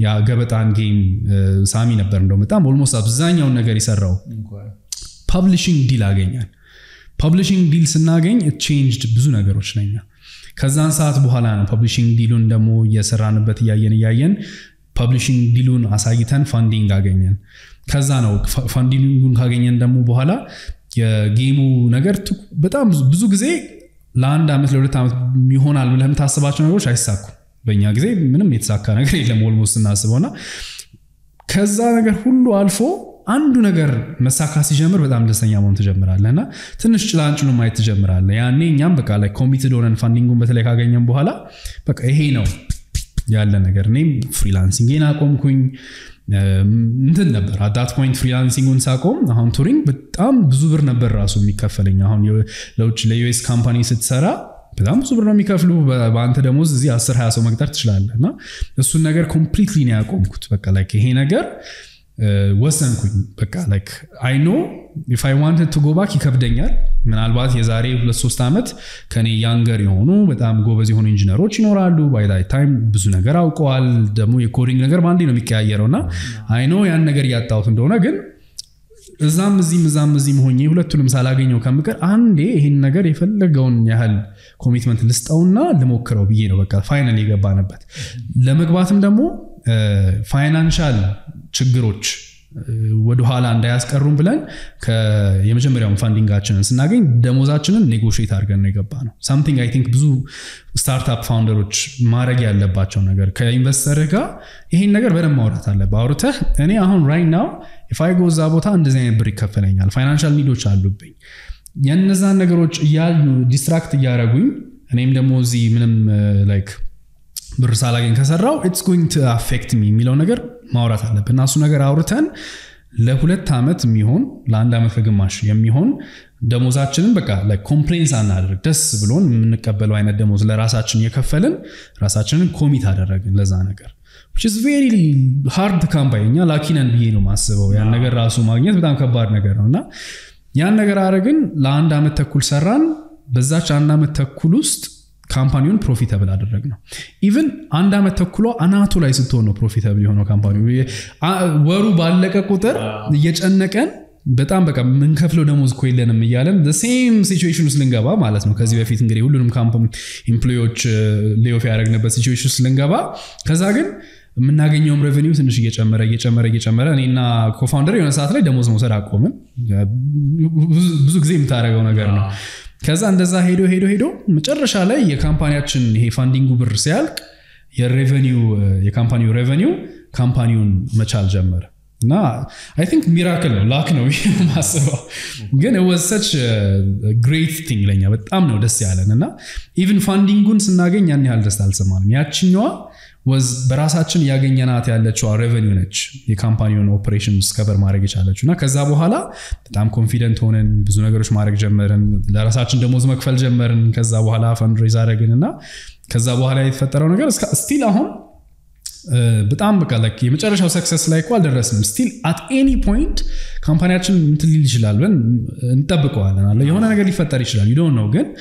ያ ገበጣን ጌም ሳሚ ነበር እንደው በጣም almost አብዛኛው ነገር ይሰራው ፐብሊሺንግ ዲል አገኛል ፐብሊሺንግ ዲል ስናገኝ it changed ብዙ ነገሮች ለኛ ከዛን ሰዓት በኋላ ነው ፐብሊሺንግ ዲሉን ደግሞ እየሰራንበት ያየን ያየን ፐብሊሺንግ ዲሉን አሳይተን ፋንዲንግ አገኘን ከዛ ነው ፋንዲንጉን ካገኘን ደግሞ በኋላ የጌሙ ነገር በጣም ብዙ ጊዜ ለአንድ አመት ለሁለት አመት ይሆናል ለምን ታስባቸው ነገሮች አይሳኩ በእኛ ጊዜ ምንም የተሳካ ነገር የለም almost እናስበውና ከዛ ነገር ሁሉ አልፎ አንዱ ነገር መሳካት ሲጀምር በጣም ደስተኛ መሆን ተጀምራለና ትንሽ ጭላንጭሉ ማየት ተጀምራለ ያኔ እኛም በቃ ላይ ኮሚትድ ሆነን ፋንዲንጉን በተለይ ካገኘን በኋላ በቃ ይሄ ነው ያለ ነገር እኔም ፍሪላንሲንግን አቆምኩኝ እንትን ነበር at that point freelancing-ን ሳቆም አሁን ቱሪንግ በጣም ብዙ ብር ነበር ራሱ የሚከፈለኝ አሁን ለውጭ ለዩኤስ ካምፓኒ ስትሰራ በጣም ብዙ ብር ነው የሚከፍሉ በአንተ ደግሞ እዚህ ten twenty ሰው መቅጠር ትችላለህና እሱ ነገር completely ነው ያቆምኩት በቃ like ይሄ ነገር ወሰንኩኝ በቃ like I know if I wanted to go back ይከብደኛል ምናልባት የዛሬ two three አመት ከኔ ያንገር የሆኑ በጣም ጎበዝ የሆኑ ኢንጂነሮች ይኖራሉ by that time ብዙ ነገር አውቀዋል ደግሞ የኮዲንግ ነገር ባንዴ ነው የሚቀያየረውና I know ያን ነገር ያጣሁት እንደሆነ ግን እዛም እዚህም እዛም እዚህም ሆኜ ሁለቱንም ሳላገኘው ከመቀር አንዴ ይሄን ነገር የፈለገውን ያህል ኮሚትመንት ልስጣውና ለሞከረው ብዬ ነው በቃ ፋይናል ይገባናበት ለመግባትም ደግሞ ፋይናንሻል ችግሮች ወደ ኋላ እንዳያስቀሩን ብለን ከየመጀመሪያው ፋንዲንጋችንን ስናገኝ ደሞዛችንን ኔጎሺየት አድርገን ነው የገባነው something I think ብዙ ስታርታፕ ፋውንደሮች ማረግ ያለባቸው ነገር ከኢንቨስተር ጋር ይሄን ነገር በደንብ ማውራት አለበት አውርተህ እኔ አሁን right now if I go za ቦታ እንደዚህ አይነት ብር ይከፈለኛል ፋይናንሻል ኒዶች አሉብኝ የነዛን ነገሮች ያሉ ዲስትራክት ያረጉኝ እኔም ደግሞ እዚህ ምንም like ብር ሳላገኝ ከሰራው it's going to affect me የሚለው ነገር ማውራት አለብን አሱ ነገር አውርተን ለሁለት አመት የሚሆን ለአንድ አመት ከግማሽ የሚሆን ደሞዛችንን በቃ like complaints አናደርግ ደስ ብሎን የምንቀበለው አይነት ደሞዝ ለራሳችን የከፈልን ራሳችንን ኮሚት አደረግን ለዛ ነገር which is very hard campaign ያ ላኪነን ብዬ ነው ማስበው ያን ነገር ራሱ ማግኘት በጣም ከባድ ነገር ነውና ያን ነገር አረግን ለአንድ አመት ተኩል ሰራን በዛች አንድ አመት ተኩል ውስጥ ካምፓኒውን ፕሮፊታብል አደረግነው ኢቭን አንድ አመት ተኩሎ አናቱ ላይ ስትሆን ነው ፕሮፊታብል የሆነው ካምፓኒው ወሩ ባለቀ ቁጥር እየጨነቀን በጣም በቃ ምን ከፍለው ደሞዝ እኮ የለንም ይያለን the same situation ውስጥ ልንገባ ማለት ነው ከዚህ በፊት እንግዲህ ሁሉንም ካምፓኒ ኢምፕሎይዎች ሌኦፍ ያደረግንበት situation ውስጥ ልንገባ ከዛ ግን ምናገኘውም revenue ትንሽ እየጨመረ እየጨመረ እየጨመረ እኔና co-founder የሆነ ሰዓት ላይ ደሞዝ መውሰድ አቆምን ብዙ ጊዜ የምታረጋው ነገር ነው ከዛ እንደዛ ሄዶ ሄዶ ሄዶ መጨረሻ ላይ የካምፓኒያችን ይሄ ፋንዲንጉ ብር ሲያልቅ የሬቨኒው የካምፓኒው ሬቨኒው ካምፓኒውን መቻል ጀመረ Nah, I think miracle no, luck no. Again, it was such a great thing. But I'm not just saying that. Even funding guns na again, yani hal just also man. Yachinoa was berasachin yagen yana ati hal chua revenue nech. The company on operations cover marage chala chuna. Kaza bohala, I'm confident honen bizunagerush marage jammeran. Berasachin demos makfel jammeran. Kaza bohala fundraiser again na. Kaza bohala itfatara nagar. Still ahon. But I'm like, you know, success like well, the rest still at any point, company action you don't know again.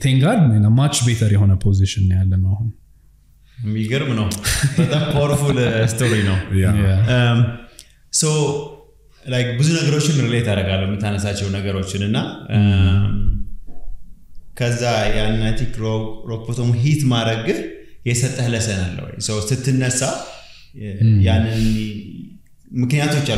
Thank God, in a much better position. I don't know. But a powerful uh, story, no? Yeah. yeah. Um, so, like, business related, I'm going to say, Yes, it's a So, it's a Yani, we can't do it.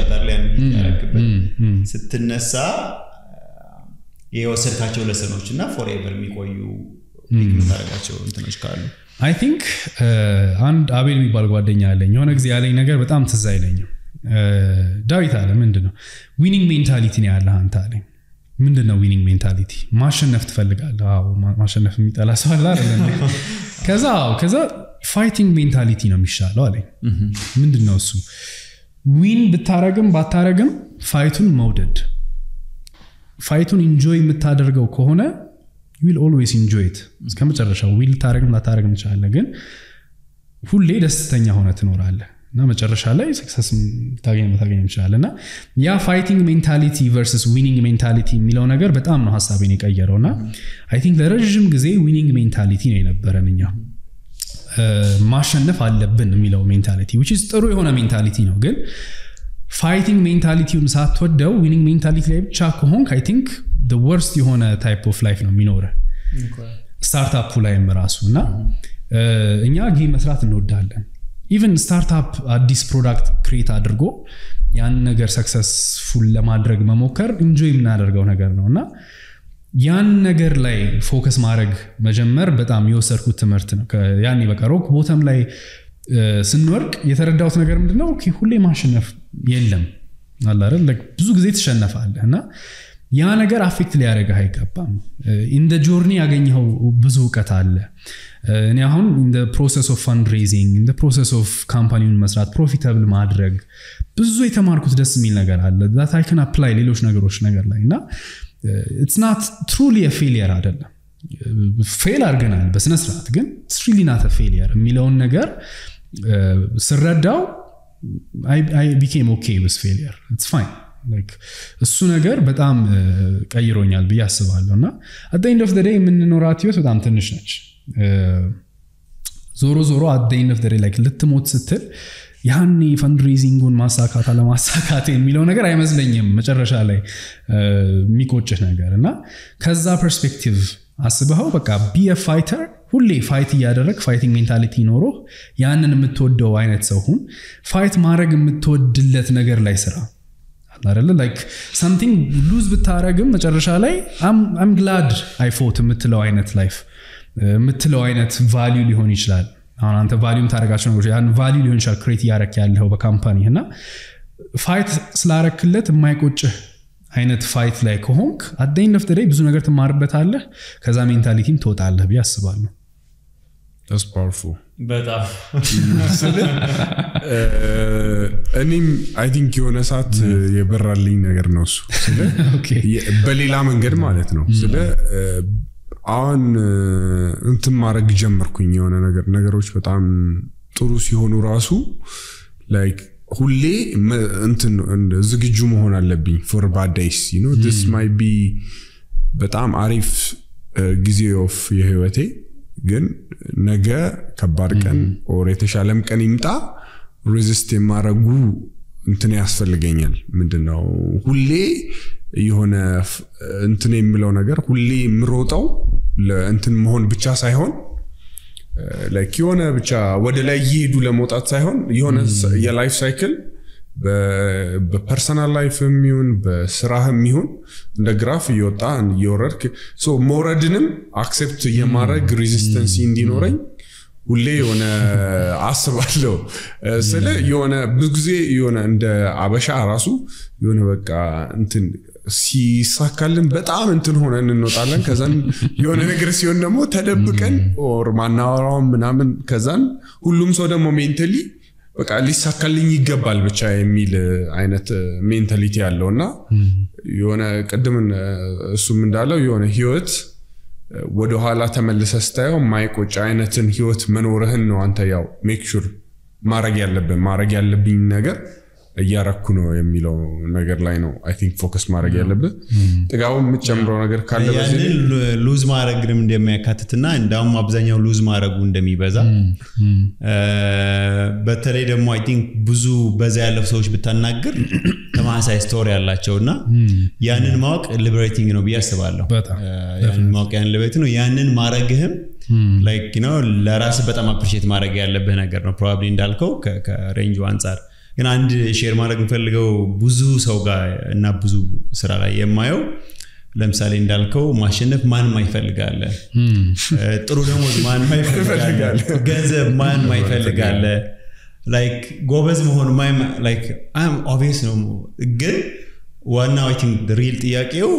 It's a lesson forever. You international. I think, and I will be Balguadina, you know, exactly, but I'm Tazaling. Dawit Abraham, Mindano. Winning mentality in Adlantari. Mindano winning mentality. Mashaneft Felgal, Mashaneft Mitalas. Kaza, kaza fighting mentality no mishalo ale. Mindinno su. Win bitaragam bataragam fightun mawded. Fightun enjoy mitadergew kohone you will always enjoy it. Iskamacherashaw will taragam lataragam challegen. Hulle destenya hone tinoralle. Na mecherasha lay success tagem tagem chalena. Ya fighting mentality versus winning mentality milaw ነገር በጣም ነው ሐሳቤን የቀየረውና I think ለረጅም ጊዜ winning mentality ነው የነበረንኛ ማሸነፍ አለብን የሚለው mentality which is ጥሩ የሆነ mentality ነው ግን fighting mentality ውን ሳትወደው winning mentality ላይ ብቻ ከሆንክ I think the worst የሆነ type of life ነው የሚኖረው startup ላይም ራሱና እኛ ጌም መስራት እንወዳለን Even startup at this product create adergo, yan nagar successful la madrag mamokar enjoy min adergo nagar no na. Yan nagar lay focus marag majemmer betam yoserku temert no. Yani bakarok botam lay sinwork yeteradawt nagar mdna okay hulle mashnaf yellam. Allah rel like ብዙ ጊዜ ተሸነፋለህ እና ያ ነገር አፌክት ሊያረጋ አይገባም in the journey ያገኘው ብዙ ዕውቀት አለ እኔ አሁን in the process of fundraising in the process of company መስራት profitable ማድረግ ብዙ የተማርኩት ደስ የሚል ነገር አለ that I can apply ሌሎች ነገሮች ነገር ላይና it's not truly a failure አይደለም fail አድርገናል በስነ ስርዓት ግን it's really not a failure የሚለውን ነገር ስረዳው I I became okay with failure it's fine Like, sunagar, but I'm kaironyal biyasvalona. At the end of the day, min noratios with am tenishnach. Zoro zoro at the end of the day, like litmot sitter. Yani fundraising gun masakat ala masakat in milonagar I mazlenyem. Mecherasha lay mikochnagar na. Kaza perspective asbaho baka be a fighter. Hulle fight yaderek fighting mentality noro. Yanen mitoddo aynet sohun. Fight marag mitod dillet nagar laysera. Like something lose with Taragum, I'm I'm glad I fought a Mitteloinet life. Mitteloinet value Lihonishal. And the value Taragachon, value Lihonishal create Yarakal of a company. Fight Slaraklet, my coach. I net fight like honk. At the end of the day, Zunagat Marbetale, Kazam mentality total. Yes, that's powerful. Better. I think you understand. You better learn again, no. Okay. Belly lamen ger malet no. So, on, untum marag jammer kuni ona nagar nagaroch betam torusi honu rasu like hulle untum and zugijum hona lebi for bad days. You know this might be betam arif gizi of yehwete. Again, naga kabarkan or eteshalem kanimta resist maragu intene asfelgenyal mindinao hulle yihone intene milaw nagar hulle mrotaw le inten mhon bicha saihon like yihone bicha wede lay yidu lemotat saihon yihone ya life cycle be be personal life miyun be sirah miyun the graph yota and yorer so moradinum accept yemarag resistance indinoray ولي يونا عصب علو سلا يونا بزجزي يونا عند عبشة راسه يونا بقى أنتن سي ساكلم بتعامل أنتن هنا إنه تعلم كذن يونا نجلس يونا مو تدبكن أو معنا رام بنعمل كذن كلهم صار مومنتلي بقى اللي ساكلين يقبل بتشاي ميل عينة مينتاليتي علونا يونا قدمن سومن داله يونا هيوت ودو هالا تملس استايو مايكو جاينتن هيوت منورهن وانت ياو ميك شور ما راجع لبن ما راجع لبين نجر ياركونو يميلو نجر لاينو I think focus ما راجع لبن تجاو متشمرو نجر كله يعني لوز ما راجع من دم كاتتنا إن دام أبزانيا لوز ما راجعون دمي بذا بترى دم I think بزو بذا ألف سويش بتن نجر تمام ساي ستوري الله تشوفنا يعني الماك liberating إنه بيستبالله يعني الماك يعني liberating إنه يعني مارجهم like you know لراس بتأمل برشيت مارجع لبهنا كرنا probably إن دالكو ك ك range وانصار يعني عند شير مارجن فلقو بزو سوقا نبزو سرعة يمايو ለምሳሌ እንዳልከው ማሸነፍ ማን ማይፈልጋለ ጥሩ ደግሞ ማን ማይፈልጋለ ገንዘብ ማን ማይፈልጋለ like ጎበዝ መሆን ማይ like I'm obvious ነው ግን ዋናው I think the real ጥያቄው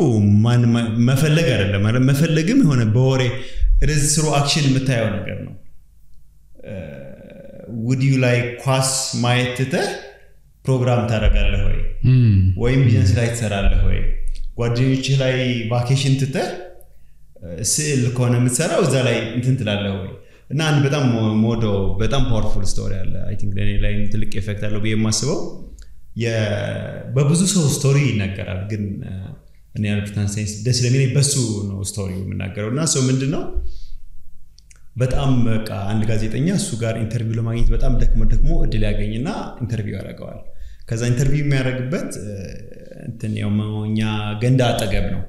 ማን መፈለግ አይደለም ማለት መፈለግም ሆነ በወሬ it is through action የምታየው ነገር ነው would you like ኳስ ማየት ትተህ ፕሮግራም ታደርጋለህ ወይ ወይም ቢዝነስ ላይ ትሰራለህ ወይ ጓደኞች ላይ vacation ትተህ ስዕል ከሆነ የምትሰራው እዛ ላይ እንትን ትላለህ ወይ እና አንድ በጣም ሞዶ በጣም ፓወርፉል ስቶሪ አለ አይ ቲንክ ለኔ ላይ ትልቅ ኢፌክት አለው በየማስበው የበብዙ ሰው ስቶሪ ይነገራል ግን እኔ አልፍታን ሳይንስ ደስ ለኔ በሱ ነው ስቶሪው የምናገረውና ሰው ምንድነው በጣም በቃ አንድ ጋዜጠኛ እሱ ጋር ኢንተርቪው ለማግኘት በጣም ደክሞ ደክሞ እድል ያገኝና ኢንተርቪው ያደርጋል ከዛ ኢንተርቪው የሚያደርግበት እንትን ያው ማውኛ ገንዳ አጠገብ ነው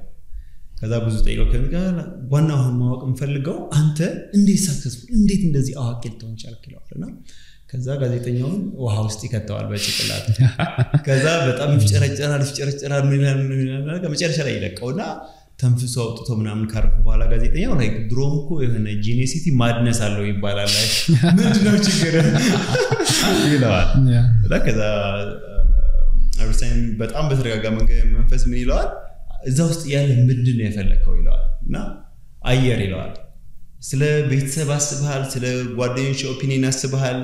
ከዛ ብዙ ጠይቆ ከነገር ዋናው ማወቅ እንፈልገው አንተ እንዴት ሰክሰስፉል እንዴት እንደዚህ አዋቂ ልትሆን ቻልክ ይለዋልና ከዛ ጋዜጠኛው ውሃ ውስጥ ይከተዋል በጭቅላት ከዛ በጣም ፍጨረጨራል ፍጨረጨራል ምን ያለ ከመጨረሻ ላይ ይለቀውና ተንፍሶ አውጥቶ ምናምን ካርኩ በኋላ ጋዜጠኛው ላይ ድሮምኩ የሆነ ጂኒሲቲ ማድነስ አለው ይባላል አይ ምንድነው ችግር ይለዋል ለከዛ አብዛኝ በጣም በተረጋጋ መንፈስ ምን ይለዋል እዛ ውስጥ ያለ ምንድነው የፈለከው ይለዋልና አየር ይለዋል ስለ ቤተሰብ አስበሃል ስለ ጓደኞች ኦፒኒየን አስበሃል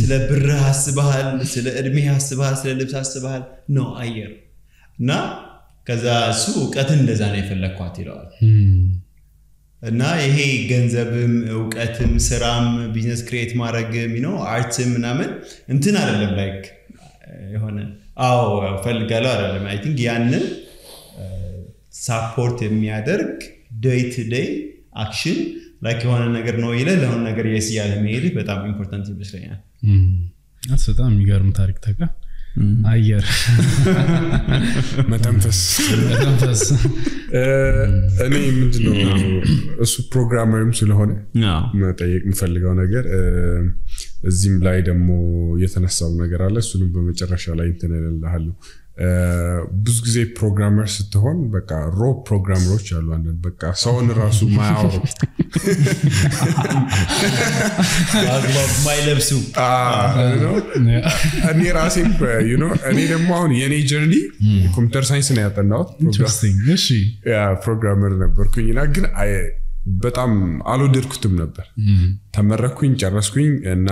ስለ ብር አስበሃል ስለ እድሜ አስበሃል ስለ ልብስ አስበሃል ነው አየርና ከዛ ሱቀት እንደዛ ነው የፈለኳት ይለዋል እና ይሄ ገንዘብም ዕውቀትም ስራም ቢዝነስ ክሬት ማድረግም you know አርትም ምናምን እንትን አይደለም like የሆነ አው ፈልጋለሁ አይደለም I think ያንን support የሚያደርግ day to day action like የሆነ ነገር ነው ይላል ለሆነ ነገር yes ያለ መሄድ በጣም important ይመስለኛል አስ በጣም የሚገርም ታሪክ ታካ አየር መተንፈስ መተንፈስ እኔ ምንድነው እሱ ፕሮግራመርም ስለሆነ መጠየቅ የምፈልገው ነገር እዚህም ላይ ደግሞ የተነሳው ነገር አለ እሱንም በመጨረሻ ላይ እንተነላለሁ ብዙ ጊዜ ፕሮግራመር ስትሆን በቃ ሮ ፕሮግራመሮች አሉ አንደን በቃ ሰውን ራሱ ማያወሩ አግባብ ማይለብሱ አዎ እኔ ራሴ you know እኔ ደግሞ አሁን የኔ ጀርኒ ኮምፒውተር ሳይንስ ነው ያጠናሁት ኢንትረስቲንግ እሺ ያ ፕሮግራመር ነበርኩኝና ግን አይ በጣም አልወደድኩትም ነበር ተመረኩኝ ጨረስኩኝ እና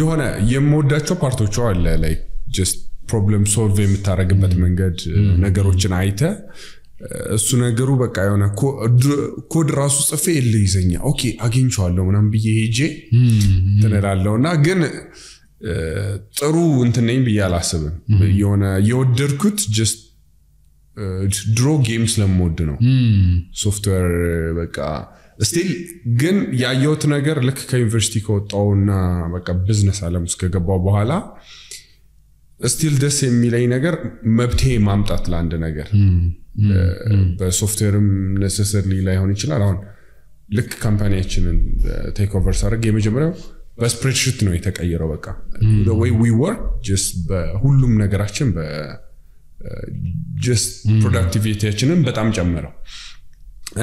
የሆነ የሞዳቸው ፓርቶቹ አለ like just problem solve የምታረግበት መንገድ ነገሮችን አይተ እሱ ነገሩ በቃ የሆነ ኮድ ራሱ ጽፌ ይልይዘኛ ኦኬ አገኝቻለሁ ምናም ብዬ ሄጄ ተነራለውና ግን ጥሩ እንትን ነኝ ብዬ አላሰብም የሆነ የወደድኩት just ድሮ ጌምስ ለምወድ ነው ሶፍትዌር በቃ still ግን ያየሁት ነገር ልክ ከዩኒቨርሲቲ ከወጣውና በቃ ቢዝነስ ዓለም ውስጥ ከገባው በኋላ still ደስ የሚለኝ ነገር መብቴ ማምጣት ለአንድ ነገር በሶፍትዌርም necessarily ላይሆን ይችላል አሁን ልክ ካምፓኒያችንን ቴክ ኦቨር ሳደርግ የመጀመሪያው በስፕሬድሺት ነው የተቀየረው በቃ the way we work just በሁሉም ነገራችን በ just productivity-ያችንን በጣም ጨመረው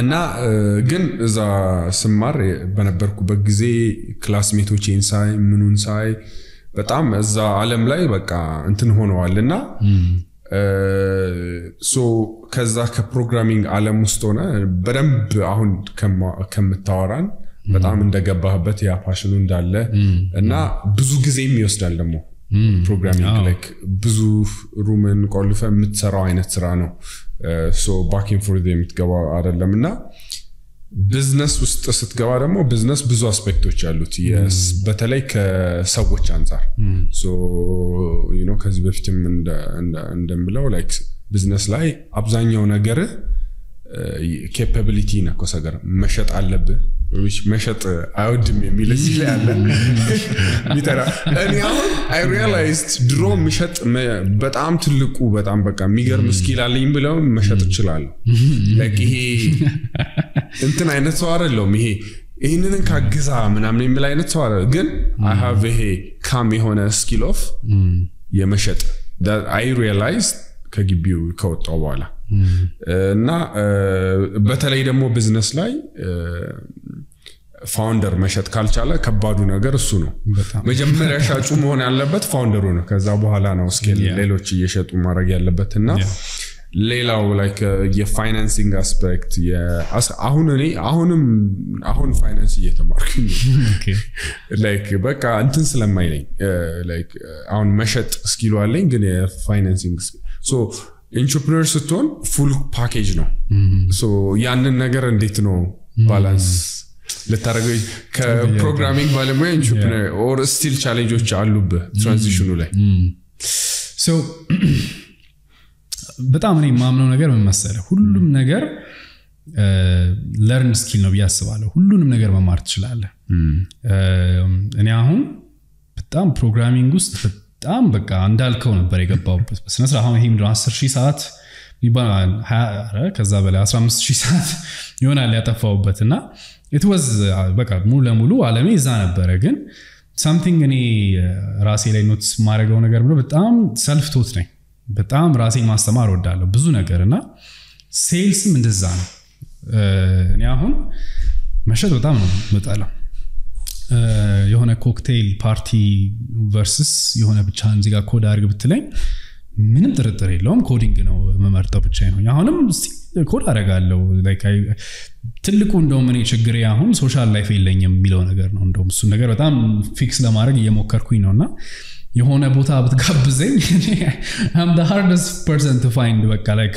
እና ግን እዛ ስማር በነበርኩበት ጊዜ ክላስሜቶቼን ሳይ ምኑን ሳይ በጣም እዛ ዓለም ላይ በቃ እንትን ሆነዋልና ሶ ከዛ ከፕሮግራሚንግ ዓለም ውስጥ ሆነ በደንብ አሁን ከምታወራን በጣም እንደገባህበት ያ ፓሽኑ እንዳለ እና ብዙ ጊዜም ይወስዳል ደሞ ፕሮግራሚንግ like ብዙ ሩመን ቆልፈ የምትሰራው አይነት ስራ ነው ሶ back in for them ትገባ አይደለምና ቢዝነስ ውስጥ ስትገባ ደግሞ ቢዝነስ ብዙ አስፔክቶች አሉት yes በተለይ ከሰዎች አንፃር ሶ you know ከዚህ በፊትም እንደ እንደምለው like ቢዝነስ ላይ አብዛኛው ነገር capability ነው ከሰገር መሸጥ አለበት which measured out me milesi la mitara and I realized ድሮ መሸጥ በጣም ትልቁ በጣም በቃ የሚገርም ስኪል አለኝ ብለው መሸጥ ይችላል like ይሄ እንትን አይነት ሰው አይደለም ይሄ ይሄንን ካግዛ ምናምን የሚል አይነት ሰው አይደለም ግን I have a cam የሆነ skill of የመሸጥ that I realized ከግቢው ከወጣው በኋላ እና በተለይ ደግሞ ቢዝነስ ላይ ፋውንደር መሸጥ ካልቻለ ከባዱ ነገር እሱ ነው መጀመሪያ ሻጩ መሆን ያለበት ፋውንደሩ ነው ከዛ በኋላ ነው ስኬል ሌሎች እየሸጡ ማረግ ያለበትና ሌላው like የፋይናንሲንግ አስፔክት አሁን እኔ አሁንም አሁን ፋይናንስ እየተማርኩኝ like በቃ እንትን ስለማይለኝ like አሁን መሸጥ ስኪሉ አለኝ ግን የፋይናንሲንግ so entrepreneur ስትሆን full package ነው so ያንን ነገር እንዴት ነው balance ለታረገው ከፕሮግራሚንግ ባለሙያ entrepreneur or still challenges አሉበት transition ላይ so በጣም እኔ ማምነው ነገር ምን መሰለህ ሁሉም ነገር learn skill ነው ብያስባለሁ ሁሉንም ነገር መማር ትችላለህ እኔ አሁን በጣም ፕሮግራሚንግ ውስጥ በጣም በቃ እንዳልከው ነበር የገባውበት በስነ ስራ አሁን ይሄም አስር ሺህ ሰዓት ይባላል አረ ከዛ በላይ አስራ አምስት ሺህ ሰዓት ይሆናል ያጠፋውበትና it was በቃ ሙሉ ለሙሉ ዓለም ይዛ ነበር ግን something እኔ ራሴ ላይ ኖትስ ማድረገው ነገር ብሎ በጣም self taught ነኝ በጣም ራሴ ማስተማር ወዳለሁ ብዙ ነገርና ሴልስም እንደዛ ነው እኔ አሁን መሸጥ በጣም ነው መጣለው የሆነ ኮክቴል ፓርቲ versus የሆነ ብቻ አንዚጋ ኮድ አርግ ብትለኝ ምንም ትርጥር የለውም ኮዲንግ ነው መመርጠው ብቻ ነው አሁንም ኮድ አረጋለሁ like ትልቁ እንደውም እኔ ችግሬ አሁን ሶሻል ላይፍ የለኝም የሚለው ነገር ነው እንደውም እሱ ነገር በጣም ፊክስ ለማድረግ እየሞከርኩኝ ነውና የሆነ ቦታ ብትጋብዘኝ I'm the hardest person to find በቃ like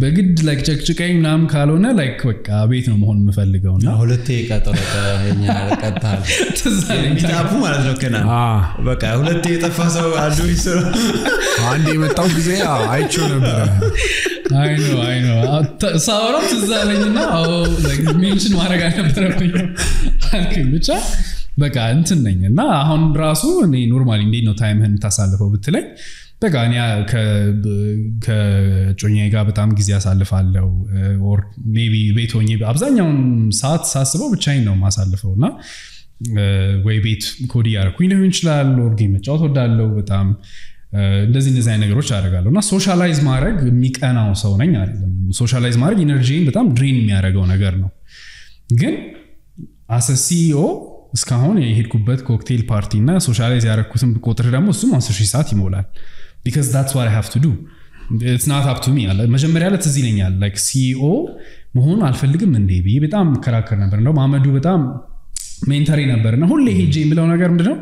በግድ like ጨቅጭቀኝ ምናምን ካልሆነ like በቃ ቤት ነው መሆን የምፈልገውና ሁለቴ ቀጠረታ የኛ አረቀታል ሚታፉ ማለት ነው ከና በቃ ሁለቴ የጠፋ ሰው አንዱ ይሰራ አንዴ የመጣው ጊዜ አይቼው ነበር I know I know ሳውራት ዘላኝና አው like mention ማድረግ አልነበረብኝ አልኩኝ ብቻ በቃ እንትን ነኝና አሁን ራሱ እኔ ኖርማሊ እንዴት ነው ታይምህን ታሳልፈው ብትለኝ በቃ እኔ ከ ከጮኛዬ ጋር በጣም ጊዜ ያሳልፋለሁ or maybe ቤቶኝ አብዛኛውን ሰዓት ሳስበው ብቻዬን ነው ማሳልፈውና ወይ ቤት ኮዲ ያርኩኝ ሊሆን ይችላል or game መጫወት ወዳለሁ በጣም እንደዚህ እንደዚህ አይነት ነገሮች አደርጋለሁና ሶሻላይዝ ማድረግ የሚቀናው ሰው ነኝ አይደለም ሶሻላይዝ ማድረግ ኢነርጂን በጣም ድሬን የሚያደርገው ነገር ነው ግን as a C E O እስካሁን የሄድኩበት ኮክቴል ፓርቲና ሶሻላይዝ ያረኩትን ቁጥር ደግሞ እሱም አስር ሺህ ሰዓት ይሞላል because that's what I have to do it's not up to me መጀመሪያ ላይ ትዝ ይለኛል like C E O መሆን አልፈልግም እንዴ ብዬ በጣም ከራከር ነበር እንደውም አመዱ በጣም ሜንተሪ ነበርና ሁሌ ሄጄ የሚለው ነገር ምንድነው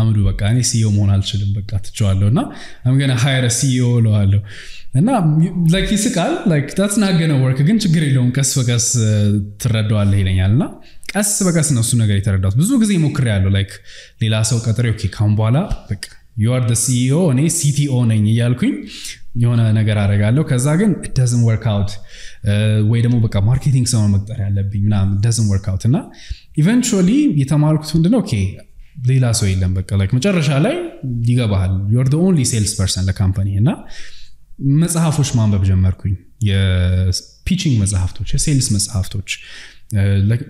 አመዱ በቃ እኔ C E O መሆን አልችልም በቃ ትቻለውና I'm going to hire a C E O ለዋለው እና like ይስቃል like that's not going to work ግን ችግር የለውም ቀስ በቀስ ትረዳዋለህ ይለኛልና ቀስ በቀስ ነው እሱ ነገር የተረዳው ብዙ ጊዜ ሞክሬ ያለው like ሌላ ሰው ቀጥሬ ኦኬ ካም በኋላ በቃ you are the C E O እኔ C T O ነኝ እያልኩኝ የሆነ ነገር አደርጋለሁ ከዛ ግን it doesn't work out ወይ ደግሞ በቃ ማርኬቲንግ ሰው መቅጠር ያለብኝ እና it doesn't work out እና eventually የተማርኩት እንደሆነ ኦኬ ሌላ ሰው የለም በቃ like መጨረሻ ላይ ይገባል you are the only salesperson ለካምፓኒ እና መጽሐፎች ማንበብ ጀመርኩኝ የፒቺንግ መጽሐፍቶች የሴልስ መጽሐፍቶች like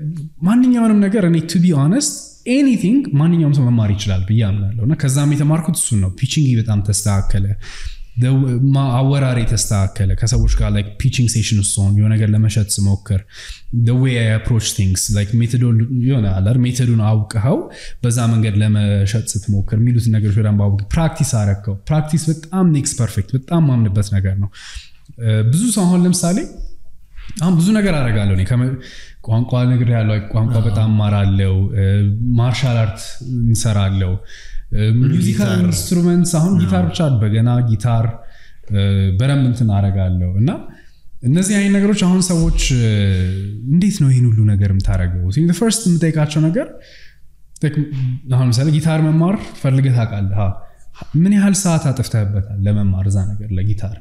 ማንኛውንም ነገር እኔ to be honest anything ማንኛውም ሰው መማር ይችላል ብዬ አምናለሁ እና ከዛም የተማርኩት እሱ ነው ፒቺንግ በጣም ተስተካከለ the ma awara rate stakele kasaboch ga like pitching session usson yo neger lemeshat smoker the way I approach things like method yo na alar method na awqaw beza menged lemeshat smoker milut neger shodan bawu practice arakko practice betam next perfect betam amnebet neger no ብዙ ሰው አሁን ለምሳሌ አሁን ብዙ ነገር አደርጋለሁ እኔ ቋንቋ ነገር ያለው ቋንቋ በጣም ማራለው ማርሻል አርት እንሰራለው ሙዚካል ኢንስትሩመንትስ አሁን ጊታር ብቻ በገና ጊታር በረምም ተናረጋለሁ እና እነዚህ አይነት ነገሮች አሁን ሰዎች እንዴት ነው ይሄን ሁሉ ነገርም ታረጋው ሲን the first የምጠይቃቸው ነገር አሁን ለምሳሌ ጊታር መማር ፈልገህ ታውቃለህ ምን ያህል ሰዓት አጥፍተህበታል ለመማር ዛ ነገር ለጊታር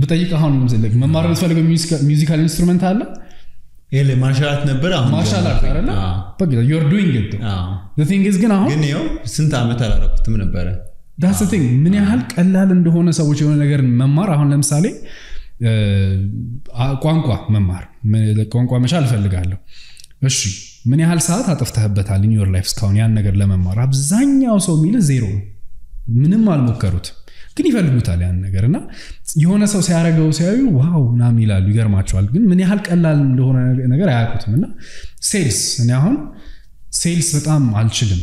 በጠይቀ አሁን ለምሳሌ መማር ልፈልገው ሚውዚካል ኢንስትሩመንት አለ ኤለ ማሻላት ነበር አሁን ማሻላት አይደለ በቃ you are doing it the thing is ግን አሁን ግን ነው ስንት አመት አላረኩትም ነበር that's the thing ምን ያህል ቀላል እንደሆነ ሰዎች የሆነ ነገር መማር አሁን ለምሳሌ ቋንቋ መማር ቋንቋ መሻል ፈልጋለሁ እሺ ምን ያህል ሰዓት አጥፍተህበታል in your life እስካሁን ያን ነገር ለመማር አብዛኛው ሰው የሚል ዜሮ ምንም አልሞከሩት ግን ይፈልጉታል ያን ነገርና የሆነ ሰው ሲያረጋው ሲያዩ ዋው ናም ይላሉ ይገርማቸዋል ግን ምን ያህል ቀላል እንደሆነ ነገር አያውቁትምና ሴልስ እኔ አሁን ሴልስ በጣም አልችልም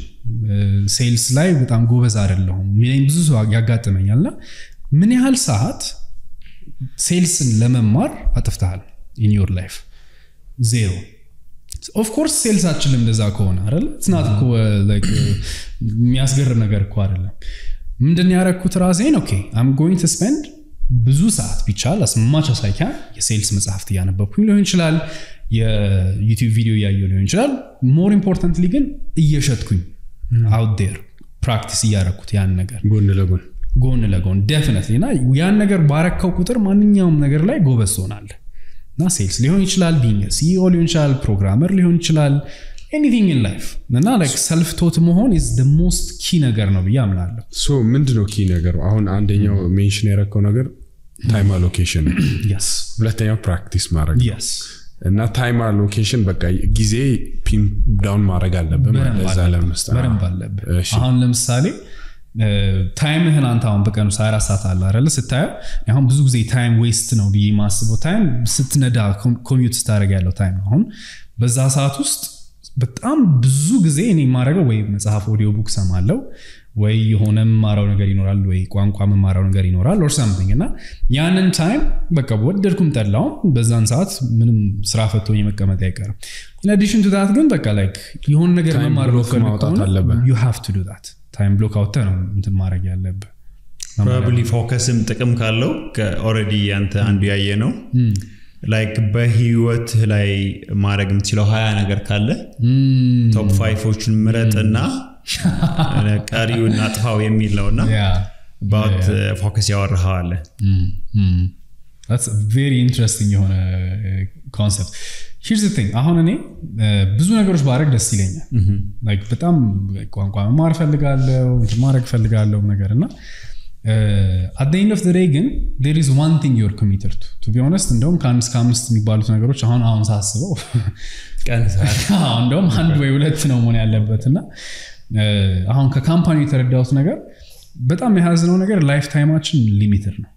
ሴልስ ላይ በጣም ጎበዝ አይደለሁም ይሄን ብዙ ሰው ያጋጥመኛልና ምን ያህል ሰዓት ሴልስን ለመማር አጥፍተሃል in your life zero of course ሴልስ አልችልም እንደዛ ከሆነ አይደል it's not like የሚያስገርም ነገር እኮ አይደለም ምንድን ያረኩት ራሴን ኦኬ I'm going to spend ብዙ ሰዓት ቢቻል as much as I can የሴልስ መጽሐፍት ያነበብኩኝ ሊሆን ይችላል የዩቲዩብ ቪዲዮ ያየሁ ሊሆን ይችላል more importantly ግን እየሸጥኩኝ out there practice ያረኩት ያን ነገር ጎን ለጎን ጎን ለጎን definitely እና ያን ነገር ባረከው ቁጥር ማንኛውም ነገር ላይ ጎበዝ ሆናለሁ እና ሴልስ ሊሆን ይችላል being a C E O ሊሆን ይችላል ፕሮግራመር ሊሆን ይችላል anything in life እና like self taught መሆን is the most key ነገር ነው ብዬ አምናለሁ so ምንድነው key ነገር አሁን አንደኛው ሜንሽን ያረከው ነገር time allocation yes ሁለተኛው practice ማድረግ yes እና time allocation በቃ ጊዜ pin down ማድረግ አለበት ለዛ ለምሳሌ በረምብ አለበት አሁን ለምሳሌ time ህን አንተ አሁን በቀኑ አራት ሰዓት አለ አይደል ስታዩ አሁን ብዙ ጊዜ time waste ነው ብዬ ማስበው time ስትነዳ commute ስታደርግ ያለው time አሁን በዛ ሰዓት ውስጥ በጣም ብዙ ጊዜ እኔ ማረገው ወይ መጽሐፍ ኦዲዮ ቡክ ሰማለሁ ወይ የሆነም ማራው ነገር ይኖራል ወይ ቋንቋም ማራው ነገር ይኖራል or something እና ያንን time በቃ ወደድኩም ጠላው በዛን ሰዓት ምንም ስራ ፈቶኝ መቀመጥ አይቀርም in addition to that ግን በቃ like የሆነ ነገር መማር ወከን you have to do that time block out ነው እንትን ማረግ ያለበት probably focusም ጥቅም ካለው already አንተ አንዱ ያየ ነው like በህይወት ላይ ማረግ ምትለው ሃያ ነገር ካለ top ፋይቭዎችን ምረጥና ለቀሪውና አጥፋው የሚለውና about focus ያወራው አለ that's a very interesting የሆነ concept here's the thing አሁን እኔ ብዙ ነገሮች ባረግ ደስ ይለኛል like በጣም ቋንቋ መማር ፈልጋለሁ ማረግ ፈልጋለሁ ነገርና Uh, at the end of the day again there is one thing you are committed to to be honest እንደውም ካንስ ካምስ የሚባሉት ነገሮች አሁን አሁን ሳስበው ካንስ አሁን እንደውም አንድ ወይ ሁለት ነው ምን ያለበትና አሁን ከካምፓኒ ተረዳውት ነገር በጣም ያዝነው ነገር ላይፍ ታይማችን ሊሚትድ ነው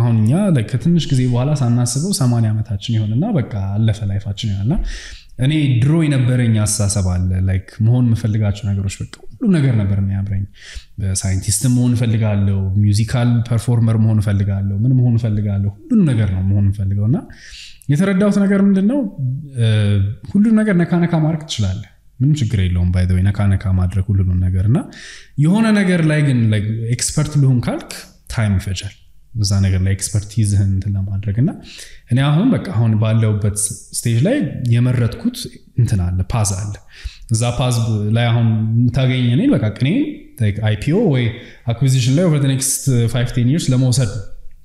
አሁንኛ ለከትንሽ ጊዜ በኋላ ሳናስበው ሰማንያ አመታችን ይሆንና በቃ አለፈ ላይፋችን ይሆንና እኔ ድሮ የነበረኝ አሳሰባለ ላይክ መሆን መፈልጋቸው ነገሮች በቃ ሁሉ ነገር ነበር የሚያብረኝ ሳይንቲስት መሆን ፈልጋለሁ ሙዚካል ፐርፎርመር መሆን ፈልጋለሁ ምን መሆን ፈልጋለሁ ሁሉ ነገር ነው መሆን ፈልጋለሁና የተረዳሁት ነገር ምንድነው ሁሉ ነገር ነካነካ ማድረግ ትችላለህ ምንም ችግር የለውም ባይ ዘ ወይ ነካነካ ማድረግ ሁሉ ነገርና የሆነ ነገር ላይ ግን like expert ልሁን ካልክ time ይፈጃል እዛ ነገር ላይ expertise እንትን ለማድረግና እኔ አሁን በቃ አሁን ባለውበት stage ላይ የመረጥኩት እንትን አለ ፓዝ አለ እዛ ፓዝ ላይ አሁን ታገኘኝ ነኝ በቃ እኔ like I P O ወይ acquisition ላይ over the next five to ten years ለመውሰድ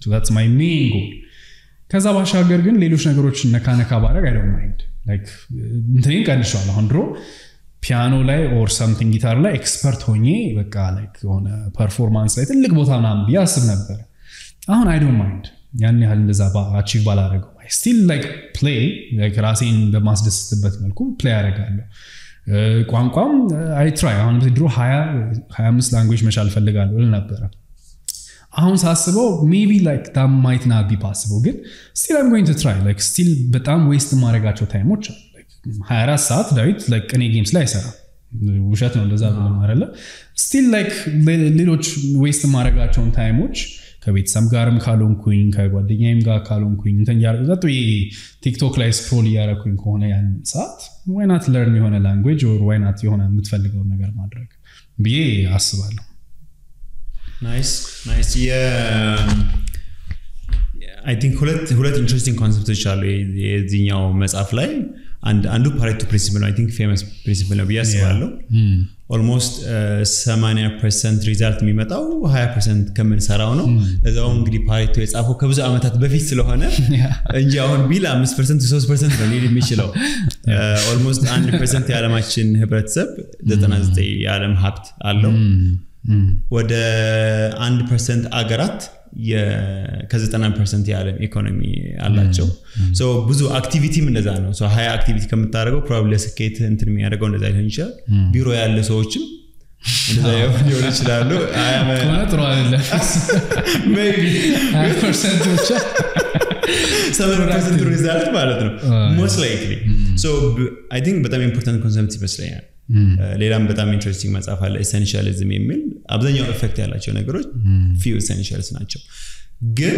so that's my main goal ከዛ ባሻገር ግን ሌሎች ነገሮችን ነካነካ ባረግ I don't mind like እንትን ቀንሻለሁ አሁን ድሮ ፒያኖ ላይ or something ጊታር ላይ expert ሆኜ በቃ like ሆነ performance ላይ ትልቅ ቦታ ምናምን ቢያስብ ነበር አሁን I don't mind ያን ያህል ለዛ አቺቭ ባላረገው I still like play like ራሴን በማስደስተበት መልኩ play አረጋለሁ ቋንቋም አይ ትራይ አሁን ድሮ twenty twenty-five ላንጉዌጅ መቻል ፈልጋለሁ ል ነበር አሁን ሳስበው ሜቢ ላይክ that might not be possible ግን still I'm going to try like still በጣም ዌስት ማድረጋቸው ታይሞች አሉ like twenty-four ሰዓት ዳዊት like እኔ ጌምስ ላይ አይሰራ ውሸት ነው እንደዛ ብለም አይደለ still like ሌሎች ዌስት ማድረጋቸው ታይሞች ከቤተሰብ ጋርም ካሎንኩኝ ከጓደኛዬም ጋር ካሎንኩኝ እንትን ያርኩ ዘጥ ቲክቶክ ላይ ስክሮል ያረኩኝ ከሆነ ያን ሰዓት why not learn የሆነ ላንጉዌጅ or why not የሆነ የምትፈልገው ነገር ማድረግ ብዬ አስባለሁ ናይስ ናይስ ያ አይ ቲንክ ሁለት ሁለት ኢንትረስቲንግ ኮንሰፕቶች አሉ የዚህኛው መጽሐፍ ላይ አንድ አንዱ ፓሬቶ ፕሪንሲፕል ነው አይ ቲንክ ፌመስ ፕሪንሲፕል ነው ብዬ አስባለሁ almost eighty percent ሪዛልት የሚመጣው twenty percent ከምንሰራው ነው ለዛው እንግዲህ ፓሬቶ የጻፈው ከብዙ አመታት በፊት ስለሆነ እንጂ አሁን ቢል five percent three percent ነው ሊል የሚችለው almost one percent የዓለማችን ህብረተሰብ ninety-nine የዓለም ሀብት አለው ወደ one percent አገራት ከ90% የዓለም ኢኮኖሚ አላቸው so ብዙ አክቲቪቲም እንደዛ ነው so high activity ከምታደርገው probably ስኬት እንትን የሚያደርገው እንደዛ ሊሆን ይችላል ቢሮ ያለ ሰዎችም እንደዛ ሊሆን ይችላል አያመ ኮንትሮ አይደለም maybe one percent ብቻ seven percent result ማለት ነው most likely so I think በጣም important concept ይመስለኛል ሌላም በጣም ኢንትረስቲንግ መጽሐፍ አለ ኤሰንሻሊዝም የሚል አብዛኛው ኢፌክት ያላቸው ነገሮች few essentials ናቸው ግን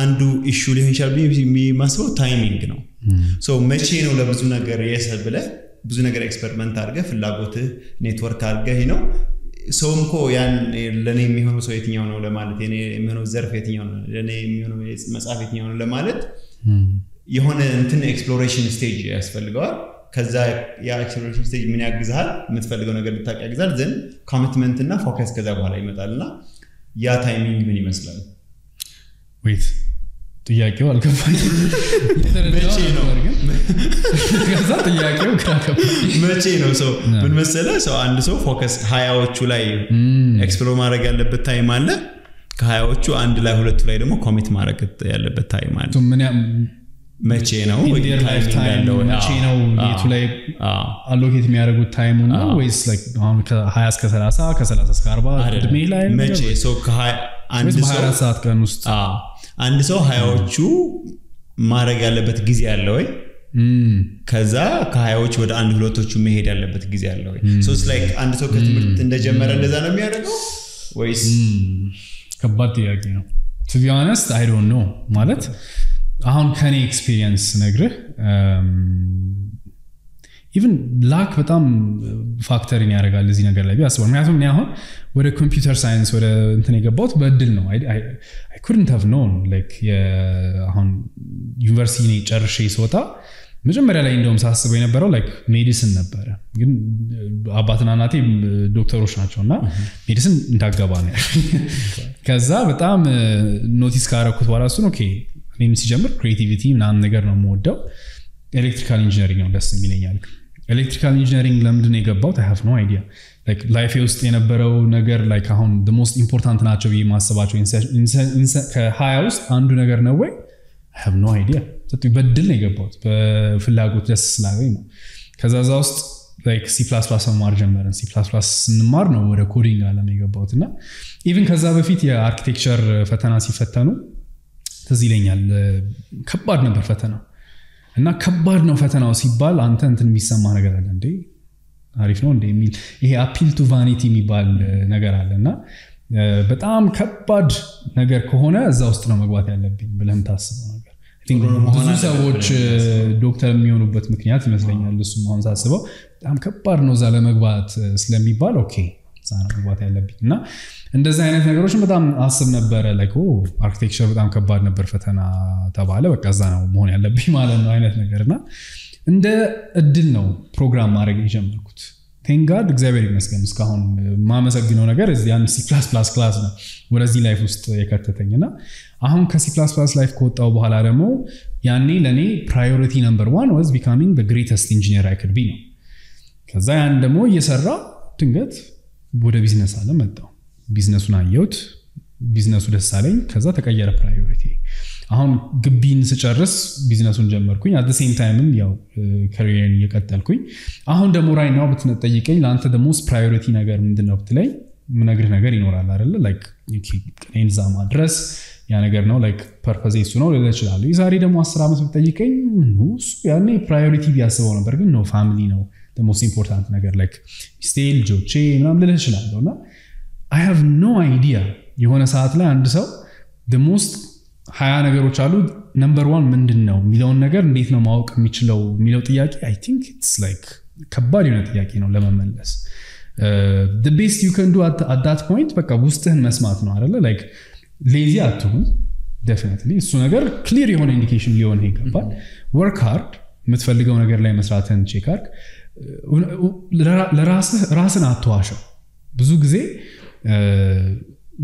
አንዱ ኢሹ ሊሆን ይችላል የሚማስበው ታይሚንግ ነው so መቼ ነው ለብዙ ነገር የሰብለ ብዙ ነገር ኤክስፐሪመንት አድርገህ ፍላጎት ኔትወርክ አድርገህ ነው ሰውም ኮ ያን ለኔ የሚሆነው ሰው የትኛው ነው ለማለት እኔ የሚሆነው ዘርፍ የትኛው ነው ለኔ የሚሆነው መጽሐፍ የትኛው ነው ለማለት የሆነ እንትን ኤክስፕሎሬሽን ስቴጅ ያስፈልጋል ከዛ ያ ኤክስፕሎሬሽን ስቴጅ ምን ያግዛል የምትፈልገው ነገር ልታቅ ያግዛል ዘን ኮሚትመንት እና ፎከስ ከዛ በኋላ ይመጣልና ያ ታይሚንግ ምን ይመስላል ዌት ጥያቄው አልከፋኝ መቼ ነው ከዛ ጥያቄው ካከፋ መቼ ነው ሰው ምን መሰለህ ሰው አንድ ሰው ፎከስ ሃያዎቹ ላይ ኤክስፕሎር ማድረግ ያለበት ታይም አለ ከሃያዎቹ አንድ ላይ ሁለቱ ላይ ደግሞ ኮሚት ማድረግ ያለበት ታይም አለ ቱ ምን ያ መቼ ነው ወይስ ላይፍ ታይም ነው መቼ ነው የቱ ላይ አሎኬት የሚያደርጉት ታይም ነው ወይስ ላይክ አሁን ከ20 እስከ thirty ከ30 እስከ forty እድሜ ላይ መቼ ሰው ከአንድ ሰው አራት ሰዓት ቀን ውስጥ አንድ ሰው ሃያዎቹ ማድረግ ያለበት ጊዜ አለ ወይ ከዛ ከሃያዎቹ ወደ አንድ ሁለቶቹ መሄድ ያለበት ጊዜ አለ ወይ ሶስ ላይክ አንድ ሰው ከትምህርት እንደጀመረ እንደዛ ነው የሚያደርገው ወይስ ከባድ ጥያቄ ነው to be honest I don't know ማለት አሁን ከኔ ኤክስፒሪየንስ ነግረህ ኢቭን ላክ በጣም ፋክተሪን ያረጋል እዚህ ነገር ላይ ያስባል ምክንያቱም እኔ አሁን ወደ ኮምፒውተር ሳይንስ ወደ እንትን የገባሁት በእድል ነው I couldn't have known like አሁን ዩኒቨርሲቲ ላይ ጨርሼ ስወጣ መጀመሪያ ላይ እንደውም ሳስበው የነበረው like ሜዲሲን ነበር ግን አባትና እናቴ ዶክተሮች ናቸውና ሜዲሲን እንዳገባ ነው ከዛ በጣም ኖቲስ ካረኩት በኋላ እሱን ኦኬ ኔም ሲጀምር ክሬቲቪቲ ምናምን ነገር ነው የምወደው ኤሌክትሪካል ኢንጂነሪንግ ነው ደስ የሚለኛል ኤሌክትሪካል ኢንጂነሪንግ ለምንድን ነው የገባሁት I have no idea like life ውስጥ የነበረው ነገር like አሁን the most important ናቸው ብዬ ማሰባቸው ከሃያ ውስጥ አንዱ ነገር ነው ወይ I have no idea ሰጥቶ በድል ነው የገባሁት በፍላጎት ደስ ስላገኝ ነው ከዛዛ ውስጥ like C++ መማር ጀመርን C++ ስንማር ነው ወደ ኮዲንግ ዓለም የገባሁትና even ከዛ በፊት የአርኪቴክቸር ፈተና ሲፈተኑ ተዚለኛል ከባድ ነበር ፈተናው እና ከባድ ነው ፈተናው ሲባል አንተ እንትን የሚሰማ ነገር አለ እንዴ አሪፍ ነው እንዴ የሚል ይሄ appeal to vanity የሚባል ነገር አለና በጣም ከባድ ነገር ከሆነ እዛ ውስጥ ነው መግባት ያለብኝ ብለን ታስበው ነገር I think ብዙ ሰዎች ዶክተር የሚሆኑበት ምክንያት ይመስለኛል እሱ ማን ሳስበው በጣም ከባድ ነው ዛለ መግባት ስለሚባል ኦኬ ዛሬ መግባት ያለብኝና እንደዛ አይነት ነገሮችን በጣም አስብ ነበር like oh architecture በጣም ከባድ ነበር ፈተና ተባለ በቃ እዛ ነው መሆን ያለብኝ ማለት ነው አይነት ነገርና እንደ እድል ነው ፕሮግራም ማድረግ የጀመርኩት thank god እግዚአብሔር ይመስገን እስካሁን ማመሰግነው ነገር እዚህ አንድ C++ ክላስ ነው ወደዚህ ላይፍ ውስጥ የከተተኝና አሁን ከC++ ላይፍ ከወጣው በኋላ ደግሞ ያኔ ለኔ priority number one was becoming the greatest engineer I could be ነው ከዛ ያን ደግሞ እየሰራ ድንገት ወደ ቢዝነስ አለ መጣው ቢዝነሱን አየሁት ቢዝነሱ ደስ አለኝ ከዛ ተቀየረ ፕራዮሪቲ አሁን ግቢን ስጨርስ ቢዝነሱን ጀመርኩኝ at the same time ያው career እየቀጠልኩኝ አሁን ደሞ right now ብትነጠይቀኝ ላንተ the most priority ነገር ምንድነው ብትለኝ ምነግርህ ነገር ይኖራል አይደል like ከኔን ዛ ማድረስ ያ ነገር ነው like purpose እሱ ነው ለለ ይችላል ይዛሬ ደሞ አስር አመት ብትጠይቀኝ ኑስ ያኔ priority ቢያስበው ነበር ግን no family ነው the most important ነገር like still ጆቼ ምናምን ለለ ይችላል ነውና I have no idea የሆነ ሰዓት ላይ አንድ ሰው the most ሃያ ነገሮች አሉ number one ምንድነው ሚለውን ነገር እንዴት ነው ማወቅ የሚችለው ሚለው ጥያቄ I think it's like ከባድ የሆነ ጥያቄ ነው ለመመለስ the best you can do at, at that point በቃ ውስጥህን መስማት ነው አይደለ like lazy አትሁን definitely እሱ ነገር clear የሆነ indication ሊሆን ይገባል work hard የምትፈልገው ነገር ላይ መስራትን check አድርግ ለራስህ ራስን አትዋሸው ብዙ ጊዜ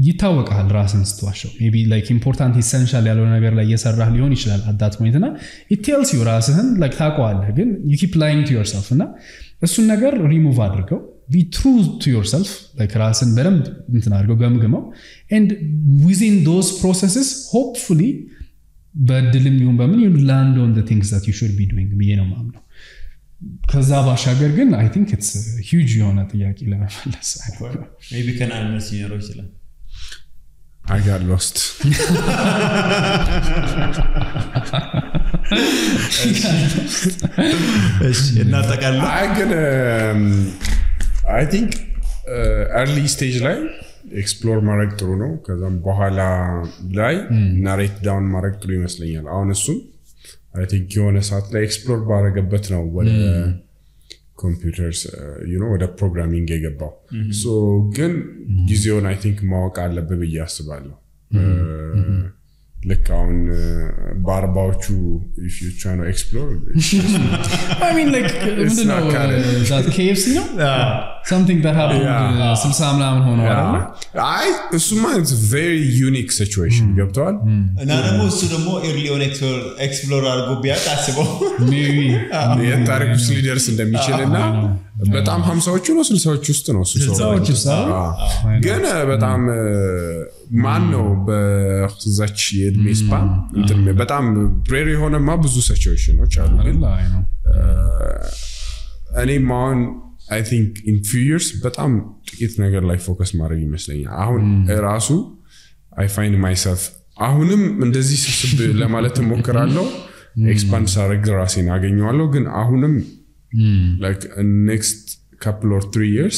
ይታወቃል ራስን ስትዋሸው maybe like important essential ያለው ነገር ላይ እየሰራህ ሊሆን ይችላል at that point እና it tells you ራስህን like ታውቀዋለህ ግን you keep lying to yourself እና እሱን ነገር remove አድርገው be true to yourself like ራስን በደንብ እንትን አድርገው ገምግመው and within those processes hopefully በድልም ይሁን በምን you land on the things that you should be doing ብዬ ነው የማምነው ከዛ ባሻገር ግን I think it's a huge የሆነ ጥያቄ ለመመለስ አይሆንም maybe can I miss you ይችላል I got lost. I can. Um, I think uh, early stage life explore market through no, because I'm bohala life narrate down market through mostly. I'll honestly, I think you honestly like explore market better now what uh, computers, uh, you know, what a programming gig about. Mm -hmm. So again, mm -hmm. you know, I think more kind of baby yes about. Like on barbachu, if you're trying to explore. I mean, like it's not, not kind of uh, that K F C, no? Uh, something that happened. Some samla and hono. I assume it's a very unique situation. You have told. And I know most of the more early on explore explorer go be accessible. Maybe. Yeah, target leaders in the Michelin now. በጣም ሃምሳዎቹ ነው ስልሳዎቹ ውስጥ ነው ስልሳዎቹ ሳብ ገና በጣም ማን ነው በዛች የእድሜ ስፓን እንትም በጣም ፕሬሪ ሆነማ ብዙ ሲቹዌሽኖች አሉ ግን እኔ ማን I think in few years በጣም ጥቂት ነገር ላይ ፎከስ ማድረግ ይመስለኛል አሁን ራሱ I find myself አሁንም እንደዚህ ስብስብ ለማለት ሞከራለሁ ኤክስፓንድ ሳረግ ራሴን አገኘዋለሁ ግን አሁንም Mm. Like uh, next couple or three years,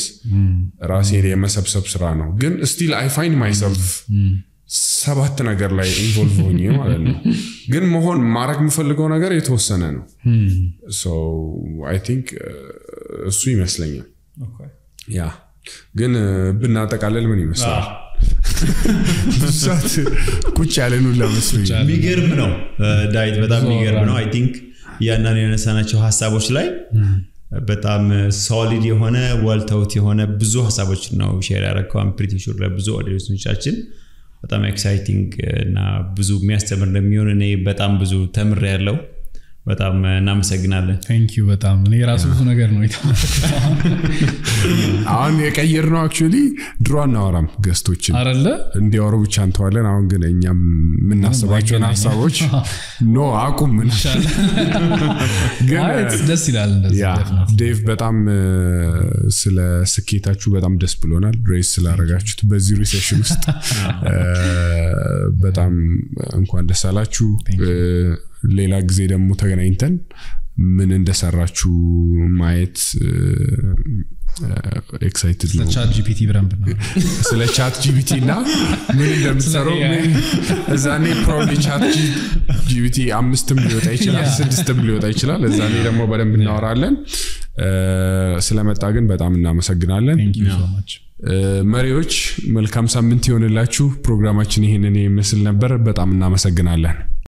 Rasiri mm. masabsab srano. Then still I find myself sabat nagar lai involved honi malano. Then mohon marak mufalgo nagar ithossanano. So I think sui meslenya. Okay. Yeah. Then binna takalel mani mesla. Busat kuchalenu la mesla. Bigger no. Diet bata bigger no. I think. ያናን የነሳናቸው ሐሳቦች ላይ በጣም ሶሊድ የሆነ ወልታውት የሆነ ብዙ ሐሳቦች ነው ሼር ያደረኩት አም ፕሪቲ ሹር ለብዙ ኦዲየንሶቻችን በጣም ኤክሳይቲንግ እና ብዙ የሚያስተምር እንደሚሆን እኔ በጣም ብዙ ተምሬ ያለው በጣም እናመሰግናለን thank you በጣም እኔ ራሱ ብዙ ነገር ነው ይታወቃል አሁን የቀየር ነው actually ድሮ አናወራም ገስቶችን አይደለ እንዲያወሩ ብቻ እንተዋለን አሁን ግን እኛም ምናስባቸው ሐሳቦች ኖ አቁም እንሻለን guys ደስ ይላል እንደዚህ ዴቭ በጣም ስለ ስኬታችሁ በጣም ደስ ብሎናል ድሬስ ስላረጋችሁት በዚህ ሪሴሽን ውስጥ በጣም እንኳን ደስ አላችሁ ሌላ ጊዜ ደግሞ ተገናኝተን ምን እንደሰራችሁ ማየት ኤክሳይትድ ነው ስለ ChatGPT ብራም ብና ስለ ChatGPT እና ምን እንደምሰራው እዛኔ probably ChatGPT አምስትም ሊወጣ ይችላል ስድስትም ሊወጣ ይችላል እዛኔ ደግሞ በደንብ እናወራለን ስለመጣ ግን በጣም እናመሰግናለን thank you so much መሪዎች መልካም ሳምንት ይሁንላችሁ ፕሮግራማችን ይሄንን ይመስል ነበር በጣም እናመሰግናለን